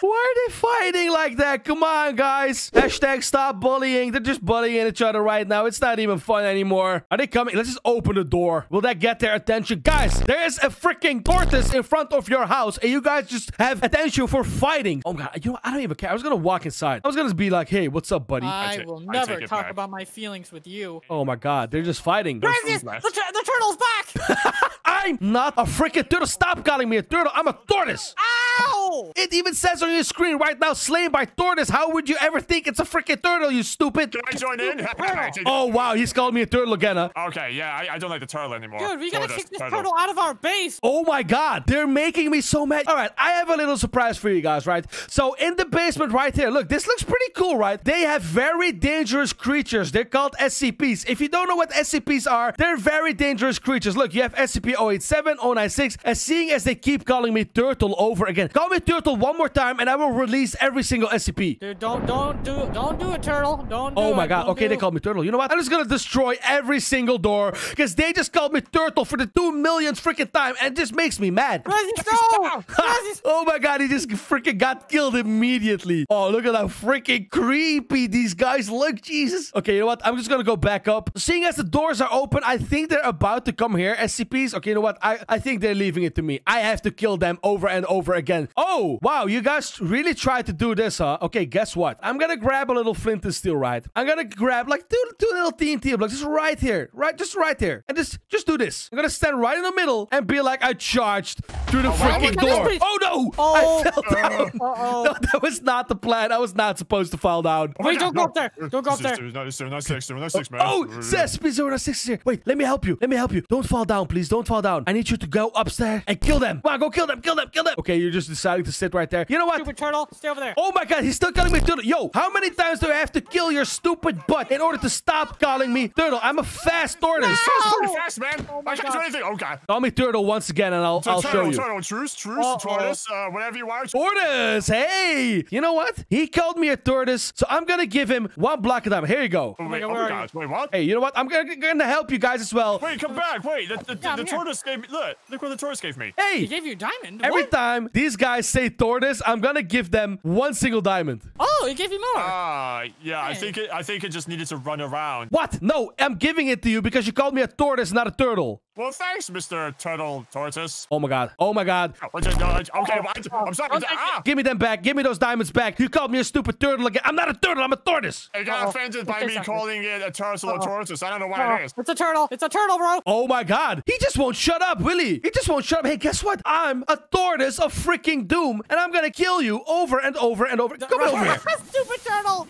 Why are they fighting like that? Come on, guys. Hashtag stop bullying. They're just bullying each other right now. It's not even fun anymore. Are they coming? Let's just open the door. Will that get their attention? Guys, there is a freaking tortoise in front of your house, and you guys just have attention for fighting. Oh, my God. You know, I don't even care. I was going to walk inside. I was going to be like, hey, what's up, buddy? I, I will never I talk about my feelings with you. Oh, my God. They're just fighting. Razzius, the, the turtle's back. I'm not a freaking turtle. Stop calling me a turtle. I'm a tortoise. Ow! It even says on your screen right now, slain by tortoise. How would you ever think it's a freaking turtle, you stupid? Can I join in? Oh, wow. He's called me a turtle again, huh? Okay, yeah. I, I don't like the turtle anymore. Dude, we gotta kick this turtle out of our base. Oh, my God. They're making me so mad. All right, I have a little surprise for you guys, right? So, in the basement right here, look, this looks pretty cool, right? They have very dangerous creatures. They're called S C Ps. If you don't know what S C Ps are, they're very dangerous creatures. Look, you have S C P zero eight seven, zero nine six, and seeing as they keep calling me turtle over again, call me turtle one more time, and I will release every single S C P. Dude, don't, don't do, don't do a turtle. Don't do Oh my it, God. Okay, do. They called me turtle. You know what? I'm just gonna destroy every single door because they just called me turtle for the two millionth freaking time, and it just makes me mad. Razzius, no! Razzius. Oh my God, he just freaking got killed immediately. Oh, look at how freaking creepy these guys look. Jesus. Okay, you know what? I'm just gonna go back up. Seeing as the doors are open, I think they're about to come here, S C Ps. Okay, you know what? I, I think they're leaving it to me. I have to kill them over and over again. Oh, wow, you guys really tried to do this, huh? Okay, guess what? I'm gonna grab a little flint and steel, right? I'm gonna grab like two, two little T N T blocks, just right here, right, just right here, and just, just do this. I'm gonna stand right in the middle and be like I charged through the oh, freaking wow. door. Oh no! Oh. I fell down. Uh, uh -oh. No, that was not the plan. I was not supposed to fall down. Wait, don't go up there. Don't go up there. zero nine six, zero nine six, man. Oh, S C P zero nine six is here. Wait, let me help you. Let me help you. Don't fall down, please. Don't fall down. I need you to go upstairs and kill them. Wow, go kill them. Kill them. Kill them. Okay, you're just deciding to sit right there. You know what? Stupid turtle, stay over there. Oh my God, he's still calling me turtle. Yo, how many times do I have to kill your stupid butt in order to stop calling me turtle? I'm a fast tortoise. No! It's pretty fast, man. Oh I can't do anything. Oh God. Call me turtle once again, and I'll, so, I'll turtle, show you. Turtle, truce, truce, uh, tortoise, uh, whatever you want. Tortoise. Hey, you know what? He called me a tortoise, so I'm gonna give him one block of time. Here you go. Oh, wait, oh my God. Wait, what? Hey, you know what? I'm gonna, gonna help you guys as well. Wait, come back. Wait, the, the, yeah, the tortoise gave me. Look, look what the tortoise gave me. Hey, he gave you a diamond. Every what? time these guys say tortoise, I'm gonna give them one single diamond. Oh, he gave you more. Ah, uh, yeah. Hey. I think it. I think it just needed to run around. What? No, I'm giving it to you because you called me a tortoise, not a turtle. Well, thanks, Mister Turtle Tortoise. Oh my God. Oh my God. Okay, I'm sorry. Ah. Give me them back. Give me those diamonds back. You called me a stupid turtle again. I'm not a turtle. I'm a tortoise. You got uh-oh. offended by me calling it a turtle or tortoise. I don't know why uh-oh. it is. It's a turtle. It's a turtle, bro. Oh my God. He just won't shut up, will he? He just won't shut up. Hey, guess what? I'm a tortoise of freaking doom, and I'm gonna kill you over and over and over. Come over here. Stupid turtle.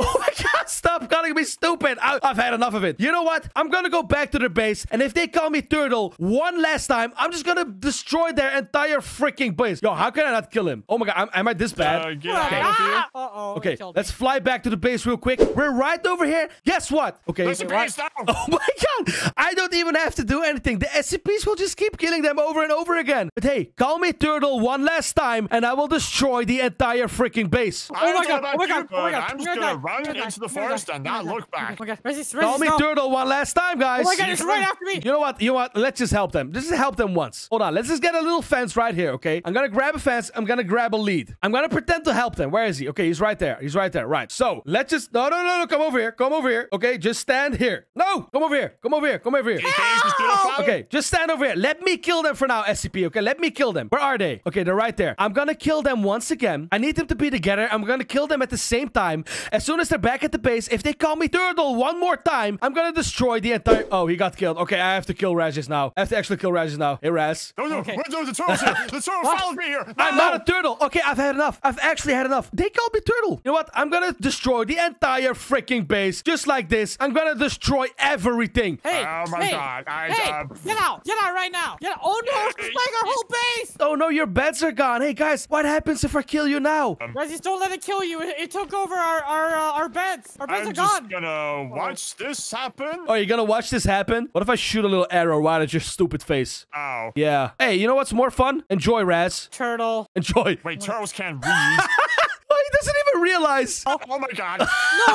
Oh my God. Stop calling me stupid. I I've had enough of it. You know what? I'm gonna go back to the base, and if they call me turtle one last time, I'm just gonna destroy their entire freaking base. Yo, how can I not kill him? Oh my God, I'm, am I this bad? Uh, okay, ah! Uh-oh, okay, let's fly back to the base real quick. We're right over here. Guess what? Okay. Right. Oh my God, I don't even have to do anything. The S C Ps will just keep killing them over and over again. But hey, call me turtle one last time, and I will destroy the entire freaking base. Oh my God, oh my God, oh my God. I'm just gonna run into the forest and not look back. Call me turtle one last time, guys. Oh my God, it's right after me. You know what? You know what? Let's just help them. Just help them once. Hold on. Let's just get a little fence right here, okay? I'm gonna grab a fence. I'm gonna grab a lead. I'm gonna pretend to help them. Where is he? Okay, he's right there. He's right there. Right. So, let's just... No, no, no, no. Come over here. Come over here. Okay, just stand here. No! Come over here. Come over here. Come over here. Okay, just stand over here. Let me kill them for now, S C P, okay? Let me kill them. Where are they? Okay, they're right there. I'm gonna kill them once again. I need them to be together. I'm gonna kill them at the same time. As soon as they're back at the base, if they call me turtle one more time, I'm gonna destroy the entire... Oh, he got killed. Okay, I have to kill Razzius now. I have to actually kill Razzius now. Hey, Raz. No, no, okay. no, the turtle's here. The turtle followed me here. No, I'm no. not a turtle. Okay, I've had enough. I've actually had enough. They called me turtle. You know what? I'm gonna destroy the entire freaking base just like this. I'm gonna destroy everything. Hey, oh my hey, god. I, hey, uh, get out. Get out right now. Get out. Oh no, it's like our whole base. Oh no, your beds are gone. Hey, guys, what happens if I kill you now? Um, Razzius, don't let it kill you. It, it took over our, our, uh, our beds. Our beds I'm are gone. I'm just gonna watch oh. this happen. Oh, you're gonna watch this happen? What if I shoot a little arrow right at your stupid face? Ow. Yeah. Hey, you know what's more fun? Enjoy, Raz. Turtle. Enjoy. Wait, turtles can't read. Oh, he doesn't even realize. Oh, oh my god. No,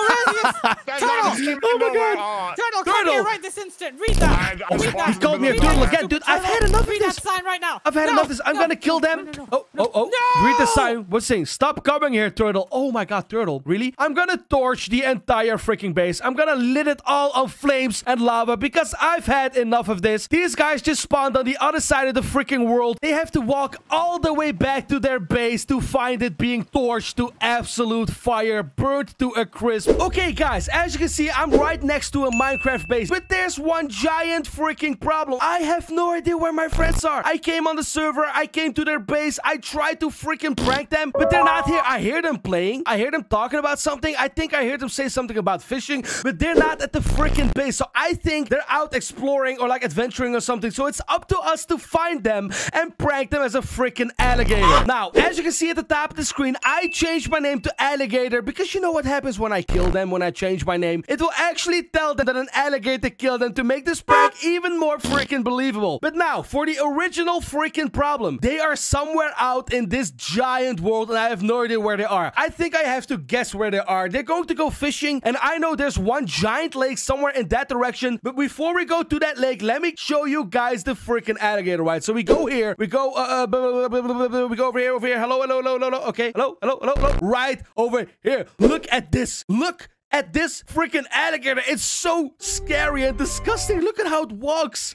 Razzius. Turtle. Oh my god. Turtle, come here right this instant. Read that. I, I read that. He called me a turtle again, dude. I've had enough of this. Read that sign right now. I've had enough of this. I'm gonna kill them. Oh, oh, oh. Read the sign. What's saying? Stop coming here, turtle. Oh my god, turtle. Really? I'm gonna torch the entire freaking base. I'm gonna lit it all on flames and lava because I've had enough of this. These guys just spawned on the other side of the freaking world. They have to walk all the way back to their base to find it being torched to absolute fire, burnt to a crisp. Okay, guys, as you can see, I'm right next to a Minecraft base, but there's one giant freaking problem. I have no idea where my friends are. I came on the server, I came to their base, I tried to freaking prank them, but they're not here. I hear them playing, I hear them talking about something, I think I hear them say something about fishing, but they're not at the freaking base, so I think they're out exploring or like adventuring or something, so it's up to us to find them and prank them as a freaking alligator. Now, as you can see at the top of the screen, I changed Change my name to alligator because you know what happens when I kill them. When I change my name, it will actually tell them that an alligator killed them to make this prank even more freaking believable. But now for the original freaking problem, they are somewhere out in this giant world and I have no idea where they are. I think I have to guess where they are. They're going to go fishing and I know there's one giant lake somewhere in that direction, but before we go to that lake, let me show you guys the freaking alligator, right? So we go here, we go uh, uh we go over here, over here. Hello, hello, hello, hello. Okay, hello, hello, hello. Right over here. Look at this. Look at this freaking alligator. It's so scary and disgusting. Look at how it walks.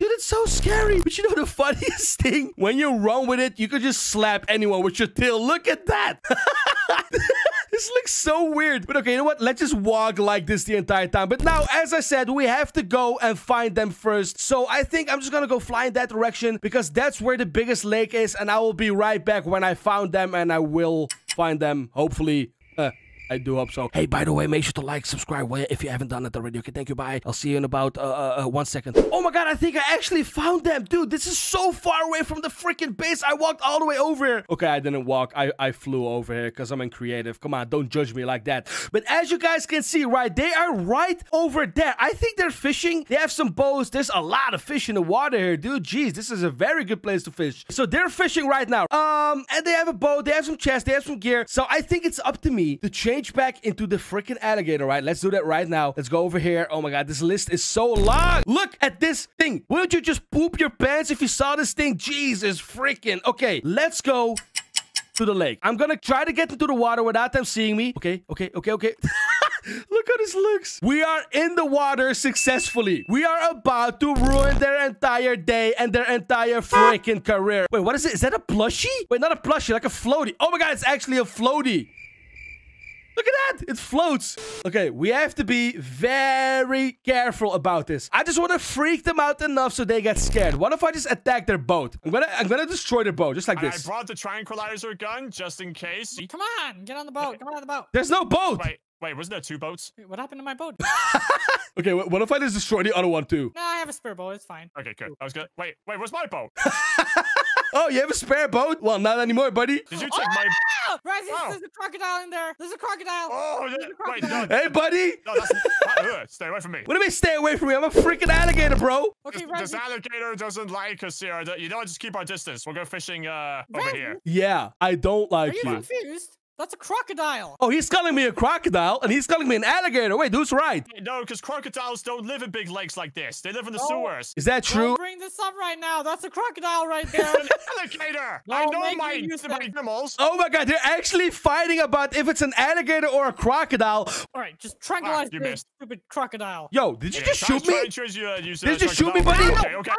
Dude, it's so scary. But you know the funniest thing? When you run with it, you could just slap anyone with your tail. Look at that. This looks so weird. But okay, you know what? Let's just walk like this the entire time. But now, as I said, we have to go and find them first. So I think I'm just gonna go fly in that direction because that's where the biggest lake is. And I will be right back when I found them and I will find them. Hopefully, uh, I do hope so. Hey, by the way, make sure to like, subscribe if you haven't done it already. Okay, thank you, bye. I'll see you in about uh, uh, one second. Oh my god, I think I actually found them. Dude, this is so far away from the freaking base. I walked all the way over here. Okay, I didn't walk. I, I flew over here because I'm in creative. Come on, don't judge me like that. But as you guys can see, right, they are right over there. I think they're fishing. They have some bows. There's a lot of fish in the water here, dude. Jeez, this is a very good place to fish. So they're fishing right now. Um, and they have a bow. They have some chests. They have some gear. So I think it's up to me to change back into the freaking alligator, right? Let's do that right now. Let's go over here. Oh my god, this list is so long. Look at this thing. Wouldn't you just poop your pants if you saw this thing? Jesus freaking. Okay, let's go to the lake. I'm gonna try to get into the water without them seeing me. Okay, okay, okay, okay. Look how this looks. We are in the water successfully. We are about to ruin their entire day and their entire freaking career. Wait, what is it? Is that a plushie? Wait, not a plushie, like a floaty. Oh my god, it's actually a floaty. Look at that. It floats. Okay, we have to be very careful about this. I just want to freak them out enough so they get scared. What if I just attack their boat? I'm gonna I'm gonna destroy their boat, just like this. I brought the tranquilizer gun just in case. Come on, get on the boat. Come on the boat. There's no boat. Wait. Wait, wasn't there two boats? Wait, what happened to my boat? Okay, what if I just destroy the other one too? No, I have a spare boat. It's fine. Okay, good. I was gonna wait. Wait, where's my boat? Oh, you have a spare boat? Well, not anymore, buddy. Did you take oh! my? Razzius, oh. There's a crocodile in there. There's a crocodile. Oh, yeah. A crocodile. Wait, no. Hey, buddy. No, that's not, stay away from me. What do you mean, stay away from me? I'm a freaking alligator, bro. Okay, Razzius. This alligator doesn't like us here. You know, just keep our distance. We'll go fishing uh, over here. Yeah, I don't like you. Are you confused? That's a crocodile. Oh, he's calling me a crocodile, and he's calling me an alligator. Wait, dude's right. No, because crocodiles don't live in big lakes like this. They live in the oh. sewers. Is that true? Don't bring this up right now. That's a crocodile right there. It's an alligator. I know my, my animals. Oh my god, they're actually fighting about if it's an alligator or a crocodile. All right, just tranquilize ah, this stupid crocodile. Yo, did you yeah, just shoot me? To, uh, use, uh, did you just shoot me, buddy? Okay, okay.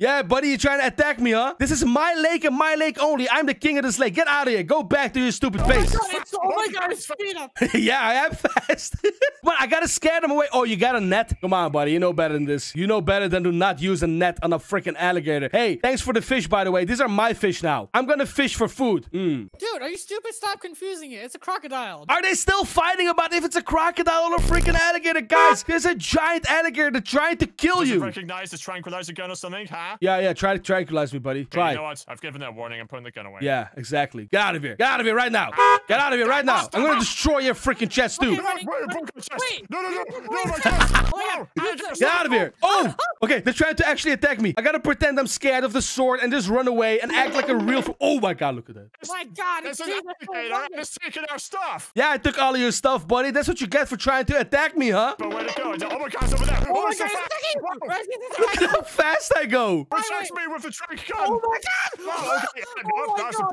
Yeah, buddy, you're trying to attack me, huh? This is my lake and my lake only. I'm the king of this lake. Get out of here. Go back to your stupid base. nice. It's, oh my god, it's speed up. Yeah, I am fast. But I gotta scare them away. Oh, you got a net? Come on, buddy. You know better than this. You know better than to not use a net on a freaking alligator. Hey, thanks for the fish, by the way. These are my fish now. I'm gonna fish for food. Mm. Dude, are you stupid? Stop confusing it. It's a crocodile. Are they still fighting about if it's a crocodile or a freaking alligator? Guys, there's a giant alligator that's trying to kill Does you. It recognize the tranquilizer gun or something, huh? Yeah, yeah. Try to tranquilize me, buddy. Okay, try. You know what? I've given that warning. I'm putting the gun away. Yeah, exactly. Get out of here. Get out of here right now. Get out of here right now. I'm gonna destroy your freaking chest, dude. Okay, wait. No, no, no. No, my chest. No. Get out of here. Oh, okay. They're trying to actually attack me. I gotta pretend I'm scared of the sword and just run away and act like a real. Oh my god, look at that. Oh my god, it's, it's an alligator. It's taking our stuff. Yeah, I took all of your stuff, buddy. That's what you get for trying to attack me, huh? But where'd it go? Oh my god, it's over there. Oh my god, it's attacking. Look how fast I go. Protect me with the trick gun. Oh my god. Oh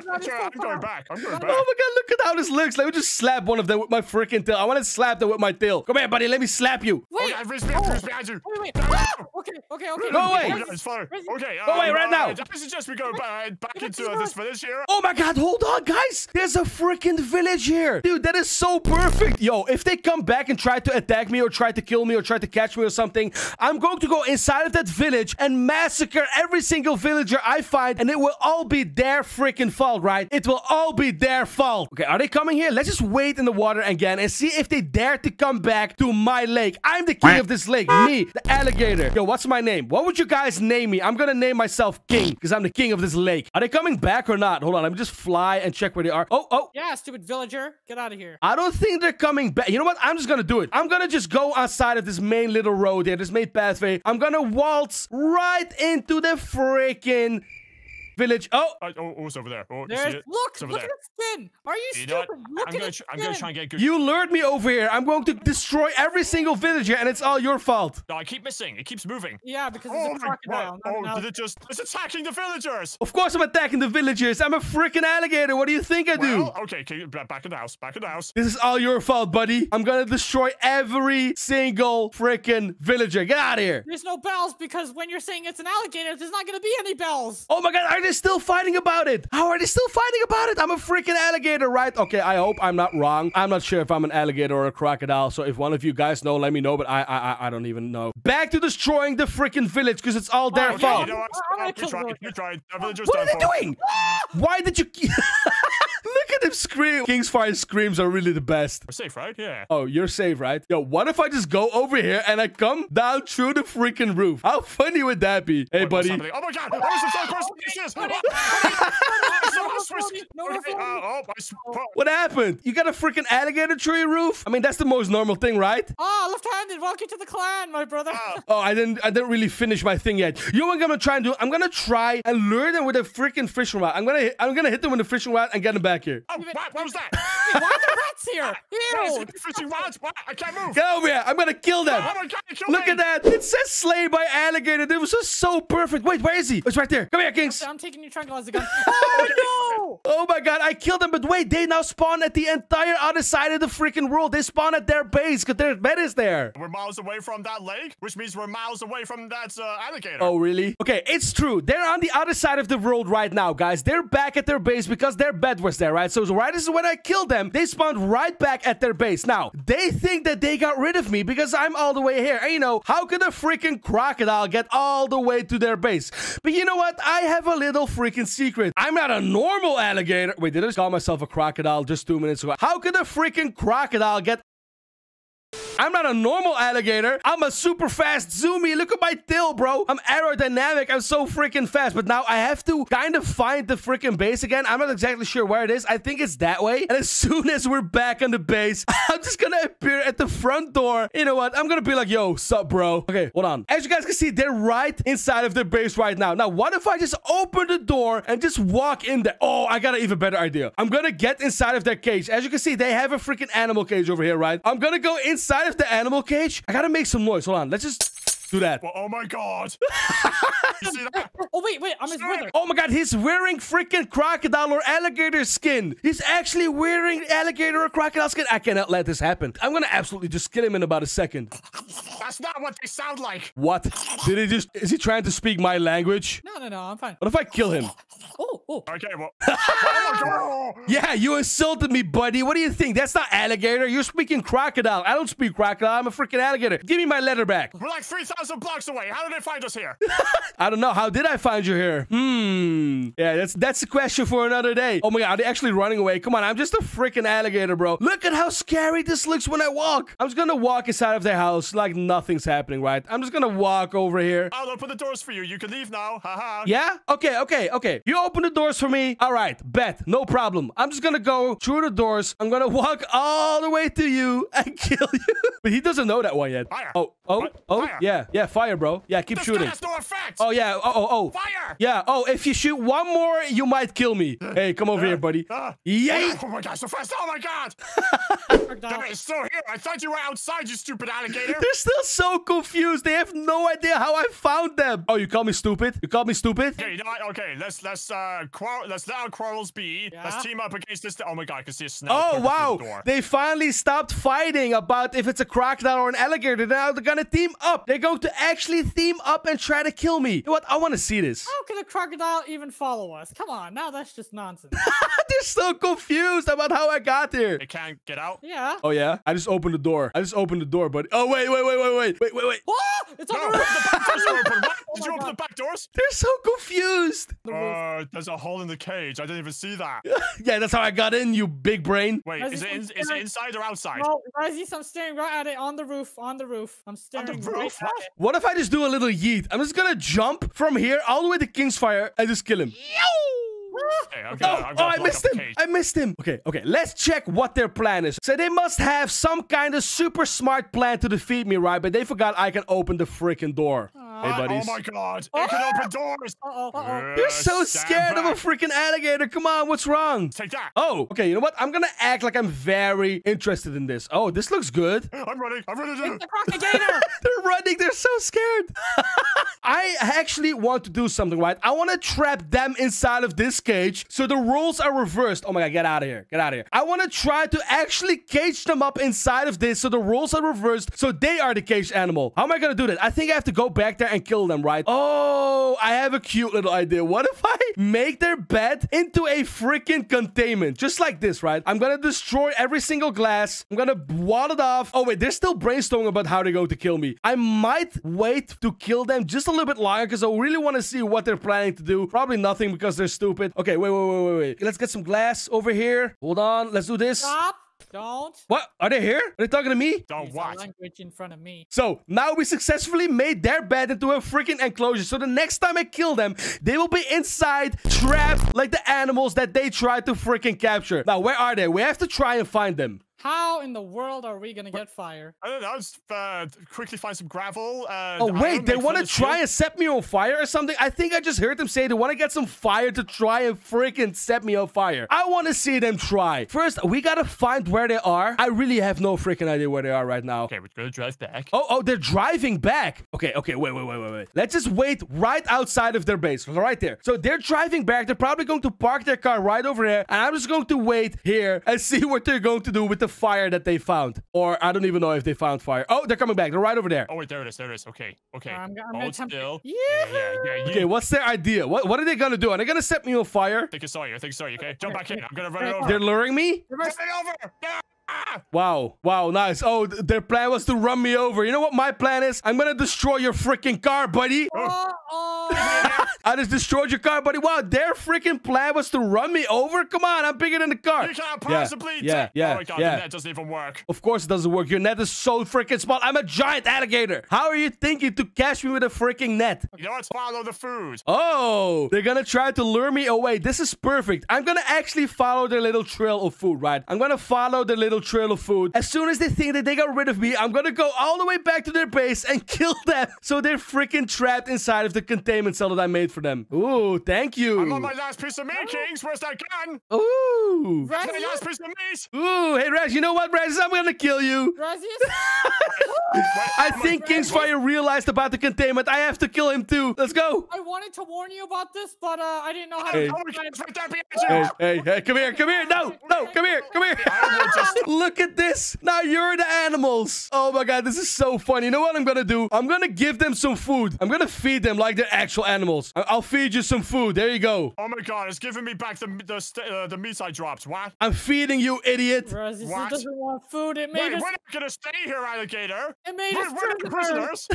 my god. I'm going back. I'm going back. Oh my god, look at how this looks. Let me just slap one of them with my freaking tail. I want to slap them with my tail. Come here, buddy. Let me slap you. Wait. Okay, wrist behind, wrist behind you. Wait, wait. Ah! Okay, okay, okay. Go away. It's fine. Okay. Go away right now. I suggest we go back, back into uh, this village here. Oh my god, hold on, guys. There's a freaking village here. Dude, that is so perfect. Yo, if they come back and try to attack me or try to kill me or try to catch me or something, I'm going to go inside of that village and massacre every single villager I find, and it will all be their freaking fault, right? It will all be their fault. Okay, are they coming here? Let's just wait in the water again and see if they dare to come back to my lake. I'm the king of this lake. Me, the alligator. Yo, what's my name? What would you guys name me? I'm gonna name myself King because I'm the king of this lake. Are they coming back or not? Hold on, let me just fly and check where they are. Oh, oh. Yeah, stupid villager. Get out of here. I don't think they're coming back. You know what? I'm just gonna do it. I'm gonna just go outside of this main little road here, this main pathway. I'm gonna waltz right into the freaking village. Oh. Uh, oh, oh, it's over there. Oh, There's, it? Look, it's over look there. At the skin. Are you, you stupid? Look I'm at gonna, I'm gonna try and get good. You lured me over here. I'm going to destroy every single villager, and it's all your fault. No, I keep missing. It keeps moving. Yeah, because oh it's a crocodile. Oh, did it just? It's attacking the villagers. Of course, I'm attacking the villagers. I'm a freaking alligator. What do you think I do? Well, okay, okay, back in the house. Back in the house. This is all your fault, buddy. I'm gonna destroy every single freaking villager. Get out of here. There's no bells because when you're saying it's an alligator, there's not gonna be any bells. Oh my god. I still fighting about it. How are they still fighting about it? I'm a freaking alligator, right? Okay, I hope I'm not wrong. I'm not sure if I'm an alligator or a crocodile, so if one of you guys know, let me know, but I I I don't even know. Back to destroying the freaking village because it's all their okay, fault. You know what? You tried. You tried. Villagers what are they doing? Why did you... Look at him scream. Kingsfire screams are really the best. We're safe, right? Yeah. Oh, you're safe, right? Yo, what if I just go over here and I come down through the freaking roof? How funny would that be? Hey, what, buddy. Oh my god! What happened? You got a freaking alligator tree roof? I mean, that's the most normal thing, right? Oh, left-handed. Welcome to the clan, my brother. Uh, oh, I didn't I didn't really finish my thing yet. You know what I'm gonna try and do? I'm gonna try and lure them with a freaking fishing rod. I'm gonna I'm gonna hit them with a fishing rod and get them back here. Oh, what, what was that? Wait, why are the rats here? Ew. Fishing rods? What? I can't move. Get over here. I'm gonna kill them. Oh, my God, kill Look me. At that. It says slain by alligator. It was just so perfect. Wait, where is he? It's right there. Come here, Kings. I'm taking your tranquilizer gun. Oh, no. Oh, my God. I killed them. But wait, they now spawn at the entire other side of the freaking world. They spawn at their base because their bed is there. We're miles away from that lake, which means we're miles away from that uh, alligator. Oh, really? Okay, it's true. They're on the other side of the world right now, guys. They're back at their base because their bed was there, right? So right as when I killed them, they spawned right back at their base. Now, they think that they got rid of me because I'm all the way here. And you know, how could a freaking crocodile get all the way to their base? But you know what? I have a little freaking secret. I'm not a normal alligator. Wait, did I just call myself a crocodile just two minutes ago? How could a freaking crocodile get... I'm not a normal alligator. I'm a super fast zoomy. Look at my tail, bro. I'm aerodynamic. I'm so freaking fast. But now I have to kind of find the freaking base again. I'm not exactly sure where it is. I think it's that way. And as soon as we're back on the base, I'm just going to appear at the front door. You know what? I'm going to be like, yo, sup, bro? Okay, hold on. As you guys can see, they're right inside of their base right now. Now, what if I just open the door and just walk in there? Oh, I got an even better idea. I'm going to get inside of their cage. As you can see, they have a freaking animal cage over here, right? I'm going to go inside of the animal cage. I gotta make some noise. Hold on. Let's just... Do that. Well, oh my god. You see that? Oh wait, wait, I'm his brother. Oh my god, he's wearing freaking crocodile or alligator skin. He's actually wearing alligator or crocodile skin. I cannot let this happen. I'm gonna absolutely just kill him in about a second. That's not what they sound like. What? Did he just, is he trying to speak my language? No, no, no, I'm fine. What if I kill him? Oh, oh. Okay, well. Oh my god. Yeah, you insulted me, buddy. What do you think? That's not alligator. You're speaking crocodile. I don't speak crocodile. I'm a freaking alligator. Give me my letter back. We're like three thousand blocks away. How did they find us here? I don't know. How did I find you here? Hmm. Yeah, that's that's a question for another day. Oh my god, are they actually running away? Come on, I'm just a freaking alligator, bro. Look at how scary this looks when I walk. I'm just gonna walk inside of their house like nothing's happening, right? I'm just gonna walk over here. I'll open the doors for you. You can leave now. Haha. Yeah? Okay, okay, okay. You open the doors for me. All right, bet. No problem. I'm just gonna go through the doors. I'm gonna walk all the way to you and kill you. But he doesn't know that one yet. Fire. Oh, oh, what? Oh, fire. Yeah, yeah, fire, bro. Yeah, keep this shooting. Has no effect. Oh, yeah, oh, oh, oh. Fire! Yeah, oh, if you shoot one more, you might kill me. Hey, come over uh, here, buddy. Uh, yeah! Oh my god, so fast! Oh my god! It's still here. I thought you were outside, you stupid alligator. They're still so confused. They have no idea how I found them. Oh, you call me stupid? You call me stupid? Okay, you know what? Okay, let's let's uh, quarrel, let's let our quarrels be. Yeah. Let's team up against this. Oh my god, I can see a snail. Oh wow! The door. They finally stopped fighting about if it's a crocodile or an alligator. Now they're gonna team up. They're going to actually team up and try to kill me. You know what? I want to see this. How can a crocodile even follow us? Come on, now that's just nonsense. They're so confused about how I got here. They can't get out. Yeah. Oh yeah. I just opened the door. I just opened the door, buddy. Oh wait, wait, wait, wait, wait, wait, wait, wait. Oh, it's on no, the roof. Open. What? Did oh you open God. the back doors? They're so confused. Uh, there's a hole in the cage. I didn't even see that. Yeah, that's how I got in, you big brain. Wait, is it, in, is it inside or outside? No, Razzius, I'm staring right at it on the roof. On the roof. I'm staring on the right roof. At it. What if I just do a little yeet? I'm just gonna jump from here all the way to Kingsfire and just kill him. Yo! Okay, okay, oh, oh I missed him. I missed him. Okay, okay. Let's check what their plan is. So they must have some kind of super smart plan to defeat me, right? But they forgot I can open the freaking door. Uh, hey, buddies. Oh, my God. They oh. can open doors. Uh-oh, uh-oh. You're so scared back. of a freaking alligator. Come on, what's wrong? Take that. Oh, okay. You know what? I'm going to act like I'm very interested in this. Oh, this looks good. I'm running. I'm running. It's the crocodile. They're running. They're so scared. I actually want to do something, right? I want to trap them inside of this cage, so the rules are reversed. Oh my god, get out of here, get out of here. I want to try to actually cage them up inside of this, so the rules are reversed, so they are the caged animal. How am I gonna do that? I think I have to go back there and kill them, right? Oh, I have a cute little idea. What if I make their bed into a freaking containment, just like this, right? I'm gonna destroy every single glass. I'm gonna wall it off. Oh wait, they're still brainstorming about how they're going to kill me. I might wait to kill them just a little bit longer, because I really want to see what they're planning to do. Probably nothing, because they're stupid. Okay, wait, wait, wait, wait, wait. Let's get some glass over here. Hold on. Let's do this. Stop. Don't. What? Are they here? Are they talking to me? Don't watch. Language in front of me. So now we successfully made their bed into a freaking enclosure. So the next time I kill them, they will be inside, trapped like the animals that they tried to freaking capture. Now, where are they? We have to try and find them. How in the world are we gonna get fire? I don't know. Just uh, quickly find some gravel. Uh, oh wait, they want to try and set me on fire or something? I think I just heard them say they want to get some fire to try and freaking set me on fire. I want to see them try. First, we gotta find where they are. I really have no freaking idea where they are right now. Okay, we're gonna drive back. Oh, oh, they're driving back. Okay, okay, wait, wait, wait, wait, wait. Let's just wait right outside of their base, right there. So they're driving back. They're probably going to park their car right over there, and I'm just going to wait here and see what they're going to do with the fire that they found. Or I don't even know if they found fire. Oh, they're coming back. They're right over there. Oh, wait, there it is. There it is. Okay. Okay. I'm, I'm Hold still. Yeah. Yeah, yeah, yeah. Okay, what's their idea? What What are they going to do? Are they going to set me on fire? I think I saw you. I think I saw you. Okay. Jump back in. I'm going to run it over. They're luring me? Reverse it over. Yeah. Wow, wow, nice. Oh, th their plan was to run me over. You know what my plan is? I'm gonna destroy your freaking car, buddy. Uh-oh. I just destroyed your car, buddy. Wow, their freaking plan was to run me over? Come on, I'm bigger than the car. You can't possibly. Yeah, yeah, yeah. Oh my god, yeah. That doesn't even work. Of course it doesn't work. Your net is so freaking small. I'm a giant alligator. How are you thinking to catch me with a freaking net? You know what? Follow the food. Oh, they're gonna try to lure me away. This is perfect. I'm gonna actually follow their little trail of food, right? I'm gonna follow their little trail of food. As soon as they think that they got rid of me, I'm gonna go all the way back to their base and kill them, so they're freaking trapped inside of the containment cell that I made for for them. Ooh, thank you. I'm on my last piece of meat, Kings. Where's that gun? Ooh. Razzius. My last piece of meat. Ooh, hey, Raz, you know what, Raz? I'm going to kill you. Razzius. I think Kingsfire realized about the containment. I have to kill him too. Let's go. I wanted to warn you about this, but uh, I didn't know how hey. to hey, hey, hey, come here, come here. No, no, come here, come here. Look at this. Now you're the animals. Oh my God, this is so funny. You know what I'm going to do? I'm going to give them some food. I'm going to feed them like they're actual animals. I I'll feed you some food. There you go. Oh my God, it's giving me back the the, uh, the meat I dropped. What? I'm feeding you, idiot. Razzius, what? He doesn't want food. It made Wait, us... we're not going to stay here, alligator. It made we're, us we're the prisoners.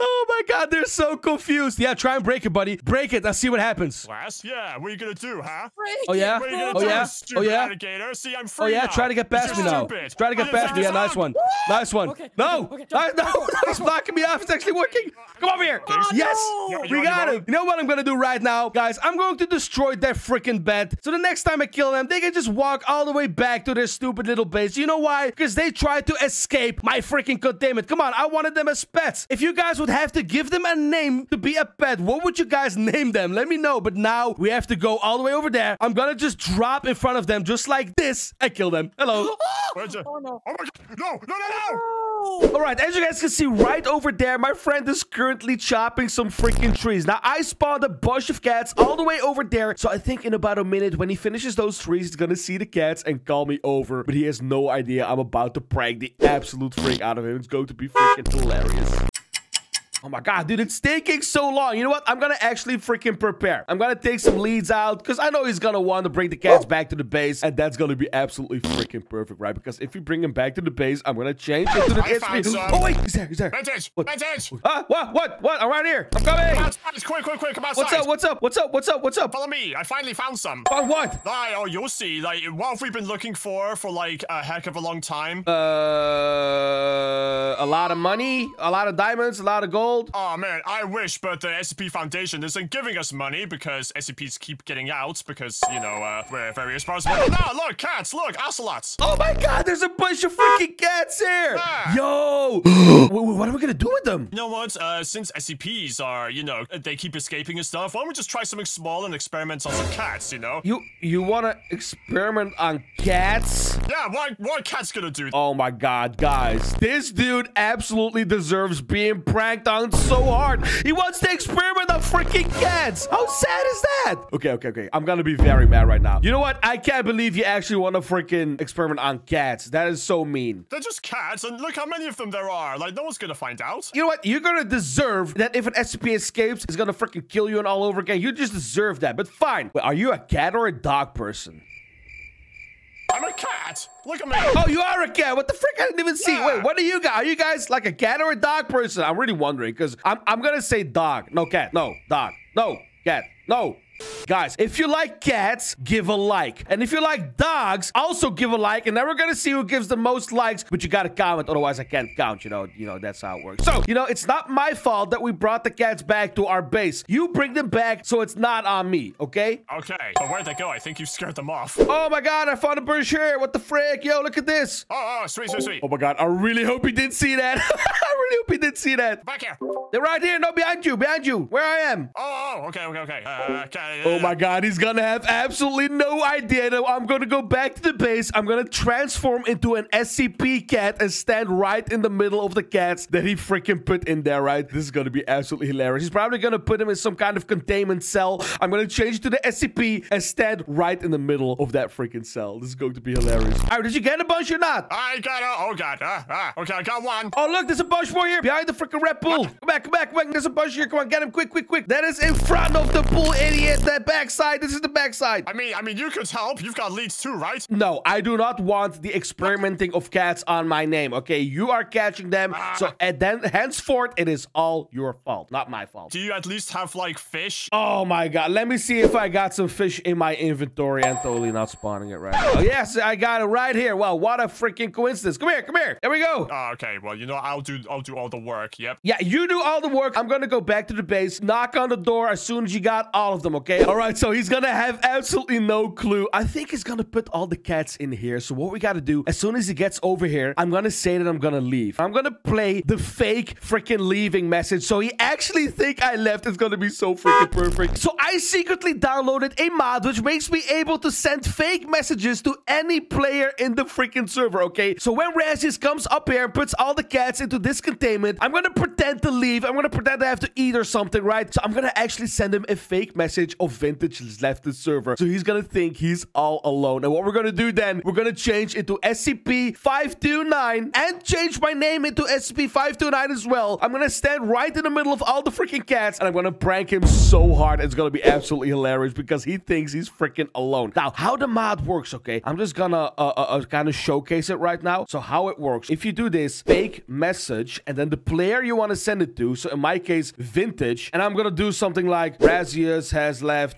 Oh my God, they're so confused. Yeah, try and break it, buddy. Break it. I'll see what happens. What? Yeah, what are you going to do, huh? Break oh yeah? What are you going to oh, do, yeah? stupid oh, yeah? alligator? See, I'm free Oh yeah, now. try to get past me now. Stupid. Try to get past me. Yeah, nice one. Nice one. Okay, no. Okay, okay, no, no, he's blocking me off. It's actually working. Come over here. Oh, yes, no. we got him. You know what I'm going to do right now, guys? I'm going to destroy their freaking bed. So the next time I kill them, they can just walk all the way back to their stupid little base. You know why? Because they tried to escape my freaking containment. Come on, I wanted them as pets. If you guys would have to give them a name to be a pet, what would you guys name them? Let me know. But now we have to go all the way over there. I'm going to just drop in front of them just like this. I kill them. Hello. Where's it? Oh, no. Oh, my God. No, no, no, no. All right, as you guys can see right over there, my friend is currently chopping some freaking trees. Now, I spawned a bunch of cats all the way over there. So I think in about a minute, when he finishes those trees, he's going to see the cats and call me over. But he has no idea I'm about to prank the absolute freak out of him. It's going to be freaking hilarious. Oh my God, dude, it's taking so long. You know what? I'm going to actually freaking prepare. I'm going to take some leads out because I know he's going to want to bring the cats back to the base. And that's going to be absolutely freaking perfect, right? Because if we bring him back to the base, I'm going to change it to the S P. Oh, wait. He's there. He's there. Vintage. What? Vintage. Huh? What? What? What? I'm right here. I'm coming. Come outside. Quick, quick, quick. Come outside. What's up? What's up? What's up? What's up? What's up? Follow me. I finally found some. Oh, what? Oh, you'll see. Like, what have we been looking for for like a heck of a long time? Uh, a lot of money, a lot of diamonds, a lot of gold. Oh man, I wish, but the S C P Foundation isn't giving us money because S C Ps keep getting out because, you know, uh, we're very responsible. Oh, no, look, cats, look, ocelots. Oh my God, there's a bunch of freaking cats here. Yeah. Yo, what are we gonna do with them? You know what, uh, since S C Ps are, you know, they keep escaping and stuff, why don't we just try something small and experiment on some cats, you know? You you wanna experiment on cats? Yeah, what, what cat's gonna do? Oh my God, guys, this dude absolutely deserves being pranked on so hard. He wants to experiment on freaking cats. How sad is that? Okay, okay, okay. I'm gonna be very mad right now. You know what? I can't believe you actually want to freaking experiment on cats. That is so mean. They're just cats, and look how many of them there are. Like, no one's gonna find out. You know what? You're gonna deserve that if an S C P escapes, it's gonna freaking kill you and all over again. You just deserve that, but fine. Wait, are you a cat or a dog person? I'm a cat. Look at me. Oh, you are a cat. What the frick? I didn't even see. Yeah. Wait, what are you guys? Are you guys like a cat or a dog person? I'm really wondering because I'm, I'm going to say dog. No, cat. No, dog. No, cat. No. Guys, if you like cats, give a like. And if you like dogs, also give a like. And then we're going to see who gives the most likes. But you got to comment. Otherwise, I can't count. You know, you know, that's how it works. So, you know, it's not my fault that we brought the cats back to our base. You bring them back, so it's not on me. Okay? Okay. But where'd they go? I think you scared them off. Oh, my God. I found a bird here. What the frick? Yo, look at this. Oh, oh sweet, sweet, oh, sweet. Oh, my God. I really hope you didn't see that. I really hope you didn't see that. Back here. They're right here. No, behind you. Behind you. Where I am. Oh, oh okay, okay, okay. Uh, okay. Oh my God, he's gonna have absolutely no idea that I'm gonna go back to the base. I'm gonna transform into an S C P cat and stand right in the middle of the cats that he freaking put in there, right? This is gonna be absolutely hilarious. He's probably gonna put him in some kind of containment cell. I'm gonna change to the S C P and stand right in the middle of that freaking cell. This is going to be hilarious. All right, did you get a bunch or not? I got a, oh God, ah, ah, okay, I got one. Oh look, there's a bunch more here behind the freaking red pool. Come back, come back, come back. There's a bunch here. Come on, get him quick, quick, quick. That is in front of the pool, idiot. That backside. This is the backside. I mean, I mean, you could help. You've got leads too, right? No, I do not want the experimenting of cats on my name. Okay, you are catching them. Uh, so and then henceforth, it is all your fault, not my fault. Do you at least have like fish? Oh my God, let me see if I got some fish in my inventory. I'm totally not spawning it right now. Oh yes, I got it right here. Wow, what a freaking coincidence! Come here, come here. There we go. Uh, okay, well, you know, I'll do I'll do all the work. Yep. Yeah, you do all the work. I'm gonna go back to the base, knock on the door as soon as you got all of them, okay? All right, so he's gonna have absolutely no clue. I think he's gonna put all the cats in here. So what we gotta do, as soon as he gets over here, I'm gonna say that I'm gonna leave. I'm gonna play the fake freaking leaving message. So he actually think I left. It's gonna be so freaking perfect. So I secretly downloaded a mod which makes me able to send fake messages to any player in the freaking server, okay? So when Razzius comes up here and puts all the cats into this containment, I'm gonna pretend to leave. I'm gonna pretend I have to eat or something, right? So I'm gonna actually send him a fake message of Vintage left the server. So he's gonna think he's all alone. And what we're gonna do then, we're gonna change into S C P five two nine and change my name into S C P five two nine as well. I'm gonna stand right in the middle of all the freaking cats and I'm gonna prank him so hard. It's gonna be absolutely hilarious because he thinks he's freaking alone. Now, how the mod works, okay? I'm just gonna uh, uh, uh, kind of showcase it right now. So how it works, if you do this fake message and then the player you want to send it to, so in my case, Vintage, and I'm gonna do something like Razzius has left.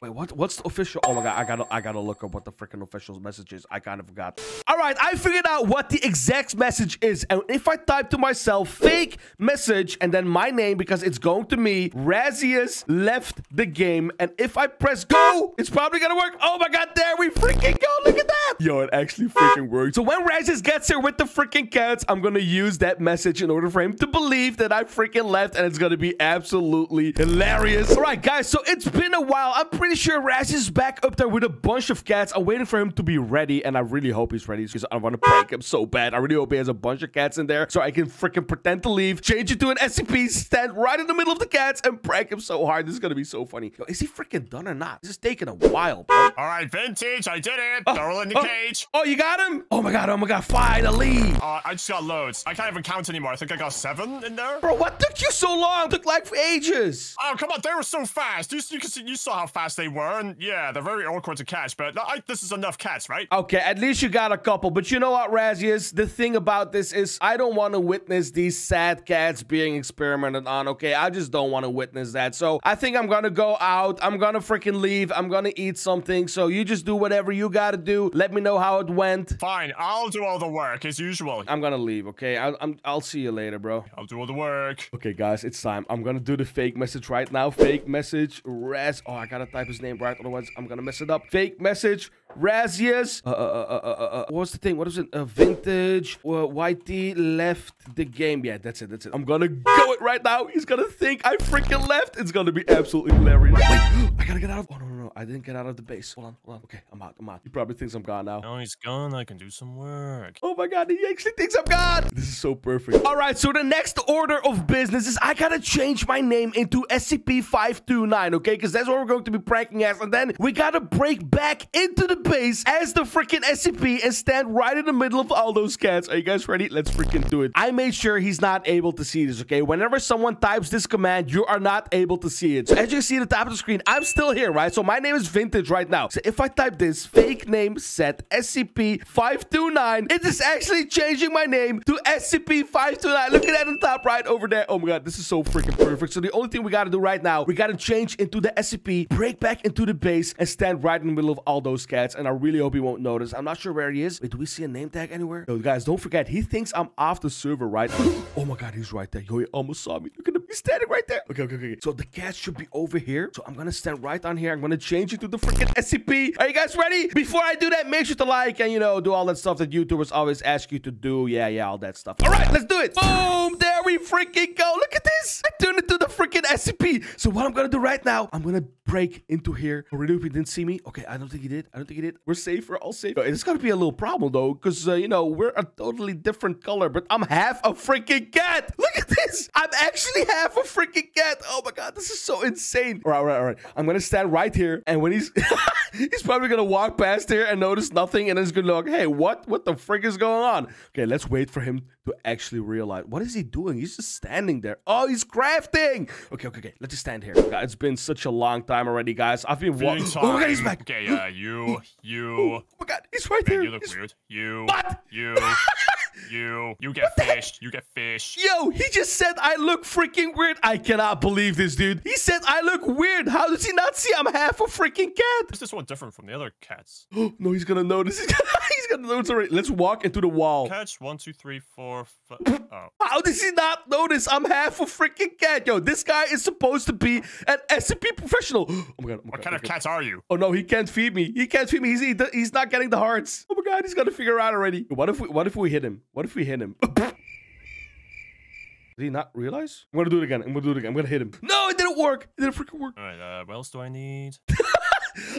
Wait, what? What's the official? Oh my god, I gotta, I gotta look up what the freaking official message is. I kind of forgot. All right, I figured out what the exact message is, and if I type to myself "fake message" and then my name, because it's going to me, Razzius left the game, and if I press go, it's probably gonna work. Oh my god, there we freaking go! Look at that! Yo, it actually freaking worked. So when Razzius gets here with the freaking cats, I'm gonna use that message in order for him to believe that I freaking left, and it's gonna be absolutely hilarious. All right, guys, so it's been a while. I'm pretty sure Razzius is back up there with a bunch of cats. I'm waiting for him to be ready, and I really hope he's ready because I want to prank him so bad. I really hope he has a bunch of cats in there so I can freaking pretend to leave, change it to an S C P, stand right in the middle of the cats, and prank him so hard. This is gonna be so funny. Yo, is he freaking done or not? This is taking a while, bro. All right, Vintage, I did it. Oh, they're all in the oh, cage. Oh, you got him? Oh my god, oh my god, finally. Uh, I just got loads. I can't even count anymore. I think I got seven in there. Bro, what took you so long? It took like for ages. Oh, come on, they were so fast. You, you, you saw how fast they were, and yeah, they're very awkward to catch, but I, this is enough cats, right? Okay, at least you got a couple, but you know what, Razzius? The thing about this is I don't want to witness these sad cats being experimented on, okay? I just don't want to witness that, so I think I'm gonna go out. I'm gonna freaking leave. I'm gonna eat something, so you just do whatever you gotta do. Let me know how it went. Fine, I'll do all the work, as usual. I'm gonna leave, okay? I'll, I'm, I'll see you later, bro. I'll do all the work. Okay, guys, it's time. I'm gonna do the fake message right now. Fake message, Raz. Oh, I gotta type his name right, otherwise I'm gonna mess it up. Fake message, Razzius. Uh, uh, uh, uh, uh, what was the thing? What was it? Uh, vintage. Uh, Whitey left the game. Yeah, that's it. That's it. I'm gonna go it right now. He's gonna think I freaking left. It's gonna be absolutely hilarious. Wait, I gotta get out of. Oh no, no, no! I didn't get out of the base. Hold on, hold on. Okay, I'm out. I'm out. He probably thinks I'm gone now. Now he's gone. I can do some work. Oh my god, he actually thinks I'm gone. This is so perfect. All right, so the next order of business is I gotta change my name into S C P five two nine. Okay, because that's what we're going to be pranking ass, and then we gotta break back into the base as the freaking S C P and stand right in the middle of all those cats. Are you guys ready? Let's freaking do it. I made sure he's not able to see this, okay? Whenever someone types this command, you are not able to see it. So as you see at the top of the screen, I'm still here, right? So my name is Vintage right now. So if I type this fake name set S C P five two nine, it is actually changing my name to S C P five two nine. Look at that on top right over there. Oh my god, this is so freaking perfect. So the only thing we gotta do right now, we gotta change into the S C P, break back into the base, and stand right in the middle of all those cats, and I really hope he won't notice. I'm not sure where he is. Wait, do we see a name tag anywhere? Yo, guys, don't forget, he thinks I'm off the server, right? Oh my god, he's right there. Yo, he almost saw me. Look at him. He's standing right there. Okay, okay, okay. So the cat should be over here. So I'm gonna stand right on here. I'm gonna change it to the freaking S C P. Are you guys ready? Before I do that, make sure to like and, you know, do all that stuff that YouTubers always ask you to do. Yeah, yeah, all that stuff. All right, let's do it. Boom, there we freaking go. Look at this. I turned it to the freaking S C P. So what I'm gonna do right now, I'm gonna break into here. I really hope he didn't see me. Okay, I don't think he did. I don't think he did. We're safe. We're all safe. It's gonna be a little problem though, because uh, you know, we're a totally different color, but I'm half a freaking cat. Look at this. I'm actually half a freaking cat. Oh my god, this is so insane. All right, all right, all right. I'm gonna stand right here, and when he's he's probably gonna walk past here and notice nothing, and then he's gonna look. Hey, what? What the frick is going on? Okay, let's wait for him to actually realize. What is he doing? He's just standing there. Oh, he's crafting. Okay, okay, okay. Let's just stand here. God, it's been such a long time already, guys. I've been walking. Oh my god, he's back. Okay, yeah, uh, you, you. Oh my god, he's right man, there. You look he's... weird. You. What? You. you. You get fished. You get fished. Yo, he just said I look freaking weird. I cannot believe this, dude. He said I look weird. How does he not see I'm half a freaking cat? Is this one different from the other cats? Oh no, he's gonna notice. He's got loads already. Let's walk into the wall. Catch one, two, three, four. Five. Oh. How does he not notice? I'm half a freaking cat, yo. This guy is supposed to be an S C P professional. Oh my god. Oh my what god, kind of god. Cats are you? Oh no, he can't feed me. He can't feed me. He's he, he's not getting the hearts. Oh my god, he's gonna figure out already. What if we what if we hit him? What if we hit him? Did he not realize? I'm gonna do it again. I'm gonna do it again. I'm gonna hit him. No, it didn't work. It didn't freaking work. All right. Uh, what else do I need?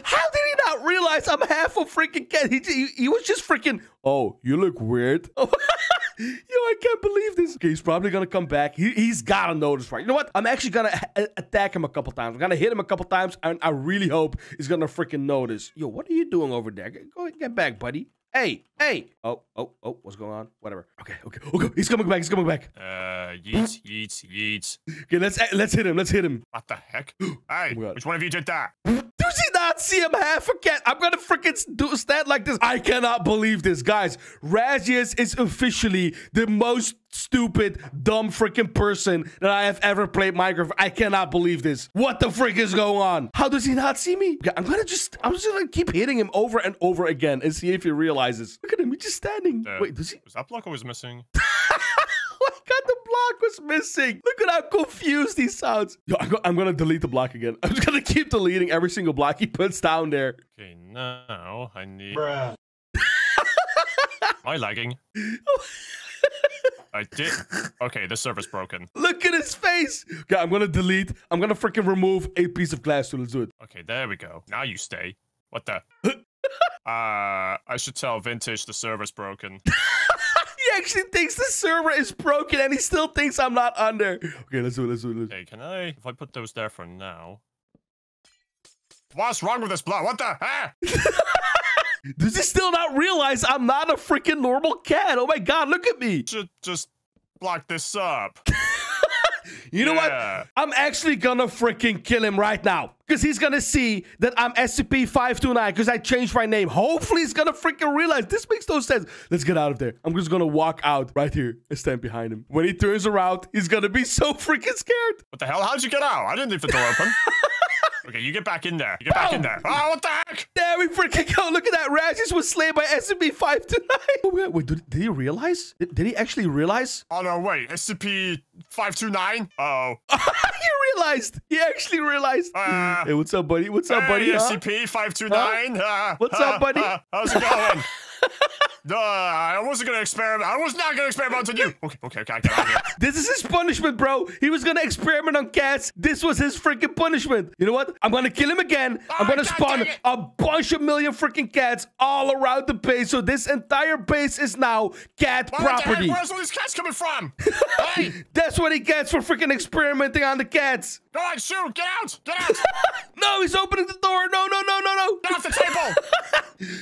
How did he not realize I'm half a freaking cat? He he, he was just freaking. Oh, you look weird. Oh. Yo, I can't believe this. Okay, he's probably gonna come back. He, he's gotta notice, right? You know what? I'm actually gonna attack him a couple times. I'm gonna hit him a couple times, and I really hope he's gonna freaking notice. Yo, what are you doing over there? Go ahead, get back, buddy. Hey, hey. Oh, oh, oh, what's going on? Whatever. Okay, okay, okay. He's coming back. He's coming back. Uh, yeet, yeet, yeet. Okay, let's let's hit him. Let's hit him. What the heck? Hey, oh which one of you did that? Does he not see him half a cat? I'm gonna freaking do stand like this. I cannot believe this, guys. Razzius is officially the most stupid, dumb freaking person that I have ever played Minecraft. I cannot believe this. What the frick is going on? How does he not see me? I'm gonna just, I'm just gonna keep hitting him over and over again and see if he realizes. Look at him, he's just standing. Uh, Wait, does he? Was that block I was missing? The block was missing. Look at how confused he sounds. Yo, I'm, go I'm gonna delete the block again. I'm just gonna keep deleting every single block he puts down there. Okay, now I need. Bruh. Am I lagging? I did. Okay, the server's broken. Look at his face. Okay, I'm gonna delete. I'm gonna freaking remove a piece of glass. So let's do it. Okay, there we go. Now you stay. What the? uh, I should tell Vintage the server's broken. He actually thinks the server is broken and he still thinks I'm not under. Okay, let's do it, let's do it. Let's... Hey, can I? If I put those there for now. What's wrong with this block? What the heck? Does he still not realize I'm not a freaking normal cat? Oh my god, look at me. Should just block this up. You know yeah. what? I'm actually gonna freaking kill him right now. Because he's gonna see that I'm S C P five two nine because I changed my name. Hopefully he's gonna freaking realize this makes no sense. Let's get out of there. I'm just gonna walk out right here and stand behind him. When he turns around, he's gonna be so freaking scared. What the hell? How'd you get out? I didn't leave the door open. Okay, you get back in there. You get back oh. in there. Oh, what the heck? There we freaking go. Look at that. Razzius was slain by S C P five two nine. Oh, wait, did, did he realize? Did, did he actually realize? Oh, no, wait. S C P five two nine? Uh-oh. He realized. He actually realized. Uh, hey, what's up, buddy? What's up, buddy? Hey, huh? S C P five two nine. Huh? Uh, what's uh, up, buddy? Uh, how's it going? Uh, I wasn't gonna experiment. I was not gonna experiment on you. Okay, okay, okay. I got out of here. This is his punishment, bro. He was gonna experiment on cats. This was his freaking punishment. You know what? I'm gonna kill him again. Oh, I'm gonna God, spawn a bunch of million freaking cats all around the base. So this entire base is now cat Why property. The heck? Where's all these cats coming from? Hey. That's what he gets for freaking experimenting on the cats. Go on, shoot! Get out! Get out! No, he's opening the door. No, no, no, no, no! Get off the table!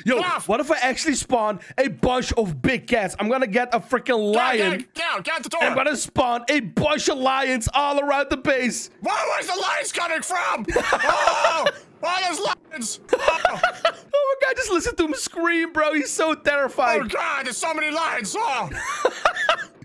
Yo, what if I actually spawn a bunch of big cats? I'm gonna get a freaking lion. Get out! Get out the door! I'm gonna spawn a bunch of lions all around the base. Where was the lions coming from? Oh! Oh, there's lions! Oh. Oh my god! Just listen to him scream, bro. He's so terrified. Oh god! There's so many lions! Oh!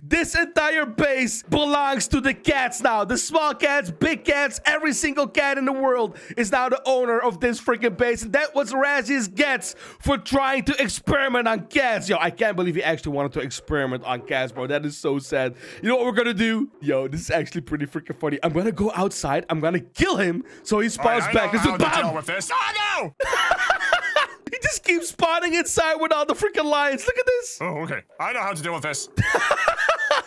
This entire base belongs to the cats now. The small cats, big cats, every single cat in the world is now the owner of this freaking base. And that's what Razzius gets for trying to experiment on cats. Yo, I can't believe he actually wanted to experiment on cats, bro. That is so sad. You know what we're gonna do? Yo, this is actually pretty freaking funny. I'm gonna go outside. I'm gonna kill him so he spawns right, back. This is Bob. Oh, no! He just keeps spawning inside with all the freaking lions. Look at this. Oh, okay. I know how to deal with this.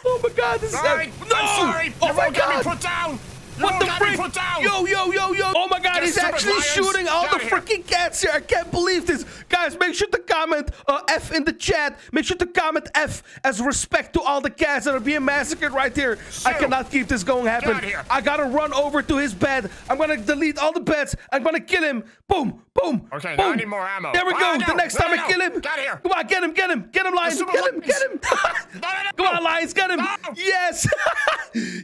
Oh my god, this sorry. is... No! I'm sorry! Oh my god! Put down. What the frick? Put down. Yo, yo, yo, yo! Oh my god, he's actually lions. shooting all the freaking cats here! I can't believe this! Guys, make sure to comment uh, F in the chat. Make sure to comment F as respect to all the cats that are being massacred right here. Shoot. I cannot keep this going happen. I gotta run over to his bed. I'm gonna delete all the beds. I'm gonna kill him. Boom, boom, Okay, boom. Now I need more ammo. There we go. Oh, no. The next no, time no. I kill him. Get here. Come on, get him, get him. Get him, lions. Get him, get him. no, no, no. Come on, lions, get him. No. Yes.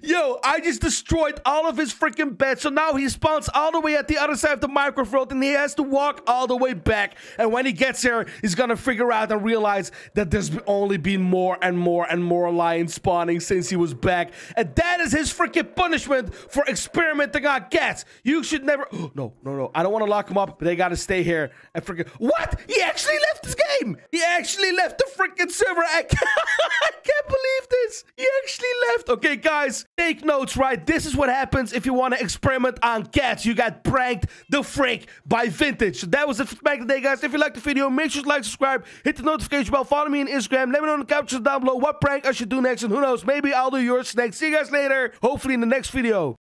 Yo, I just destroyed all of his freaking bed, so now he spawns all the way at the other side of the Minecraft world and he has to walk all the way back, and when he gets there he's gonna figure out and realize that there's only been more and more and more lions spawning since he was back, and that is his freaking punishment for experimenting on cats. You should never... no no no I don't want to lock him up, but they gotta stay here and freaking... What, he actually left his game? game. He actually left the freaking server. I can't, I can't believe this. He actually left. Okay, guys, take notes, right? This is what happens if you want to experiment on cats. You got pranked the frick by Vintage. So that was it for back today, guys. If you liked the video, make sure to like, subscribe, hit the notification bell, follow me on Instagram. Let me know in the captions down below what prank I should do next, and who knows, maybe I'll do yours next. See you guys later, hopefully in the next video.